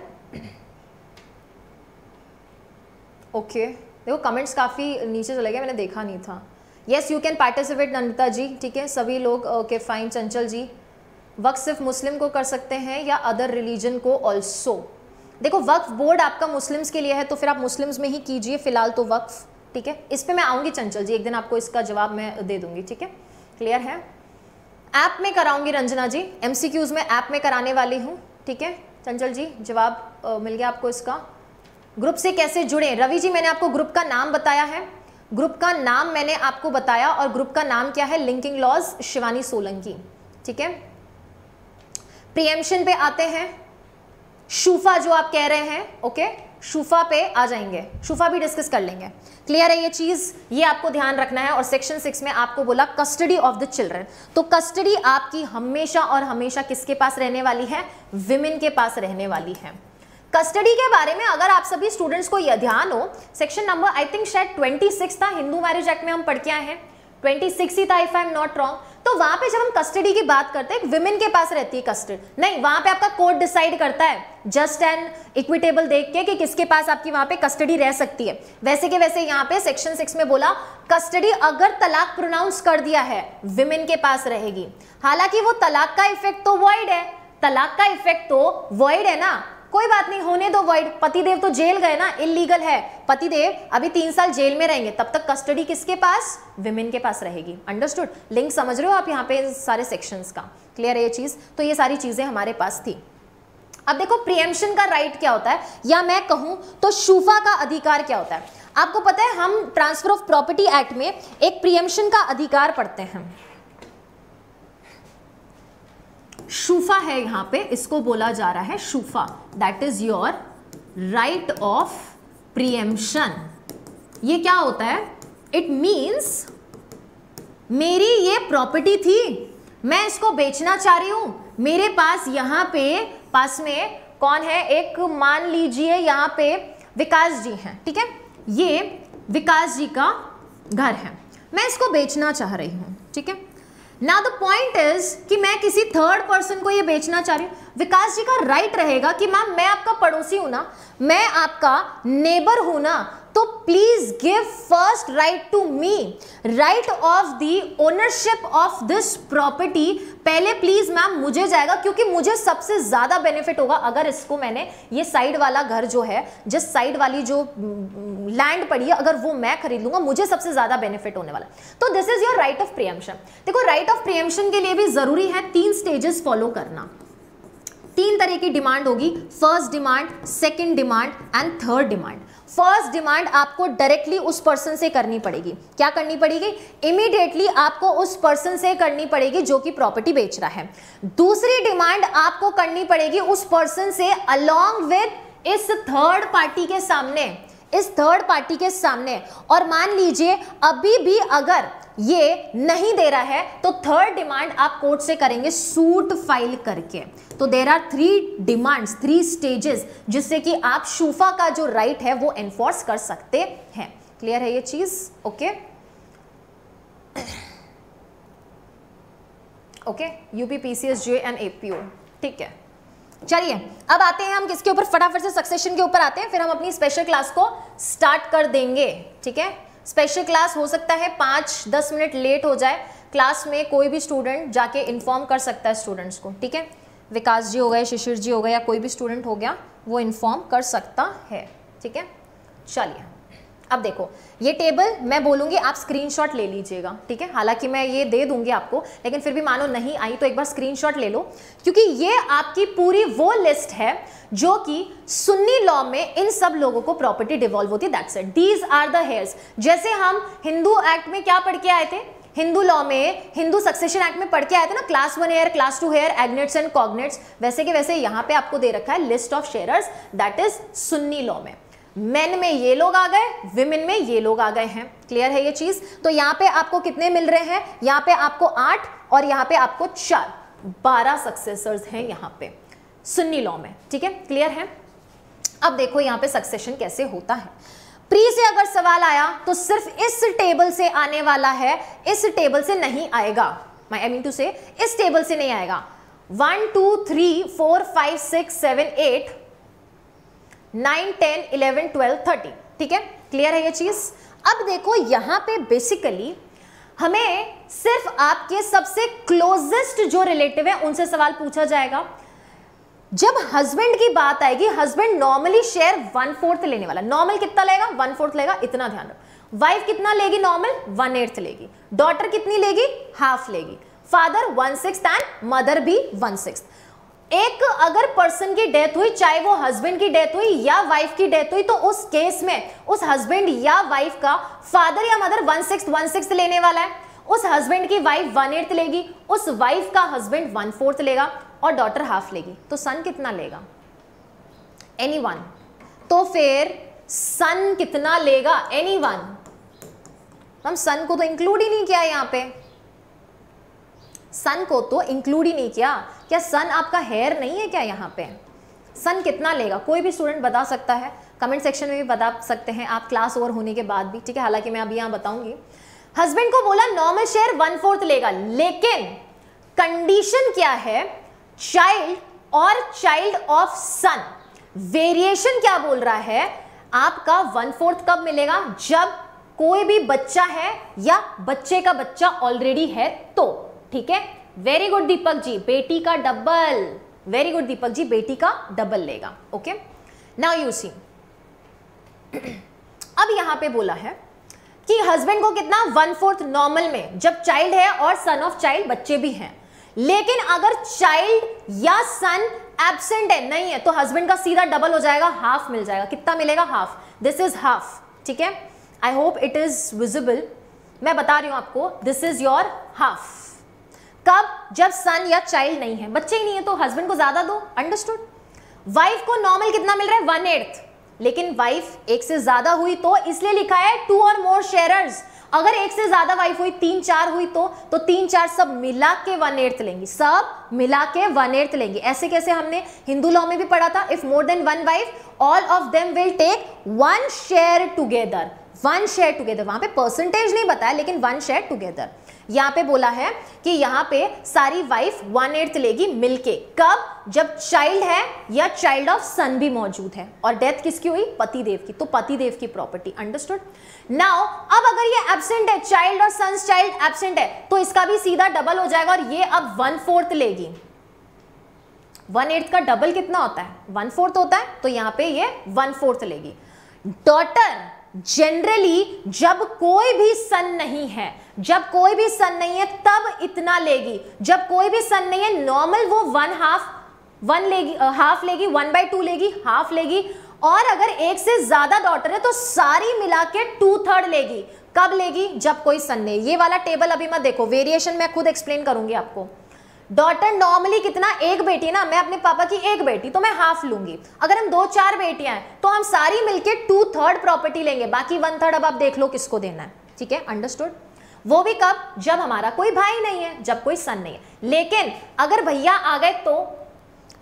ओके देखो कमेंट्स काफ़ी नीचे चले गए, मैंने देखा नहीं था। Yes you can participate Nandita ji, ठीक है सभी लोग, ओके फाइन चंचल जी। वक्फ सिर्फ मुस्लिम को कर सकते हैं या अदर रिलीजन को ऑल्सो? देखो वक्फ बोर्ड आपका मुस्लिम्स के लिए है तो फिर आप मुस्लिम्स में ही कीजिए फिलहाल तो वक्फ, ठीक है। इस पे मैं आऊँगी चंचल जी, एक दिन आपको इसका जवाब मैं दे दूँगी, ठीक है, क्लियर है। ऐप में कराऊँगी रंजना जी, MCQs में ऐप में कराने वाली हूँ, ठीक है। चंचल जी जवाब मिल गया आपको इसका। ग्रुप से कैसे जुड़े? रवि जी मैंने आपको ग्रुप का नाम बताया है, ग्रुप का नाम मैंने आपको बताया, और ग्रुप का नाम क्या है? लिंकिंग लॉज शिवानी सोलंकी, ठीक है। प्रीएम्पशन पे आते हैं, शूफा जो आप कह रहे हैं, ओके शूफा पे आ जाएंगे, शूफा भी डिस्कस कर लेंगे, क्लियर है ये चीज़, ये आपको ध्यान रखना है। और सेक्शन 6 में आपको बोला कस्टडी ऑफ द चिल्ड्रन, तो कस्टडी आपकी हमेशा और हमेशा किसके पास रहने वाली है? विमेन के पास रहने वाली है। कस्टडी के बारे में अगर आप सभी स्टूडेंट्स को यह ध्यान हो, सेक्शन नंबर आई थिंक शायद 26 था, हिंदू मैरिज एक्ट में हम पढ़ के आए हैं 26 ही था if I am not wrong. तो वहां पे जब हम कस्टडी की बात करते हैं, विमेन के पास रहती है कस्टडी, नहीं वहां पे आपका कोर्ट डिसाइड करता है जस्ट एंड इक्विटेबल देख के कि किसके पास आपकी वहां पे कस्टडी रह सकती है। वैसे के वैसे यहाँ पे सेक्शन 6 में बोला कस्टडी अगर तलाक प्रोनाउंस कर दिया है विमेन के पास रहेगी, हालांकि वो तलाक का इफेक्ट तो वॉइड है, तलाक का इफेक्ट तो वॉइड है ना, कोई बात नहीं होने दो वॉइड, पतिदेव तो जेल गए ना, इलीगल है, पतिदेव अभी 3 साल जेल में रहेंगे, तब तक कस्टडी किसके पास? विमेन के पास रहेगी। अंडरस्टूड? लिंक समझ रहे हो आप यहाँ पे सारे सेक्शंस का, क्लियर है ये चीज। तो ये सारी चीजें हमारे पास थी। अब देखो प्रीएम्पशन का राइट क्या होता है, या मैं कहूँ तो शूफा का अधिकार क्या होता है। आपको पता है हम ट्रांसफर ऑफ प्रॉपर्टी एक्ट में एक प्रीएम्पशन का अधिकार पढ़ते हैं, शूफा है यहाँ पे, इसको बोला जा रहा है शूफा, that is your right of preemption. ये क्या होता है? इट मीन्स मेरी ये प्रॉपर्टी थी, मैं इसको बेचना चाह रही हूँ, मेरे पास यहाँ पे पास में कौन है, एक मान लीजिए यहाँ पे विकास जी हैं, ठीक है, ये विकास जी का घर है, मैं इसको बेचना चाह रही हूँ, ठीक है। Now the point is कि मैं किसी थर्ड पर्सन को ये बेचना चाह रही हूँ, विकास जी का राइट रहेगा कि मैम मैं आपका पड़ोसी हूँ ना, मैं आपका नेबर हूँ ना, तो please give first right to me, right of the ownership of this property पहले प्लीज मैम मुझे जाएगा, क्योंकि मुझे सबसे ज्यादा बेनिफिट होगा अगर इसको मैंने ये साइड वाला घर जो है, जिस साइड वाली जो लैंड पड़ी है, अगर वो मैं खरीद लूंगा मुझे सबसे ज्यादा बेनिफिट होने वाला। तो this is your right of preemption. देखो राइट ऑफ प्रीएम्पशन के लिए भी जरूरी है 3 स्टेजेस फॉलो करना, 3 तरह की डिमांड होगी, first demand, second demand and third demand. First demand आपको डायरेक्टली उस पर्सन से करनी पड़ेगी, क्या करनी पड़ेगी? इमीडिएटली आपको उस पर्सन से करनी पड़ेगी जो कि प्रॉपर्टी बेच रहा है। दूसरी डिमांड आपको करनी पड़ेगी उस पर्सन से अलोंग विद इस थर्ड पार्टी के सामने, इस थर्ड पार्टी के सामने। और मान लीजिए अभी भी अगर ये नहीं दे रहा है तो थर्ड डिमांड आप कोर्ट से करेंगे सूट फाइल करके। तो देयर आर 3 डिमांड्स, 3 स्टेजेस जिससे कि आप शूफा का जो राइट है वो एनफोर्स कर सकते हैं। क्लियर है ये चीज? Okay okay, UP PCS (J) and APO, ठीक है। चलिए अब आते हैं हम किसके ऊपर, फटाफट से सक्सेशन के ऊपर आते हैं, फिर हम अपनी स्पेशल क्लास को स्टार्ट कर देंगे, ठीक है। स्पेशल क्लास हो सकता है 5-10 मिनट लेट हो जाए, क्लास में कोई भी स्टूडेंट जाके इन्फॉर्म कर सकता है स्टूडेंट्स को, ठीक है। विकास जी हो गए, शिशिर जी हो गए, या कोई भी स्टूडेंट हो गया वो इन्फॉर्म कर सकता है, ठीक है। चलिए अब देखो ये टेबल मैं बोलूँगी आप स्क्रीनशॉट ले लीजिएगा, ठीक है। हालांकि मैं ये दे दूंगी आपको, लेकिन फिर भी मानो नहीं आई तो एक बार स्क्रीनशॉट ले लो, क्योंकि ये आपकी पूरी वो लिस्ट है जो कि सुन्नी लॉ में इन सब लोगों को प्रॉपर्टी डिवॉल्व होती है। That's it, these are the heirs. जैसे हम हिंदू एक्ट में क्या पढ़ के आए थे, हिंदू लॉ में, हिंदू सक्सेशन एक्ट में पढ़ के आए थे ना, class 1 heir, class 2 heir, agnates and cognates, वैसे के वैसे यहाँ पे आपको दे रखा है list of sharers, that is Sunni law में। मेन में ये लोग आ गए, विमेन में ये लोग आ गए हैं, क्लियर है ये चीज। तो यहाँ पे आपको कितने मिल रहे हैं, यहाँ पे आपको 8 और यहाँ पे आपको 4, 12 सक्सेसर्स हैं यहाँ पे सुन्नी लॉ में, ठीक है, क्लियर है। अब देखो यहाँ पे सक्सेशन कैसे होता है। प्री से अगर सवाल आया तो सिर्फ इस टेबल से आने वाला है, इस टेबल से नहीं आएगा। आई मीन टू से इस टेबल से नहीं आएगा। 1 2 3 4 5 6 7 8 9 10 11 12 13। ठीक है, क्लियर है ये चीज। अब देखो यहां पे बेसिकली हमें सिर्फ आपके सबसे क्लोजेस्ट जो रिलेटिव है उनसे सवाल पूछा जाएगा। जब हस्बैंड की बात आएगी, हस्बैंड नॉर्मली शेयर 1/4 लेने वाला, नॉर्मल कितना लेगा 1/4 लेगा, इतना ध्यान रखो। वाइफ कितना लेगी नॉर्मल 1/8 लेगी, डॉटर कितनी लेगी हाफ लेगी, फादर 1/6 एंड मदर भी 1/6। एक अगर पर्सन की डेथ हुई, चाहे वो हस्बैंड की डेथ हुई या वाइफ की डेथ हुई, तो उस केस में उस हस्बैंड या वाइफ का फादर या मदर 1/6 लेने वाला है, उस हस्बैंड की वाइफ 1/8 लेगी, उस वाइफ का हस्बैंड 1/4 लेगा और डॉटर हाफ लेगी। तो सन कितना लेगा एनीवन? तो फिर सन कितना लेगा एनीवन? हम सन को तो इंक्लूड ही नहीं किया यहाँ पे, सन को तो इंक्लूड ही नहीं किया। क्या सन आपका हेयर नहीं है क्या? यहाँ पे सन कितना लेगा कोई भी स्टूडेंट बता सकता है, कमेंट सेक्शन में भी बता सकते हैं आप क्लास ओवर होने के बाद भी। ठीक है, हालांकि मैं अभी यहाँ बताऊंगी। हस्बैंड को बोला नॉर्मल शेयर 1/4 लेगा, लेकिन कंडीशन क्या है? चाइल्ड और चाइल्ड ऑफ सन, वेरिएशन क्या बोल रहा है आपका 1/4 कब मिलेगा? जब कोई भी बच्चा है या बच्चे का बच्चा ऑलरेडी है तो। ठीक है, वेरी गुड दीपक जी, बेटी का double, very good Deepak ji, बेटी का डबल लेगा। ओके, नाउ यू सी, अब यहां पे बोला है कि हस्बैंड को कितना 1/4 नॉर्मल में, जब चाइल्ड है और सन ऑफ चाइल्ड बच्चे भी हैं। लेकिन अगर चाइल्ड या सन एब्सेंट है, नहीं है, तो हस्बैंड का सीधा डबल हो जाएगा, हाफ मिल जाएगा। कितना मिलेगा? हाफ। This is half. ठीक है, I hope it is visible, मैं बता रही हूं आपको, दिस इज योर हाफ। कब? जब सन या चाइल्ड नहीं है, बच्चे ही नहीं है, तो हस्बैंड को ज्यादा दो। अंडरस्टूड। वाइफ को नॉर्मल कितना मिल रहा है? 1/8। लेकिन वाइफ एक से ज्यादा हुई तो, इसलिए लिखा है 2 और मोर शेयरर्स। अगर एक से ज्यादा वाइफ हुई, 3 4 हुई तो 3 4 सब मिला के 1/8 लेंगी, सब मिला के 1/8 लेंगी। ऐसे कैसे? हमने हिंदू लॉ में भी पढ़ा था, if more than one wife all of them will take 1 share together, 1 share together. वहां पे परसेंटेज नहीं बताया, लेकिन 1 शेयर टुगेदर। यहाँ पे बोला है कि यहाँ पे सारी वाइफ 1/8 लेगी मिलके। कब? जब चाइल्ड है या चाइल्ड ऑफ सन भी मौजूद है। और डेथ किसकी हुई? पतिदेव की, तो पतिदेव की प्रॉपर्टी। अंडरस्टूड। नाउ अब अगर ये एब्सेंट है, चाइल्ड और सन्स चाइल्ड एब्सेंट है, तो इसका भी सीधा डबल हो जाएगा और ये अब 1/4 लेगी। 1/8 का डबल कितना होता है? 1/4 होता है, तो यहाँ पे ये 1/4 लेगी। डॉटर जनरली जब कोई भी सन नहीं है, जब कोई भी सन नहीं है तब इतना लेगी। जब कोई भी सन नहीं है नॉर्मल वो 1/2 लेगी, हाफ लेगी, 1/2 लेगी, हाफ लेगी। और अगर एक से ज्यादा डॉटर है तो सारी मिला के 2/3 लेगी। कब लेगी? जब कोई सन नहीं। ये वाला टेबल अभी मत देखो, वेरिएशन मैं खुद एक्सप्लेन करूंगी आपको। डॉटर नॉर्मली कितना? एक बेटी ना, मैं अपने पापा की एक बेटी, तो मैं हाफ लूंगी। अगर हम 2 4 बेटियां हैं तो हम सारी मिलके 2/3 प्रॉपर्टी लेंगे, बाकी 1/3 अब आप देख लो किसको देना है। ठीक है, अंडरस्टूड। वो भी कब? जब हमारा कोई भाई नहीं है, जब कोई सन नहीं है। लेकिन अगर भैया आ गए तो,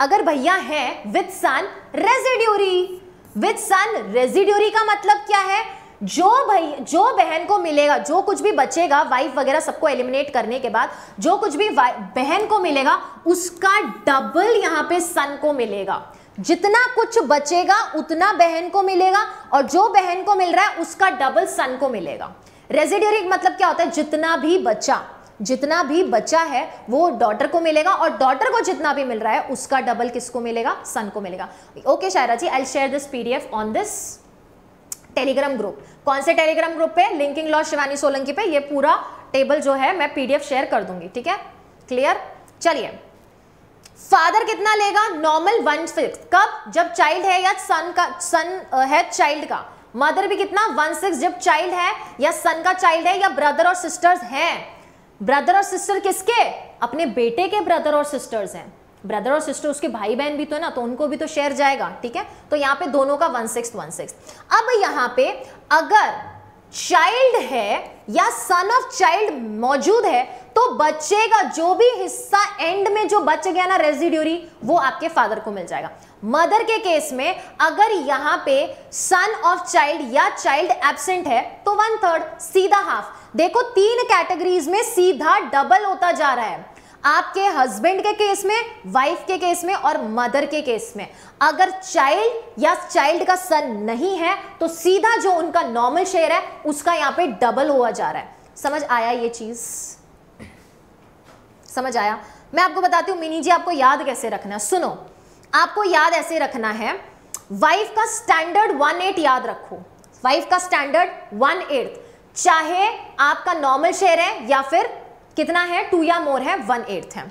अगर भैया है with son residuary, with son residuary का मतलब क्या है? जो भाई जो बहन को मिलेगा, जो कुछ भी बचेगा वाइफ वगैरह सबको एलिमिनेट करने के बाद, जो कुछ भी बहन को मिलेगा उसका डबल यहाँ पे सन को मिलेगा। जितना कुछ बचेगा उतना बहन को मिलेगा, और जो बहन को मिल रहा है उसका डबल सन को मिलेगा। रेजिड्यूरी मतलब क्या होता है? जितना भी बचा, जितना भी बचा है वो डॉटर को मिलेगा, और डॉटर को जितना भी मिल रहा है उसका डबल किसको मिलेगा? सन को मिलेगा। Okay Shaira ji, I will share this PDF on this Telegram group. कौन से टेलीग्राम ग्रुप पे? लिंकिंग लॉ शिवानी सोलंकी पे। ये पूरा टेबल जो है मैं पीडीएफ शेयर कर दूंगी। ठीक है, क्लियर? चलिए, फादर कितना लेगा? नॉर्मल 1/5। कब? जब चाइल्ड है या सन है चाइल्ड का। मदर भी कितना? 1/6। जब चाइल्ड है या सन का चाइल्ड है या ब्रदर और सिस्टर्स हैं। ब्रदर और सिस्टर किसके? अपने बेटे के ब्रदर और सिस्टर्स हैं। ब्रदर और सिस्टर उसके भाई बहन भी तो है ना, तो उनको भी तो शेयर जाएगा। ठीक है, तो यहाँ पे दोनों का 1/6 1/6। अब यहाँ पे अगर चाइल्ड है या सन ऑफ चाइल्ड मौजूद है तो बच्चे का जो भी हिस्सा एंड में जो बच गया ना रेजिड्यूरी, वो आपके फादर को मिल जाएगा। मदर के केस में अगर यहाँ पे सन ऑफ चाइल्ड या चाइल्ड एब्सेंट है तो 1/3 सीधा हाफ। देखो तीन कैटेगरीज में सीधा डबल होता जा रहा है, आपके हस्बैंड के केस में, वाइफ के केस में और मदर के केस में। अगर चाइल्ड या चाइल्ड का सन नहीं है तो सीधा जो उनका नॉर्मल शेयर है उसका यहाँ पे डबल हुआ जा रहा है। समझ आया ये चीज? समझ आया? मैं आपको बताती हूँ मिनी जी आपको याद कैसे रखना है। सुनो, आपको याद ऐसे रखना है, वाइफ का स्टैंडर्ड 1/8 याद रखो, वाइफ का स्टैंडर्ड 1/8, चाहे आपका नॉर्मल शेयर है या फिर कितना है 2 या मोर है 1/8 है।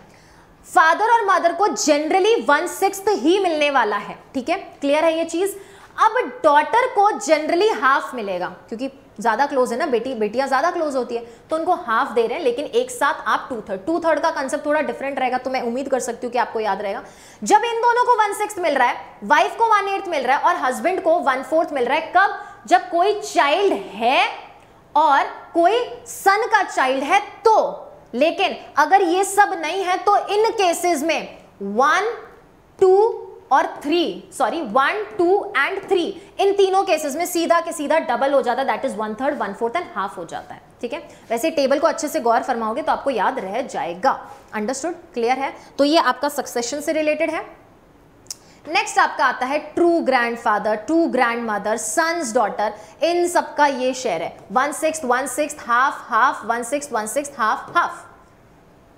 फादर और मदर को जनरली 1/6 ही मिलने वाला है, ठीक है, क्लियर है ये चीज। अब डॉटर को जनरली हाफ मिलेगा क्योंकि ज्यादा क्लोज है ना, बेटी बेटियां ज्यादा क्लोज होती है तो उनको हाफ दे रहे हैं, लेकिन एक साथ आप 2/3 का कंसेप्ट थोड़ा डिफरेंट रहेगा, तो मैं उम्मीद कर सकती हूँ कि आपको याद रहेगा। जब इन दोनों को 1/6 मिल रहा है, वाइफ को 1/8 मिल रहा है और हस्बैंड को 1/4 मिल रहा है, कब? जब कोई चाइल्ड है और कोई सन का चाइल्ड है तो। लेकिन अगर ये सब नहीं है तो इन केसेस में 1, 2 एंड 3 इन तीनों केसेस में सीधा के सीधा डबल हो जाता है, दैट इज 1/3, 1/4 एंड हाफ हो जाता है, ठीक है। वैसे टेबल को अच्छे से गौर फरमाओगे तो आपको याद रह जाएगा। अंडरस्टूड, क्लियर है? तो ये आपका सक्सेशन से रिलेटेड है। नेक्स्ट आपका आता है true grandfather, true grandmother, sons, daughter, इन सबका ये शेयर है 1/6, 1/6, हाफ हाफ, 1/6, 1/6, हाफ हाफ,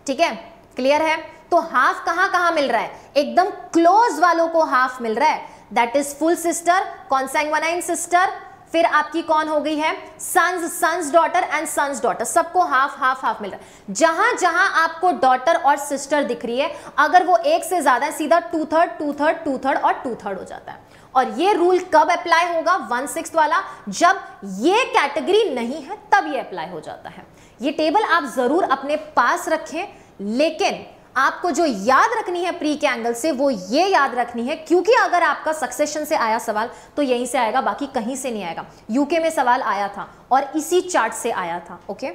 ठीक है, क्लियर है? तो हाफ कहाँ कहाँ मिल रहा है? एकदम क्लोज वालों को हाफ मिल रहा है, that is full sister, consanguine sister, फिर आपकी कौन हो गई है sons, sons daughter and sons daughter, सबको हाफ हाफ हाफ मिल रहा है। जहां जहां आपको डॉटर और सिस्टर दिख रही है, अगर वो एक से ज्यादा है सीधा 2/3, 2/3, 2/3 और 2/3 हो जाता है। और ये रूल कब अप्लाई होगा? 1/6 वाला, जब ये कैटेगरी नहीं है तब ये अप्लाई हो जाता है। ये टेबल आप जरूर अपने पास रखें, लेकिन आपको जो याद रखनी है प्री के एंगल से वो ये याद रखनी है, क्योंकि अगर आपका सक्सेशन से आया सवाल तो यहीं से आएगा, बाकी कहीं से नहीं आएगा। यूके में सवाल आया था और इसी चार्ट से आया था, ओके,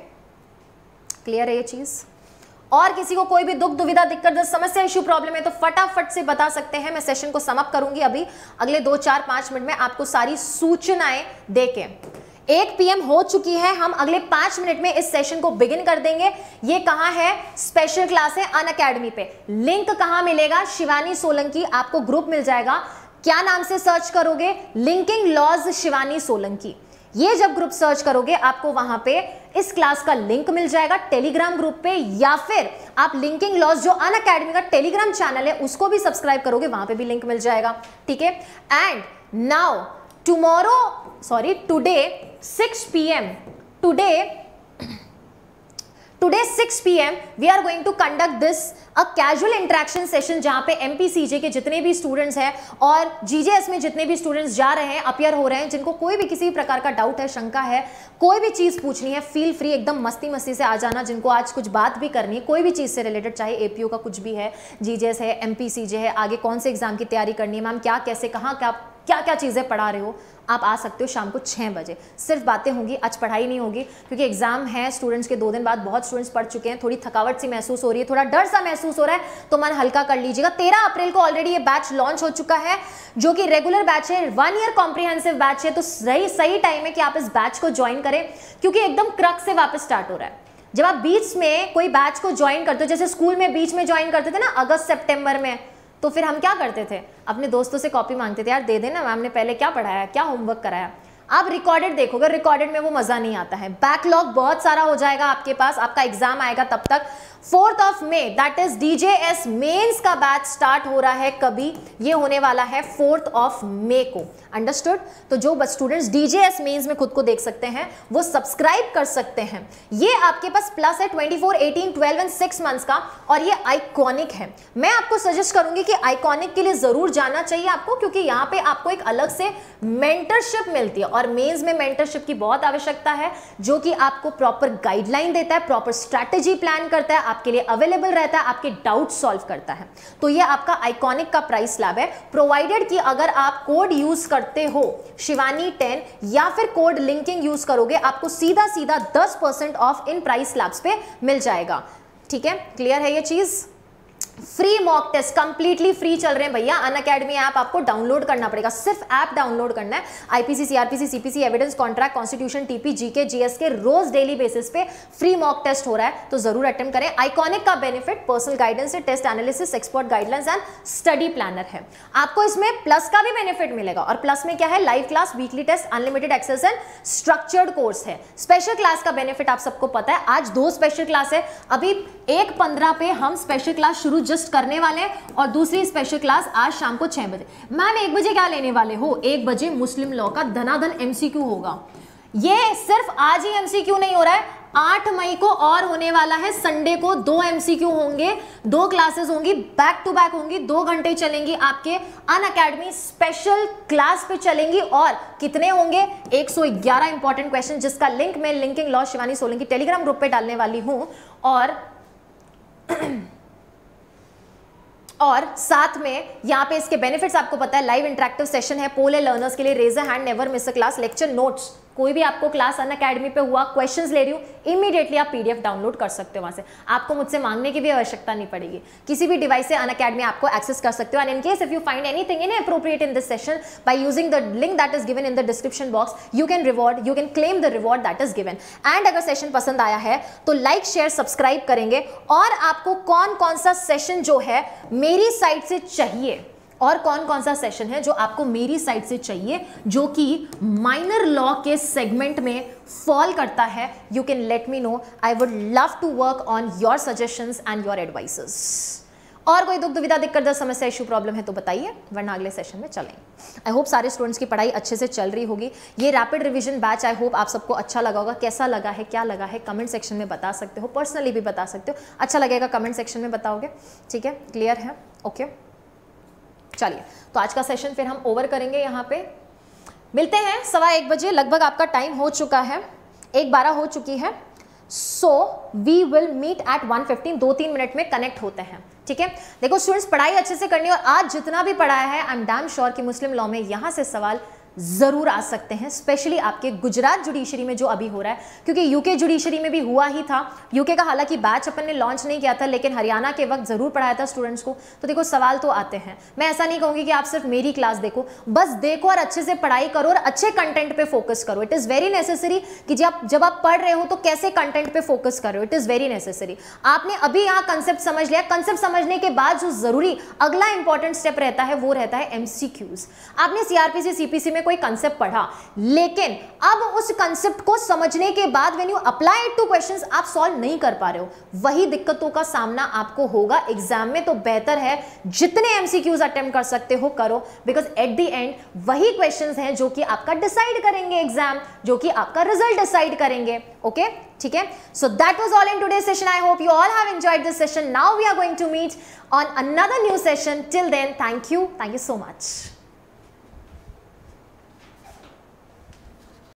क्लियर है ये चीज। और किसी को कोई भी दुख दुविधा दिक्कत समस्या इश्यू प्रॉब्लम है तो फटाफट से बता सकते हैं। मैं सेशन को समाप्त करूंगी अभी, अगले 2, 4, 5 मिनट में आपको सारी सूचनाएं दे के। 1 PM हो चुकी है, हम अगले 5 मिनट में इस सेशन को बिगिन कर देंगे। ये कहाँ है? स्पेशल क्लास है अनअकैडमी पे। लिंक कहाँ मिलेगा? शिवानी सोलंकी, आपको ग्रुप मिल जाएगा। क्या नाम से सर्च करोगे? लिंकिंग लॉज शिवानी सोलंकी, ये जब ग्रुप सर्च करोगे आपको वहां पे इस क्लास का लिंक मिल जाएगा टेलीग्राम ग्रुप पे, या फिर आप लिंकिंग लॉज जो अनअकैडमी का टेलीग्राम चैनल है उसको भी सब्सक्राइब करोगे, वहां पे भी लिंक मिल जाएगा, ठीक है। And now today 6 PM, today 6 PM we are going to conduct this a casual interaction session, जहाँ पे MPCJ के जितने भी स्टूडेंट्स हैं और GJS में जितने भी स्टूडेंट्स जा रहे हैं, अपियर हो रहे हैं, जिनको कोई भी किसी भी प्रकार का डाउट है, शंका है, कोई भी चीज़ पूछनी है, फील फ्री, एकदम मस्ती मस्ती से आ जाना। जिनको आज कुछ बात भी करनी है कोई भी चीज़ से रिलेटेड, चाहे APO का कुछ भी है, GJS है, MPCJ है, आगे कौन से एग्जाम की तैयारी करनी है, मैम क्या कैसे कहाँ क्या क्या क्या चीज़ें पढ़ा रहे हो, आप आ सकते हो शाम को 6 बजे। सिर्फ बातें होंगी, आज पढ़ाई नहीं होगी, क्योंकि एग्जाम है स्टूडेंट्स के 2 दिन बाद, बहुत स्टूडेंट्स पढ़ चुके हैं, थोड़ी थकावट सी महसूस हो रही है, थोड़ा डर सा महसूस हो रहा है, तो मन हल्का कर लीजिएगा। 13 अप्रैल को ऑलरेडी ये बैच लॉन्च हो चुका है, जो कि रेगुलर बैच है, 1 ईयर कॉम्प्रिहेंसिव बैच है, तो सही टाइम है कि आप इस बैच को ज्वाइन करें, क्योंकि एकदम क्रक्स से वापस स्टार्ट हो रहा है। जब आप बीच में कोई बैच को ज्वाइन करते हो, जैसे स्कूल में बीच में ज्वाइन करते थे ना अगस्त सेप्टेम्बर में, तो फिर हम क्या करते थे, अपने दोस्तों से कॉपी मांगते थे, यार दे देना मैम ने पहले क्या पढ़ाया, क्या होमवर्क कराया। आप रिकॉर्डेड देखोगे, रिकॉर्डेड में वो मज़ा नहीं आता है, बैकलॉग बहुत सारा हो जाएगा आपके पास, आपका एग्जाम आएगा तब तक। 4 मई दैट इज DJS मेंस का बैच स्टार्ट हो रहा है, कभी ये होने वाला है 4 मई को, अंडरस्टूड। तो जो स्टूडेंट्स DJS मेंस में खुद को देख सकते हैं वो सब्सक्राइब कर सकते हैं। ये आपके पास प्लस है 24, 18, 12 एंड 6 मंथ्स का, और ये आइकॉनिक है। मैं आपको सजेस्ट करूंगी कि आइकॉनिक के लिए जरूर जाना चाहिए आपको, क्योंकि यहाँ पे आपको एक अलग से मेंटरशिप मिलती है, और मेंस में मेंटरशिप की बहुत आवश्यकता है, जो कि आपको प्रॉपर गाइडलाइन देता है, प्रॉपर स्ट्रैटेजी प्लान करता है, आपके लिए अवेलेबल रहता है, आपके डाउट सॉल्व करता है। तो ये आपका आइकॉनिक का प्राइस स्लैब है, प्रोवाइडेड कि अगर आप कोड यूज करते हो शिवानी 10 या फिर कोड लिंकिंग यूज करोगे, आपको सीधा सीधा 10% ऑफ इन प्राइस स्लैब्स पे मिल जाएगा, ठीक है, क्लियर है ये चीज। Free mock test completely free चल रहे हैं भैया। अनअकैडमी ऐप आपको डाउनलोड करना पड़ेगा, सिर्फ ऐप डाउनलोड करना है। IPC, CrPC, CPC, evidence, contract, constitution, TP, GK, GS के रोज डेली बेसिस पे फ्री मॉक टेस्ट हो रहा है, तो जरूर अटेम्प्ट करें। आइकॉनिक का benefit personal guidance, test analysis, expert guidelines and study planner है। आपको इसमें प्लस का भी बेनिफिट मिलेगा, और प्लस में क्या है, live class, weekly test, unlimited access and structured course है। स्पेशल क्लास का बेनिफिट आप सबको पता है, आज 2 स्पेशल क्लास है। अभी 1:15 पे हम स्पेशल क्लास शुरू जस्ट करने वाले हैं, और दूसरी स्पेशल क्लास आज शाम को 6 बजे। मैम 1 बजे क्या लेने वाले हो? 1 बजे मुस्लिम लॉ का धनाधन एमसीक्यू होगा। ये सिर्फ आज ही एमसीक्यू नहीं हो रहा है, 8 मई को और होने वाला है। संडे को 2 एमसीक्यू होंगे, 2 क्लासेस होंगी, बैक टू बैक होंगी, 2 घंटे चलेंगी, आपके अनअकैडमी स्पेशल क्लास पे चलेंगी। और कितने होंगे? 111 इंपॉर्टेंट क्वेश्चन, जिसका लिंक मैं linking law Shivani Solanki Telegram group पे डालने वाली हूं, और साथ में यहाँ पे इसके बेनिफिट्स आपको पता है। लाइव इंटरेक्टिव सेशन है, पोल है लर्नर्स के लिए, raise a hand, never miss a class, lecture notes, कोई भी आपको क्लास अनअकैडमी पे हुआ क्वेश्चंस ले रही हूँ, इमीडिएटली आप पीडीएफ डाउनलोड कर सकते हो वहाँ से। आपको मुझसे मांगने की भी आवश्यकता नहीं पड़ेगी, किसी भी डिवाइस से अनअकैडमी आपको एक्सेस कर सकते हो। And in case if you find anything inappropriate in this session by using the link that is given in the description box, you can claim the reward that is given. And अगर session पसंद आया है तो like, share, subscribe करेंगे। और आपको कौन कौन सा सेशन जो है मेरी साइड से चाहिए, और कौन कौन सा सेशन है जो आपको मेरी साइड से चाहिए, जो कि माइनर लॉ के सेगमेंट में फॉल करता है, you can let me know. I would love to work on your suggestions and your advices. और कोई दुख दुविधा, दिक्कत, दर्द, समस्या, इशू, प्रॉब्लम है तो बताइए, वरना अगले सेशन में चलेंगे। आई होप सारे स्टूडेंट्स की पढ़ाई अच्छे से चल रही होगी। ये rapid revision batch I hope आप सबको अच्छा लगा होगा। कैसा लगा है, क्या लगा है, कमेंट सेक्शन में बता सकते हो, पर्सनली भी बता सकते हो, अच्छा लगेगा कमेंट सेक्शन में बताओगे। ठीक है, क्लियर है? ओके चलिए, तो आज का सेशन फिर हम ओवर करेंगे यहाँ पे। मिलते हैं 1:15 बजे लगभग, आपका टाइम हो चुका है, 1:12 हो चुकी है। So we will meet at 1:15, 2-3 minute में कनेक्ट होते हैं। ठीक है, देखो स्टूडेंट्स, पढ़ाई अच्छे से करनी, और आज जितना भी पढ़ाया है आई एम डैम श्योर कि मुस्लिम लॉ में यहाँ से सवाल जरूर आ सकते हैं, स्पेशली आपके गुजरात जुडिशरी में जो अभी हो रहा है, क्योंकि यूके जुडिशरी में भी हुआ ही था। यूके का हालांकि बैच अपन ने लॉन्च नहीं किया था, लेकिन हरियाणा के वक्त जरूर पढ़ाया था स्टूडेंट्स को। तो देखो सवाल तो आते हैं, मैं ऐसा नहीं कहूँगी कि आप सिर्फ मेरी क्लास देखो, बस देखो और अच्छे से पढ़ाई करो और अच्छे कंटेंट पर फोकस करो। इट इज़ वेरी नेसेसरी कि जब आप पढ़ रहे हो तो कैसे कंटेंट पर फोकस करो, इट इज़ वेरी नेसेसरी। आपने अभी यहाँ कंसेप्ट समझ लिया, कंसेप्ट समझने के बाद जो जरूरी अगला इंपॉर्टेंट स्टेप रहता है वो रहता है एमसीक्यूज। आपने सीआरपीसी, सीपीसी कोई कंसेप्ट पढ़ा, लेकिन अब उस कंसेप्ट को समझने के बाद when you apply it to questions आप सॉल्व नहीं कर पा रहे हो, वही दिक्कतों का सामना आपको होगा एग्जाम में। तो बेहतर है जितने एमसीक्यूज अटेम्प्ट कर सकते हो करो, बिकॉज एट द एंड वही क्वेश्चंस हैं जो कि आपका डिसाइड करेंगे एग्जाम, जो कि आपका रिजल्ट डिसाइड करेंगे। ओके ठीक है, so that was all in today session. I hope you all have enjoyed this session. Now we are going to meet on another new session. Till then, thank you so much.